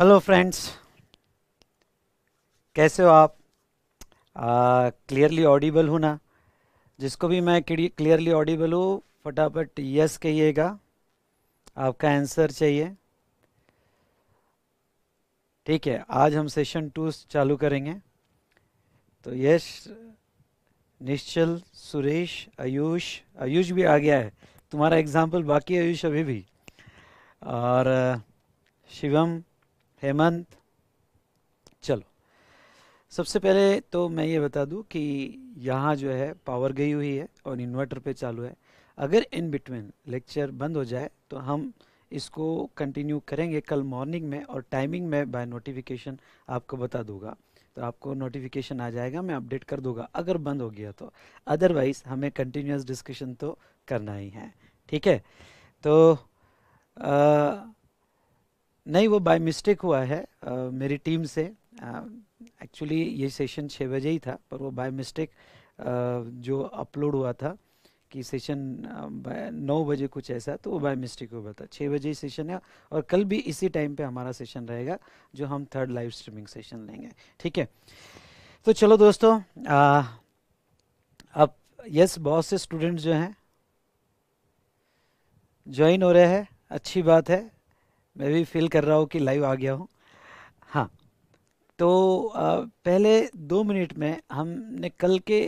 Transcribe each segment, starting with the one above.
Hello friends, कैसे हो आप? क्लियरली ऑडिबल हूँ ना? जिसको भी मैं क्लियरली ऑडिबल हूँ फटाफट यस कहिएगा, आपका आंसर चाहिए। ठीक है, आज हम सेशन 2 चालू करेंगे। तो यश, निश्चल, सुरेश, आयुष भी आ गया है, तुम्हारा एग्जाम्पल बाकी आयुष अभी भी, और शिवम, हेमंत। चलो, सबसे पहले तो मैं ये बता दूं कि यहाँ जो है पावर गई हुई है और इन्वर्टर पे चालू है। अगर इन बिटवीन लेक्चर बंद हो जाए तो हम इसको कंटिन्यू करेंगे कल मॉर्निंग में, और टाइमिंग में बाय नोटिफिकेशन आपको बता दूंगा, तो आपको नोटिफिकेशन आ जाएगा, मैं अपडेट कर दूंगा अगर बंद हो गया तो। अदरवाइज हमें कंटिन्यूस डिस्कशन तो करना ही है। ठीक है, तो नहीं, वो बाय मिस्टेक हुआ है मेरी टीम से। एक्चुअली ये सेशन 6 बजे ही था, पर वो बाय मिस्टेक जो अपलोड हुआ था कि सेशन 9 बजे कुछ ऐसा, तो वो बाय मिस्टेक हुआ था। 6 बजे ही सेशन है, और कल भी इसी टाइम पे हमारा सेशन रहेगा, जो हम थर्ड लाइव स्ट्रीमिंग सेशन लेंगे। ठीक है, तो चलो दोस्तों, अब यस, बहुत से स्टूडेंट्स जो हैं ज्वाइन हो रहे हैं, अच्छी बात है। मैं भी फील कर रहा हूँ कि लाइव आ गया हूँ। हाँ, तो पहले 2 मिनट में हमने कल के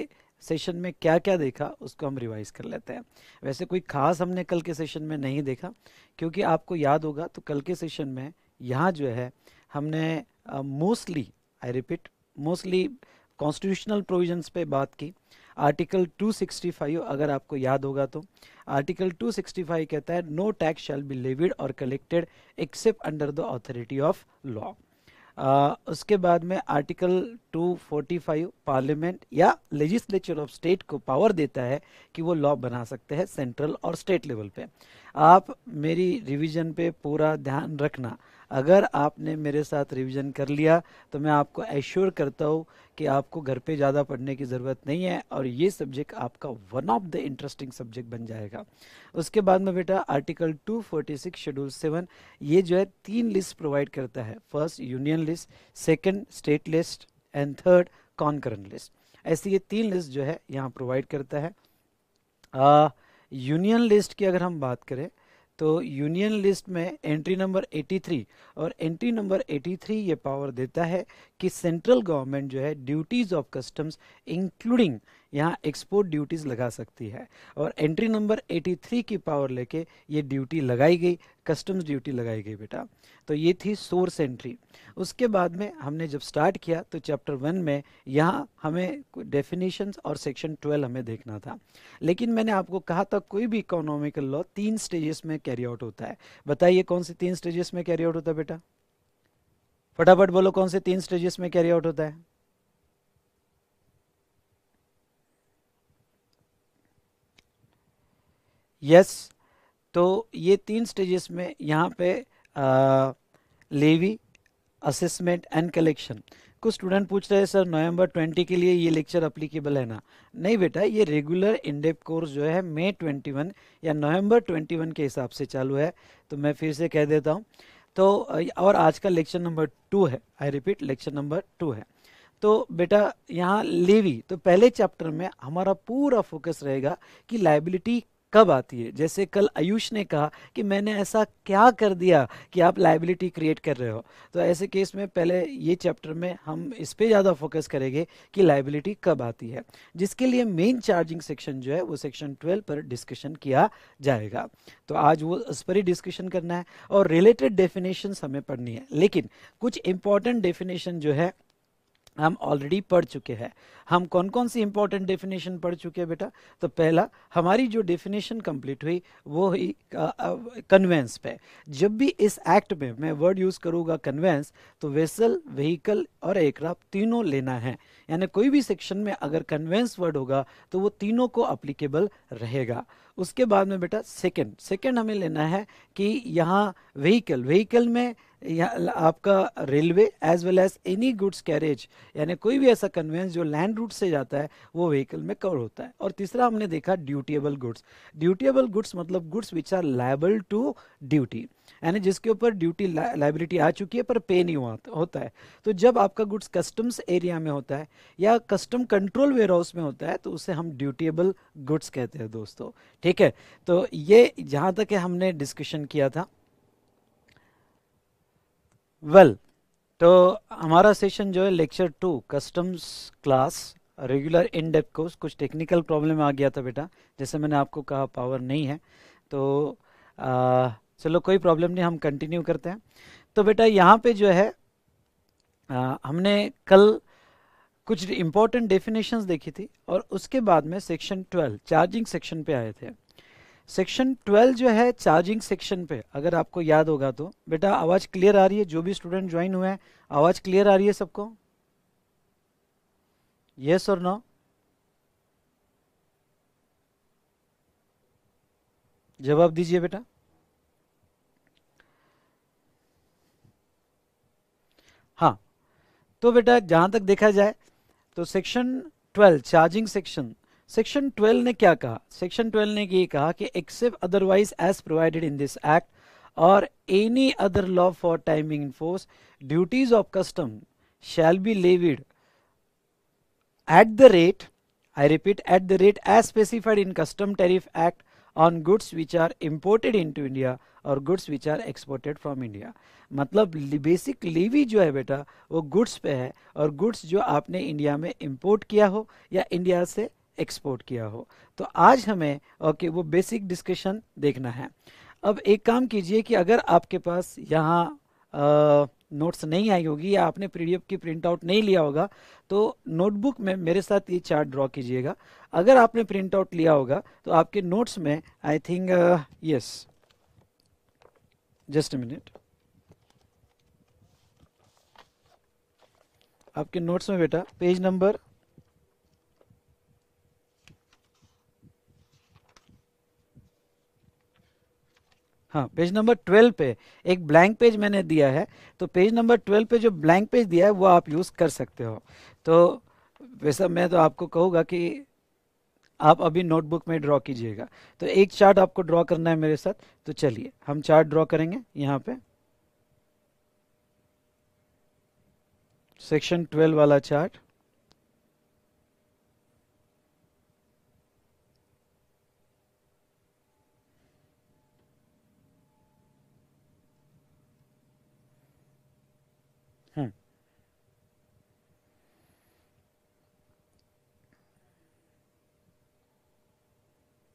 सेशन में क्या क्या देखा उसको हम रिवाइज कर लेते हैं। वैसे कोई ख़ास हमने कल के सेशन में नहीं देखा, क्योंकि आपको याद होगा तो कल के सेशन में यहाँ जो है हमने mostly, I repeat, mostly constitutional provisions पे बात की। आर्टिकल 265, अगर आपको याद होगा तो आर्टिकल 265 कहता है no tax shall be levied और collected except under the authority of law. उसके बाद में आर्टिकल 245 पार्लियामेंट या लेजिस्लेचर ऑफ स्टेट को पावर देता है कि वो लॉ बना सकते हैं सेंट्रल और स्टेट लेवल पे। आप मेरी रिवीजन पे पूरा ध्यान रखना। अगर आपने मेरे साथ रिवीजन कर लिया तो मैं आपको एश्योर करता हूँ कि आपको घर पे ज़्यादा पढ़ने की ज़रूरत नहीं है, और ये सब्जेक्ट आपका one of the interesting subject बन जाएगा। उसके बाद में बेटा आर्टिकल 246 शेड्यूल 7, ये जो है 3 लिस्ट प्रोवाइड करता है। First union list, second state list, and third concurrent list. ऐसी ये 3 लिस्ट जो है यहाँ प्रोवाइड करता है। यूनियन लिस्ट की अगर हम बात करें तो यूनियन लिस्ट में एंट्री नंबर 83 और एंट्री नंबर 83 ये पावर देता है कि सेंट्रल गवर्नमेंट जो है ड्यूटीज़ ऑफ कस्टम्स इंक्लूडिंग यहाँ एक्सपोर्ट ड्यूटीज़ लगा सकती है, और एंट्री नंबर 83 की पावर लेके ये ड्यूटी लगाई गई, कस्टम्स ड्यूटी लगाई गई बेटा। तो ये थी सोर्स एंट्री। उसके बाद में हमने जब स्टार्ट किया तो चैप्टर 1 में यहाँ हमें डेफिनेशंस और सेक्शन 12 हमें देखना था, लेकिन मैंने आपको कहा था कोई भी इकोनॉमिकल लॉ 3 स्टेजेस में कैरी आउट होता है। बताइए कौन से 3 स्टेजेस में कैरी आउट होता है बेटा? फटाफट बोलो, कौन से 3 स्टेजेस में कैरी आउट होता है? यस, तो ये 3 स्टेजेस में यहाँ पे लेवी, असेसमेंट एंड कलेक्शन। कुछ स्टूडेंट पूछ रहे हैं सर नवंबर 20 के लिए ये लेक्चर अप्लीकेबल है ना? नहीं बेटा, ये रेगुलर इनडेप्थ कोर्स जो है मई 21 या नवंबर 21 के हिसाब से चालू है, तो मैं फिर से कह देता हूँ। तो और आज का लेक्चर नंबर 2 है, आई रिपीट, लेक्चर नंबर 2 है। तो बेटा यहाँ लेवी, तो पहले चैप्टर में हमारा पूरा फोकस रहेगा कि लायबिलिटी कब आती है। जैसे कल आयुष ने कहा कि मैंने ऐसा क्या कर दिया कि आप लायबिलिटी क्रिएट कर रहे हो, तो ऐसे केस में पहले ये चैप्टर में हम इस पे ज़्यादा फोकस करेंगे कि लायबिलिटी कब आती है, जिसके लिए मेन चार्जिंग सेक्शन जो है वो सेक्शन 12 पर डिस्कशन किया जाएगा। तो आज वो उस पर ही डिस्कशन करना है, और रिलेटेड डेफिनेशंस हमें पढ़नी है। लेकिन कुछ इम्पॉर्टेंट डेफिनेशन जो है हम ऑलरेडी पढ़ चुके हैं। हम कौन कौन सी इंपॉर्टेंट डेफिनेशन पढ़ चुके हैं बेटा? तो पहला हमारी जो डेफिनेशन कंप्लीट हुई वो ही कन्वेंस पे। जब भी इस एक्ट में मैं वर्ड यूज़ करूँगा कन्वेंस, तो वेसल, व्हीकल और एयरक्राफ्ट तीनों लेना है, यानी कोई भी सेक्शन में अगर कन्वेंस वर्ड होगा तो वो तीनों को अप्लीकेबल रहेगा। उसके बाद में बेटा सेकेंड हमें लेना है कि यहाँ व्हीकल में आपका railway as well as any goods carriage, यानी कोई भी ऐसा कन्वेंस जो लैंड रूट से जाता है वो व्हीकल में कवर होता है। और तीसरा हमने देखा ड्यूटेबल गुड्स। ड्यूटेबल गुड्स मतलब goods which are liable to duty, यानी जिसके ऊपर ड्यूटी लाइबिलिटी आ चुकी है पर पे नहीं हुआ होता है। तो जब आपका गुड्स कस्टम्स एरिया में होता है या कस्टम कंट्रोल वेयर हाउस में होता है तो उसे हम ड्यूटेबल गुड्स कहते हैं दोस्तों, ठीक है। तो ये जहाँ तक हमने डिस्कशन किया था। वेल, तो हमारा सेशन जो है lecture 2 customs class regular in depth course, कुछ टेक्निकल प्रॉब्लम आ गया था बेटा, जैसे मैंने आपको कहा पावर नहीं है, तो चलो कोई प्रॉब्लम नहीं, हम कंटिन्यू करते हैं। तो बेटा यहाँ पे जो है हमने कल कुछ इम्पोर्टेंट डेफिनेशंस देखी थी और उसके बाद में सेक्शन 12 चार्जिंग सेक्शन पे आए थे। सेक्शन 12 जो है चार्जिंग सेक्शन पे, अगर आपको याद होगा तो बेटा, आवाज़ क्लियर आ रही है? जो भी स्टूडेंट ज्वाइन हुए हैं आवाज़ क्लियर आ रही है सबको? यस और नो? जवाब दीजिए बेटा। हाँ, तो बेटा जहाँ तक देखा जाए तो सेक्शन 12 चार्जिंग सेक्शन, सेक्शन 12 ने क्या कहा? सेक्शन 12 ने ये कहा कि except otherwise as provided in this act और any other law for time being in force, duties of custom shall be levied at the rate, I repeat, at the rate as specified in custom tariff act on goods which are imported in to India और goods which are exported from India. मतलब basic levy जो है बेटा वो goods पे है, और goods जो आपने इंडिया में इम्पोर्ट किया हो या इंडिया से एक्सपोर्ट किया हो। तो आज हमें वो बेसिक डिस्कशन देखना है। अब एक काम कीजिए कि अगर आपके पास यहाँ नोट्स नहीं आई होगी या आपने पीडीएफ की प्रिंट आउट नहीं लिया होगा तो नोटबुक में मेरे साथ ये चार्ट ड्रॉ कीजिएगा। अगर आपने प्रिंट आउट लिया होगा तो आपके नोट्स में I think yes, just a minute, आपके नोट्स में बेटा पेज नंबर 12 पे एक ब्लैंक पेज मैंने दिया है, तो पेज नंबर 12 पे जो ब्लैंक पेज दिया है वो आप यूज़ कर सकते हो। तो वैसा मैं तो आपको कहूँगा कि आप अभी नोटबुक में ड्रॉ कीजिएगा। तो एक चार्ट आपको ड्रॉ करना है मेरे साथ, तो चलिए हम चार्ट ड्रॉ करेंगे। यहाँ पे सेक्शन 12 वाला चार्ट,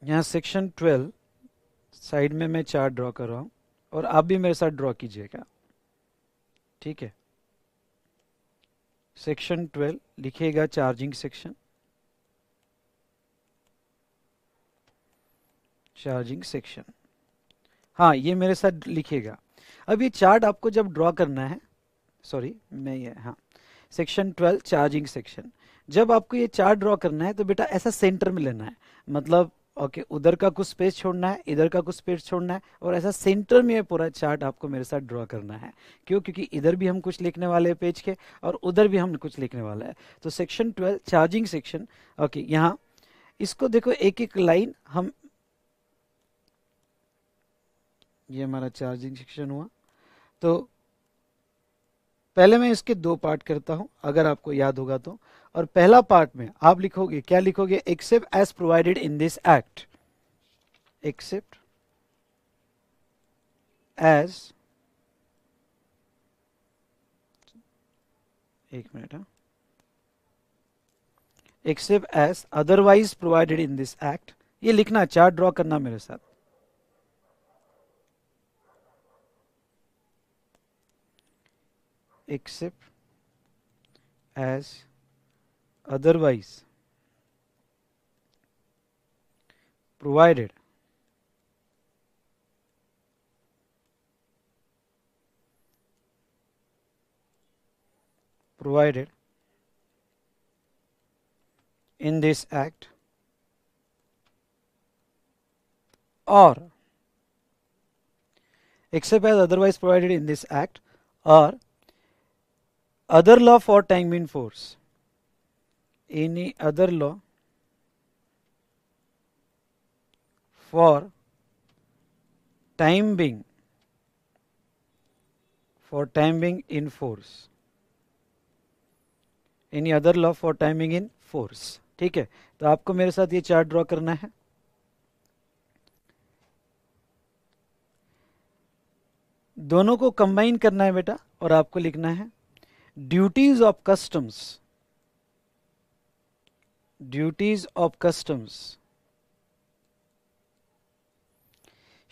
यहाँ सेक्शन 12 साइड में मैं चार्ट ड्रॉ कर रहा हूँ और आप भी मेरे साथ ड्रॉ कीजिएगा, ठीक है। सेक्शन 12 लिखिएगा चार्जिंग सेक्शन, चार्जिंग सेक्शन, हाँ ये मेरे साथ लिखिएगा। अब ये चार्ट आपको जब ड्रॉ करना है, सॉरी मैं ये, हाँ, सेक्शन 12 चार्जिंग सेक्शन, जब आपको ये चार्ट ड्रॉ करना है तो बेटा ऐसा सेंटर में लेना है, मतलब उधर का कुछ स्पेस छोड़ना है, इधर का कुछ स्पेस छोड़ना है और ऐसा सेंटर में पूरा चार्ट आपको मेरे साथ ड्रॉ करना है। क्यों? क्योंकि इधर भी हम कुछ लिखने वाले हैं पेज के और उधर भी हम कुछ लिखने वाला है। तो सेक्शन 12 चार्जिंग सेक्शन, यहाँ इसको देखो, एक एक लाइन हम, ये हमारा चार्जिंग सेक्शन हुआ। तो पहले मैं इसके दो पार्ट करता हूँ अगर आपको याद होगा तो, और पहला पार्ट में आप लिखोगे, क्या लिखोगे? Except as provided in this act, except as, एक मिनट, except as otherwise provided in this act, ये लिखना, चार्ट ड्रॉ करना मेरे साथ, except as otherwise provided in this act or except as otherwise provided in this act or other law for time in force, any other law for time being in force, any other law for timing in force. ठीक है, तो आपको मेरे साथ ये chart draw करना है. दोनों को कंबाइन करना है बेटा, और आपको लिखना है duties of customs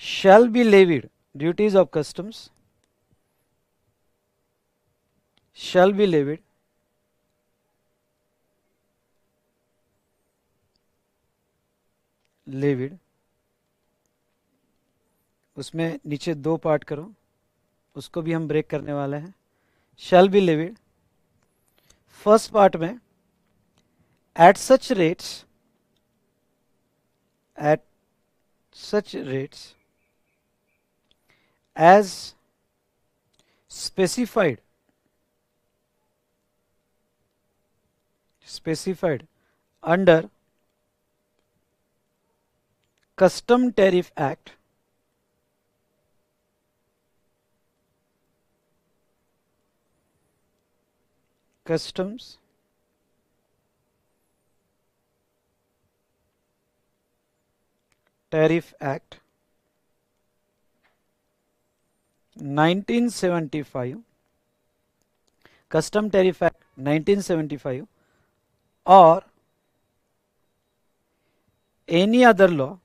shall be levied, duties of customs shall be levied उसमें नीचे दो पार्ट करो, उसको भी हम ब्रेक करने वाले हैं. shall be levied first part में at such rates as specified under Customs Tariff Act Customs Tariff Act 1975 or any other law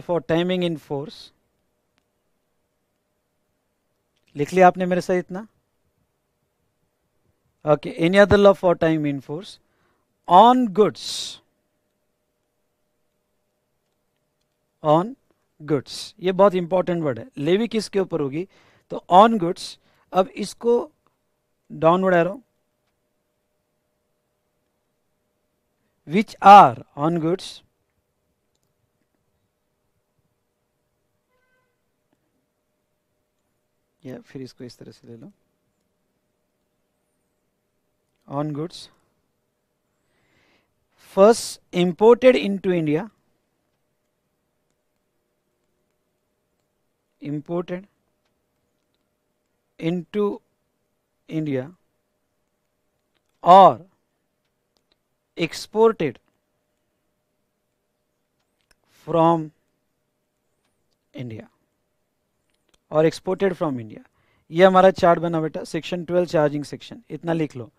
for timing, in force. लिख लिया आपने मेरे साथ इतना? Okay, any other law for time in force on goods. On goods, ये बहुत important word है. Levy किसके ऊपर होगी? तो ऑन गुड्स. अब इसको downward arrow which are on goods या फिर इसको इस तरह से ले लो, on goods first imported into India, और exported from India ये हमारा चार्ट बना बेटा, सेक्शन 12 चार्जिंग सेक्शन. इतना लिख लो.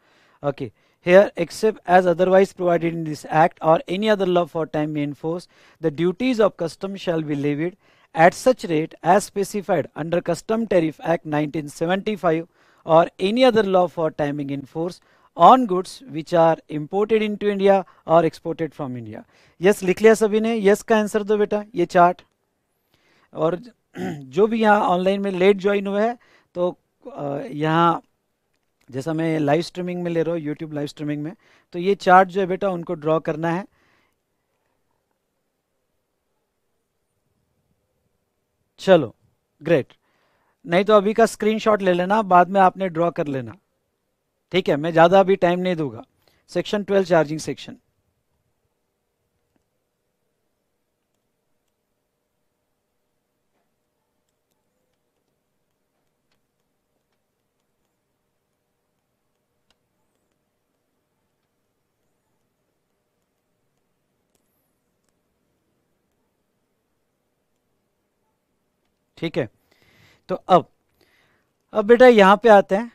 Okay, here except as otherwise provided in this act or any other law for time being enforced, the duties of custom shall be levied at such rate as specified under Customs Tariff Act 1975 or any other law for timing in force on goods which are imported into India or exported from India. Yes, लिख लिया सभी ने? Yes का answer दो बेटा, ये chart. और जो भी यहाँ ऑनलाइन में लेट ज्वाइन हुए हैं तो यहाँ जैसा मैं लाइव स्ट्रीमिंग में ले रहा हूँ, यूट्यूब लाइव स्ट्रीमिंग में, तो ये चार्ट जो है बेटा उनको ड्रॉ करना है. चलो ग्रेट, नहीं तो अभी का स्क्रीनशॉट ले लेना, बाद में आपने ड्रॉ कर लेना. ठीक है, मैं ज़्यादा अभी टाइम नहीं दूंगा. Section 12 charging section. ठीक है, तो अब बेटा यहाँ पे आते हैं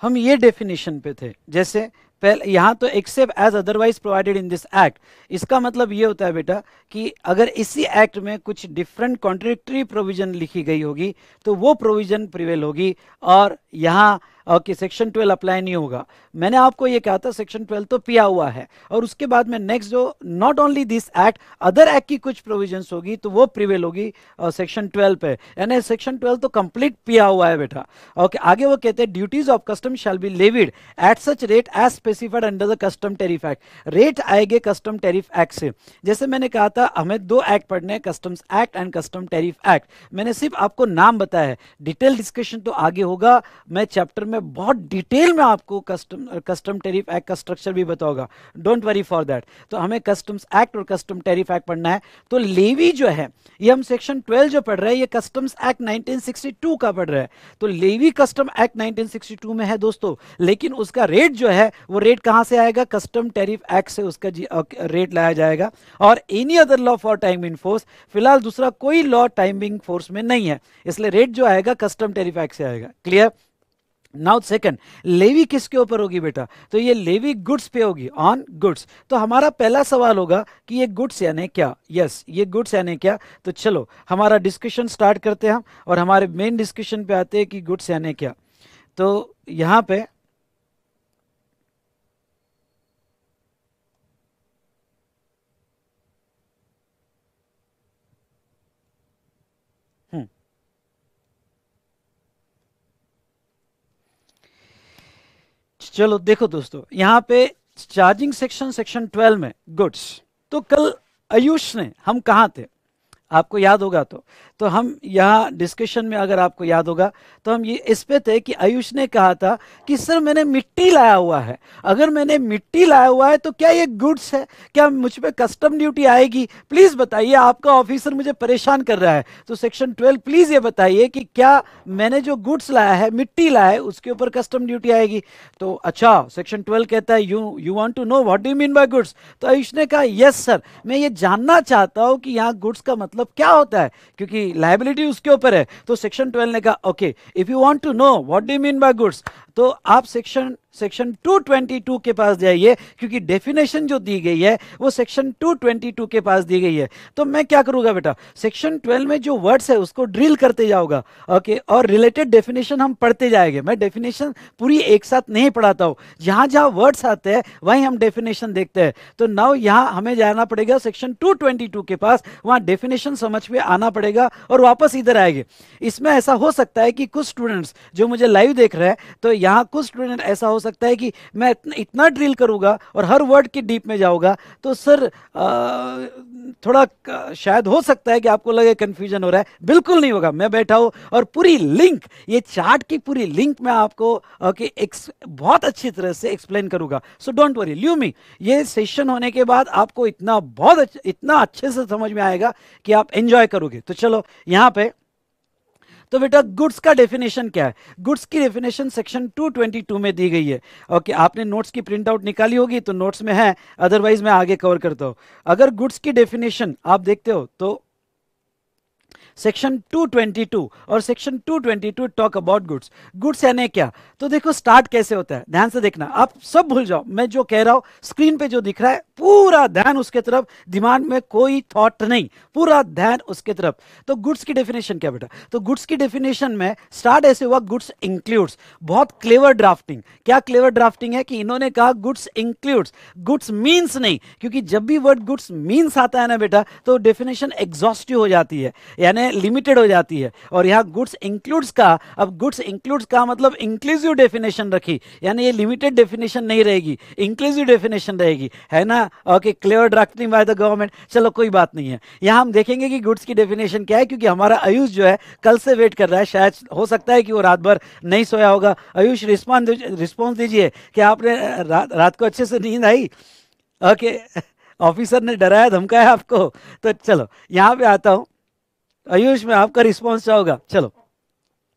हम, ये डेफिनेशन पे थे. जैसे पहले यहाँ तो except as otherwise provided in this act, इसका मतलब ये होता है बेटा कि अगर इसी एक्ट में कुछ डिफरेंट कॉन्ट्रडिक्टरी प्रोविजन लिखी गई होगी तो वो प्रोविजन प्रिवेल होगी. और यहाँ कि सेक्शन 12 अप्लाई नहीं होगा। मैंने आपको ये कहा था सेक्शन 12 तो पिया हुआ है, और उसके बाद में नेक्स्ट जो not only this act other act की कुछ प्रोविजंस होगी तो वो प्रिवेल होगी सेक्शन 12 पे, यानी सेक्शन 12 तो कंप्लीट पिया हुआ है बेटा। ओके, आगे वो कहते हैं duties of custom shall be levied at such rate as specified under the custom tariff act. Rate आएंगे कस्टम टैरिफ एक्ट से। जैसे मैंने कहा था हमें दो एक्ट पढ़ने हैं, customs act and custom tariff act. मैंने सिर्फ आपको नाम बताया है, डिटेल डिस्कशन तो आगे होगा। मैं चैप्टर में बहुत डिटेल में आपको कस्टम टैरिफ एक्ट का स्ट्रक्चर भी बताऊंगा, डोंट वरी फॉर दैट। तो हमें कस्टम्स एक्ट और कस्टम टैरिफ एक्ट पढ़ना है। तो लेवी जो है ये हम सेक्शन 12 जो पढ़ रहे हैं ये कस्टम्स एक्ट 1962 का पढ़ रहे हैं। तो लेवी कस्टम एक्ट 1962 में है दोस्तों, लेकिन उसका रेट जो है वो रेट कहां से आएगा? कस्टम टैरिफ एक्ट से उसका रेट लाया जाएगा। और any other law for time in force, फिलहाल दूसरा कोई लॉ टाइम इन फोर्स में नहीं है, इसलिए रेट जो आएगा कस्टम टैरिफ एक्ट से आएगा। क्लियर? नाउ सेकंड, लेवी किसके ऊपर होगी बेटा? तो ये लेवी गुड्स पे होगी, ऑन गुड्स। तो हमारा पहला सवाल होगा कि ये गुड्स यानी क्या? यस, ये गुड्स यानी क्या? तो चलो हमारा डिस्कशन स्टार्ट करते हैं और हमारे मेन डिस्कशन पे आते हैं कि गुड्स यानी क्या। तो यहाँ पे चलो देखो दोस्तों, यहाँ पे चार्जिंग सेक्शन सेक्शन 12 में गुड्स। तो कल आयुष ने हम कहाँ थे आपको याद होगा, तो हम यहाँ डिस्कशन में अगर आपको याद होगा तो हम ये इस पे थे कि आयुष ने कहा था कि सर मैंने मिट्टी लाया हुआ है, अगर मैंने मिट्टी लाया हुआ है तो क्या ये गुड्स है? क्या मुझ पे कस्टम ड्यूटी आएगी? प्लीज़ बताइए, आपका ऑफिसर मुझे परेशान कर रहा है। तो सेक्शन 12 प्लीज़ ये बताइए कि क्या मैंने जो गुड्स लाया है, मिट्टी लाया है, उसके ऊपर कस्टम ड्यूटी आएगी? तो अच्छा, सेक्शन 12 कहता है you want to know what do you mean by goods. तो आयुष ने कहा यस सर, मैं ये जानना चाहता हूँ कि यहाँ गुड्स का मतलब क्या होता है, क्योंकि लायबिलिटी उसके ऊपर है। तो सेक्शन 12 ने कहा okay, if you want to know what do you mean by goods, तो आप सेक्शन 222 के पास जाइए, क्योंकि डेफिनेशन जो दी गई है वो सेक्शन 222 के पास दी गई है। तो मैं क्या करूँगा बेटा, सेक्शन 12 में जो वर्ड्स है उसको ड्रिल करते जाऊँगा, ओके, और रिलेटेड डेफिनेशन हम पढ़ते जाएंगे। मैं डेफिनेशन पूरी एक साथ नहीं पढ़ाता हूँ, जहाँ जहाँ वर्ड्स आते हैं वहीं हम डेफिनेशन देखते हैं। तो नाउ यहाँ हमें जाना पड़ेगा सेक्शन 222 के पास, वहाँ डेफिनेशन समझ में आना पड़ेगा और वापस इधर आएंगे। इसमें ऐसा हो सकता है कि कुछ स्टूडेंट्स जो मुझे लाइव देख रहे हैं, तो यहाँ कुछ स्टूडेंट ऐसा हो सकता है कि मैं इतना ड्रिल करूंगा और हर वर्ड की डीप में जाऊंगा, तो सर थोड़ा शायद हो सकता है कि आपको लगे कंफ्यूजन हो रहा है। बिल्कुल नहीं होगा, मैं बैठा हूं और पूरी लिंक, ये चार्ट की पूरी लिंक मैं आपको बहुत अच्छी तरह से एक्सप्लेन करूंगा। सो डोंट वरी, ल्यू मी, ये सेशन होने के बाद आपको इतना अच्छे से समझ में आएगा कि आप एंजॉय करोगे। तो चलो यहाँ पे, तो बेटा गुड्स का डेफिनेशन क्या है? गुड्स की डेफिनेशन सेक्शन 222 में दी गई है। ओके, आपने नोट्स की प्रिंट आउट निकाली होगी तो नोट्स में है, अदरवाइज मैं आगे कवर करता हूं। अगर गुड्स की डेफिनेशन आप देखते हो तो सेक्शन 222 और section 222 talk about goods. Goods यानी क्या? तो देखो स्टार्ट कैसे होता है, ध्यान से देखना, आप सब भूल जाओ, मैं जो कह रहा हूँ स्क्रीन पे जो दिख रहा है पूरा ध्यान उसके तरफ, दिमाग में कोई थॉट नहीं, पूरा ध्यान उसके तरफ। तो गुड्स की डेफिनेशन क्या बेटा? तो गुड्स की डेफिनेशन में स्टार्ट ऐसे हुआ, गुड्स इंक्लूड्स। बहुत क्लेवर ड्राफ्टिंग। क्या क्लेवर ड्राफ्टिंग है कि इन्होंने कहा गुड्स इंक्लूड्स, गुड्स मीन्स नहीं, क्योंकि जब भी वर्ड गुड्स मीन्स आता है ना बेटा तो डेफिनेशन एग्जॉस्टिव हो जाती है, यानी लिमिटेड हो जाती है। और यहाँ गुड्स इंक्लूड्स का, अब गुड्स इंक्लूड्स का मतलब इंक्लूसिव डेफिनेशन रखी, यानी ये लिमिटेड डेफिनेशन नहीं रहेगी, इंक्लूसिव डेफिनेशन रहेगी, है ना? Okay, clear drafting by the government. चलो कोई बात नहीं है, यहाँ हम देखेंगे कि गुड्स की डेफिनेशन क्या है, क्योंकि हमारा आयुष जो है कल से वेट कर रहा है, शायद हो सकता है कि वो रात भर नहीं सोया होगा। आयुष रिस्पॉन्स दीजिए कि आपने रात को अच्छे से नींद आई? ओके, ऑफिसर ने डराया धमकाया आपको? तो चलो यहाँ पे आता हूँ, आयुष में आपका रिस्पॉन्स चाहोगा। चलो,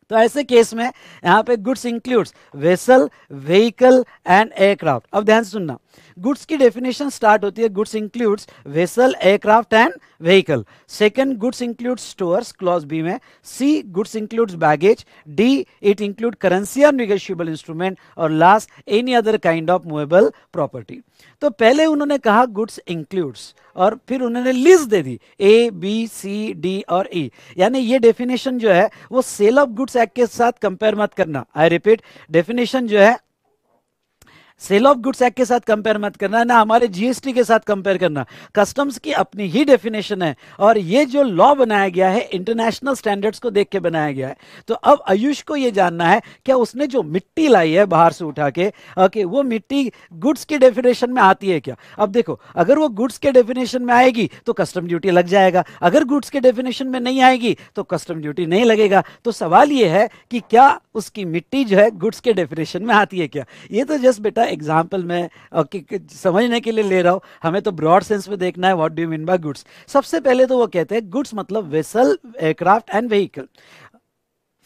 तो ऐसे केस में यहाँ पे goods includes vessel, vehicle and aircraft. अब ध्यान से सुनना, गुड्स की डेफिनेशन स्टार्ट होती है, goods includes vessel, aircraft and vehicle. Second, goods includes stores, clause B में. C, goods includes baggage. D, it include currency और निगोशिएबल इंस्ट्रूमेंट. और last, any other kind of movable property. तो पहले उन्होंने कहा goods includes और फिर उन्होंने लिस्ट दे दी ए, बी, सी, डी और ई. यानी ये डेफिनेशन जो है वो सेल ऑफ गुड्स एक्ट के साथ कंपेयर मत करना. आई रिपीट, डेफिनेशन जो है सेल ऑफ गुड्स एक्ट के साथ कंपेयर मत करना, ना हमारे जीएसटी के साथ कंपेयर करना. कस्टम्स की अपनी ही डेफिनेशन है और ये जो लॉ बनाया गया है इंटरनेशनल स्टैंडर्ड्स को देख के बनाया गया है. तो अब आयुष को ये जानना है क्या उसने जो मिट्टी लाई है बाहर से उठा के, ओके, वो मिट्टी गुड्स की डेफिनेशन में आती है क्या. अब देखो, अगर वो गुड्स के डेफिनेशन में आएगी तो कस्टम ड्यूटी लग जाएगा, अगर गुड्स के डेफिनेशन में नहीं आएगी तो कस्टम ड्यूटी नहीं लगेगा. तो सवाल ये है कि क्या उसकी मिट्टी जो है गुड्स के डेफिनेशन में आती है क्या. ये तो जस्ट बेटा एग्जाम्पल में समझने के लिए ले रहा हूं, हमें तो ब्रॉड सेंस में देखना है what do you mean by goods. सबसे पहले तो वो कहते हैं गुड्स मतलब वेसल, एयरक्राफ्ट एंड व्हीकल.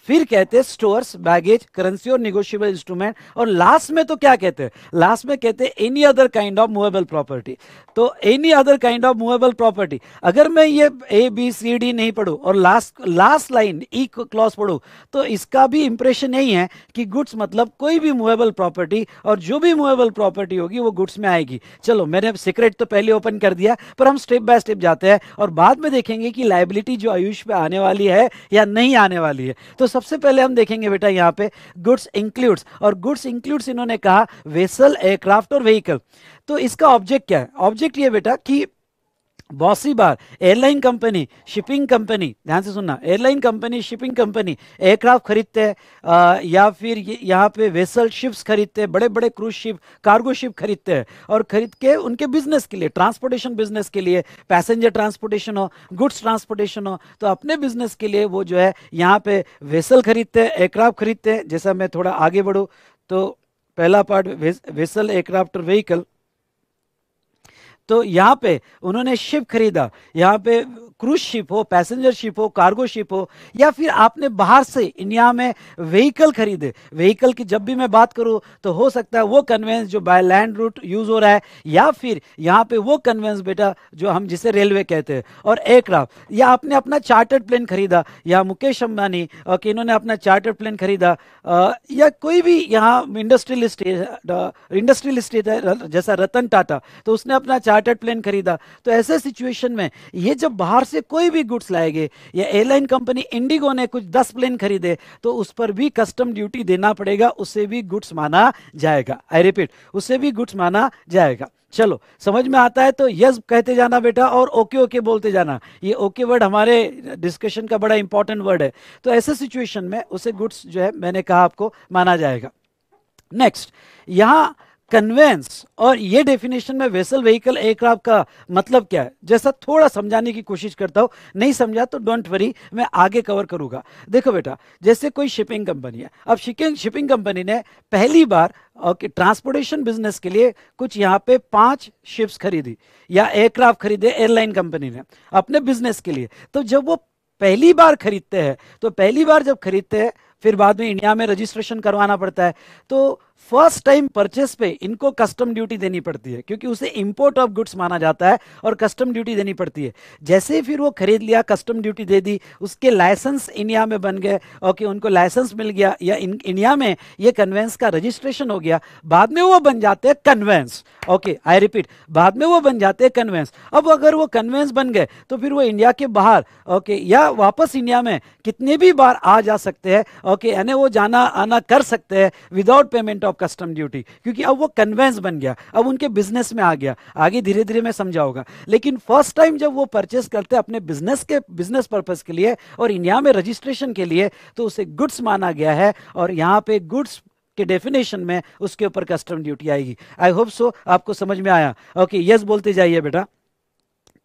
फिर कहते हैं स्टोर्स, बैगेज, करेंसी और निगोशिएबल इंस्ट्रूमेंट. और लास्ट में तो क्या कहते हैं, लास्ट में कहते हैं any other kind of movable property. तो any other kind of movable property, अगर मैं ये ए, बी, सी, डी नहीं पढ़ूँ और लास्ट लाइन ई क्लॉज पढ़ूँ तो इसका भी इंप्रेशन यही है कि गुड्स मतलब कोई भी मूवेबल प्रॉपर्टी, और जो भी मूवेबल प्रॉपर्टी होगी वो गुड्स में आएगी. चलो, मैंने सीक्रेट तो पहले ओपन कर दिया, पर हम स्टेप बाय स्टेप जाते हैं और बाद में देखेंगे कि लायबिलिटी जो आयुष पे आने वाली है या नहीं आने वाली है. तो सबसे पहले हम देखेंगे बेटा यहाँ पे गुड्स इंक्लूड्स, और गुड्स इंक्लूड्स इन्होंने कहा वेसल, एयरक्राफ्ट और व्हीकल. तो इसका ऑब्जेक्ट क्या है. ऑब्जेक्ट ये बेटा कि बॉसी बार, एयरलाइन कंपनी, शिपिंग कंपनी, ध्यान से सुनना, airline company, shipping company aircraft खरीदते हैं, या फिर यहाँ पे वेसल शिप्स खरीदते हैं, बड़े बड़े क्रूज शिप, कार्गो शिप खरीदते हैं और खरीद के उनके बिजनेस के लिए, ट्रांसपोर्टेशन बिजनेस के लिए, पैसेंजर ट्रांसपोर्टेशन हो, गुड्स ट्रांसपोर्टेशन हो, तो अपने बिजनेस के लिए वो जो है यहाँ पे वेसल खरीदते हैं, एयरक्राफ्ट खरीदते हैं. जैसा मैं थोड़ा आगे बढ़ूँ तो पहला पार्ट वेसल, एयरक्राफ्ट और व्हीकल. तो यहाँ पे उन्होंने शिप खरीदा, यहाँ पे क्रूज शिप हो, पैसेंजर शिप हो, कार्गो शिप हो, या फिर आपने बाहर से इंडिया में व्हीकल खरीदे. व्हीकल की जब भी मैं बात करूँ तो हो सकता है वो कन्वेंस जो बाय लैंड रूट यूज़ हो रहा है, या फिर यहाँ पे वो कन्वेंस बेटा जो हम जिसे रेलवे कहते हैं, और एयरक्राफ्ट, या आपने अपना चार्टर्ड प्लेन खरीदा, या मुकेश अम्बानी कि इन्होंने अपना चार्टर्ड प्लेन खरीदा, या कोई भी यहाँ इंडस्ट्रियलिस्ट है जैसा रतन टाटा, तो उसने अपना चार्टर्ड प्लेन खरीदा. तो ऐसे सिचुएशन में ये जब बाहर से कोई भी गुड्स लाए गए, या एयरलाइन कंपनी इंडिगो ने कुछ 10 प्लेन खरीदे, तो उस पर भी कस्टम ड्यूटी देना पड़ेगा, उसे भी गुड्स माना जाएगा. आई रिपीट, उसे भी गुड्स माना जाएगा. चलो, समझ में आता है तो यस कहते जाना बेटा, और ओके ओके बोलते जाना. ये ओके वर्ड हमारे डिस्कशन का बड़ा इंपॉर्टेंट वर्ड है. तो ऐसे सिचुएशन में उसे गुड्स जो है मैंने कहा आपको माना जाएगा. नेक्स्ट, यहाँ कन्वेंस और ये डेफिनेशन में वेसल, व्हीकल, एयरक्राफ्ट का मतलब क्या है, जैसा थोड़ा समझाने की कोशिश करता हूँ. नहीं समझा तो डोंट वरी, मैं आगे कवर करूँगा. देखो बेटा, जैसे कोई शिपिंग कंपनी है, अब शिपिंग कंपनी ने पहली बार ओके ट्रांसपोर्टेशन बिजनेस के लिए कुछ यहाँ पे 5 शिप्स खरीदी या एयरक्राफ्ट खरीदे एयरलाइन कंपनी ने अपने बिजनेस के लिए. तो जब वो पहली बार खरीदते हैं, तो पहली बार जब खरीदते हैं फिर बाद में इंडिया में रजिस्ट्रेशन करवाना पड़ता है, तो फर्स्ट टाइम परचेस पे इनको कस्टम ड्यूटी देनी पड़ती है, क्योंकि उसे इंपोर्ट ऑफ गुड्स माना जाता है और कस्टम ड्यूटी देनी पड़ती है. जैसे ही फिर वो खरीद लिया, कस्टम ड्यूटी दे दी, उसके लाइसेंस इंडिया में बन गए, ओके, उनको लाइसेंस मिल गया, या इंडिया में ये कन्वेंस का रजिस्ट्रेशन हो गया, बाद में वो बन जाते हैं कन्वेंस. ओके, आई रिपीट, बाद में वो बन जाते हैं कन्वेंस. अब अगर वो कन्वेंस बन गए तो फिर वो इंडिया के बाहर ओके या वापस इंडिया में कितने भी बार आ जा सकते हैं, ओके, यानी वो जाना आना कर सकते हैं without payment of custom duty, क्योंकि अब वो कन्वेंस बन गया, अब उनके बिजनेस में आ गया. आगे धीरे धीरे मैं समझाऊंगा. लेकिन फर्स्ट टाइम जब वो परचेस करते हैं अपने बिजनेस पर्पस के लिए और इंडिया में रजिस्ट्रेशन के लिए, तो उसे गुड्स माना गया है, और यहाँ पे गुड्स के डेफिनेशन में उसके ऊपर कस्टम ड्यूटी आएगी. आई होप सो आपको समझ में आया. ओके, यस बोलते जाइए बेटा.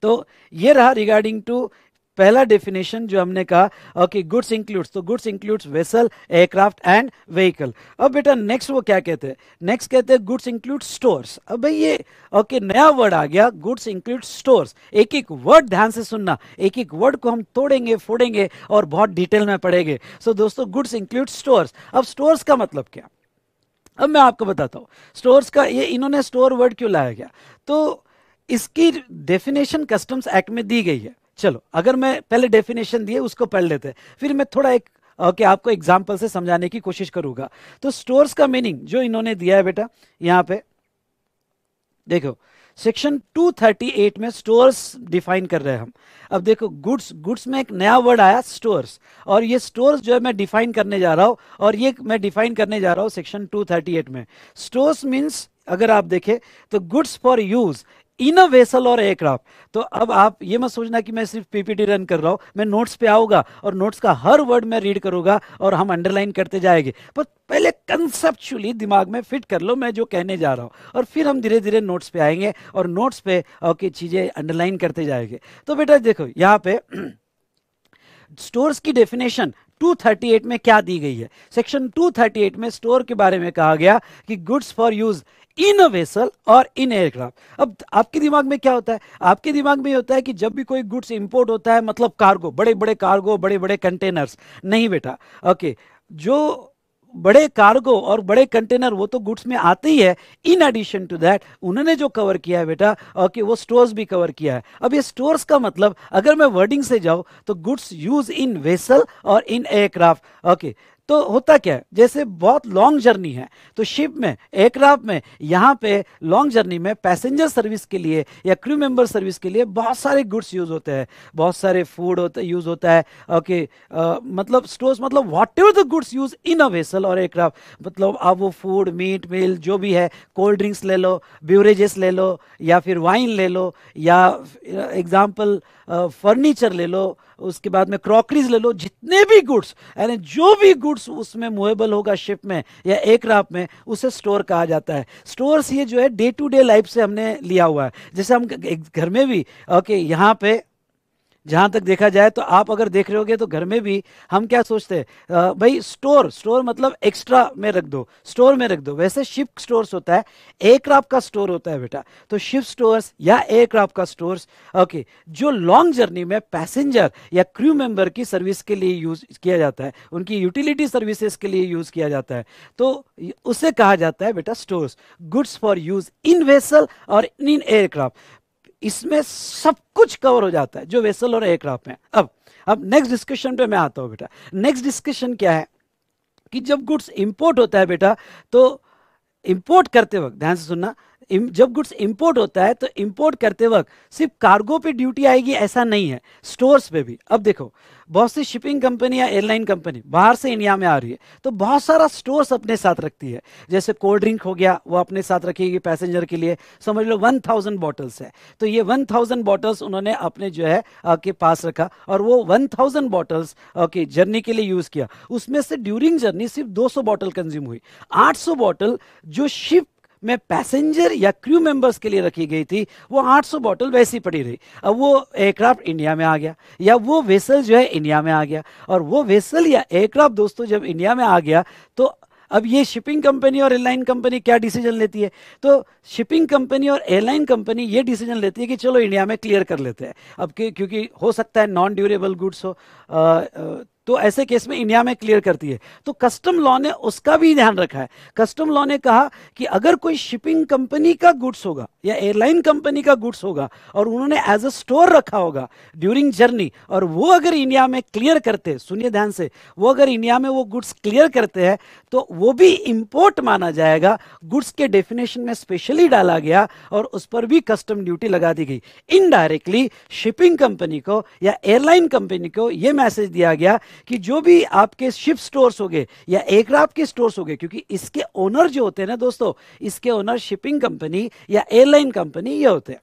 तो ये रहा रिगार्डिंग टू पहला डेफिनेशन जो हमने कहा ओके गुड्स इंक्लूड्स. तो goods includes vessel, aircraft and vehicle. अब बेटा नेक्स्ट वो क्या कहते हैं. नेक्स्ट कहते हैं गुड्स इंक्लूड स्टोर्स. अब भाई ये ओके नया वर्ड आ गया, गुड्स इंक्लूड स्टोर्स. एक एक वर्ड ध्यान से सुनना, एक एक वर्ड को हम तोड़ेंगे फोड़ेंगे और बहुत डिटेल में पढ़ेंगे. सो दोस्तों, गुड्स इंक्लूड स्टोर्स. अब स्टोर्स का मतलब क्या. अब मैं आपको बताता हूँ स्टोर्स का ये इन्होंने स्टोर वर्ड क्यों लाया गया, तो इसकी डेफिनेशन कस्टम्स एक्ट में दी गई है। चलो अगर मैं पहले डेफिनेशन दिए उसको पढ़ लेते हैं, फिर मैं थोड़ा एक आपको एग्जाम्पल से समझाने की कोशिश करूंगा। तो स्टोर्स का मीनिंग जो इन्होंने दिया है बेटा यहाँ पे देखो सेक्शन 238 में स्टोर्स डिफाइन कर रहे हैं हम। अब देखो गुड्स, गुड्स में एक नया वर्ड आया स्टोर्स, और ये स्टोर्स जो है मैं डिफाइन करने जा रहा हूँ, और ये मैं डिफाइन करने जा रहा हूँ सेक्शन 238 में। स्टोर्स मीन्स अगर आप देखें तो goods for use in a vessel और एयरक्राफ्ट। तो अब आप ये मत सोचना कि मैं सिर्फ पीपीटी रन कर रहा हूँ, मैं नोट्स पे आऊँगा और नोट्स का हर वर्ड मैं रीड करूँगा और हम अंडरलाइन करते जाएंगे, पर पहले कंसेप्चुअली दिमाग में फिट कर लो मैं जो कहने जा रहा हूँ, और फिर हम धीरे धीरे नोट्स पे आएंगे और नोट्स पे ओके चीज़ें अंडरलाइन करते जाएंगे। तो बेटा देखो यहाँ पे स्टोर्स की डेफिनेशन 238 में क्या दी गई है। सेक्शन 238 में स्टोर के बारे में कहा गया कि goods for use in a vessel और इन एयरक्राफ्ट। अब आपके दिमाग में क्या होता है, आपके दिमाग में होता है कि जब भी कोई गुड्स इंपोर्ट होता है मतलब कार्गो, बड़े बड़े कार्गो, बड़े बड़े कंटेनर्स। नहीं बेटा ओके, जो बड़े कार्गो और बड़े कंटेनर वो तो गुड्स में आते ही है, इन एडिशन टू दैट उन्होंने जो कवर किया है बेटा ओके वो स्टोर्स भी कवर किया है। अब ये स्टोर्स का मतलब अगर मैं वर्डिंग से जाऊँ तो गुड्स यूज इन वेसल और इन एयरक्राफ्ट। ओके तो होता क्या है, जैसे बहुत लॉन्ग जर्नी है तो शिप में, एयरक्राफ्ट में, यहाँ पे लॉन्ग जर्नी में पैसेंजर सर्विस के लिए या क्रू मेंबर सर्विस के लिए बहुत सारे गुड्स यूज़ होते हैं, बहुत सारे फूड होते यूज़ होता है। ओके मतलब स्टोर्स मतलब whatever the goods use in a vessel और एयरक्राफ्ट, मतलब आप वो फूड, मीट, मिल जो भी है, कोल्ड ड्रिंक्स ले लो, ब्यूरेजेस ले लो, या फिर वाइन ले लो, या एग्जाम्पल फर्नीचर ले लो, उसके बाद में क्रॉकरीज ले लो, जितने भी गुड्स यानी जो भी गुड्स उसमें मूवेबल होगा शिप में या एयरक्राफ्ट में उसे स्टोर कहा जाता है। स्टोर्स ये जो है डे टू डे लाइफ से हमने लिया हुआ है, जैसे हम घर में भी ओके यहाँ पे जहाँ तक देखा जाए तो आप अगर देख रहे होगे तो घर में भी हम क्या सोचते हैं भाई स्टोर, स्टोर मतलब एक्स्ट्रा में रख दो, स्टोर में रख दो। वैसे शिप स्टोर्स होता है, एयरक्राफ्ट का स्टोर होता है बेटा। तो शिप स्टोर्स या एयरक्राफ्ट का स्टोर्स ओके जो लॉन्ग जर्नी में पैसेंजर या क्रू मेंबर की सर्विस के लिए यूज किया जाता है, उनकी यूटिलिटी सर्विसेज के लिए यूज किया जाता है, तो उसे कहा जाता है बेटा stores, goods for use in vessel और इन एयरक्राफ्ट। इसमें सब कुछ कवर हो जाता है जो वेसल और एयरक्राफ्ट में। अब नेक्स्ट डिस्कशन पे मैं आता हूँ बेटा। नेक्स्ट डिस्कशन क्या है कि जब गुड्स इंपोर्ट होता है बेटा, तो इंपोर्ट करते वक्त ध्यान से सुनना, जब गुड्स इंपोर्ट होता है तो इंपोर्ट करते वक्त सिर्फ कार्गो पे ड्यूटी आएगी ऐसा नहीं है, स्टोर्स पे भी। अब देखो बहुत सी शिपिंग कंपनी या एयरलाइन कंपनी बाहर से इंडिया में आ रही है तो बहुत सारा स्टोर्स अपने साथ रखती है, जैसे कोल्ड ड्रिंक हो गया वो अपने साथ रखेगी पैसेंजर के लिए, समझ लो 1000 बॉटल्स है तो ये 1000 बॉटल्स उन्होंने अपने जो है के पास रखा और वो 1000 बॉटल्स ओके जर्नी के लिए यूज़ किया। उसमें से ड्यूरिंग जर्नी सिर्फ 200 बॉटल कंज्यूम हुई, 800 बॉटल जो शिप में पैसेंजर या क्रू मेंबर्स के लिए रखी गई थी वो 800 बॉटल वैसी पड़ी रही। अब वो एयरक्राफ्ट इंडिया में आ गया या वो वेसल जो है इंडिया में आ गया, और वो वेसल या एयरक्राफ्ट दोस्तों जब इंडिया में आ गया तो अब ये शिपिंग कंपनी और एयरलाइन कंपनी क्या डिसीजन लेती है, तो शिपिंग कंपनी और एयरलाइन कंपनी ये डिसीजन लेती है कि चलो इंडिया में क्लियर कर लेते हैं। अब क्योंकि हो सकता है नॉन ड्यूरेबल गुड्स हो तो ऐसे केस में इंडिया में क्लियर करती है। तो कस्टम लॉ ने उसका भी ध्यान रखा है। कस्टम लॉ ने कहा कि अगर कोई शिपिंग कंपनी का गुड्स होगा या एयरलाइन कंपनी का गुड्स होगा और उन्होंने एज अ स्टोर रखा होगा ड्यूरिंग जर्नी, और वो अगर इंडिया में क्लियर करते, सुनिए ध्यान से, वो अगर इंडिया में वो गुड्स क्लियर करते हैं तो वो भी इम्पोर्ट माना जाएगा। गुड्स के डेफिनेशन में स्पेशली डाला गया और उस पर भी कस्टम ड्यूटी लगा दी गई। इनडायरेक्टली शिपिंग कंपनी को या एयरलाइन कंपनी को यह मैसेज दिया गया कि जो भी आपके शिप स्टोर्स हो गए या एयरक्राफ्ट के स्टोर्स हो गए, क्योंकि इसके ओनर जो होते हैं ना दोस्तों, इसके ओनर शिपिंग कंपनी या एयरलाइन कंपनी ये होते हैं।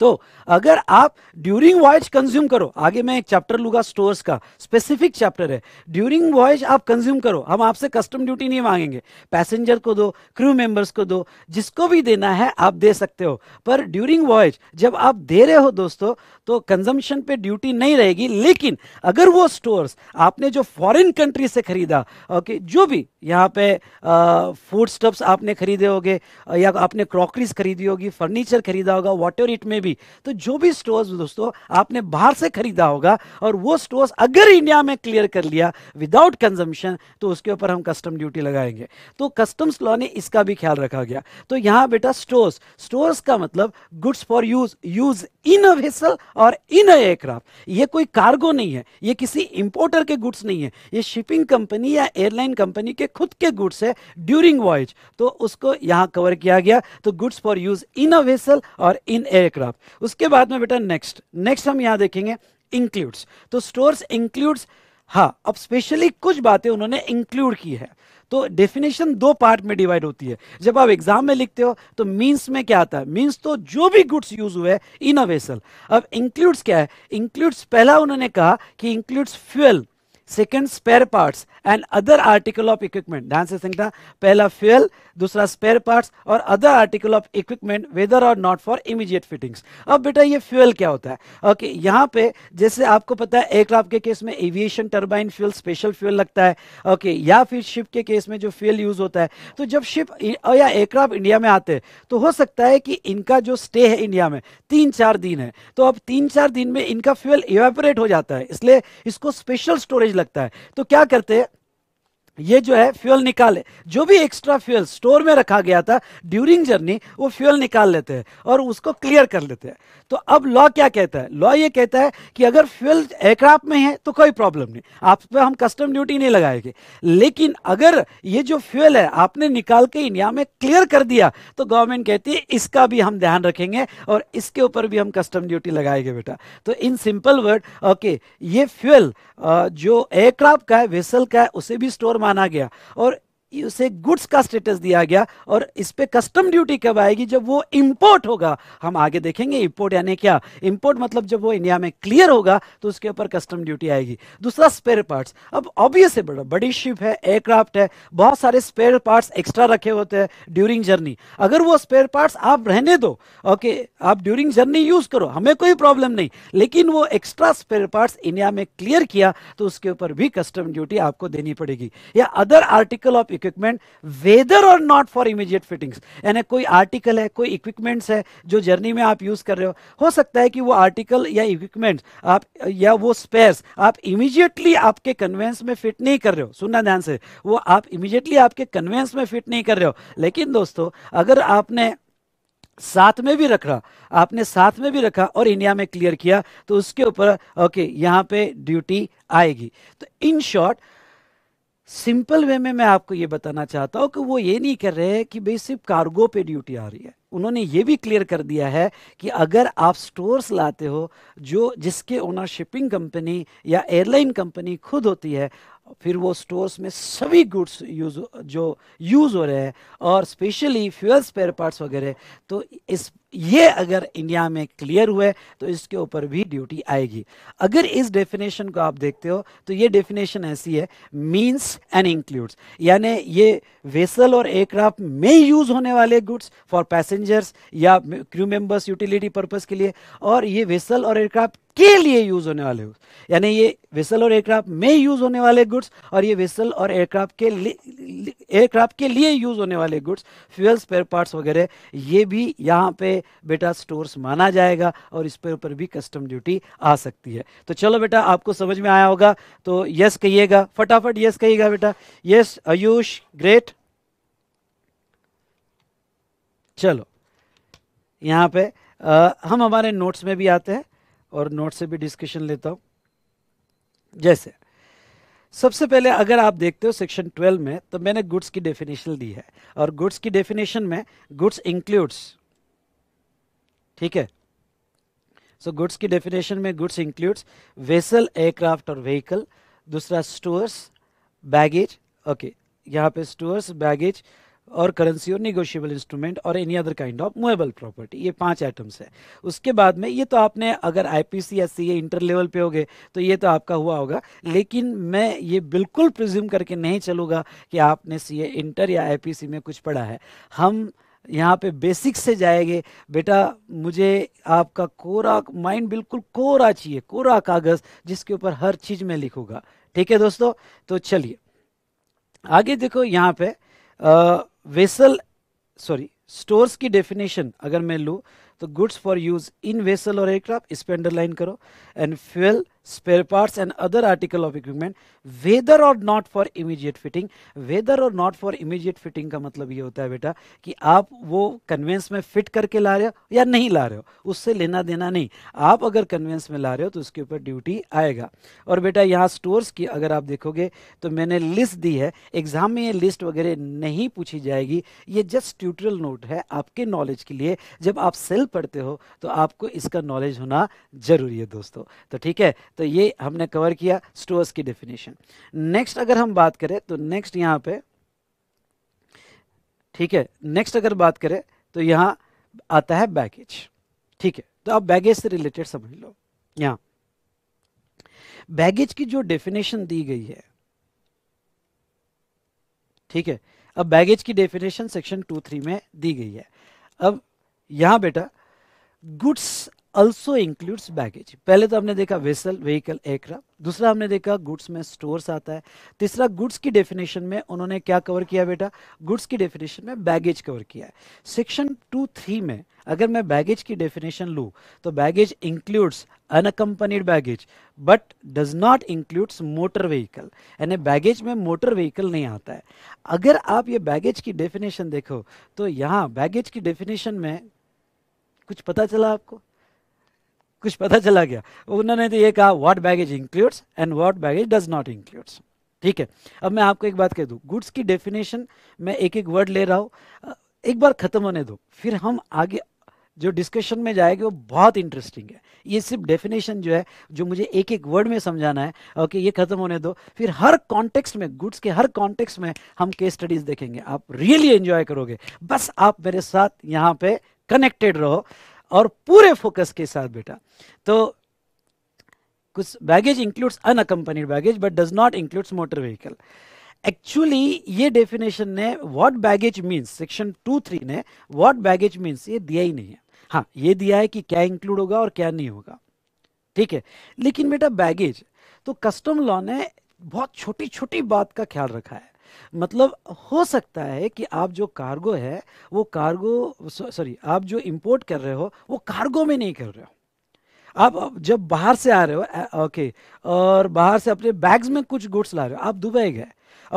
तो अगर आप ड्यूरिंग वॉयज कंज्यूम करो, आगे मैं एक चैप्टर लूंगा स्टोर्स का, स्पेसिफिक चैप्टर है, ड्यूरिंग वॉयज आप कंज्यूम करो, हम आपसे कस्टम ड्यूटी नहीं मांगेंगे, पैसेंजर को दो, क्रू मेंबर्स को दो, जिसको भी देना है आप दे सकते हो, पर ड्यूरिंग वॉयज जब आप दे रहे हो दोस्तों तो कंजम्पशन पे ड्यूटी नहीं रहेगी। लेकिन अगर वो स्टोर्स आपने जो फॉरेन कंट्री से खरीदा, ओके जो भी यहाँ पे फूड स्टफ्स आपने खरीदे होंगे या आपने क्रॉकरीज खरीदी होगी, फर्नीचर खरीदा होगा, वॉट एवर इट में भी, इंडस्ट्री। तो जो भी स्टोर्स दोस्तों आपने बाहर से खरीदा होगा और वो स्टोर्स अगर इंडिया में क्लियर कर लिया विदाउट कंजम्पशन तो उसके ऊपर हम कस्टम ड्यूटी लगाएंगे। तो कस्टम्स लॉ ने इसका भी ख्याल रखा गया। तो यहाँ बेटा स्टोर्स का मतलब goods for use in a vessel और इन अ एयरक्राफ्ट। ये कोई कार्गो नहीं है, ये किसी इंपोर्टर के गुड्स नहीं है, ये शिपिंग कंपनी या एयरलाइन कंपनी के खुद के गुड्स है ड्यूरिंग वॉयज, तो उसको यहाँ कवर किया गया। तो goods for use in a vessel और इन एयरक्राफ्ट। उसके बाद में बेटा नेक्स्ट हम यहाँ देखेंगे इंक्लूड्स। तो स्टोर्स इंक्लूड्स, हाँ अब स्पेशली कुछ बातें उन्होंने इंक्लूड की है। तो डेफिनेशन दो पार्ट में डिवाइड होती है। जब आप एग्जाम में लिखते हो तो मीन्स में क्या आता है, मीन्स तो जो भी गुड्स यूज हुए इन अ वेसल। अब इंक्लूड्स क्या है, इंक्लूड्स पहला उन्होंने कहा कि includes fuel, second spare parts and other article of equipment. ध्यान से समझना, पहला फ्यूल, दूसरा स्पेयर पार्ट्स और other article of equipment whether और नॉट फॉर इमीडिएट फिटिंग्स। अब बेटा ये फ्यूल क्या होता है, ओके यहाँ पे जैसे आपको पता है एयरक्राफ्ट के केस में aviation turbine fuel special fuel लगता है, ओके या फिर शिप के केस में जो फ्यूल यूज होता है। तो जब शिप या एयरक्राफ्ट इंडिया में आते हैं तो हो सकता है कि इनका जो स्टे है इंडिया में 3-4 दिन है, तो अब 3-4 दिन में इनका फ्यूल इवेपोरेट हो जाता है, इसलिए इसको स्पेशल स्टोरेज लगता है। तो क्या करते हैं, ये जो है फ्यूल निकाले, जो भी एक्स्ट्रा फ्यूल स्टोर में रखा गया था ड्यूरिंग जर्नी वो फ्यूल निकाल लेते हैं और उसको क्लियर कर लेते हैं। तो अब लॉ क्या कहता है, लॉ ये कहता है कि अगर फ्यूल एयरक्राफ्ट में है तो कोई प्रॉब्लम नहीं, आप पे हम कस्टम ड्यूटी नहीं लगाएंगे, लेकिन अगर ये जो फ्यूल है आपने निकाल के इंडिया में क्लियर कर दिया तो गवर्नमेंट कहती है इसका भी हम ध्यान रखेंगे और इसके ऊपर भी हम कस्टम ड्यूटी लगाएंगे बेटा। तो इन सिंपल वर्ड ओके ये फ्यूल जो एयरक्राफ्ट का है वेसल का है उसे भी स्टोर माना गया और उसे गुड्स का स्टेटस दिया गया और इस पे कस्टम ड्यूटी कब आएगी, जब वो इंपोर्ट होगा। हम आगे देखेंगे इंपोर्ट यानी क्या, इंपोर्ट मतलब जब वो इंडिया में क्लियर होगा तो उसके ऊपर कस्टम ड्यूटी आएगी। दूसरा स्पेयर पार्ट्स, अब ऑब्वियस है बड़ा बड़ी शिप है एयरक्राफ्ट है बहुत सारे स्पेयर पार्ट्स एक्स्ट्रा रखे होते हैं ड्यूरिंग जर्नी, अगर वो स्पेयर पार्ट्स आप रहने दो ओके आप ड्यूरिंग जर्नी यूज करो हमें कोई प्रॉब्लम नहीं, लेकिन वो एक्स्ट्रा स्पेयर पार्ट्स इंडिया में क्लियर किया तो उसके ऊपर भी कस्टम ड्यूटी आपको देनी पड़ेगी। या other article of equipment whether और नॉट फॉर इमीडिएट फिटिंग्स, यानी कोई आर्टिकल है कोई इक्विपमेंट्स है जो जर्नी में आप यूज कर रहे हो सकता है कि वो आर्टिकल या इक्विपमेंट्स आप या वो स्पेयर्स आप इमीडिएटली आपके कन्वेंस में फिट नहीं कर रहे हो। सुनना ध्यान से, वो आप इमीडिएटली आपके कन्वेंस में फिट नहीं कर रहे हो, लेकिन दोस्तों अगर आपने साथ में भी रखा और इंडिया में क्लियर किया तो उसके ऊपर ओके यहाँ पे ड्यूटी आएगी। तो इन शॉर्ट सिंपल वे में मैं आपको ये बताना चाहता हूँ कि वो ये नहीं कर रहे हैं कि भाई सिर्फ कार्गो पे ड्यूटी आ रही है, उन्होंने ये भी क्लियर कर दिया है कि अगर आप स्टोर्स लाते हो जो जिसके ओनर शिपिंग कंपनी या एयरलाइन कंपनी खुद होती है फिर वो स्टोर्स में सभी गुड्स यूज़ हो रहे हैं और स्पेशली फ्यूल स्पेयर पार्ट्स वगैरह, तो ये अगर इंडिया में क्लियर हुए तो इसके ऊपर भी ड्यूटी आएगी। अगर इस डेफिनेशन को आप देखते हो तो ये डेफिनेशन ऐसी है, मींस एंड इंक्लूड्स, यानी ये वेसल और एयरक्राफ्ट में यूज होने वाले गुड्स फॉर पैसेंजर्स या क्रू मेंबर्स यूटिलिटी पर्पस के लिए, और ये वेसल और एयरक्राफ्ट के लिए यूज होने वाले गुड्स, यानी ये वेसल और एयरक्राफ्ट में यूज होने वाले गुड्स और ये वेसल और एयरक्राफ्ट के लिए यूज होने वाले गुड्स फ्यूल स्पेयर पार्ट्स वगैरह, ये भी यहाँ पे बेटा स्टोर्स माना जाएगा और इस पर ऊपर भी कस्टम ड्यूटी आ सकती है। तो चलो बेटा आपको समझ में आया होगा, तो यस कहिएगा, फटाफट यस कहिएगा बेटा। Yes Ayush great. चलो यहां पे हम हमारे नोट्स में भी आते हैं और नोट्स से भी डिस्कशन लेता हूं। जैसे सबसे पहले अगर आप देखते हो सेक्शन 12 में तो मैंने गुड्स की डेफिनेशन दी है और गुड्स की डेफिनेशन में गुड्स इंक्लूड्स, ठीक है, सो गुड्स की डेफिनेशन में गुड्स इंक्लूड्स वेसल एयरक्राफ्ट और व्हीकल, दूसरा स्टोर्स बैगेज, ओके यहाँ पे स्टोर्स बैगेज और करेंसी और निगोशिएबल इंस्ट्रूमेंट और any other kind of movable property, ये 5 आइटम्स है। उसके बाद में ये तो आपने अगर आईपीसी या सीए इंटर लेवल पे हो गए तो ये तो आपका हुआ होगा, लेकिन मैं ये बिल्कुल प्रिज्यूम करके नहीं चलूँगा कि आपने सीए इंटर या आईपीसी में कुछ पढ़ा है। हम यहाँ पे बेसिक से जाएंगे बेटा, मुझे आपका कोरा माइंड बिल्कुल कोरा चाहिए, कोरा कागज़ जिसके ऊपर हर चीज़ में लिखूंगा, ठीक है दोस्तों। तो चलिए आगे देखो, यहाँ पे स्टोर्स की डेफिनेशन अगर मैं लूँ तो goods for use in vessel और एयरक्राफ्ट, इस पर अंडरलाइन करो, and fuel, spare parts and other article of equipment whether और not for immediate fitting. Whether और नॉट फॉर इमीडिएट फिटिंग का मतलब ये होता है बेटा कि आप वो कन्वेंस में फिट करके ला रहे हो या नहीं ला रहे हो, उससे लेना देना नहीं। आप अगर कन्वेंस में ला रहे हो तो उसके ऊपर ड्यूटी आएगा। और बेटा यहाँ स्टोर्स की अगर आप देखोगे तो मैंने लिस्ट दी है, एग्जाम में ये लिस्ट वगैरह नहीं पूछी जाएगी, ये जस्ट ट्यूटोरियल नोट है आपके नॉलेज के लिए। जब आप सेल पढ़ते हो तो आपको इसका नॉलेज होना जरूरी है दोस्तों। तो ठीक है, तो ये हमने कवर किया स्टोर्स की डेफिनेशन। नेक्स्ट अगर हम बात करें तो नेक्स्ट यहाँ पे, ठीक है, नेक्स्ट अगर बात करें तो यहाँ आता है बैगेज। ठीक है, तो आप बैगेज से रिलेटेड समझ लो। यहाँ बैगेज की जो डेफिनेशन दी गई है, ठीक है, अब बैगेज की डेफिनेशन सेक्शन 23 में दी गई है। अब यहाँ बेटा गुड्स ऑल्सो इंक्लूड्स बैगेज। पहले तो हमने देखा वेसल, व्हीकल, एयरक्राफ्ट, दूसरा हमने देखा गुड्स में स्टोर्स आता है, तीसरा गुड्स की डेफिनेशन में उन्होंने क्या कवर किया बेटा, गुड्स की डेफिनेशन में बैगेज कवर किया है। सेक्शन 23 में अगर मैं बैगेज की डेफिनेशन लूँ तो baggage includes unaccompanied baggage but does not includes motor vehicle, यानी बैगेज में मोटर व्हीकल नहीं आता है। अगर आप ये बैगेज की डेफिनेशन देखो तो यहाँ बैगेज की डेफिनेशन में कुछ पता चला आपको, कुछ पता चला गया? उन्होंने तो ये कहा what baggage includes and what baggage does not includes. ठीक है, अब मैं आपको एक बात कह दूं, गुड्स की डेफिनेशन मैं एक एक वर्ड ले रहा हूँ, एक बार खत्म होने दो, फिर हम आगे जो डिस्कशन में जाएगी वो बहुत इंटरेस्टिंग है। ये सिर्फ डेफिनेशन जो है, जो मुझे एक एक वर्ड में समझाना है, ओके, ये खत्म होने दो, फिर हर कॉन्टेक्स्ट में, गुड्स के हर कॉन्टेक्स्ट में हम केस स्टडीज देखेंगे, आप रियली एंजॉय करोगे। बस आप मेरे साथ यहाँ पे कनेक्टेड रहो और पूरे फोकस के साथ बेटा। तो कुछ baggage includes unaccompanied baggage but does not includes motor vehicle. Actually ये डेफिनेशन ने व्हाट बैगेज मींस, सेक्शन 23 ने व्हाट बैगेज मींस ये दिया ही नहीं है। हाँ, ये दिया है कि क्या इंक्लूड होगा और क्या नहीं होगा। ठीक है, लेकिन बेटा बैगेज तो कस्टम लॉ ने बहुत छोटी छोटी बात का ख्याल रखा है। मतलब हो सकता है कि आप जो कार्गो है वो कार्गो, सॉरी, आप जो इंपोर्ट कर रहे हो वो कार्गो में नहीं कर रहे हो। आप जब बाहर से आ रहे हो, ओके, और बाहर से अपने बैग्स में कुछ गुड्स ला रहे हो, आप दुबई गए,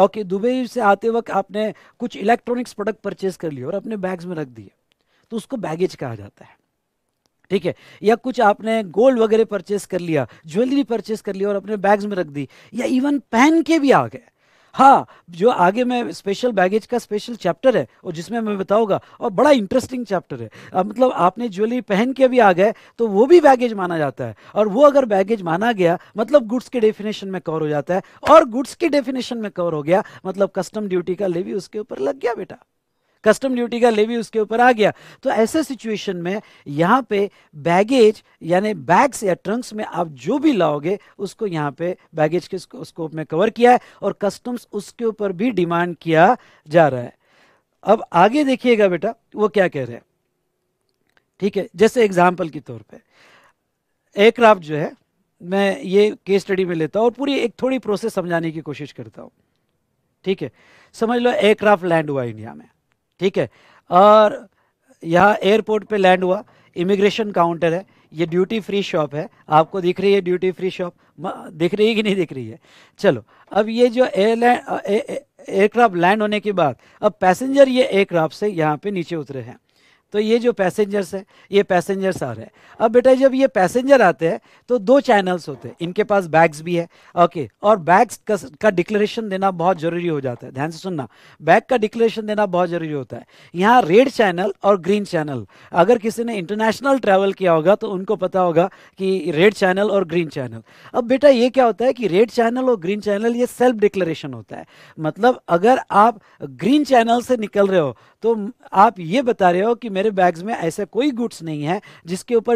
ओके, दुबई से आते वक्त आपने कुछ इलेक्ट्रॉनिक्स प्रोडक्ट परचेज कर लिए और अपने बैग्स में रख दिए, तो उसको बैगेज कहा जाता है। ठीक है, या कुछ आपने गोल्ड वगैरह परचेज कर लिया, ज्वेलरी परचेज कर लिया और अपने बैग्स में रख दी, या इवन पहन के भी आ गए। हाँ, जो आगे मैं स्पेशल बैगेज का स्पेशल चैप्टर है और जिसमें मैं बताऊंगा, और बड़ा इंटरेस्टिंग चैप्टर है। मतलब आपने ज्वेलरी पहन के भी आ गए तो वो भी बैगेज माना जाता है, और वो अगर बैगेज माना गया मतलब गुड्स के डेफिनेशन में कवर हो जाता है, और गुड्स के डेफिनेशन में कवर हो गया मतलब कस्टम ड्यूटी का लेवी उसके ऊपर लग गया बेटा, कस्टम ड्यूटी का लेवी उसके ऊपर आ गया। तो ऐसे सिचुएशन में यहाँ पे बैगेज यानी बैग्स या ट्रंक्स में आप जो भी लाओगे उसको यहाँ पे बैगेज के स्कोप में कवर किया है, और कस्टम्स उसके ऊपर भी डिमांड किया जा रहा है। अब आगे देखिएगा बेटा वो क्या कह रहे हैं। ठीक है, जैसे एग्जाम्पल के तौर पे एयरक्राफ्ट जो है, मैं ये केस स्टडी में लेता हूँ और पूरी एक थोड़ी प्रोसेस समझाने की कोशिश करता हूँ। ठीक है, समझ लो एयरक्राफ्ट लैंड हुआ इंडिया में, ठीक है, और यहाँ एयरपोर्ट पे लैंड हुआ, इमिग्रेशन काउंटर है, ये ड्यूटी फ्री शॉप है, आपको दिख रही है ड्यूटी फ्री शॉप, दिख रही है कि नहीं दिख रही है? चलो, अब ये जो एयरक्राफ्ट लैंड होने के बाद अब पैसेंजर ये एयरक्राफ्ट से यहाँ पे नीचे उतरे हैं, तो ये जो पैसेंजर्स है, ये पैसेंजर्स आ रहे हैं। अब बेटा जब ये पैसेंजर आते हैं तो दो चैनल्स होते हैं, इनके पास बैग्स भी है, ओके, और बैग्स का डिक्लेरेशन देना बहुत जरूरी हो जाता है। ध्यान से सुनना, बैग का डिक्लेरेशन देना बहुत जरूरी होता है। यहाँ रेड चैनल और ग्रीन चैनल, अगर किसी ने इंटरनेशनल ट्रैवल किया होगा तो उनको पता होगा कि रेड चैनल और ग्रीन चैनल। अब बेटा ये क्या होता है कि रेड चैनल और ग्रीन चैनल ये सेल्फ डिक्लेरेशन होता है। मतलब अगर आप ग्रीन चैनल से निकल रहे हो तो आप ये बता रहे हो कि मेरे बैग्स में ऐसे कोई गुड्स नहीं है जिसके ऊपर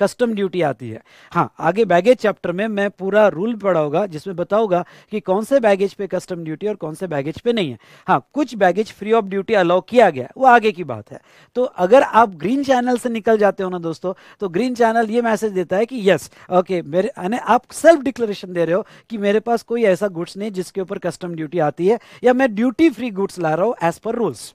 कस्टम ड्यूटी आती है। हाँ, आगे बैगेज चैप्टर में मैं पूरा रूल पढ़ाऊंगा जिसमें बताऊंगा कि कौन से बैगेज पे कस्टम ड्यूटी और कौन से बैगेज पे नहीं है। हाँ, कुछ baggage free of duty allow किया गया, वो आगे की बात है। तो अगर आप ग्रीन चैनल से निकल जाते हो ना दोस्तों, तो ग्रीन चैनल ये मैसेज देता है कि यस, ओके, मेरे यानी आप सेल्फ डिक्लेरेशन दे रहे हो कि मेरे पास कोई ऐसा गुड्स नहीं जिसके ऊपर कस्टम ड्यूटी आती है, या मैं ड्यूटी फ्री गुड्स ला रहा हूँ एज पर रूल्स।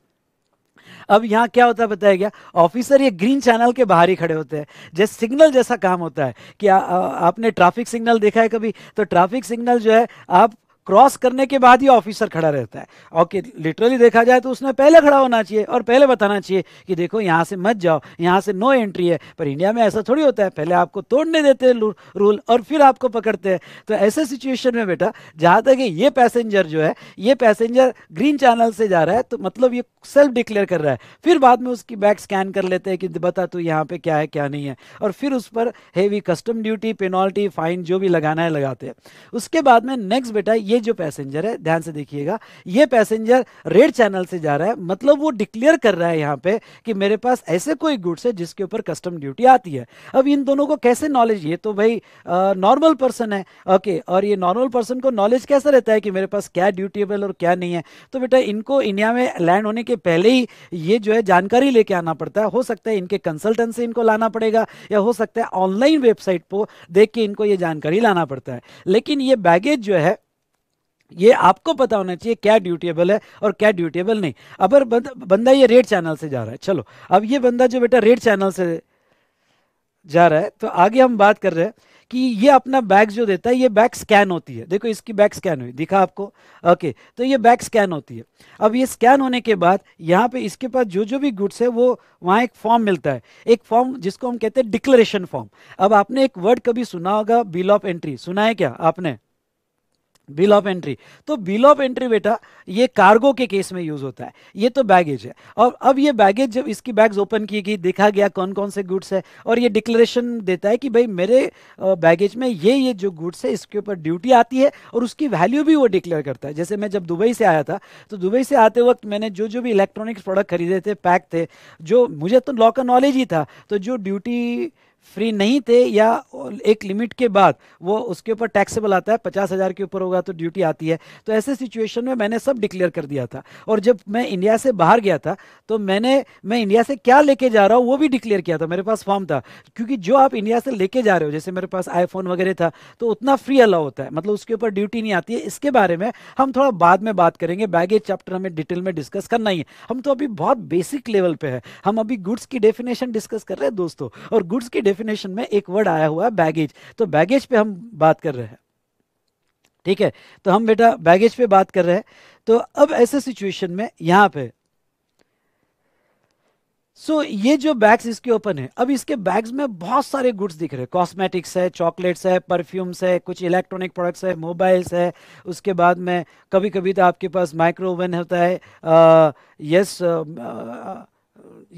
अब यहाँ क्या होता है बताया गया, ऑफिसर ये ग्रीन चैनल के बाहर ही खड़े होते हैं, जैसे सिग्नल जैसा काम होता है कि आपने ट्रैफिक सिग्नल देखा है कभी, तो ट्रैफिक सिग्नल जो है आप क्रॉस करने के बाद ही ऑफिसर खड़ा रहता है। ओके, लिटरली देखा जाए तो उसने पहले खड़ा होना चाहिए और पहले बताना चाहिए कि देखो यहाँ से मत जाओ, यहाँ से नो एंट्री है, पर इंडिया में ऐसा थोड़ी होता है, पहले आपको तोड़ने देते हैं रूल और फिर आपको पकड़ते हैं। तो ऐसे सिचुएशन में बेटा जहाँ तक ये पैसेंजर जो है, ये पैसेंजर ग्रीन चैनल से जा रहा है तो मतलब ये सेल्फ डिक्लेयर कर रहा है, फिर बाद में उसकी बैग स्कैन कर लेते हैं कि बता तू यहाँ पे क्या है क्या नहीं है, और फिर उस पर heavy custom duty, penalty, fine जो भी लगाना है लगाते हैं। उसके बाद में नेक्स्ट बेटा ये जो पैसेंजर है, ध्यान से देखिएगा, ये पैसेंजर रेड चैनल से जा रहा है, मतलब वो डिक्लेयर कर रहा है यहाँ पे कि मेरे पास ऐसे कोई गुड्स है जिसके ऊपर कस्टम ड्यूटी आती है। अब इन दोनों को कैसे नॉलेज, ये तो भाई नॉर्मल पर्सन है, ओके, और ये नॉर्मल पर्सन को नॉलेज कैसा रहता है कि मेरे पास क्या ड्यूटीएबल और क्या नहीं है। तो बेटा इनको इंडिया में लैंड होने के पहले ही ये जो है जानकारी लेके आना पड़ता है, हो सकता है इनके कंसल्टेंट से इनको लाना पड़ेगा या हो सकता है ऑनलाइन वेबसाइट पर देख के इनको ये जानकारी लाना पड़ता है। लेकिन ये बैगेज जो है ये आपको पता होना चाहिए क्या ड्यूटीएबल है और क्या ड्यूटीएबल नहीं। अगर बंदा ये रेड चैनल से जा रहा है, चलो अब ये बंदा जो बेटा रेड चैनल से जा रहा है, तो आगे हम बात कर रहे हैं कि ये अपना बैग जो देता है, ये बैग स्कैन होती है। देखो इसकी बैग स्कैन हुई, दिखा आपको, ओके, तो ये बैग स्कैन होती है। अब ये स्कैन होने के बाद यहाँ पे इसके पास जो जो भी गुड्स है वो वहाँ एक फॉर्म मिलता है, एक फॉर्म जिसको हम कहते हैं डिक्लेरेशन फॉर्म। अब आपने एक वर्ड कभी सुना होगा, बिल ऑफ एंट्री, सुना है क्या आपने? बिल ऑफ एंट्री, तो बिल ऑफ एंट्री बेटा ये कार्गो के केस में यूज होता है, ये तो बैगेज है। और अब ये बैगेज, जब इसकी बैग्स ओपन की गई, देखा गया कौन कौन से गुड्स है, और ये डिक्लेरेशन देता है कि भाई मेरे बैगेज में ये जो गुड्स है इसके ऊपर ड्यूटी आती है, और उसकी वैल्यू भी वो डिक्लेयर करता है। जैसे मैं जब दुबई से आया था, तो दुबई से आते वक्त मैंने जो जो भी इलेक्ट्रॉनिक्स प्रोडक्ट खरीदे थे, पैक थे, जो मुझे तो लॉ का नॉलेज ही था, तो जो ड्यूटी फ्री नहीं थे या एक लिमिट के बाद वो उसके ऊपर टैक्सेबल आता है, 50,000 के ऊपर होगा तो ड्यूटी आती है, तो ऐसे सिचुएशन में मैंने सब डिक्लेयर कर दिया था। और जब मैं इंडिया से बाहर गया था तो मैं इंडिया से क्या लेके जा रहा हूँ वो भी डिक्लेयर किया था, मेरे पास फॉर्म था, क्योंकि जो आप इंडिया से लेके जा रहे हो, जैसे मेरे पास आईफोन वगैरह था तो उतना फ्री अलाउ होता है, मतलब उसके ऊपर ड्यूटी नहीं आती है। इसके बारे में हम थोड़ा बाद में बात करेंगे, बैगेज चैप्टर हमें डिटेल में डिस्कस करना ही है, हम तो अभी बहुत बेसिक लेवल पर है, हम अभी गुड्स की डेफिनेशन डिस्कस कर रहे हैं दोस्तों, और गुड्स की डेफिनेशन में एक वर्ड आया हुआ है बैगेज, तो बैगेज पे हम बात कर रहे हैं, ठीक है? तो हम बेटा बैगेज पे बात कर रहे हैं। तो अब ऐसे सिचुएशन में यहां पे ये जो बैग्स इसके ओपन है, अब इसके बैग्स में बहुत सारे गुड्स दिख रहे हैं, कॉस्मेटिक्स है, चॉकलेट्स है, परफ्यूम्स है, कुछ इलेक्ट्रॉनिक प्रोडक्ट्स है, मोबाइल्स है, उसके बाद में कभी कभी तो आपके पास माइक्रो ओवन होता है,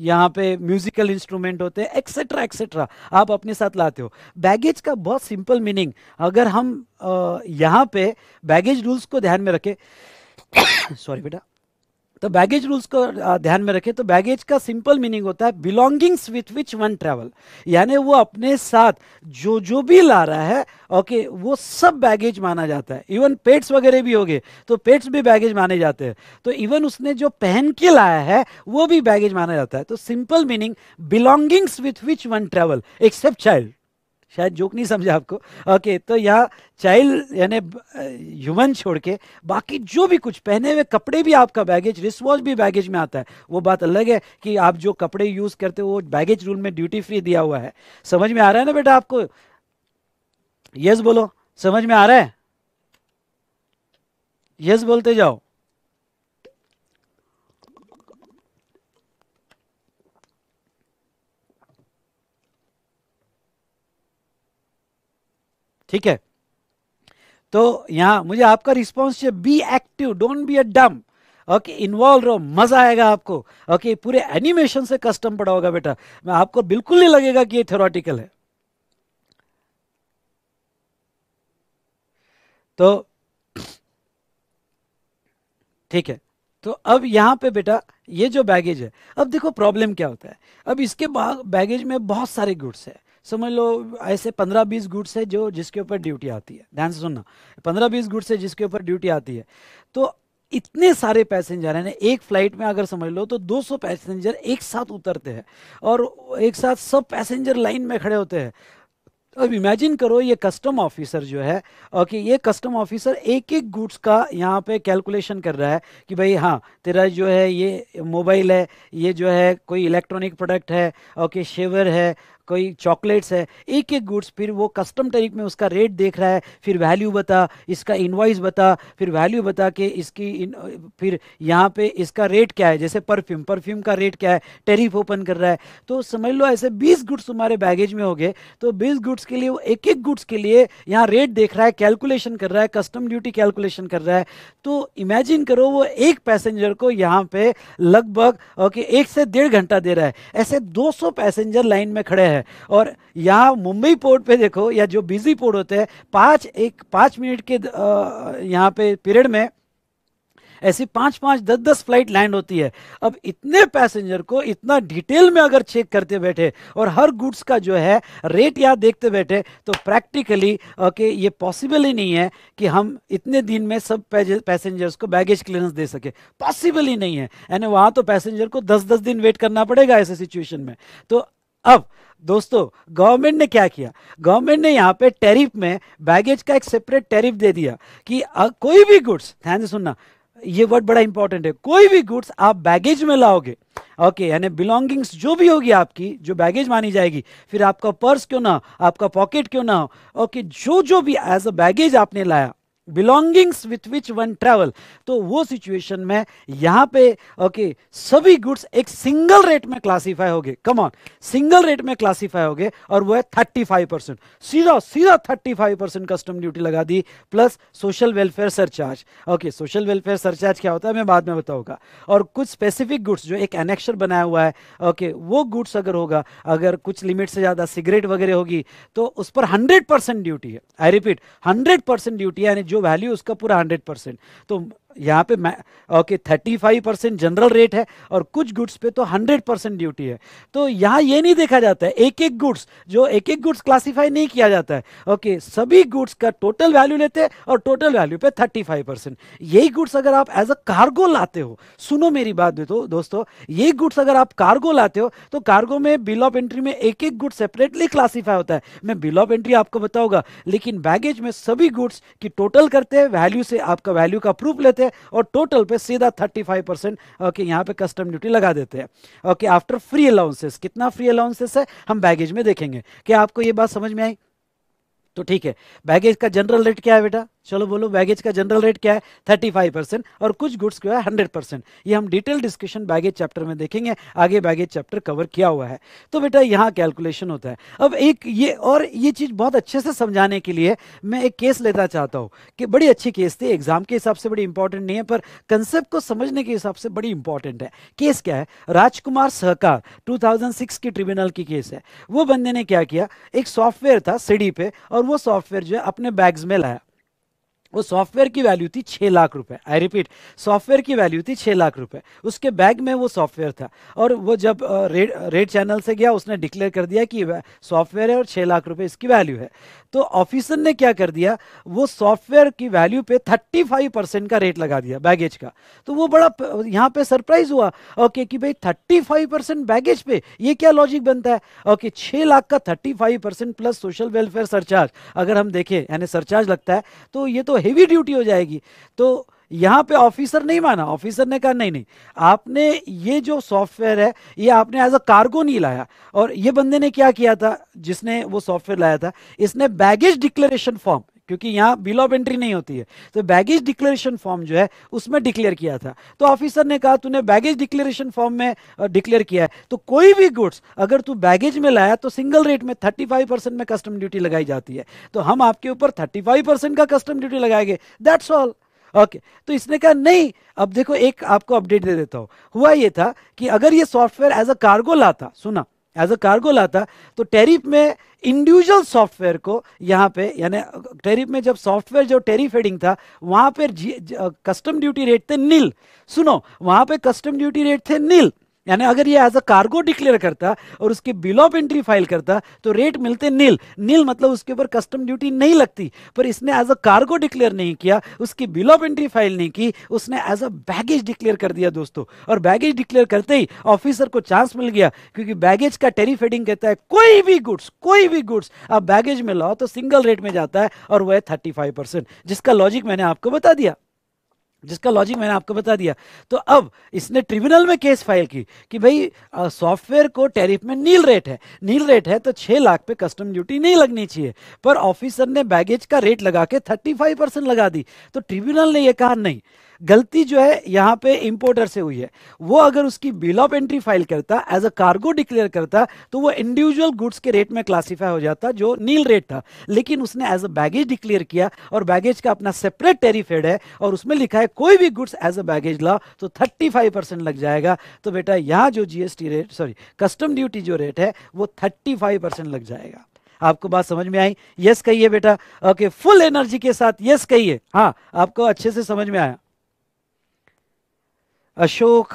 यहाँ पे म्यूजिकल इंस्ट्रूमेंट होते हैं, एक्सेट्रा एक्सेट्रा आप अपने साथ लाते हो। बैगेज का बहुत सिंपल मीनिंग, अगर हम यहाँ पे बैगेज रूल्स को ध्यान में रखें सॉरी बेटा, तो बैगेज रूल्स को ध्यान में रखें तो बैगेज का सिंपल मीनिंग होता है belongings with which one travel, यानी वो अपने साथ जो भी ला रहा है, ओके, वो सब बैगेज माना जाता है। इवन पेट्स वगैरह भी हो गए तो पेट्स भी बैगेज माने जाते हैं, तो इवन उसने जो पहन के लाया है वो भी बैगेज माना जाता है। तो simple meaning belongings with which one travel except child, शायद जोक नहीं समझा आपको, ओके, तो यहाँ चाइल्ड यानी ह्यूमन छोड़ के बाकी जो भी कुछ पहने हुए कपड़े भी आपका बैगेज, रिस्ट वॉच भी बैगेज में आता है। वो बात अलग है कि आप जो कपड़े यूज़ करते हो वो बैगेज रूल में ड्यूटी फ्री दिया हुआ है। समझ में आ रहा है ना बेटा आपको? यस बोलो, समझ में आ रहा है? यस बोलते जाओ। ठीक है, तो यहाँ मुझे आपका रिस्पॉन्स चाहिए, be active, don't be a dumb, okay, involve रहो, मजा आएगा आपको, ओके, पूरे एनिमेशन से कस्टम पड़ा होगा बेटा, मैं आपको बिल्कुल नहीं लगेगा कि ये थ्योरेटिकल है। तो ठीक है, तो अब यहाँ पे बेटा ये जो बैगेज है, अब देखो प्रॉब्लम क्या होता है। अब इसके बैगेज में बहुत सारे गुड्स है, समझ लो ऐसे 15-20 गुड्स है जो जिसके ऊपर ड्यूटी आती है, ध्यान से सुनना, 15-20 गुड्स है जिसके ऊपर ड्यूटी आती है। तो इतने सारे पैसेंजर हैं, एक फ्लाइट में अगर समझ लो तो 200 पैसेंजर एक साथ उतरते हैं और एक साथ सब पैसेंजर लाइन में खड़े होते हैं, अब इमेजिन करो ये कस्टम ऑफिसर जो है कि ये कस्टम ऑफिसर एक एक गुड्स का यहाँ पे कैलकुलेशन कर रहा है कि भाई हाँ तेरा जो है ये मोबाइल है, ये जो है कोई इलेक्ट्रॉनिक प्रोडक्ट है, ओके शेवर है, कोई चॉकलेट्स है, एक एक गुड्स। फिर वो कस्टम टैरिफ में उसका रेट देख रहा है, फिर वैल्यू बता, इसका इनवॉइस बता, फिर वैल्यू बता के इसकी फिर यहाँ पे इसका रेट क्या है, जैसे परफ्यूम, परफ्यूम का रेट क्या है, टैरिफ ओपन कर रहा है। तो समझ लो ऐसे 20 गुड्स तुम्हारे बैगेज में हो गए। तो 20 गुड्स के लिए वो एक एक गुड्स के लिए यहाँ रेट देख रहा है, कैलकुलेशन कर रहा है, कस्टम ड्यूटी कैलकुलेशन कर रहा है। तो इमेजिन करो वो एक पैसेंजर को यहाँ पे लगभग ओके 1 से 1.5 घंटा दे रहा है। ऐसे 200 पैसेंजर लाइन में खड़े हैं और यहाँ मुंबई पोर्ट पे देखो या जो बिजी पोर्ट होते हैं 5 मिनट के यहाँ पे पीरियड में ऐसी 5-5, 10-10 फ्लाइट लैंड होती है। अब इतने पैसेंजर को इतना डिटेल में अगर चेक करते बैठे और हर गुड्स का जो है रेट यहाँ देखते बैठे तो प्रैक्टिकली ओके ये पॉसिबल ही नहीं है कि हम इतने दिन में सब पैसेंजर्स को बैगेज क्लियरेंस दे सके, पॉसिबल ही नहीं है। यानी वहाँ तो पैसेंजर को 10-10 दिन वेट करना पड़ेगा ऐसे सिचुएशन में। तो अब दोस्तों गवर्नमेंट ने क्या किया, गवर्नमेंट ने यहाँ पे टैरिफ में बैगेज का एक सेपरेट टैरिफ दे दिया कि कोई भी गुड्स, ध्यान से सुनना ये वर्ड बड़ा इंपॉर्टेंट है, कोई भी गुड्स आप बैगेज में लाओगे ओके यानी बिलोंगिंग्स जो भी होगी आपकी जो बैगेज मानी जाएगी, फिर आपका पर्स क्यों ना हो, आपका पॉकेट क्यों ना हो, ओके जो भी एज अ बैगेज आपने लाया, belongings with which one travel, तो वो सिचुएशन में यहाँ पे ओके सभी गुड्स एक सिंगल रेट में क्लासीफाई हो गए। कम ऑन, सिंगल रेट में क्लासीफाई हो गए और वो है 35%। सीधा 35% कस्टम ड्यूटी लगा दी plus social welfare surcharge. Okay social welfare surcharge क्या होता है मैं बाद में बताऊंगा। और कुछ स्पेसिफिक गुड्स जो एक एनेक्शर बनाया हुआ है ओके वो गुड्स अगर होगा, अगर कुछ लिमिट से ज़्यादा सिगरेट वगैरह होगी तो उस पर 100% ड्यूटी है। आई रिपीट 100% ड्यूटी है, जो वैल्यू उसका पूरा 100%। तो यहाँ पे ओके 35% जनरल रेट है और कुछ गुड्स पे तो 100% ड्यूटी है। तो यहाँ ये नहीं देखा जाता है एक एक गुड्स क्लासिफाई नहीं किया जाता है ओके, सभी गुड्स का टोटल वैल्यू लेते हैं और टोटल वैल्यू पे 35%। यही गुड्स अगर आप एज अ कार्गो लाते हो, सुनो मेरी बात दोस्तों, यही गुड्स अगर आप कार्गो लाते हो तो कार्गो में बिल ऑफ एंट्री में एक एक गुड्स सेपरेटली क्लासीफाई होता है। मैं बिल ऑफ एंट्री आपको बताऊंगा, लेकिन बैगेज में सभी गुड्स की टोटल करते हैं, वैल्यू से आपका वैल्यू का प्रूफ लेते और टोटल पे सीधा 35% ओके यहां पे कस्टम ड्यूटी लगा देते हैं ओके आफ्टर फ्री अलाउंसेस। कितना फ्री अलाउंसेस है हम बैगेज में देखेंगे। क्या आपको ये बात समझ में आई? तो ठीक है, बैगेज का जनरल रेट क्या है बेटा, चलो बोलो बैगेज का जनरल रेट क्या है, 35% और कुछ गुड्स क्या है 100%। ये हम डिटेल डिस्कशन बैगेज चैप्टर में देखेंगे, आगे बैगेज चैप्टर कवर किया हुआ है। तो बेटा यहाँ कैलकुलेशन होता है। अब एक ये और ये चीज़ बहुत अच्छे से समझाने के लिए मैं एक केस लेना चाहता हूँ कि बड़ी अच्छी केस थी, एग्जाम के हिसाब से बड़ी इंपॉर्टेंट नहीं है पर कंसेप्ट को समझने के हिसाब से बड़ी इंपॉर्टेंट है। केस क्या है, राजकुमार सहकार 2006 की ट्रिब्यूनल की केस है। वो बंदे ने क्या किया, एक सॉफ्टवेयर था सीडी पे और वो सॉफ्टवेयर जो है अपने बैग्स में लाया। वो सॉफ्टवेयर की वैल्यू थी 6 लाख रुपए। आई रिपीट सॉफ्टवेयर की वैल्यू थी 6 लाख रुपए। उसके बैग में वो सॉफ्टवेयर था और वो जब रेड चैनल से गया उसने डिक्लेयर कर दिया कि सॉफ्टवेयर है और 6 लाख रुपए इसकी वैल्यू है। तो ऑफिसर ने क्या कर दिया, वो सॉफ्टवेयर की वैल्यू पे 35% का रेट लगा दिया बैगेज का। तो वो बड़ा यहाँ पे सरप्राइज हुआ ओके कि भाई 35% बैगेज पे, ये क्या लॉजिक बनता है ओके 6 लाख का 35% प्लस सोशल वेलफेयर सरचार्ज अगर हम देखें यानी सरचार्ज लगता है तो ये तो हेवी ड्यूटी हो जाएगी। तो यहाँ पे ऑफिसर नहीं माना, ऑफिसर ने कहा नहीं, आपने ये जो सॉफ्टवेयर है ये आपने एज अ कार्गो नहीं लाया। और ये बंदे ने क्या किया था जिसने वो सॉफ्टवेयर लाया था, इसने बैगेज डिक्लेरेशन फॉर्म, क्योंकि यहाँ बिल ऑफ एंट्री नहीं होती है तो बैगेज डिक्लेरेशन फॉर्म जो है उसमें डिक्लेयर किया था। तो ऑफिसर ने कहा तूने बैगेज डिक्लेरेशन फॉर्म में डिक्लेयर किया है तो कोई भी गुड्स अगर तू बैगेज में लाया तो सिंगल रेट में 35% में कस्टम ड्यूटी लगाई जाती है, तो हम आपके ऊपर 35% का कस्टम ड्यूटी लगाएंगे, दैट्स ऑल ओके। तो इसने कहा नहीं। अब देखो एक आपको अपडेट दे देता हूँ, हुआ ये था कि अगर ये सॉफ्टवेयर एज अ कार्गो लाता, सुना एज अ कार्गो लाता तो टैरिफ में इंडिविजुअल सॉफ्टवेयर को यहाँ पे यानी टैरिफ में जब सॉफ्टवेयर जो टैरिफ हेडिंग था वहाँ पे कस्टम ड्यूटी रेट थे नील। सुनो वहाँ पे कस्टम ड्यूटी रेट थे नील यानी अगर ये एज अ कार्गो डिक्लेयर करता और उसकी बिल ऑफ एंट्री फाइल करता तो रेट मिलते नील, नील मतलब उसके ऊपर कस्टम ड्यूटी नहीं लगती, पर इसने एज अ कार्गो डिक्लेयर नहीं किया, उसकी बिल ऑफ एंट्री फाइल नहीं की, उसने एज अ बैगेज डिक्लेयर कर दिया दोस्तों। और बैगेज डिक्लेयर करते ही ऑफिसर को चांस मिल गया, क्योंकि बैगेज का टैरिफ हेडिंग कहता है कोई भी गुड्स आप बैगेज में लाओ तो सिंगल रेट में जाता है और वह 35%, जिसका लॉजिक मैंने आपको बता दिया। तो अब इसने ट्रिब्यूनल में केस फाइल की कि भाई सॉफ्टवेयर को टैरिफ में नील रेट है तो 6 लाख पे कस्टम ड्यूटी नहीं लगनी चाहिए, पर ऑफिसर ने बैगेज का रेट लगा के 35% लगा दी। तो ट्रिब्यूनल ने यह कहा नहीं, गलती जो है यहाँ पे इंपोर्टर से हुई है। वो अगर उसकी बिल ऑफ एंट्री फाइल करता, एज अ कार्गो डिक्लेयर करता तो वो इंडिविजुअल गुड्स के रेट में क्लासिफाई हो जाता जो नील रेट था, लेकिन उसने एज अ बैगेज डिक्लेयर किया और बैगेज का अपना सेपरेट टैरिफ हेड है और उसमें लिखा है कोई भी गुड्स एज अ बैगेज लाओ तो 35% लग जाएगा। तो बेटा यहाँ जो जीएसटी रेट कस्टम ड्यूटी जो रेट है वो 35% लग जाएगा। आपको बात समझ में आई? यस कहिए बेटा, ओके, फुल एनर्जी के साथ यस कहिए। हाँ, आपको अच्छे से समझ में आया। अशोक,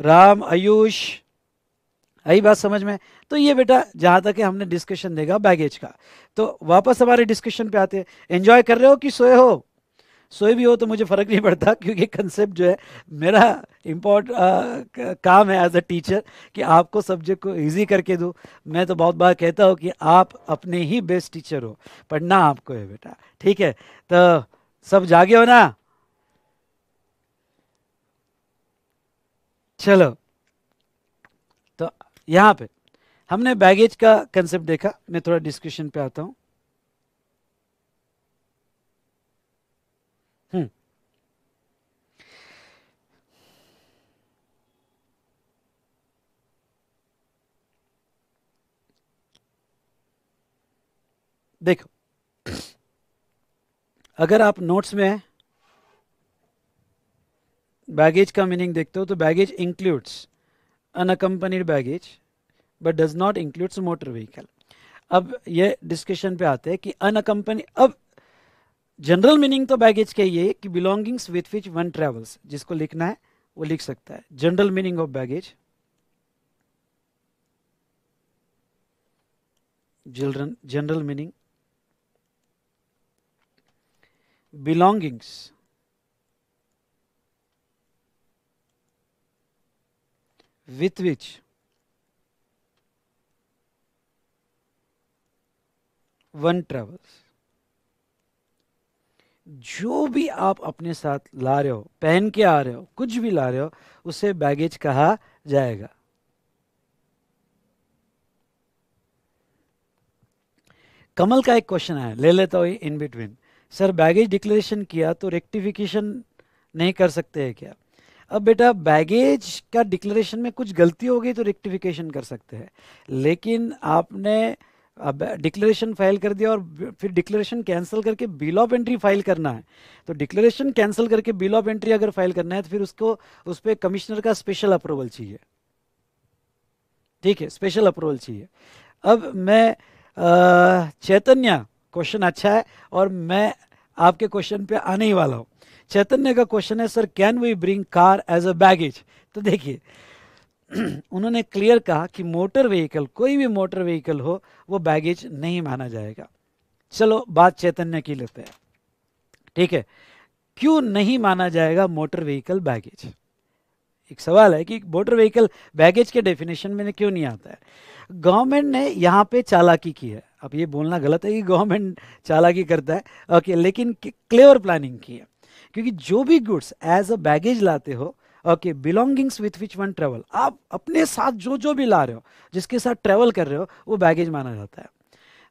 राम, आयुष, यही बात समझ में। तो ये बेटा जहाँ तक हमने डिस्कशन देगा बैगेज का, तो वापस हमारे डिस्कशन पे आते हैं। एंजॉय कर रहे हो कि सोए हो? सोए भी हो तो मुझे फ़र्क नहीं पड़ता, क्योंकि कंसेप्ट जो है मेरा काम है एज अ टीचर कि आपको सब्जेक्ट को इजी करके दो। मैं तो बहुत बार कहता हूँ कि आप अपने ही बेस्ट टीचर हो, पढ़ना आपको है बेटा, ठीक है? तो सब जागे हो ना? चलो, तो यहाँ पे हमने बैगेज का कंसेप्ट देखा। मैं थोड़ा डिस्कशन पे आता हूँ। देखो, अगर आप नोट्स में हैं, बैगेज का मीनिंग देखते हो तो baggage includes unaccompanied baggage but does not includes motor vehicle. अब ये डिस्कशन पे आते हैं कि अनअकम्पनी, अब जनरल मीनिंग तो बैगेज का ये कि belongings with which one travels, जिसको लिखना है वो लिख सकता है। General meaning of baggage, general meaning, belongings with which one travels, जो भी आप अपने साथ ला रहे हो, पहन के आ रहे हो, कुछ भी ला रहे हो, उसे बैगेज कहा जाएगा। कमल का एक क्वेश्चन है, ले लेता हूं in between, sir baggage declaration किया तो रेक्टिफिकेशन नहीं कर सकते हैं क्या? अब बेटा बैगेज का डिक्लेरेशन में कुछ गलती हो गई तो रेक्टिफिकेशन कर सकते हैं, लेकिन आपने डिक्लेरेशन फाइल कर दिया और फिर डिक्लेरेशन कैंसिल करके बिल ऑफ एंट्री फाइल करना है, तो डिक्लेरेशन कैंसिल करके बिल ऑफ एंट्री अगर फाइल करना है तो फिर उसको उस पर कमिश्नर का स्पेशल अप्रूवल चाहिए, ठीक है? स्पेशल अप्रूवल चाहिए। अब मैं चैतन्य, क्वेश्चन अच्छा है और मैं आपके क्वेश्चन पे आने ही वाला हूँ। चैतन्य का क्वेश्चन है, sir can we bring car as a baggage? तो देखिए उन्होंने क्लियर कहा कि मोटर व्हीकल, कोई भी मोटर व्हीकल हो, वो बैगेज नहीं माना जाएगा। चलो बात चैतन्य की लेते हैं, ठीक है? क्यों नहीं माना जाएगा मोटर व्हीकल बैगेज? एक सवाल है कि मोटर व्हीकल बैगेज के डेफिनेशन में क्यों नहीं आता है? गवर्नमेंट ने यहाँ पे चालाकी की है। अब ये बोलना गलत है कि गवर्नमेंट चालाकी करता है, ओके, लेकिन क्लेवर प्लानिंग की है, क्योंकि जो भी गुड्स एज अ बैगेज लाते हो, okay, belongings with which one travel, आप अपने साथ जो भी ला रहे हो, जिसके साथ ट्रेवल कर रहे हो, वो बैगेज माना जाता है।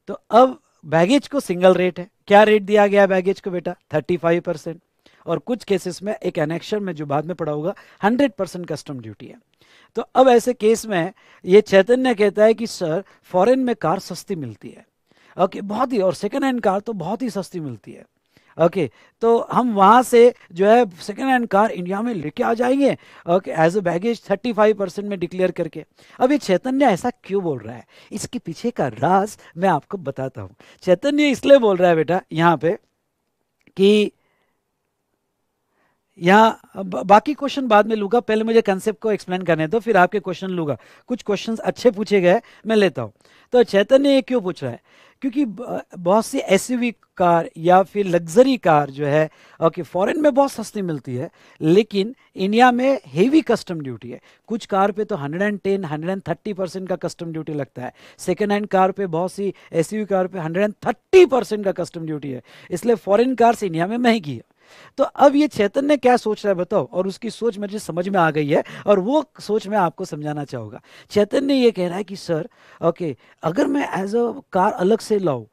तो अब बैगेज को सिंगल रेट है, क्या रेट दिया गया है बैगेज को बेटा? 35%, और कुछ केसेस में एक एनेक्शन में जो बाद में पड़ा होगा 100% कस्टम ड्यूटी है। तो अब ऐसे केस में ये चैतन्य कहता है कि सर फॉरेन में कार सस्ती मिलती है, ओके, बहुत ही, और सेकेंड हैंड कार तो बहुत ही सस्ती मिलती है, ओके, तो हम वहाँ से जो है सेकेंड हैंड कार इंडिया में लेके आ जाएंगे, ओके, एज अ बैगेज 35% में डिक्लेयर करके। अब ये चैतन्य ऐसा क्यों बोल रहा है, इसके पीछे का राज मैं आपको बताता हूँ। चैतन्य इसलिए बोल रहा है बेटा यहाँ पे कि यहाँ बाकी क्वेश्चन बाद में लूँगा, पहले मुझे कंसेप्ट को एक्सप्लेन करने दो, फिर आपके क्वेश्चन लूँगा। कुछ क्वेश्चंस अच्छे पूछे गए मैं लेता हूँ। तो चैतन्य ये क्यों पूछ रहा है? क्योंकि बहुत सी एसयूवी कार या फिर लग्जरी कार जो है ओके फॉरेन में बहुत सस्ती मिलती है, लेकिन इंडिया में हेवी कस्टम ड्यूटी है। कुछ कार पे तो 110 130% का कस्टम ड्यूटी लगता है। सेकेंड हैंड कार पे, बहुत सी एसयूवी कार पे 130% का कस्टम ड्यूटी है, इसलिए फॉरेन कार्स इंडिया में महंगी है। तो अब ये चैतन्य क्या सोच रहा है बताओ, और उसकी सोच मुझे समझ में आ गई है और वो सोच मैं आपको समझाना चाहूँगा। चैतन्य ये कह रहा है कि सर ओके अगर मैं एज अ कार अलग से लाऊं,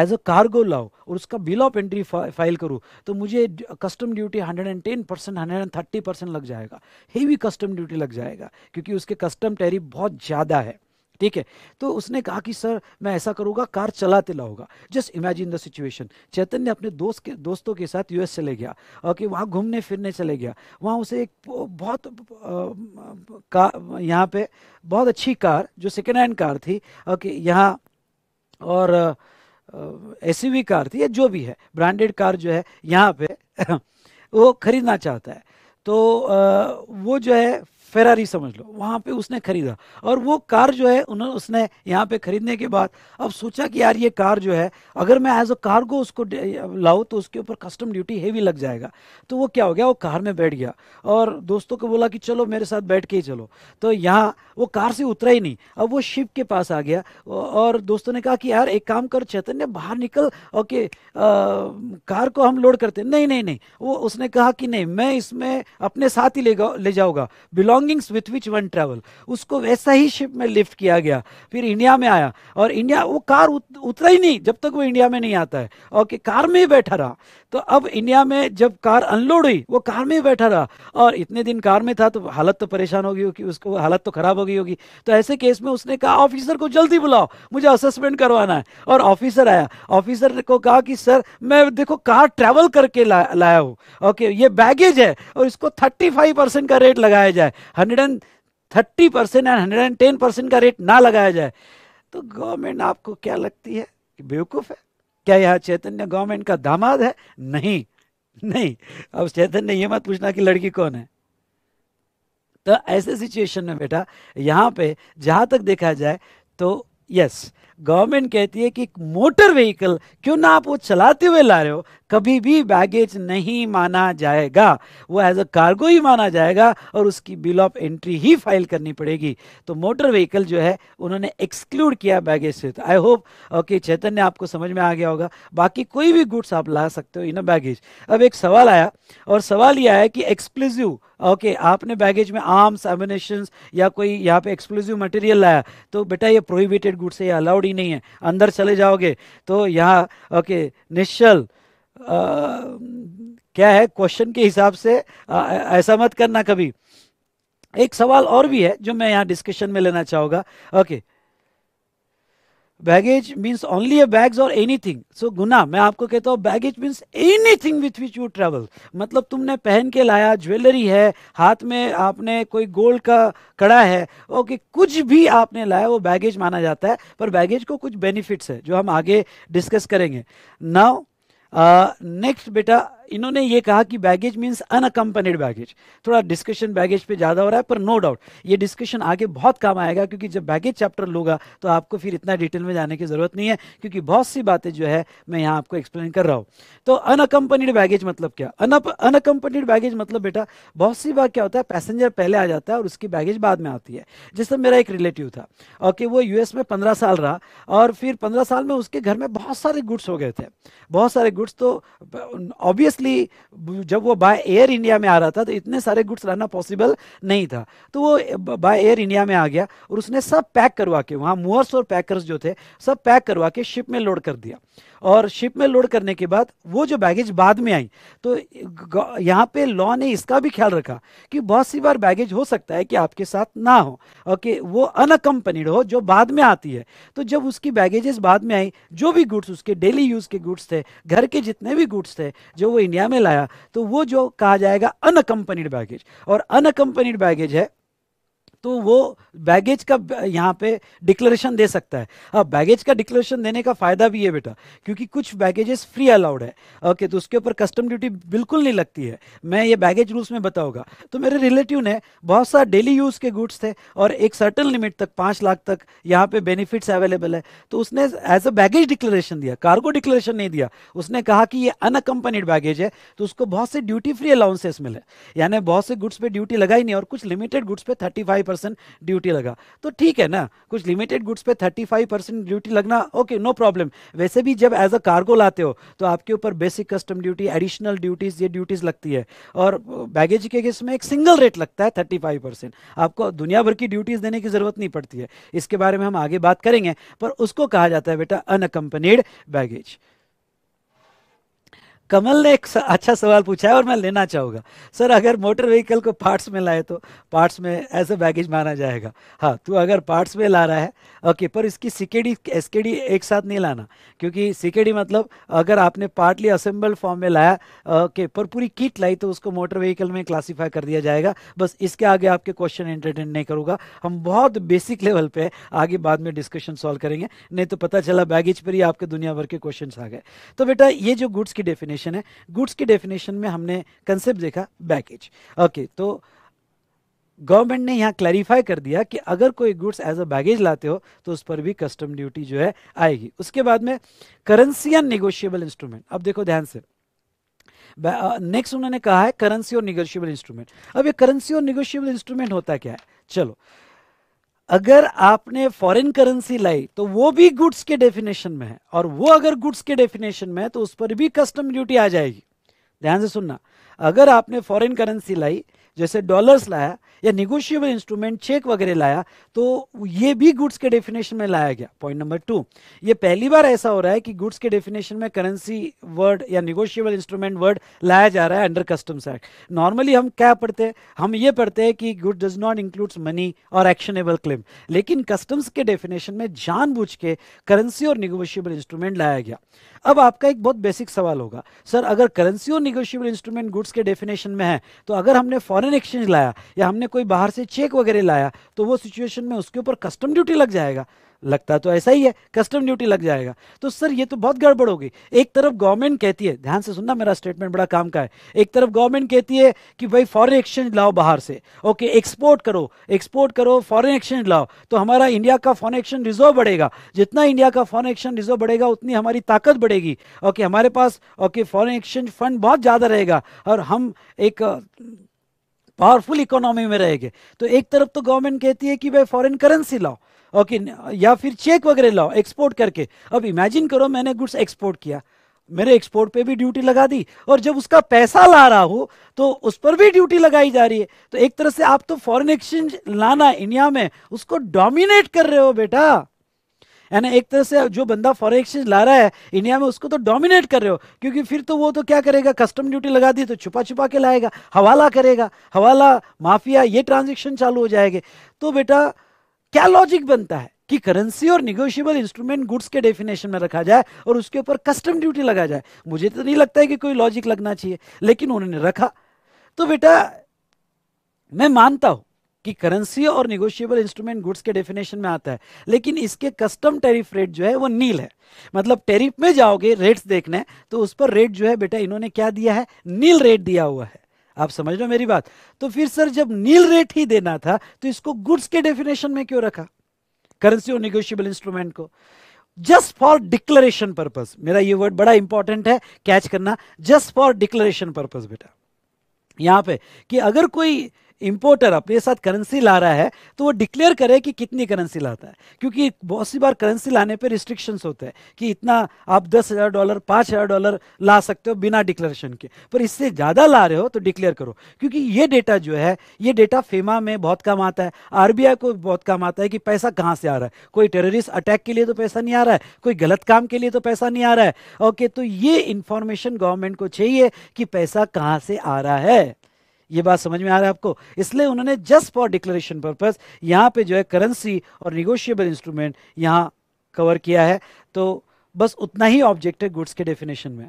एज अ कार्गो लाओ और उसका बिल ऑफ एंट्री फाइल करूँ तो मुझे कस्टम ड्यूटी 110% 130% लग जाएगा, हेवी कस्टम ड्यूटी लग जाएगा क्योंकि उसके कस्टम टैरिफ बहुत ज़्यादा है। ठीक है, तो उसने कहा कि सर मैं ऐसा करूँगा, कार चलाते लाऊंगा। Just imagine the situation, Chaitanya अपने दोस्तों के साथ यूएस चले गया, ओके वहाँ घूमने फिरने चले गया। वहाँ उसे एक बहुत यहाँ पे बहुत अच्छी कार जो सेकेंड हैंड कार थी ओके, यहाँ और एसयूवी कार थी या जो भी है ब्रांडेड कार जो है यहाँ पे वो खरीदना चाहता है। तो वो जो है फेरारी समझ लो, वहाँ पे उसने खरीदा और वो कार जो है उन्होंने उसने यहाँ पे खरीदने के बाद अब सोचा कि यार ये कार जो है अगर मैं एज अ कार्गो उसको लाऊं तो उसके ऊपर कस्टम ड्यूटी हेवी लग जाएगा। तो वो क्या हो गया, वो कार में बैठ गया और दोस्तों को बोला कि चलो मेरे साथ बैठ के ही चलो। तो यहाँ वो कार से उतरा ही नहीं, अब वो शिप के पास आ गया और दोस्तों ने कहा कि यार एक काम कर चैतन्य बाहर निकल ओके कार को हम लोड करते। नहीं, वो उसने कहा कि नहीं मैं इसमें अपने साथ ही ले जाऊँगा, belong With which one travel। उसको वैसा ही शिप में लिफ्ट किया गया, फिर इंडिया में आया और इंडिया वो कार उतरा ही नहीं जब तक वो इंडिया में नहीं आता है ओके, कार में ही बैठा रहा। तो अब इंडिया में जब कार अनलोड हुई वो कार में ही बैठा रहा और इतने दिन कार में था तो हालत तो परेशान हो गई होगी, उसको हालत तो खराब हो गई होगी। तो ऐसे केस में उसने कहा ऑफिसर को जल्दी बुलाओ, मुझे असेसमेंट करवाना है। और ऑफिसर आया, ऑफिसर को कहा कि सर मैं देखो कार ट्रैवल करके लाया हूँ ओके, ये बैगेज है और इसको 35% का रेट लगाया जाए, 130% और 110% का रेट ना लगाया जाए। तो गवर्नमेंट आपको क्या लगती है कि बेवकूफ है क्या? यह चैतन्य गवर्नमेंट का दामाद है? नहीं। अब चैतन्य ये मत पूछना कि लड़की कौन है। तो ऐसे सिचुएशन में बेटा यहाँ पे जहाँ तक देखा जाए तो यस, गवर्नमेंट कहती है कि मोटर व्हीकल क्यों ना आप वो चलाते हुए ला रहे हो, कभी भी बैगेज नहीं माना जाएगा, वो एज अ कार्गो ही माना जाएगा और उसकी बिल ऑफ एंट्री ही फाइल करनी पड़ेगी। तो मोटर व्हीकल जो है उन्होंने एक्सक्लूड किया बैगेज से। तो आई होप ओके चैतन्य आपको समझ में आ गया होगा। बाकी कोई भी गुड्स आप ला सकते हो इन अ बैगेज। अब एक सवाल आया और सवाल यह है कि एक्सप्लोजिव ओके आपने बैगेज में आर्म्स एमिनेशन या कोई यहाँ पे एक्सप्लोजिव मटेरियल लाया, तो बेटा ये प्रोहिबिटेड गुड्स है, ये अलाउड ही नहीं है, अंदर चले जाओगे। तो यहाँ ओके निश्चल क्या है क्वेश्चन के हिसाब से ऐसा मत करना कभी। एक सवाल और भी है जो मैं यहाँ डिस्कशन में लेना चाहूँगा okay, baggage means only a bags और एनीथिंग। सो गुना मैं आपको कहता हूँ baggage means anything with which you travel, मतलब तुमने पहन के लाया, ज्वेलरी है, हाथ में आपने कोई गोल्ड का कड़ा है ओके, कुछ भी आपने लाया वो बैगेज माना जाता है। पर बैगेज को कुछ बेनिफिट्स है जो हम आगे डिस्कस करेंगे। नाउ नेक्स्ट बेटा इन्होंने ये कहा कि बैगेज मीन्स अनअकम्पनीड बैगेज। थोड़ा डिस्कशन बैगेज पे ज़्यादा हो रहा है पर नो डाउट ये डिस्कशन आगे बहुत काम आएगा, क्योंकि जब बैगेज चैप्टर लूँगा तो आपको फिर इतना डिटेल में जाने की ज़रूरत नहीं है, क्योंकि बहुत सी बातें जो है मैं यहाँ आपको एक्सप्लेन कर रहा हूँ। तो अनअकम्पनीड बैगेज मतलब क्या? अनअकम्पनीड बैगेज मतलब बेटा बहुत सी बार क्या होता है, पैसेंजर पहले आ जाता है और उसकी बैगेज बाद में आती है। जैसे मेरा एक रिलेटिव था ओके, वो यूएस में 15 साल रहा और फिर 15 साल में उसके घर में बहुत सारे गुड्स हो गए थे, बहुत सारे गुड्स। तो ऑब्वियसली जब वो बाय एयर इंडिया में आ रहा था तो इतने सारे गुड्स लाना पॉसिबल नहीं था, तो वो बाय एयर इंडिया में आ गया और उसने सब पैक करवा के, वहाँ मूवर्स और पैकर्स जो थे सब पैक करवा के शिप में लोड कर दिया। और शिप में लोड करने के बाद वो जो बैगेज बाद में आई, तो यहाँ पे लॉ ने इसका भी ख्याल रखा कि बहुत सी बार बैगेज हो सकता है कि आपके साथ ना हो ओके, वो अनअकम्पनीड हो जो बाद में आती है। तो जब उसकी बैगेजेस बाद में आई, जो भी गुड्स उसके डेली यूज़ के गुड्स थे, घर के जितने भी गुड्स थे जो वो इंडिया में लाया, तो वो जो कहा जाएगा अनअकम्पनीड बैगेज। और अनअकम्पनीड बैगेज है तो वो बैगेज का यहाँ पे डिक्लेरेशन दे सकता है। अब बैगेज का डिक्लेरेशन देने का फ़ायदा भी है बेटा, क्योंकि कुछ बैगेजेस फ्री अलाउड है, ओके, तो उसके ऊपर कस्टम ड्यूटी बिल्कुल नहीं लगती है। मैं ये बैगेज रूल्स में बताऊँगा। तो मेरे रिलेटिव ने बहुत सारे डेली यूज़ के गुड्स थे और एक सर्टन लिमिट तक 5 लाख तक यहाँ पे बेनिफिट्स अवेलेबल है, तो उसने एज अ बैगेज डिक्लेरेशन दिया, कार्गो डिक्लेरेशन नहीं दिया। उसने कहा कि ये अनअकम्पनीड बैगेज है, तो उसको बहुत से ड्यूटी फ्री अलाउंसेस मिले, यानी बहुत से गुड्स पे ड्यूटी लगा ही नहीं और कुछ लिमिटेड गुड्स पे 35% ड्यूटी लगा। तो ठीक है ना, कुछ लिमिटेड गुड्स पे 35% ड्यूटी लगना, ओके, नो प्रॉब्लम। वैसे भी जब एज अ कार्गो लाते हो तो आपके ऊपर basic custom duty, additional duties, ये ड्यूटीज लगती है। और बैगेज के केस में एक सिंगल रेट लगता है 35%, आपको दुनिया भर की ड्यूटीज देने की जरूरत नहीं पड़ती है। इसके बारे में हम आगे बात करेंगे, पर उसको कहा जाता है बेटा अनअकम्पनीड बैगेज। कमल ने एक अच्छा सवाल पूछा है और मैं लेना चाहूँगा। सर, अगर मोटर व्हीकल को पार्ट्स में लाए तो पार्ट्स में एज ए बैगेज माना जाएगा? हाँ, तो अगर पार्ट्स में ला रहा है, ओके, पर इसकी सीकेडी एसकेडी एक साथ नहीं लाना, क्योंकि सीकेडी मतलब अगर आपने पार्टली असेंबल्ड फॉर्म में लाया, ओके, पर पूरी किट लाई तो उसको मोटर व्हीकल में क्लासीफाई कर दिया जाएगा। बस इसके आगे आपके क्वेश्चन एंटरटेन नहीं करूँगा, हम बहुत बेसिक लेवल पर आगे बाद में डिस्कशन सॉल्व करेंगे, नहीं तो पता चला बैगेज पर ही आपके दुनिया भर के क्वेश्चन आ गए। तो बेटा ये जो गुड्स की डेफिनेशन है, गुड्स की डेफिनेशन में हमने कंसेप्ट देखा बैगेज, ओके, तो गवर्नमेंट ने यहाँ क्लैरिफाई कर दिया कि अगर कोई गुड्स एज अ बैगेज लाते हो तो उस पर भी कस्टम ड्यूटी जो है आएगी। उसके बाद में करेंसी एंड निगोशिएबल इंस्ट्रूमेंट, अब देखो ध्यान से, नेक्स्ट उन्होंने कहा है करेंसी और निगोशिएबल इंस्ट्रूमेंट। अब ये करेंसी और निगोशिएबल इंस्ट्रूमेंट होता क्या है? चलो, अगर आपने फॉरेन करेंसी लाई तो वो भी गुड्स के डेफिनेशन में है, और वो अगर गुड्स के डेफिनेशन में है तो उस पर भी कस्टम ड्यूटी आ जाएगी। ध्यान से सुनना, अगर आपने फॉरेन करेंसी लाई, जैसे डॉलर्स लाया या निगोशिएबल इंस्ट्रूमेंट चेक वगैरह लाया, तो ये भी गुड्स के डेफिनेशन में लाया गया। पॉइंट नंबर 2, ये पहली बार ऐसा हो रहा है कि गुड्स के डेफिनेशन में करेंसी वर्ड या निगोशिएबल इंस्ट्रूमेंट वर्ड लाया जा रहा है अंडर कस्टम्स एक्ट। नॉर्मली हम क्या पढ़ते हैं? हम ये पढ़ते हैं कि good does not includes money और एक्शनेबल क्लेम, लेकिन कस्टम्स के डेफिनेशन में जानबूझ के करेंसी और निगोशिएबल इंस्ट्रूमेंट लाया गया। अब आपका एक बहुत बेसिक सवाल होगा, सर अगर करेंसी और निगोशिएबल इंस्ट्रूमेंट गुड्स के डेफिनेशन में है, तो अगर हमने फॉरेन एक्सचेंज लाया या हमने कोई बाहर से चेक वगैरह लाया तो वो सिचुएशन में उसके ऊपर कस्टम ड्यूटी लग जाएगा। लगता तो ऐसा ही है, कस्टम ड्यूटी लग जाएगा। तो सर ये तो बहुत गड़बड़ हो गई। एक तरफ गवर्नमेंट कहती है, ध्यान से सुनना, मेरा स्टेटमेंट बड़ा काम का है। एक तरफ गवर्नमेंट कहती है कि भाई फॉरेन एक्सचेंज लाओ बाहर से, ओके, एक्सपोर्ट करो, फॉरेन एक्सचेंज लाओ, तो हमारा इंडिया का फॉरेन एक्सचेंज रिजर्व बढ़ेगा। जितना इंडिया का फॉरेन एक्सचेंज रिजर्व बढ़ेगा उतनी हमारी ताकत बढ़ेगी, ओके, हमारे पास, ओके, फॉरेन एक्सचेंज फंड बहुत ज़्यादा रहेगा और हम एक पावरफुल इकोनॉमी में रहेंगे। तो एक तरफ तो गवर्नमेंट कहती है कि भाई फॉरेन करेंसी लाओ, ओके, या फिर चेक वगैरह लाओ एक्सपोर्ट करके। अब इमेजिन करो मैंने गुड्स एक्सपोर्ट किया, मेरे एक्सपोर्ट पे भी ड्यूटी लगा दी, और जब उसका पैसा ला रहा हूँ तो उस पर भी ड्यूटी लगाई जा रही है। तो एक तरह से आप तो फॉरेन एक्सचेंज लाना इंडिया में उसको डोमिनेट कर रहे हो बेटा, यानी एक तरह से जो बंदा फॉरेन एक्सचेंज ला रहा है इंडिया में उसको तो डोमिनेट कर रहे हो, क्योंकि फिर तो वो तो क्या करेगा, कस्टम ड्यूटी लगा दी तो छुपा छुपा के लाएगा, हवाला करेगा, हवाला माफिया, ये ट्रांजेक्शन चालू हो जाएंगे। तो बेटा क्या लॉजिक बनता है कि करेंसी और निगोशिएबल इंस्ट्रूमेंट गुड्स के डेफिनेशन में रखा जाए और उसके ऊपर कस्टम ड्यूटी लगा जाए? मुझे तो नहीं लगता है कि कोई लॉजिक लगना चाहिए, लेकिन उन्होंने रखा। तो बेटा मैं मानता हूँ कि करेंसी और निगोशिएबल इंस्ट्रूमेंट गुड्स के डेफिनेशन में आता है, लेकिन इसके कस्टम टैरिफ रेट जो है वो नील है, मतलब टैरिफ में जाओगे रेट्स देखने तो उस पर रेट जो है बेटा इन्होंने क्या दिया है, नील रेट दिया हुआ है। आप समझ लो मेरी बात। तो फिर सर जब नील रेट ही देना था तो इसको गुड्स के डेफिनेशन में क्यों रखा, करेंसी और निगोशिएबल इंस्ट्रूमेंट को? जस्ट फॉर डिक्लेरेशन पर्पज, मेरा ये वर्ड बड़ा इंपॉर्टेंट है, कैच करना, जस्ट फॉर डिक्लेरेशन पर्पज। बेटा यहाँ पे कि अगर कोई इंपोर्टर अपने साथ करेंसी ला रहा है तो वो डिक्लेयर करे कि कितनी करेंसी लाता है, क्योंकि बहुत सी बार करेंसी लाने पे रिस्ट्रिक्शंस होते हैं कि इतना आप $10,000 $5,000 ला सकते हो बिना डिक्लेरेशन के, पर इससे ज़्यादा ला रहे हो तो डिक्लेयर करो, क्योंकि ये डेटा जो है ये डेटा फेमा में बहुत काम आता है, RBI को बहुत काम आता है कि पैसा कहाँ से आ रहा है, कोई टेररिस्ट अटैक के लिए तो पैसा नहीं आ रहा है, कोई गलत काम के लिए तो पैसा नहीं आ रहा है, ओके। तो ये इन्फॉर्मेशन गवर्नमेंट को चाहिए कि पैसा कहाँ से आ रहा है, ये बात समझ में आ रहा है आपको? इसलिए उन्होंने जस्ट फॉर डिक्लेरेशन पर्पस यहाँ पे जो है करेंसी और निगोशिएबल इंस्ट्रूमेंट यहाँ कवर किया है। तो बस उतना ही ऑब्जेक्ट है गुड्स के डेफिनेशन में।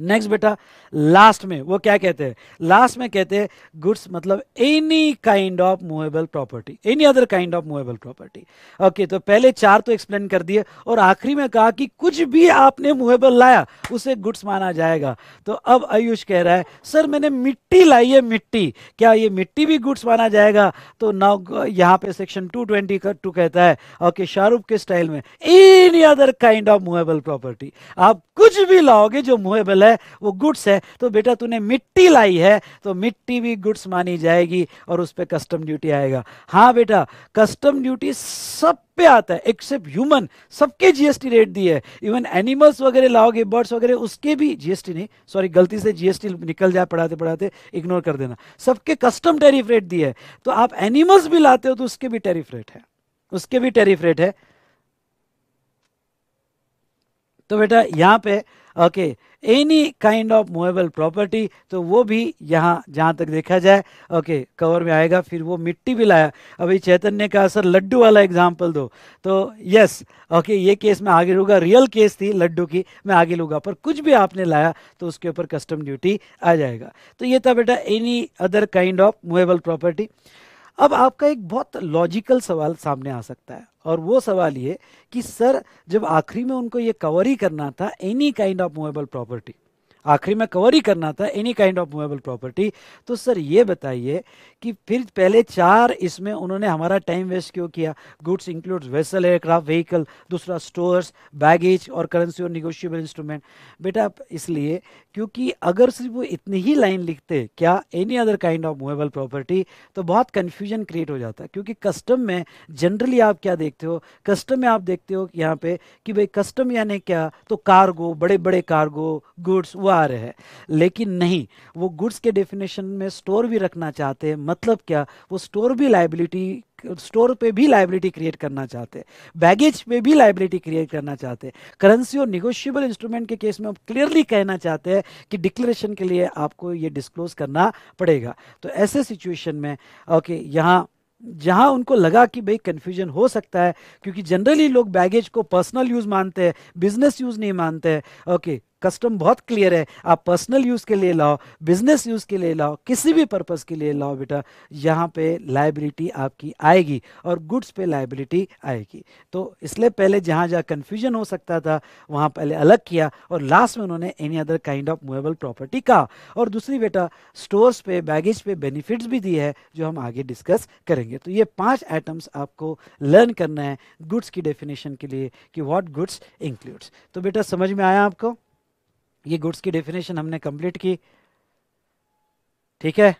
नेक्स्ट बेटा लास्ट में वो क्या कहते हैं, लास्ट में कहते हैं गुड्स मतलब any kind of movable property, any other kind of movable property. Okay, तो पहले चार तो एक्सप्लेन कर दिए और आखिरी में कहा कि कुछ भी आपने मूवेबल लाया उसे गुड्स माना जाएगा। तो अब आयुष कह रहा है सर मैंने मिट्टी लाई है, मिट्टी क्या ये मिट्टी भी गुड्स माना जाएगा? तो नाउ यहाँ पे सेक्शन 222 कहता है ओके शाहरुख के स्टाइल में any other kind of movable property, आप कुछ भी लाओगे जो मूवेबल है वो गुड्स है। तो बेटा तूने मिट्टी लाई है तो मिट्टी भी गुड्स मानी जाएगी और उस पे कस्टम ड्यूटी आएगा। हाँ बेटा कस्टम ड्यूटी सब पे आता है एक्सेप्ट ह्यूमन, सबके जीएसटी रेट दिए है। इवन एनिमल्स वगैरह लाओगे, बर्ड्स वगैरह उसके भी जीएसटी नहीं, सॉरी गलती से जीएसटी निकल जाए पढ़ाते पढ़ाते, इग्नोर कर देना, सबके कस्टम टैरिफ रेट दिए है। तो आप एनिमल्स भी लाते हो तो उसके भी टैरिफ रेट है, उसके भी टैरिफ रेट है। तो बेटा यहाँ पे okay any kind of movable property, तो वो भी यहाँ जहाँ तक देखा जाए ओके कवर में आएगा। फिर वो मिट्टी भी लाया। अभी चेतन ने कहा सर लड्डू वाला एग्जांपल दो, तो यस ओके ये केस मैं आगे लूँगा, रियल केस थी लड्डू की, मैं आगे लूँगा, पर कुछ भी आपने लाया तो उसके ऊपर कस्टम ड्यूटी आ जाएगा। तो ये था बेटा any other kind of movable property. अब आपका एक बहुत लॉजिकल सवाल सामने आ सकता है और वो सवाल ये कि सर जब आखिरी में उनको ये कवर ही करना था any kind of movable property, आखिरी में कवर ही करना था any kind of movable property, तो सर ये बताइए कि फिर पहले चार इसमें उन्होंने हमारा टाइम वेस्ट क्यों किया? Goods includes vessel aircraft vehicle, दूसरा स्टोर्स बैगेज और करेंसी और निगोशिएबल इंस्ट्रूमेंट। बेटा इसलिए क्योंकि अगर सिर्फ वो इतनी ही लाइन लिखते क्या any other kind of movable property तो बहुत कन्फ्यूजन क्रिएट हो जाता, क्योंकि कस्टम में जनरली आप क्या देखते हो, कस्टम में आप देखते हो यहाँ पे कि भाई कस्टम यानी क्या, तो कार्गो, बड़े बड़े कार्गो गुड्स आ रहे हैं। लेकिन नहीं, वो गुड्स के डेफिनेशन में स्टोर भी रखना चाहते हैं, मतलब क्या वो स्टोर भी लायबिलिटी, स्टोर पे भी लायबिलिटी क्रिएट करना चाहते, बैगेज पे भी लायबिलिटी क्रिएट करना चाहते। करेंसी और निगोशिएबल इंस्ट्रूमेंट के केस में आप क्लियरली कहना चाहते हैं कि डिक्लेरेशन के लिए आपको ये डिस्क्लोज करना पड़ेगा। तो ऐसे सिचुएशन में ओके यहाँ जहाँ उनको लगा कि भाई कन्फ्यूजन हो सकता है, क्योंकि जनरली लोग बैगेज को पर्सनल यूज़ मानते हैं, बिजनेस यूज़ नहीं मानते हैं। ओके कस्टम बहुत क्लियर है, आप पर्सनल यूज़ के लिए लाओ, बिजनेस यूज़ के लिए लाओ, किसी भी पर्पस के लिए लाओ बेटा यहाँ पे लायबिलिटी आपकी आएगी और गुड्स पे लायबिलिटी आएगी। तो इसलिए पहले जहाँ जहाँ कन्फ्यूजन हो सकता था वहाँ पहले अलग किया और लास्ट में उन्होंने any other kind of movable property कहा। और दूसरी बेटा स्टोर्स पे बैगेज पे बेनिफिट्स भी दिए है जो हम आगे डिस्कस करेंगे। तो ये पाँच आइटम्स आपको लर्न करना है गुड्स की डेफिनेशन के लिए कि व्हाट गुड्स इंक्लूड्स। तो बेटा समझ में आया आपको, ये गुड्स की डेफिनेशन हमने कंप्लीट की, ठीक है।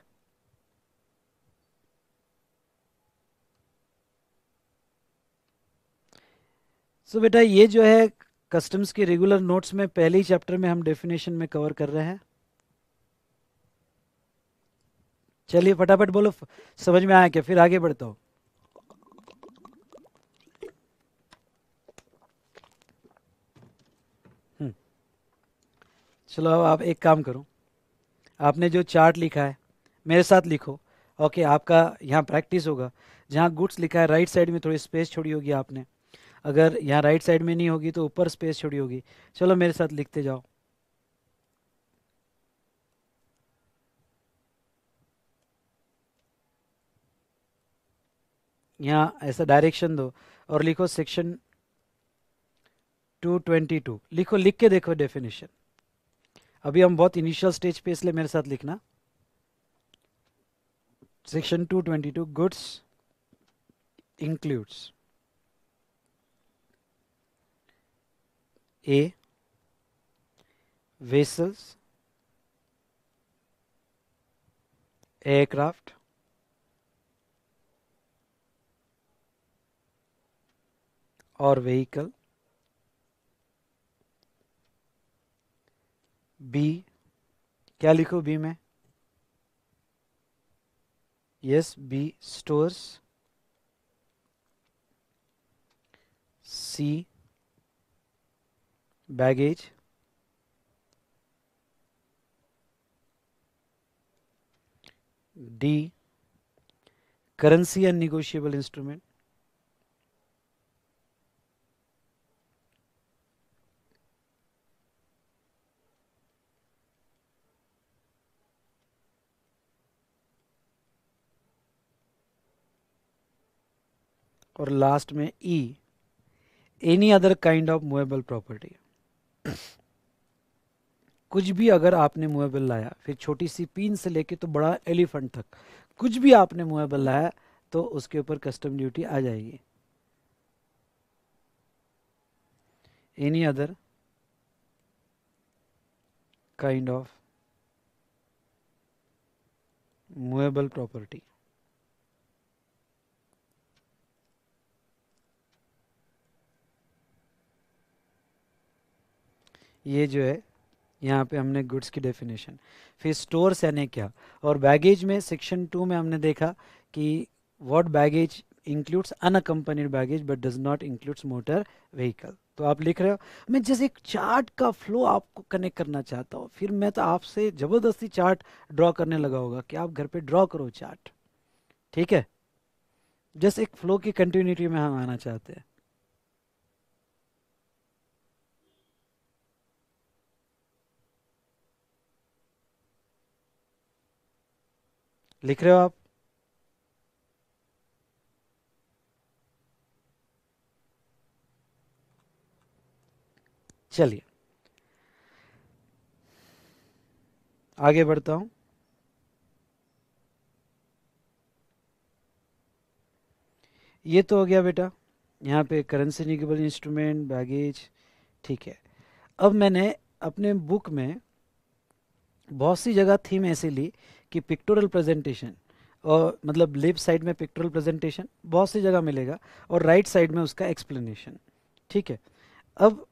सो बेटा ये जो है कस्टम्स के रेगुलर नोट्स में पहले ही चैप्टर में हम डेफिनेशन में कवर कर रहे हैं। चलिए फटाफट बोलो समझ में आया क्या, फिर आगे बढ़ता हूँ। चलो अब आप एक काम करो, आपने जो चार्ट लिखा है मेरे साथ लिखो। ओके आपका यहाँ प्रैक्टिस होगा, जहाँ गुड्स लिखा है राइट साइड में थोड़ी स्पेस छोड़ी होगी आपने, अगर यहाँ राइट साइड में नहीं होगी तो ऊपर स्पेस छोड़ी होगी। चलो मेरे साथ लिखते जाओ। यहाँ ऐसा डायरेक्शन दो और लिखो सेक्शन 222 लिखो, लिख के देखो डेफिनेशन। अभी हम बहुत इनिशियल स्टेज पे, इसलिए मेरे साथ लिखना। Section 222 goods includes A vessels aircraft और व्हीकल, बी क्या लिखो बी में, yes B stores, C baggage D currency and negotiable instrument और लास्ट में E, any other kind of movable property. कुछ भी अगर आपने मूवेबल लाया, फिर छोटी सी पिन से लेके तो बड़ा एलिफेंट तक कुछ भी आपने मूवेबल लाया तो उसके ऊपर कस्टम ड्यूटी आ जाएगी। Any other kind of movable property. ये जो है यहाँ पे हमने गुड्स की डेफिनेशन, फिर स्टोर्स यानी क्या, और बैगेज में सेक्शन 2 में हमने देखा कि what baggage includes unaccompanied baggage but does not includes motor vehicle. तो आप लिख रहे हो, मैं जैसे एक चार्ट का फ्लो आपको कनेक्ट करना चाहता हूँ, फिर मैं तो आपसे ज़बरदस्ती चार्ट ड्रॉ करने लगा होगा कि आप घर पे ड्रॉ करो चार्ट, ठीक है। जस्ट एक फ्लो की कंटिन्यूटी में हम आना चाहते हैं। लिख रहे हो आप? चलिए आगे बढ़ता हूं। ये तो हो गया बेटा, यहाँ पे करेंसी निगेबल इंस्ट्रूमेंट, बैगेज, ठीक है। अब मैंने अपने बुक में बहुत सी जगह थीम ऐसे ली कि पिक्टोरियल प्रेजेंटेशन, और मतलब लेफ्ट साइड में पिक्टोरियल प्रेजेंटेशन बहुत सी जगह मिलेगा और राइट साइड में उसका एक्सप्लेनेशन, ठीक है। अब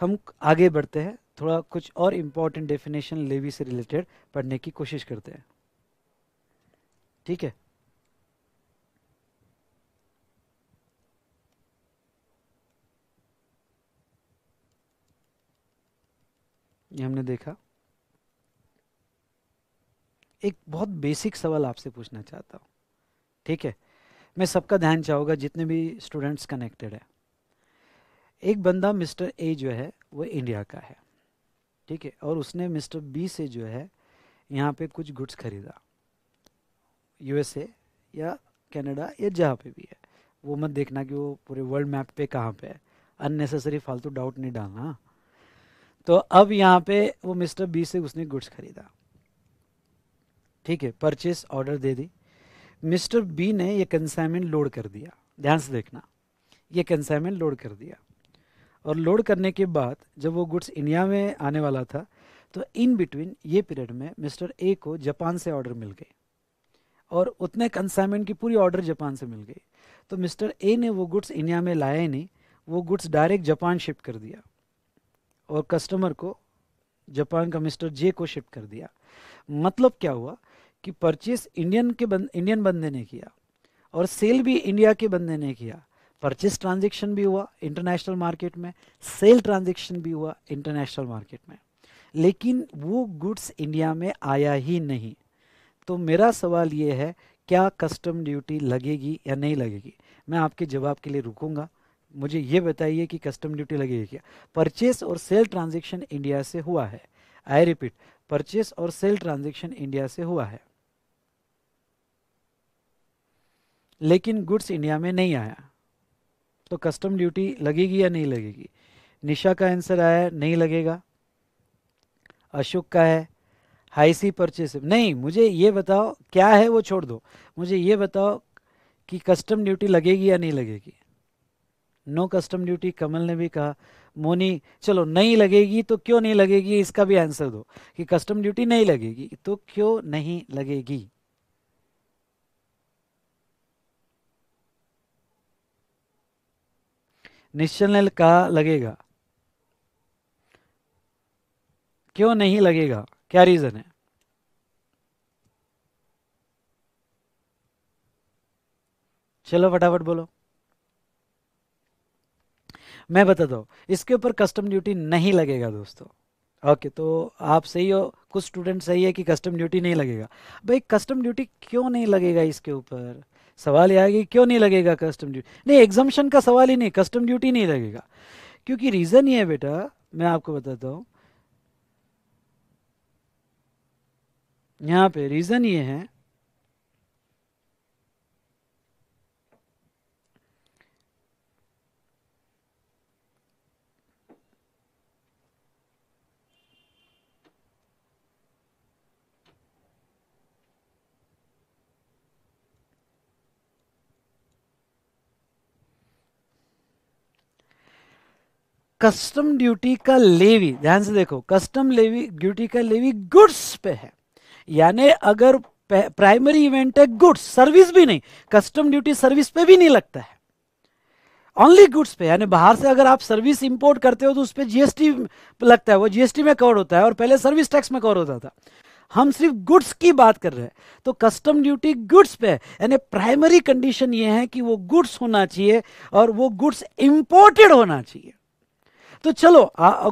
हम आगे बढ़ते हैं, थोड़ा कुछ और इम्पोर्टेंट डेफिनेशन लेवी से रिलेटेड पढ़ने की कोशिश करते हैं, ठीक है। ये हमने देखा। एक बहुत बेसिक सवाल आपसे पूछना चाहता हूँ, ठीक है। मैं सबका ध्यान चाहूँगा, जितने भी स्टूडेंट्स कनेक्टेड है। एक बंदा मिस्टर ए जो है वो इंडिया का है, ठीक है, और उसने मिस्टर बी से जो है यहाँ पे कुछ गुड्स खरीदा, यूएसए या कनाडा या जहाँ पे भी है। वो मत देखना कि वो पूरे वर्ल्ड मैप पे कहाँ पे है, अननेसेसरी फालतू डाउट नहीं डालना। तो अब यहाँ पे वो मिस्टर बी से उसने गुड्स खरीदा, ठीक है, परचेस ऑर्डर दे दी। मिस्टर बी ने ये कंसाइनमेंट लोड कर दिया, ध्यान से देखना, ये कंसाइनमेंट लोड कर दिया। और लोड करने के बाद जब वो गुड्स इंडिया में आने वाला था तो इन बिटवीन ये पीरियड में मिस्टर ए को जापान से ऑर्डर मिल गई, और उतने कंसाइनमेंट की पूरी ऑर्डर जापान से मिल गई। तो मिस्टर ए ने वो गुड्स इंडिया में लाया ही नहीं, वो गुड्स डायरेक्ट जापान शिफ्ट कर दिया और कस्टमर को, जापान का मिस्टर जे को शिफ्ट कर दिया। मतलब क्या हुआ कि परचेस इंडियन बंदे ने किया और सेल भी इंडिया के बंदे ने किया। परचेस ट्रांजैक्शन भी हुआ इंटरनेशनल मार्केट में, सेल ट्रांजैक्शन भी हुआ इंटरनेशनल मार्केट में, लेकिन वो गुड्स इंडिया में आया ही नहीं। तो मेरा सवाल ये है, क्या कस्टम ड्यूटी लगेगी या नहीं लगेगी? मैं आपके जवाब के लिए रुकूंगा, मुझे ये बताइए कि कस्टम ड्यूटी लगेगी क्या? परचेस और सेल ट्रांजैक्शन इंडिया से हुआ है, आई रिपीट, परचेस और सेल ट्रांजैक्शन इंडिया से हुआ है, लेकिन गुड्स इंडिया में नहीं आया, तो कस्टम ड्यूटी लगेगी या नहीं लगेगी? निशा का आंसर आया नहीं लगेगा, अशोक का है हाई सी परचेस, नहीं, मुझे ये बताओ क्या है वो छोड़ दो, मुझे ये बताओ कि कस्टम ड्यूटी लगेगी या नहीं लगेगी? नो कस्टम ड्यूटी, कमल ने भी कहा, मोनी, चलो नहीं लगेगी तो क्यों नहीं लगेगी इसका भी आंसर दो कि कस्टम ड्यूटी नहीं लगेगी तो क्यों नहीं लगेगी? निश्चल ने कहा लगेगा, क्यों नहीं लगेगा, क्या रीजन है? चलो फटाफट बोलो। मैं बता दो, इसके ऊपर कस्टम ड्यूटी नहीं लगेगा दोस्तों, ओके। तो आप सही हो, कुछ स्टूडेंट सही है कि कस्टम ड्यूटी नहीं लगेगा। भाई कस्टम ड्यूटी क्यों नहीं लगेगा, इसके ऊपर सवाल यह आएगा क्यों नहीं लगेगा कस्टम ड्यूटी? नहीं, एग्जम्पशन का सवाल ही नहीं, कस्टम ड्यूटी नहीं लगेगा, क्योंकि रीजन ये है बेटा, मैं आपको बताता हूँ। यहाँ पे रीजन ये है, कस्टम ड्यूटी का लेवी, ध्यान से देखो, कस्टम लेवी ड्यूटी का लेवी गुड्स पे है, यानी अगर प्राइमरी इवेंट है गुड्स, सर्विस भी नहीं, कस्टम ड्यूटी सर्विस पे भी नहीं लगता है, ओनली गुड्स पे, यानी बाहर से अगर आप सर्विस इंपोर्ट करते हो तो उस पर जीएसटी लगता है, वो जीएसटी में कवर होता है और पहले सर्विस टैक्स में कवर होता था। हम सिर्फ गुड्स की बात कर रहे हैं, तो कस्टम ड्यूटी गुड्स पे है, यानी प्राइमरी कंडीशन ये है कि वो गुड्स होना चाहिए और वो गुड्स इंपोर्टेड होना चाहिए। तो चलो,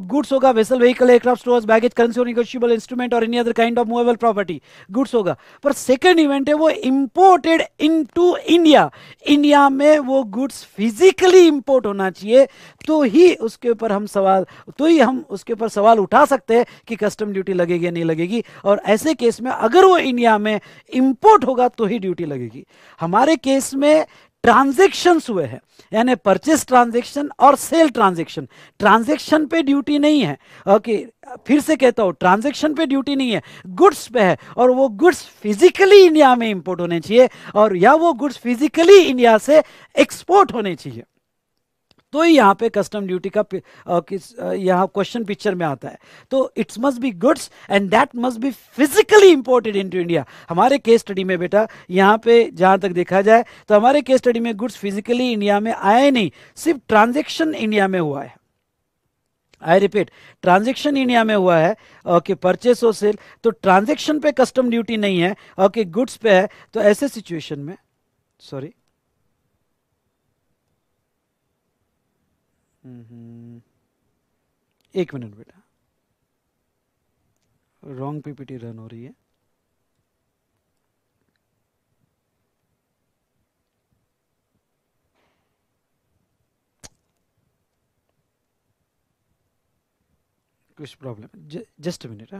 गुड्स होगा vessel, vehicle, aircraft, stores, baggage, currency और निगोशिएबल इंस्ट्रूमेंट और any other kind of movable property, goods होगा। पर सेकंड इवेंट है वो इंपोर्टेड इनटू इंडिया, इंडिया में वो गुड्स फिजिकली इंपोर्ट होना चाहिए, तो ही हम उसके ऊपर सवाल उठा सकते हैं कि कस्टम ड्यूटी लगेगी या नहीं लगेगी। और ऐसे केस में अगर वो इंडिया में इंपोर्ट होगा तो ही ड्यूटी लगेगी। हमारे केस में ट्रांजेक्शन्स हुए हैं, यानी परचेस ट्रांजेक्शन और सेल ट्रांजेक्शन, ट्रांजेक्शन पे ड्यूटी नहीं है। ओके, फिर से कहता हूँ, ट्रांजेक्शन पे ड्यूटी नहीं है, गुड्स पे है, और वो गुड्स फिजिकली इंडिया में इंपोर्ट होने चाहिए और या वो गुड्स फिजिकली इंडिया से एक्सपोर्ट होने चाहिए। तो यहाँ पे कस्टम ड्यूटी का यहाँ क्वेश्चन पिक्चर में आता है। तो it's must be goods and that must be physically imported into India. हमारे केस स्टडी में बेटा, यहाँ पे जहाँ तक देखा जाए तो हमारे केस स्टडी में गुड्स फिजिकली इंडिया में आए नहीं, सिर्फ ट्रांजेक्शन इंडिया में हुआ है। आई रिपीट, ट्रांजेक्शन इंडिया में हुआ है। ओके, परचेस और सेल, तो ट्रांजेक्शन पे कस्टम ड्यूटी नहीं है, ओके, गुड्स पे है। तो ऐसे सिचुएशन में एक मिनट बेटा, रॉन्ग पीपीटी रन हो रही है। कुछ प्रॉब्लम, जस्ट अ मिनट।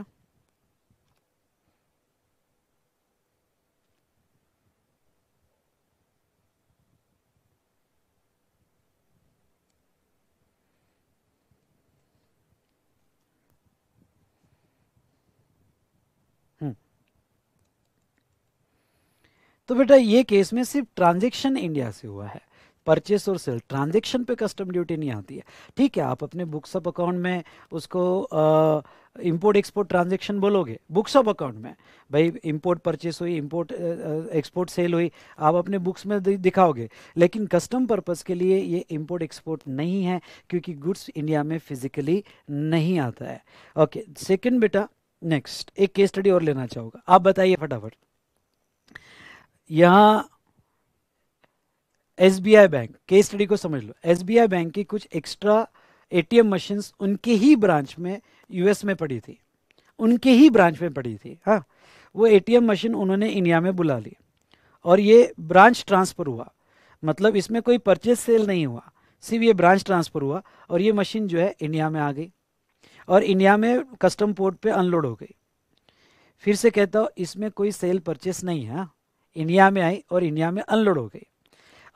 तो बेटा ये केस में सिर्फ ट्रांजैक्शन इंडिया से हुआ है, परचेस और सेल, ट्रांजैक्शन पे कस्टम ड्यूटी नहीं आती है। ठीक है, आप अपने बुक्स ऑफ अकाउंट में उसको इंपोर्ट एक्सपोर्ट ट्रांजैक्शन बोलोगे, बुक्स ऑफ अकाउंट में भाई इंपोर्ट परचेस हुई, इंपोर्ट एक्सपोर्ट सेल हुई, आप अपने बुक्स में दिखाओगे, लेकिन कस्टम पर्पस के लिए ये इंपोर्ट एक्सपोर्ट नहीं है क्योंकि गुड्स इंडिया में फिजिकली नहीं आता है। ओके, सेकेंड बेटा, नेक्स्ट एक केस स्टडी और लेना चाहूँगा, आप बताइए फटाफट। यहाँ एसबीआई बैंक केस स्टडी को समझ लो। एसबीआई बैंक की कुछ एक्स्ट्रा एटीएम मशीन्स उनके ही ब्रांच में यूएस में पड़ी थी, उनके ही ब्रांच में पड़ी थी। हाँ, वो एटीएम मशीन उन्होंने इंडिया में बुला ली और ये ब्रांच ट्रांसफ़र हुआ, मतलब इसमें कोई परचेस सेल नहीं हुआ, सिर्फ ये ब्रांच ट्रांसफ़र हुआ और ये मशीन जो है इंडिया में आ गई और इंडिया में कस्टम पोर्ट पर अनलोड हो गई। फिर से कहता हूँ, इसमें कोई सेल परचेस नहीं है, इंडिया में आई और इंडिया में अनलोड हो गई।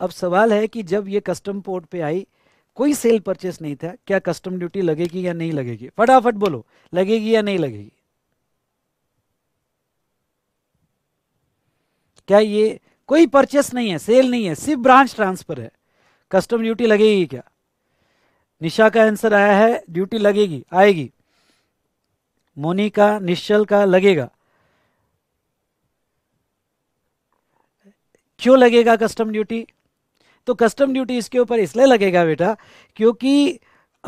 अब सवाल है कि जब ये कस्टम पोर्ट पे आई, कोई सेल परचेस नहीं था, क्या कस्टम ड्यूटी लगेगी या नहीं लगेगी? फटाफट बोलो, लगेगी या नहीं लगेगी? क्या ये कोई परचेस नहीं है, सेल नहीं है, सिर्फ ब्रांच ट्रांसफर है, कस्टम ड्यूटी लगेगी क्या? निशा का आंसर आया है ड्यूटी लगेगी, आएगी। मोनी का, निश्चल का लगेगा। क्यों लगेगा कस्टम ड्यूटी? तो कस्टम ड्यूटी इसके ऊपर इसलिए लगेगा बेटा क्योंकि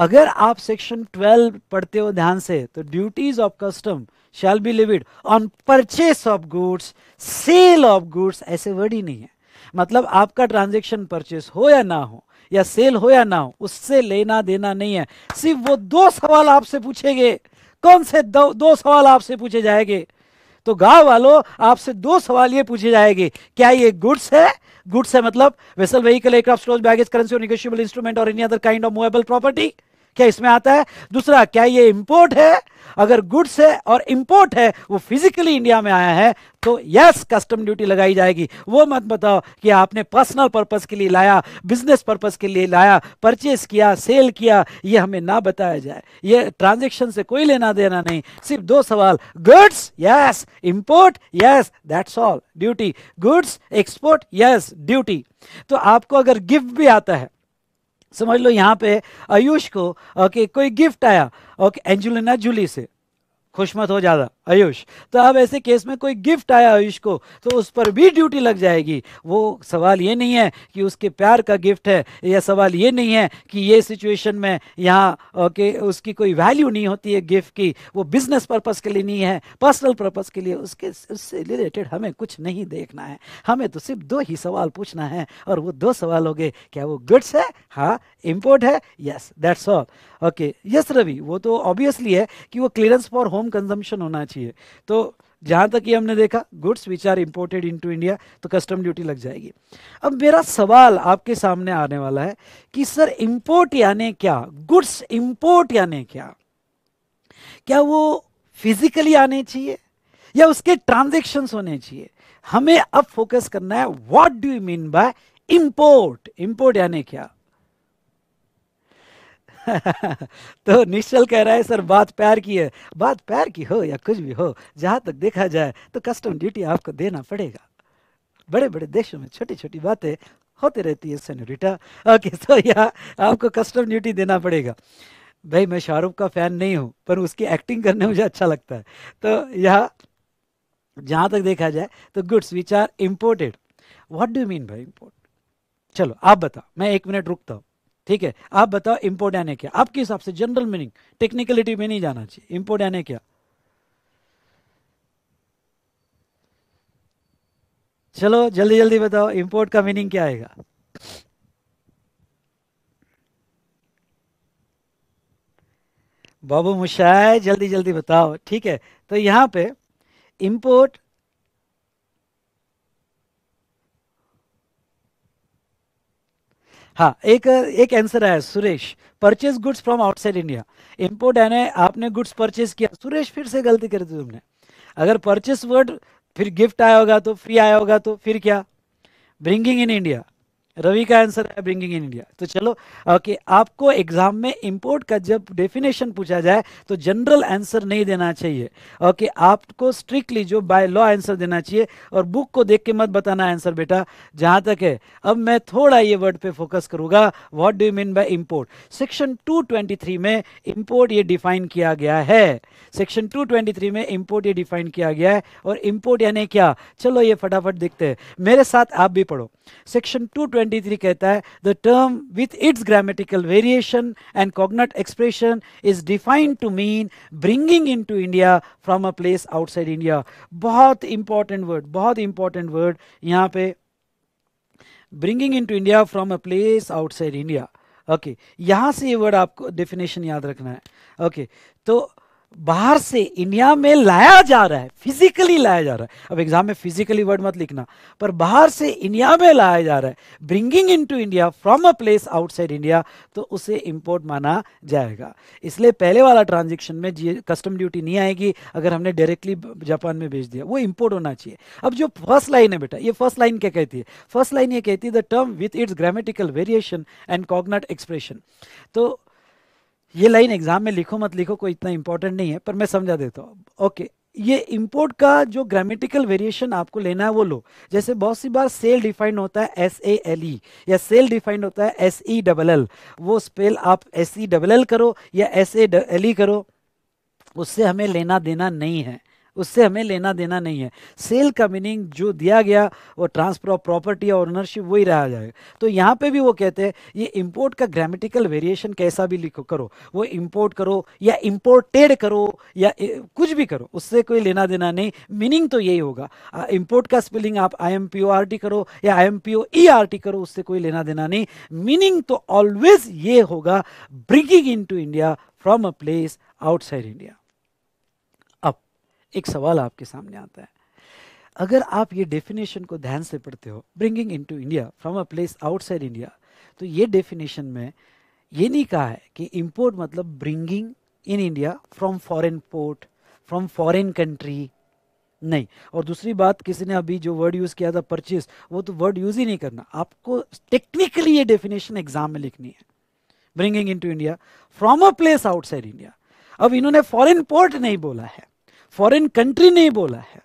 अगर आप सेक्शन 12 पढ़ते हो ध्यान से, तो duties of custom shall be levied on purchase of goods, sale of goods, ऐसे वर्ड ही नहीं है। मतलब आपका ट्रांजैक्शन परचेस हो या ना हो या सेल हो या ना हो, उससे लेना देना नहीं है। सिर्फ वो दो सवाल आपसे पूछेंगे। कौन से दो सवाल आपसे पूछे जाएंगे? तो गांव वालों, आपसे दो सवाल ये पूछे जाएंगे, क्या ये गुड्स है? गुड्स है मतलब vessel, vehicle, aircraft, stores, baggage, currency और निगोशिएबल इंस्ट्रूमेंट और any other kind of movable property, क्या इसमें आता है? दूसरा, क्या ये इंपोर्ट है? अगर गुड्स है और इंपोर्ट है, वो फिजिकली इंडिया में आया है, तो यस, कस्टम ड्यूटी लगाई जाएगी। वो मत बताओ कि आपने पर्सनल पर्पस के लिए लाया, बिजनेस पर्पस के लिए लाया, परचेस किया, सेल किया, ये हमें ना बताया जाए। ये ट्रांजैक्शन से कोई लेना देना नहीं, सिर्फ दो सवाल, goods yes, import yes, that's all, duty, goods export yes, duty. तो आपको अगर गिफ्ट भी आता है, समझ लो यहाँ पे आयुष को कोई गिफ्ट आया एंजेलिना जूली से, खुश मत हो ज़्यादा आयुष। तो अब ऐसे केस में कोई गिफ्ट आया आयुष को तो उस पर भी ड्यूटी लग जाएगी। वो सवाल ये नहीं है कि उसके प्यार का गिफ्ट है, या सवाल ये नहीं है कि ये सिचुएशन में यहाँ उसकी कोई वैल्यू नहीं होती है गिफ्ट की, वो बिजनेस पर्पस के लिए नहीं है, पर्सनल पर्पस के लिए, उसके उससे रिलेटेड हमें कुछ नहीं देखना है। हमें तो सिर्फ दो ही सवाल पूछना है और वो दो सवाल हो गए, क्या वो गुड्स है, हाँ, इम्पोर्ट है, yes, that's all. Okay, yes Ravi, वो तो ऑब्वियसली है कि वो क्लियरेंस फॉर होम कंजम्पशन होना चाहिए। तो जहां तक ये हमने देखा goods which are imported into India तो कस्टम ड्यूटी लग जाएगी। अब मेरा सवाल आपके सामने आने वाला है कि सर इंपोर्ट यानी क्या, गुड्स इंपोर्ट यानी क्या, क्या वो फिजिकली आने चाहिए या उसके ट्रांजैक्शंस होने चाहिए? हमें अब फोकस करना है what do you mean by import, import यानी क्या। तो निश्चल कह रहा है सर बात प्यार की है, बात प्यार की हो या कुछ भी हो, जहाँ तक देखा जाए तो कस्टम ड्यूटी आपको देना पड़ेगा। बड़े बड़े देशों में छोटी छोटी बातें होती रहती है सेनोरिटा। ओके, तो यहाँ आपको कस्टम ड्यूटी देना पड़ेगा। भाई मैं शाहरुख का फैन नहीं हूँ पर उसकी एक्टिंग करने मुझे अच्छा लगता है। तो यहाँ जहाँ तक देखा जाए तो goods which are imported, what do you mean by import? चलो आप बताओ, मैं एक मिनट रुकता हूँ, ठीक है? आप बताओ इंपोर्ट यानी क्या आपके हिसाब से, जनरल मीनिंग, टेक्निकलिटी में नहीं जाना चाहिए, इंपोर्ट यानी क्या? चलो जल्दी जल्दी बताओ इंपोर्ट का मीनिंग क्या आएगा। बाबू मुशाय जल्दी जल्दी बताओ, ठीक है? तो यहां पे इंपोर्ट, हाँ, एक आंसर आया Suresh, purchase goods from outside India. Import यानी आपने गुड्स परचेज किया। सुरेश फिर से गलती कर दी तुमने, अगर परचेस वर्ड फिर गिफ्ट आया होगा तो फ्री आया होगा तो फिर क्या, ब्रिंगिंग इन इंडिया। रवि का आंसर है ब्रिंगिंग इन इंडिया। तो चलो ओके, आपको एग्जाम में इंपोर्ट का जब डेफिनेशन पूछा जाए तो जनरल आंसर नहीं देना चाहिए। ओके, आपको स्ट्रिक्टली जो बाय लॉ आंसर देना चाहिए, और बुक को देख के मत बताना आंसर बेटा, जहाँ तक है। अब मैं थोड़ा ये वर्ड पे फोकस करूँगा, what do you mean by import. Section 223 में इम्पोर्ट ये डिफाइन किया गया है, सेक्शन 223 में इम्पोर्ट ये डिफाइन किया गया है। और इम्पोर्ट यानी क्या, चलो ये फटाफट देखते हैं, मेरे साथ आप भी पढ़ो। सेक्शन 223 कहता है the term with its grammatical variation and cognate expression is defined to mean bringing into India from a place outside India। बहुत important word, बहुत important word यहाँ पे, bringing into India from a place outside India। Okay, यहाँ से ये word आपको definition याद रखना है। ओके, तो बाहर से इंडिया में लाया जा रहा है, फिजिकली लाया जा रहा है। अब एग्जाम में फिजिकली वर्ड मत लिखना, पर बाहर से इंडिया में लाया जा रहा है, bringing into India from a place outside India, तो उसे इंपोर्ट माना जाएगा। इसलिए पहले वाला ट्रांजैक्शन में कस्टम ड्यूटी नहीं आएगी अगर हमने डायरेक्टली जापान में भेज दिया, वो इंपोर्ट होना चाहिए। अब जो फर्स्ट लाइन है बेटा, ये फर्स्ट लाइन क्या कहती है? फर्स्ट लाइन ये कहती है the term with its grammatical variation and cognate expression. तो ये लाइन एग्जाम में लिखो मत लिखो, कोई इतना इंपॉर्टेंट नहीं है, पर मैं समझा देता हूँ। ओके, ये इंपोर्ट का जो ग्रामेटिकल वेरिएशन आपको लेना है वो लो। जैसे बहुत सी बार सेल डिफाइंड होता है SALE, या सेल डिफाइंड होता है SELL, वो स्पेल आप SELL करो या SALE करो, उससे हमें लेना देना नहीं है, उससे हमें लेना देना नहीं है। सेल का मीनिंग जो दिया गया वो ट्रांसफर ऑफ प्रॉपर्टी और ओनरशिप वही रहा जाएगा। तो यहाँ पे भी वो कहते हैं ये इंपोर्ट का ग्रामेटिकल वेरिएशन कैसा भी लिखो करो, वो इंपोर्ट करो या इंपोर्टेड करो या कुछ भी करो, उससे कोई लेना देना नहीं, मीनिंग तो यही होगा। इंपोर्ट का स्पेलिंग आप IMPORT करो या IMPOERT करो, उससे कोई लेना देना नहीं, मीनिंग तो ऑलवेज ये होगा bringing in to India from a place outside India. एक सवाल आपके सामने आता है, अगर आप ये डेफिनेशन को ध्यान से पढ़ते हो, bringing into India from a place outside India, तो ये डेफिनेशन में ये नहीं कहा है कि इंपोर्ट मतलब bringing in India from foreign port, from foreign country, नहीं। और दूसरी बात, किसी ने अभी जो वर्ड यूज़ किया था परचेज, वो तो वर्ड यूज़ ही नहीं करना, आपको टेक्निकली ये डेफिनेशन एग्जाम में लिखनी है, bringing into India from a place outside India. अब इन्होंने फॉरेन पोर्ट नहीं बोला है, फॉरेन कंट्री नहीं बोला है,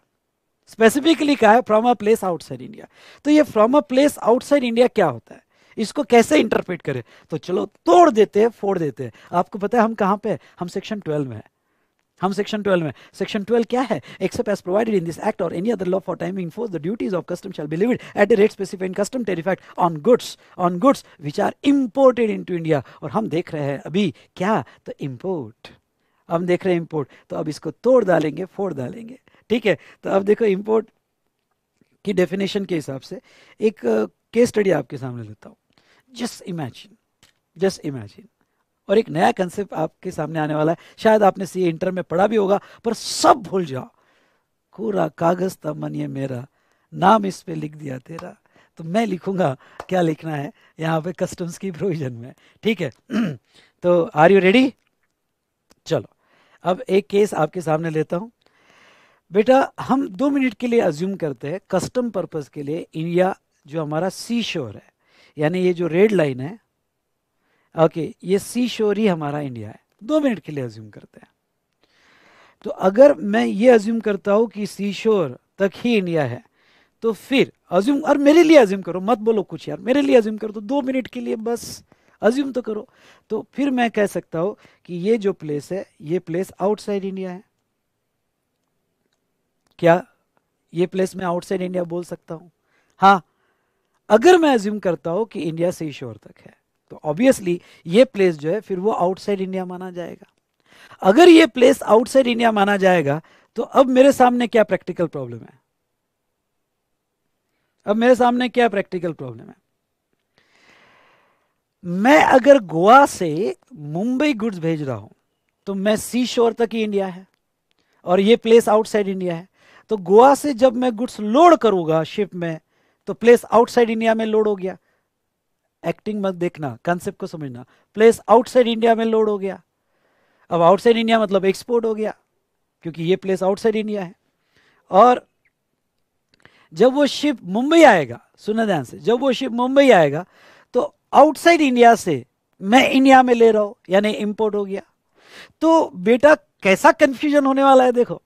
स्पेसिफिकली कहा है from a place outside India. तो ये from a place outside India क्या होता है? इसको कैसे इंटरप्रेट करें, तो चलो तोड़ देते हैं, फोड़ देते हैं। आपको पता है हम कहाँ पे हैं? हम सेक्शन 12 में है। हम सेक्शन 12 में, सेक्शन 12 क्या है? Except as provided in this act और any other law for time in force the duties of custom shall be levied at the rate specified in custom tariff act on goods which are imported into India. और हम देख रहे हैं अभी क्या, तो import, हम देख रहे हैं इम्पोर्ट, तो अब इसको तोड़ डालेंगे, फोड़ डालेंगे, ठीक है। तो अब देखो इम्पोर्ट की डेफिनेशन के हिसाब से एक केस स्टडी आपके सामने लेता हूँ। जस्ट इमेजिन और एक नया कंसेप्ट आपके सामने आने वाला है, शायद आपने सीए इंटर में पढ़ा भी होगा पर सब भूल जाओ। कोरा कागज था मन ये मेरा, नाम इस पे लिख दिया तेरा। तो मैं लिखूंगा, क्या लिखना है यहाँ पे कस्टम्स की प्रोविजन में, ठीक है। तो आर यू रेडी? चलो अब एक केस आपके सामने लेता हूँ। बेटा हम 2 मिनट के लिए अज्यूम करते हैं कस्टम पर्पस के लिए इंडिया जो हमारा सी शोर है, यानी ये जो रेड लाइन है, ओके, ये सी शोर ही हमारा इंडिया है। 2 मिनट के लिए अज्यूम करते हैं। तो अगर मैं ये अज्यूम करता हूँ कि सी शोर तक ही इंडिया है, तो फिर अज्यूम, और मेरे लिए अज्यूम करो, मत बोलो कुछ यार, मेरे लिए अज्यूम करो, तो 2 मिनट के लिए बस अज्यूम तो करो। तो फिर मैं कह सकता हूँ कि ये जो प्लेस है, ये प्लेस आउटसाइड इंडिया है। क्या ये प्लेस मैं आउटसाइड इंडिया बोल सकता हूँ? हाँ, अगर मैं अज्यूम करता हूँ कि इंडिया से शोर तक है, तो ऑब्वियसली ये प्लेस जो है फिर वो आउटसाइड इंडिया माना जाएगा। अगर ये प्लेस आउटसाइड इंडिया माना जाएगा, तो अब मेरे सामने क्या प्रैक्टिकल प्रॉब्लम है? अब मेरे सामने क्या प्रैक्टिकल प्रॉब्लम है? मैं अगर गोवा से मुंबई गुड्स भेज रहा हूं, तो मैं सी शोर तक ही इंडिया है और ये प्लेस आउटसाइड इंडिया है। तो गोवा से जब मैं गुड्स लोड करूंगा शिप में, तो प्लेस आउटसाइड इंडिया में लोड हो गया। एक्टिंग मत देखना, कॉन्सेप्ट को समझना। प्लेस आउटसाइड इंडिया में लोड हो गया, अब आउटसाइड इंडिया मतलब एक्सपोर्ट हो गया, क्योंकि ये प्लेस आउटसाइड इंडिया है। और जब वो शिप मुंबई आएगा, सुना ध्यान से, जब वो शिप मुंबई आएगा, तो आउटसाइड इंडिया से मैं इंडिया में ले रहा हूँ, यानी इंपोर्ट हो गया। तो बेटा कैसा कंफ्यूजन होने वाला है। देखो,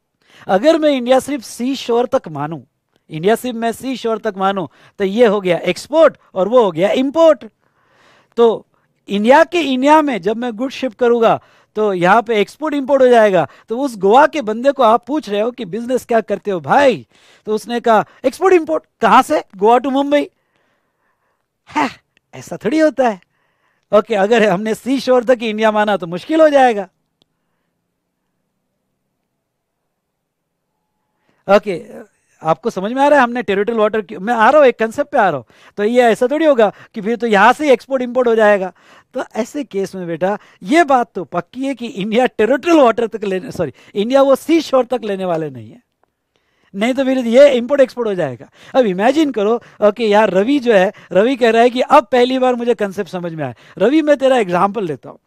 अगर मैं इंडिया सिर्फ सी शोर तक मानूं, इंडिया सिर्फ मैं सी शोर तक मानूं, तो ये हो गया एक्सपोर्ट और वो हो गया इंपोर्ट। तो इंडिया के इंडिया में जब मैं गुड शिप करूंगा, तो यहाँ पे एक्सपोर्ट इंपोर्ट हो जाएगा। तो उस गोवा के बंदे को आप पूछ रहे हो कि बिजनेस क्या करते हो भाई, तो उसने कहा एक्सपोर्ट इंपोर्ट। कहाँ से? गोवा टू मुंबई। है ऐसा थोड़ी होता है। ओके, अगर हमने सी शोर तक इंडिया माना तो मुश्किल हो जाएगा। ओके, आपको समझ में आ रहा है? हमने टेरिटोरियल वाटर में आ रहा हूँ, एक कंसेप्ट पे आ रहा हूँ। तो ये ऐसा थोड़ी होगा कि फिर तो यहाँ से एक्सपोर्ट इंपोर्ट हो जाएगा। तो ऐसे केस में बेटा ये बात तो पक्की है कि इंडिया टेरिटोरियल वाटर तक लेने, सॉरी, इंडिया वो सी शोर तक लेने वाले नहीं है, नहीं तो फिर ये इंपोर्ट एक्सपोर्ट हो जाएगा। अब इमेजिन करो, ओके यार रवि जो है, रवि कह रहा है कि अब पहली बार मुझे कंसेप्ट समझ में आया। रवि, मैं तेरा एग्जांपल लेता हूँ।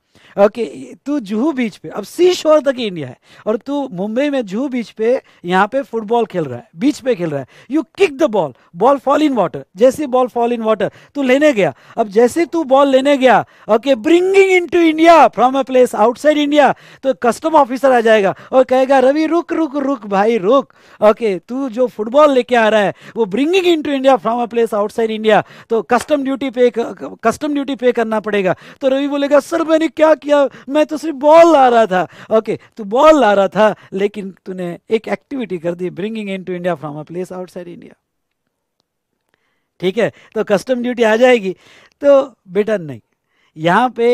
ओके, तू जुहू बीच पे, अब सी शोर तक इंडिया है, और तू मुंबई में जुहू बीच पे यहाँ पे फुटबॉल खेल रहा है, बीच पे खेल रहा है। You kick the ball, ball fall in water. जैसे बॉल फॉल इन वाटर, तू लेने गया। अब जैसे तू बॉल लेने गया, okay, bringing in to India from a place outside India, तो कस्टम ऑफिसर आ जाएगा और कहेगा रवि रुक रुक रुक भाई रुक। ओके, तू जो फुटबॉल लेके आ रहा है वो bringing in to India from a place outside India, तो कस्टम ड्यूटी पे करना पड़ेगा। तो रवि बोलेगा सर मैंने क्या किया, मैं तो सिर्फ बॉल ला रहा था। ओके, तू बॉल ला रहा था, लेकिन तूने एक एक्टिविटी कर दी, bringing into India from a place outside India, ठीक है, तो कस्टम ड्यूटी आ जाएगी। तो बेटा नहीं, यहाँ पे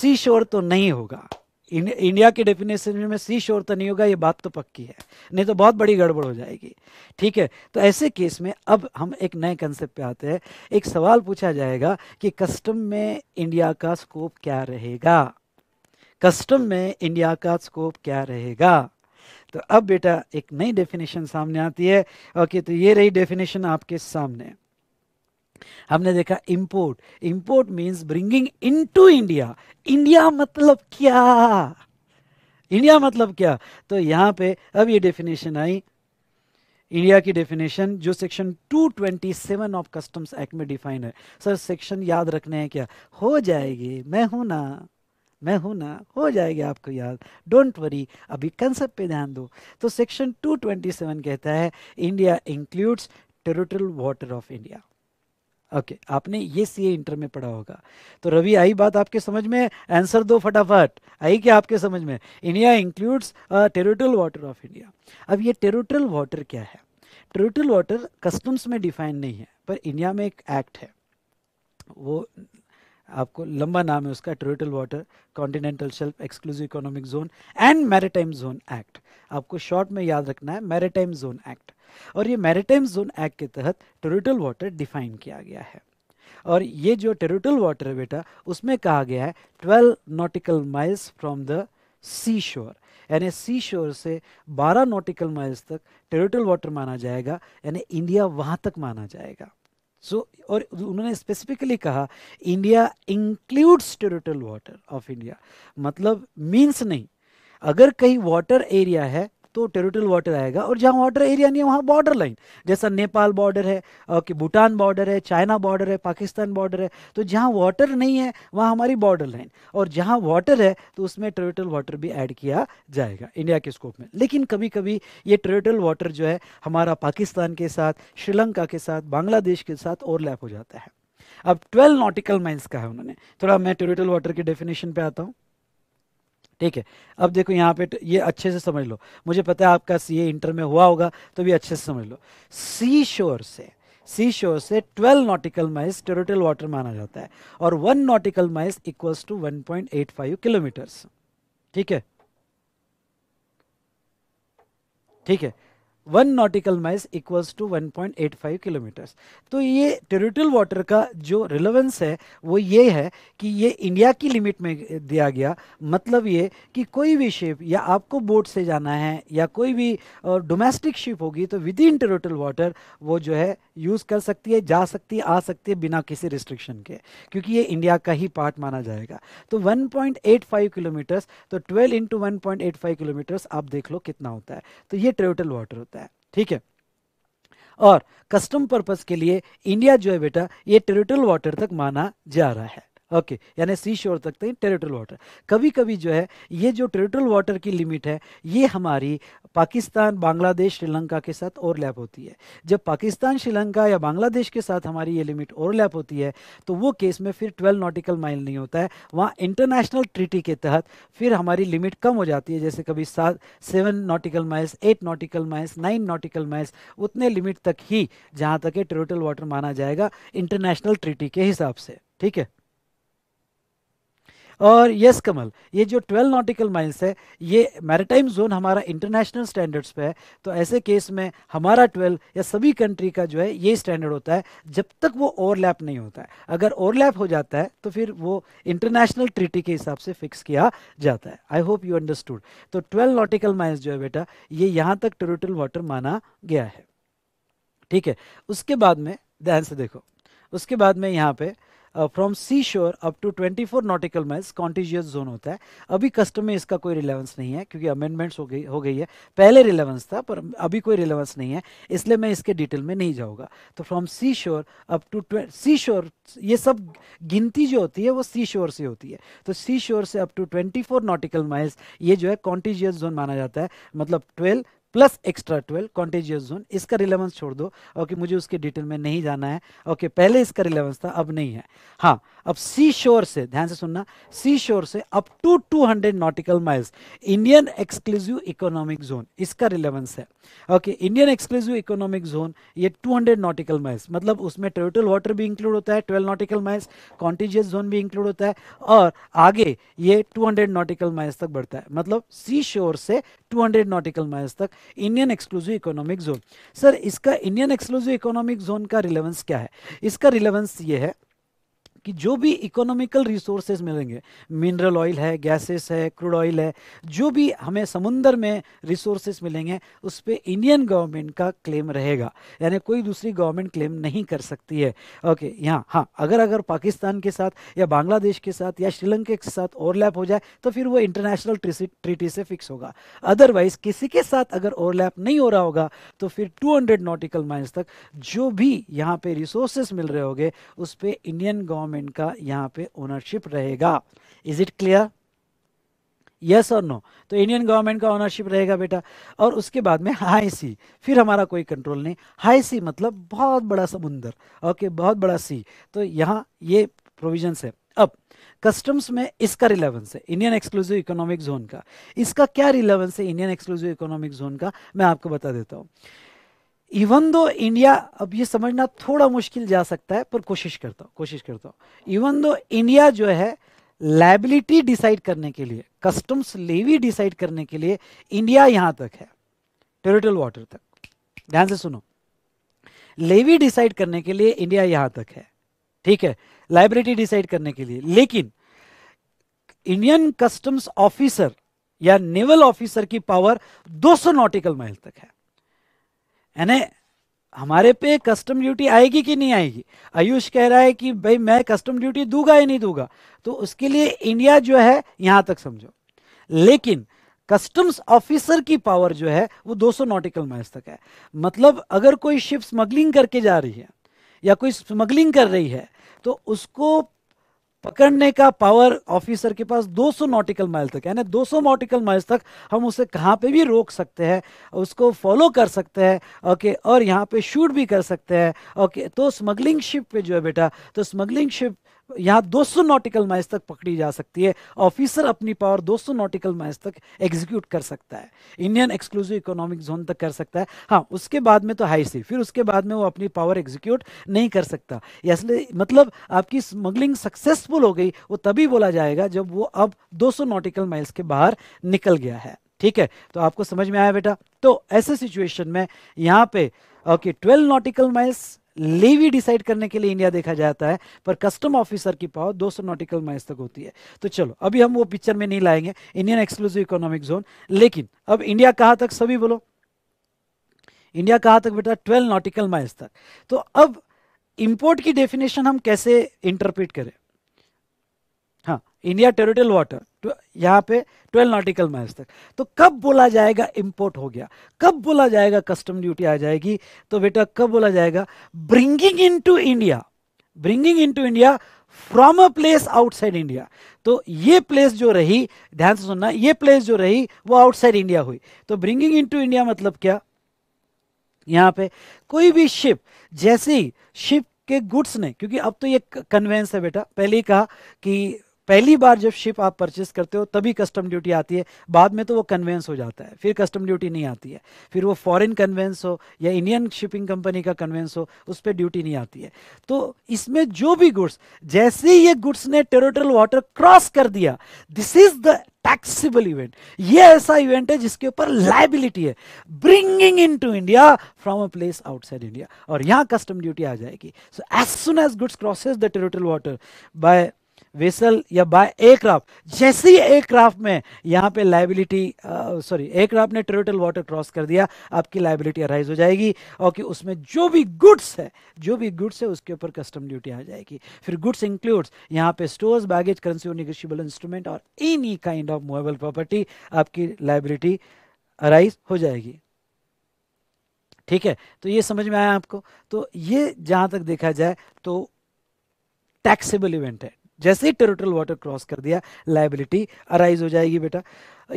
सी शोर तो नहीं होगा, इंडिया के डेफिनेशन में सी शोर तो नहीं होगा, ये बात तो पक्की है, नहीं तो बहुत बड़ी गड़बड़ हो जाएगी, ठीक है। तो ऐसे केस में अब हम एक नए कंसेप्ट पे आते हैं। एक सवाल पूछा जाएगा कि कस्टम में इंडिया का स्कोप क्या रहेगा, कस्टम में इंडिया का स्कोप क्या रहेगा। तो अब बेटा एक नई डेफिनेशन सामने आती है। ओके, तो ये रही डेफिनेशन आपके सामने। हमने देखा import, import means bringing into India. India मतलब क्या, इंडिया मतलब क्या? तो यहाँ पे अब ये डेफिनेशन आई, इंडिया की डेफिनेशन जो सेक्शन 227 ऑफ कस्टम्स एक्ट में डिफाइन है। सर सेक्शन याद रखने हैं क्या? हो जाएगी, मैं हूं ना, हो जाएगी आपको याद, डोंट वरी। अभी कंसेप्ट पे ध्यान दो। तो सेक्शन 227 कहता है India includes territorial water of India. Okay, आपने ये सीए इंटर में पढ़ा होगा। तो रवि, आई बात आपके समझ में? आंसर दो फटाफट, आई क्या आपके समझ में? India includes territorial water of India. अब ये टेरिटोरियल वाटर क्या है? टेरिटोरियल वाटर कस्टम्स में डिफाइन नहीं है, पर इंडिया में एक एक्ट है, वो आपको लंबा नाम है उसका, territorial water, continental shelf, exclusive economic zone and maritime zone act. आपको शॉर्ट में याद रखना है मैरिटाइम जोन एक्ट। और ये मैरिटाइम जोन एक्ट के तहत टेरिटोरियल वाटर डिफाइन किया गया है। और ये जो टेरिटोरियल वाटर है बेटा, उसमें कहा गया है 12 nautical miles from the sea shore, यानी सी शोर से 12 नॉटिकल माइल्स तक टेरिटोरियल वाटर माना जाएगा, यानी इंडिया वहाँ तक माना जाएगा। और उन्होंने स्पेसिफिकली कहा India includes territorial water of India, मतलब मीन्स नहीं, अगर कहीं वाटर एरिया है तो टेरिटोरियल वाटर आएगा, और जहां वाटर एरिया नहीं है वहां बॉर्डर लाइन, जैसा नेपाल बॉर्डर है, ओके, भूटान बॉर्डर है, चाइना बॉर्डर है, पाकिस्तान बॉर्डर है, तो जहां वाटर नहीं है वहां हमारी बॉर्डर लाइन, और जहां वाटर है तो उसमें टेरिटोरियल वाटर भी ऐड किया जाएगा इंडिया के स्कोप में। लेकिन कभी कभी ये टेरिटोरियल वाटर जो है हमारा पाकिस्तान के साथ, श्रीलंका के साथ, बांग्लादेश के साथ ओवरलैप हो जाता है। अब 12 नॉटिकल माइल्स कहा उन्होंने। थोड़ा मैं टेरिटोरियल वाटर के डेफिनेशन पे आता हूँ, ठीक है? अब देखो यहाँ पे ये अच्छे से समझ लो, मुझे पता है आपका सीए इंटर में हुआ होगा, तो भी अच्छे से समझ लो। सी शोर से 12 नॉटिकल माइल्स टेरिटोरियल वाटर माना जाता है, और 1 nautical miles equals to 1.85 kilometres, ठीक है? ठीक है, 1 nautical miles equals to 1.85 kilometres. तो ये टेरिटोरियल वाटर का जो रिलेवेंस है वो ये है कि ये इंडिया की लिमिट में दिया गया, मतलब ये कि कोई भी शिप, या आपको बोट से जाना है, या कोई भी डोमेस्टिक शिप होगी तो विद इन टेरिटोरियल वाटर वो जो है यूज़ कर सकती है, जा सकती है, आ सकती है, बिना किसी रिस्ट्रिक्शन के, क्योंकि ये इंडिया का ही पार्ट माना जाएगा। तो 1.85 किलोमीटर्स, तो 12 × 1.85 किलोमीटर्स आप देख लो कितना होता है। तो ये टेरिटोरियल वाटर होता है, ठीक है? और कस्टम पर्पस के लिए इंडिया जो है बेटा ये टेरिटोरियल वाटर तक माना जा रहा है, ओके, यानी सी शोर तक टेरिटोरियल वाटर। कभी कभी जो है ये जो टेरिटोरियल वाटर की लिमिट है ये हमारी पाकिस्तान, बांग्लादेश, श्रीलंका के साथ ओवरलैप होती है। जब पाकिस्तान, श्रीलंका या बांग्लादेश के साथ हमारी ये लिमिट ओवरलैप होती है तो वो केस में फिर 12 नॉटिकल माइल नहीं होता है, वहाँ इंटरनेशनल ट्रीटी के तहत फिर हमारी लिमिट कम हो जाती है, जैसे कभी 7 nautical miles, 8 nautical miles, 9 nautical miles, उतने लिमिट तक ही, जहाँ तक ये टेरिटोरियल वाटर माना जाएगा इंटरनेशनल ट्रीटी के हिसाब से, ठीक है? और यस कमल, ये जो 12 नॉटिकल माइल्स है ये मैरिटाइम जोन हमारा इंटरनेशनल स्टैंडर्ड्स पे है, तो ऐसे केस में हमारा 12 या सभी कंट्री का जो है ये स्टैंडर्ड होता है, जब तक वो ओवरलैप नहीं होता है। अगर ओवरलैप हो जाता है तो फिर वो इंटरनेशनल ट्रीटी के हिसाब से फिक्स किया जाता है। I hope you understood. तो 12 नॉटिकल माइल्स जो है बेटा ये यहाँ तक टेरिटोरियल वाटर माना गया है, ठीक है? उसके बाद में ध्यान से देखो, उसके बाद में यहाँ पे from sea shore up to 24 nautical miles contiguous zone होता है। अभी कस्टम में इसका कोई रिलेवेंस नहीं है क्योंकि अमेंडमेंट्स हो गई है, पहले रिलेवेंस था पर अभी कोई रिलेवेंस नहीं है, इसलिए मैं इसके डिटेल में नहीं जाऊँगा। तो from sea shore up to सी शोर, ये सब गिनती जो होती है वो सी शोर से होती है, तो सी शोर से अप टू 24 नॉटिकल माइल्स ये जो है कॉन्टिजियस जोन माना जाता है, मतलब 12 प्लस एक्स्ट्रा 12 कॉन्टेजियस जोन। इसका रिलेवेंस छोड़ दो, ओके, मुझे उसके डिटेल में नहीं जाना है, ओके, पहले इसका रिलेवेंस था अब नहीं है। हाँ, अब सी शोर से, ध्यान से सुनना, सी शोर से up to 200 nautical miles Indian exclusive economic zone, इसका रिलेवेंस है, okay. Indian exclusive economic zone ये 200 नॉटिकल माइल्स, मतलब उसमें टेरिटोरियल वाटर भी इंक्लूड होता है 12 नॉटिकल माइल्स, कॉन्टेजियस जोन भी इंक्लूड होता है, और आगे ये 200 नॉटिकल माइल्स तक बढ़ता है, मतलब सी शोर से 200 नॉटिकल माइल्स तक Indian exclusive economic zone. Sir, इसका इंडियन एक्सक्लूसिव इकोनॉमिक जोन का रिलेवेंस क्या है? इसका रिलेवेंस ये है कि जो भी इकोनॉमिकल रिसोर्सेज मिलेंगे, मिनरल ऑयल है, गैसेस है, क्रूड ऑयल है, जो भी हमें समुंदर में रिसोर्सेज मिलेंगे उस पर इंडियन गवर्नमेंट का क्लेम रहेगा, यानी कोई दूसरी गवर्नमेंट क्लेम नहीं कर सकती है, ओके। यहाँ हाँ, अगर पाकिस्तान के साथ या बांग्लादेश के साथ या श्रीलंका के साथ ओवरलैप हो जाए तो फिर वो इंटरनेशनल ट्रीटी से फिक्स होगा, अदरवाइज किसी के साथ अगर ओवरलैप नहीं हो रहा होगा तो फिर 200 नॉटिकल माइल्स तक जो भी यहाँ पे रिसोर्सेज मिल रहे होंगे उस पर इंडियन गवर्नमेंट का यहाँ पे ओनरशिप रहेगा। Is it clear? यस और नो, तो इंडियन गवर्नमेंट का ओनरशिप रहेगा बेटा। और उसके बाद में हाई सी, फिर हमारा कोई कंट्रोल नहीं। हाई सी मतलब बहुत बड़ा समुंदर, ओके, बहुत बड़ा सी, तो यहाँ ये प्रोविजंस है। अब कस्टम्स में इसका रिलेवेंस है इंडियन एक्सक्लूसिव इकोनॉमिक जोन का। इसका क्या रिलेवेंस है इंडियन एक्सक्लूसिव इकोनॉमिक जोन का, मैं आपको बता देता हूँ। इवन दो इंडिया, अब ये समझना थोड़ा मुश्किल जा सकता है पर कोशिश करता हूँ। इवन दो इंडिया जो है लायबिलिटी डिसाइड करने के लिए, कस्टम्स लेवी डिसाइड करने के लिए इंडिया यहाँ तक है, टेरिटोरियल वाटर तक। ध्यान से सुनो, लेवी डिसाइड करने के लिए इंडिया यहाँ तक है, ठीक है, लायबिलिटी डिसाइड करने के लिए। लेकिन इंडियन कस्टम्स ऑफिसर या नेवल ऑफिसर की पावर 200 नॉटिकल माइल तक है। यानी हमारे पे कस्टम ड्यूटी आएगी कि नहीं आएगी। आयुष कह रहा है कि भाई मैं कस्टम ड्यूटी दूंगा या नहीं दूंगा, तो उसके लिए इंडिया जो है यहां तक समझो। लेकिन कस्टम्स ऑफिसर की पावर जो है वो 200 नॉटिकल माइल तक है। मतलब अगर कोई शिप स्मगलिंग करके जा रही है या कोई स्मगलिंग कर रही है तो उसको पकड़ने का पावर ऑफिसर के पास 200 नॉटिकल माइल तक है। यानी 200 नॉटिकल माइल तक हम उसे कहाँ पे भी रोक सकते हैं, उसको फॉलो कर सकते हैं, ओके, और यहाँ पे शूट भी कर सकते हैं, ओके। तो स्मगलिंग शिप पे जो है बेटा, तो स्मगलिंग शिप यहाँ 200 नॉटिकल माइल तक पकड़ी जा सकती है। ऑफिसर अपनी पावर 200 नॉटिकल माइल तक एग्जीक्यूट कर सकता है, इंडियन एक्सक्लूसिव इकोनॉमिक जोन तक कर सकता है। हाँ, उसके बाद में तो हाई सी, फिर उसके बाद में वो अपनी पावर एग्जीक्यूट नहीं कर सकता। इसलिए मतलब आपकी स्मगलिंग सक्सेसफुल हो गई वो तभी बोला जाएगा जब वो अब 200 नॉटिकल माइल्स के बाहर निकल गया है, ठीक है। तो आपको समझ में आया बेटा। तो ऐसे सिचुएशन में यहाँ पे okay 12 nautical miles levy decide करने के लिए इंडिया देखा जाता है, पर कस्टम ऑफिसर की पावर 200 नॉटिकल माइल तक होती है। तो चलो अभी हम वो पिक्चर में नहीं लाएंगे इंडियन एक्सक्लूसिव इकोनॉमिक जोन। लेकिन अब इंडिया कहाँ तक, सभी बोलो इंडिया कहाँ तक बेटा, 12 नॉटिकल माइल तक। तो अब इंपोर्ट की डेफिनेशन हम कैसे इंटरप्रिट करें। हाँ, इंडिया टेरिटोरियल वाटर यहाँ पे 12 नॉटिकल माइल तक, तो कब बोला जाएगा इंपोर्ट हो गया, कब बोला जाएगा कस्टम ड्यूटी आ जाएगी। तो बेटा कब बोला जाएगा, bringing into India from a place outside India. तो ये प्लेस जो रही, ध्यान से सुनना, ये प्लेस जो रही वो आउटसाइड इंडिया हुई। तो ब्रिंगिंग इनटू इंडिया मतलब क्या, यहाँ पे कोई भी शिप, जैसे ही शिप के गुड्स ने, क्योंकि अब तो ये कन्वेंस है बेटा, पहले ही कहा कि पहली बार जब शिप आप परचेस करते हो तभी कस्टम ड्यूटी आती है, बाद में तो वो कन्वेंस हो जाता है, फिर कस्टम ड्यूटी नहीं आती है। फिर वो फॉरेन कन्वेंस हो या इंडियन शिपिंग कंपनी का कन्वेंस हो, उस पर ड्यूटी नहीं आती है। तो इसमें जो भी गुड्स, जैसे ही ये गुड्स ने टेरिटोरियल वाटर क्रॉस कर दिया, this is the taxable event. ये ऐसा इवेंट है जिसके ऊपर लायबिलिटी है, bringing in to India from a place outside India, और यहाँ कस्टम ड्यूटी आ जाएगी। So as soon as goods crosses the territorial water by vessel या बाय एयरक्राफ्ट, जैसे ही एयरक्राफ्ट में यहाँ पे लाइबिलिटी, सॉरी एयरक्राफ्ट ने टेरिटोरियल वाटर क्रॉस कर दिया, आपकी लाइबिलिटी अराइज हो जाएगी। और कि उसमें जो भी गुड्स है उसके ऊपर कस्टम ड्यूटी आ जाएगी। फिर गुड्स इंक्लूड्स यहाँ पे स्टोर्स, बैगेज, करेंसी और नेगोशिएबल इंस्ट्रूमेंट और any kind of movable property, आपकी लाइबिलिटी अराइज हो जाएगी, ठीक है। तो ये समझ में आया आपको। तो ये जहाँ तक देखा जाए तो टैक्सेबल इवेंट है, जैसे ही टेरिटोरियल वाटर क्रॉस कर दिया लायबिलिटी अराइज हो जाएगी बेटा।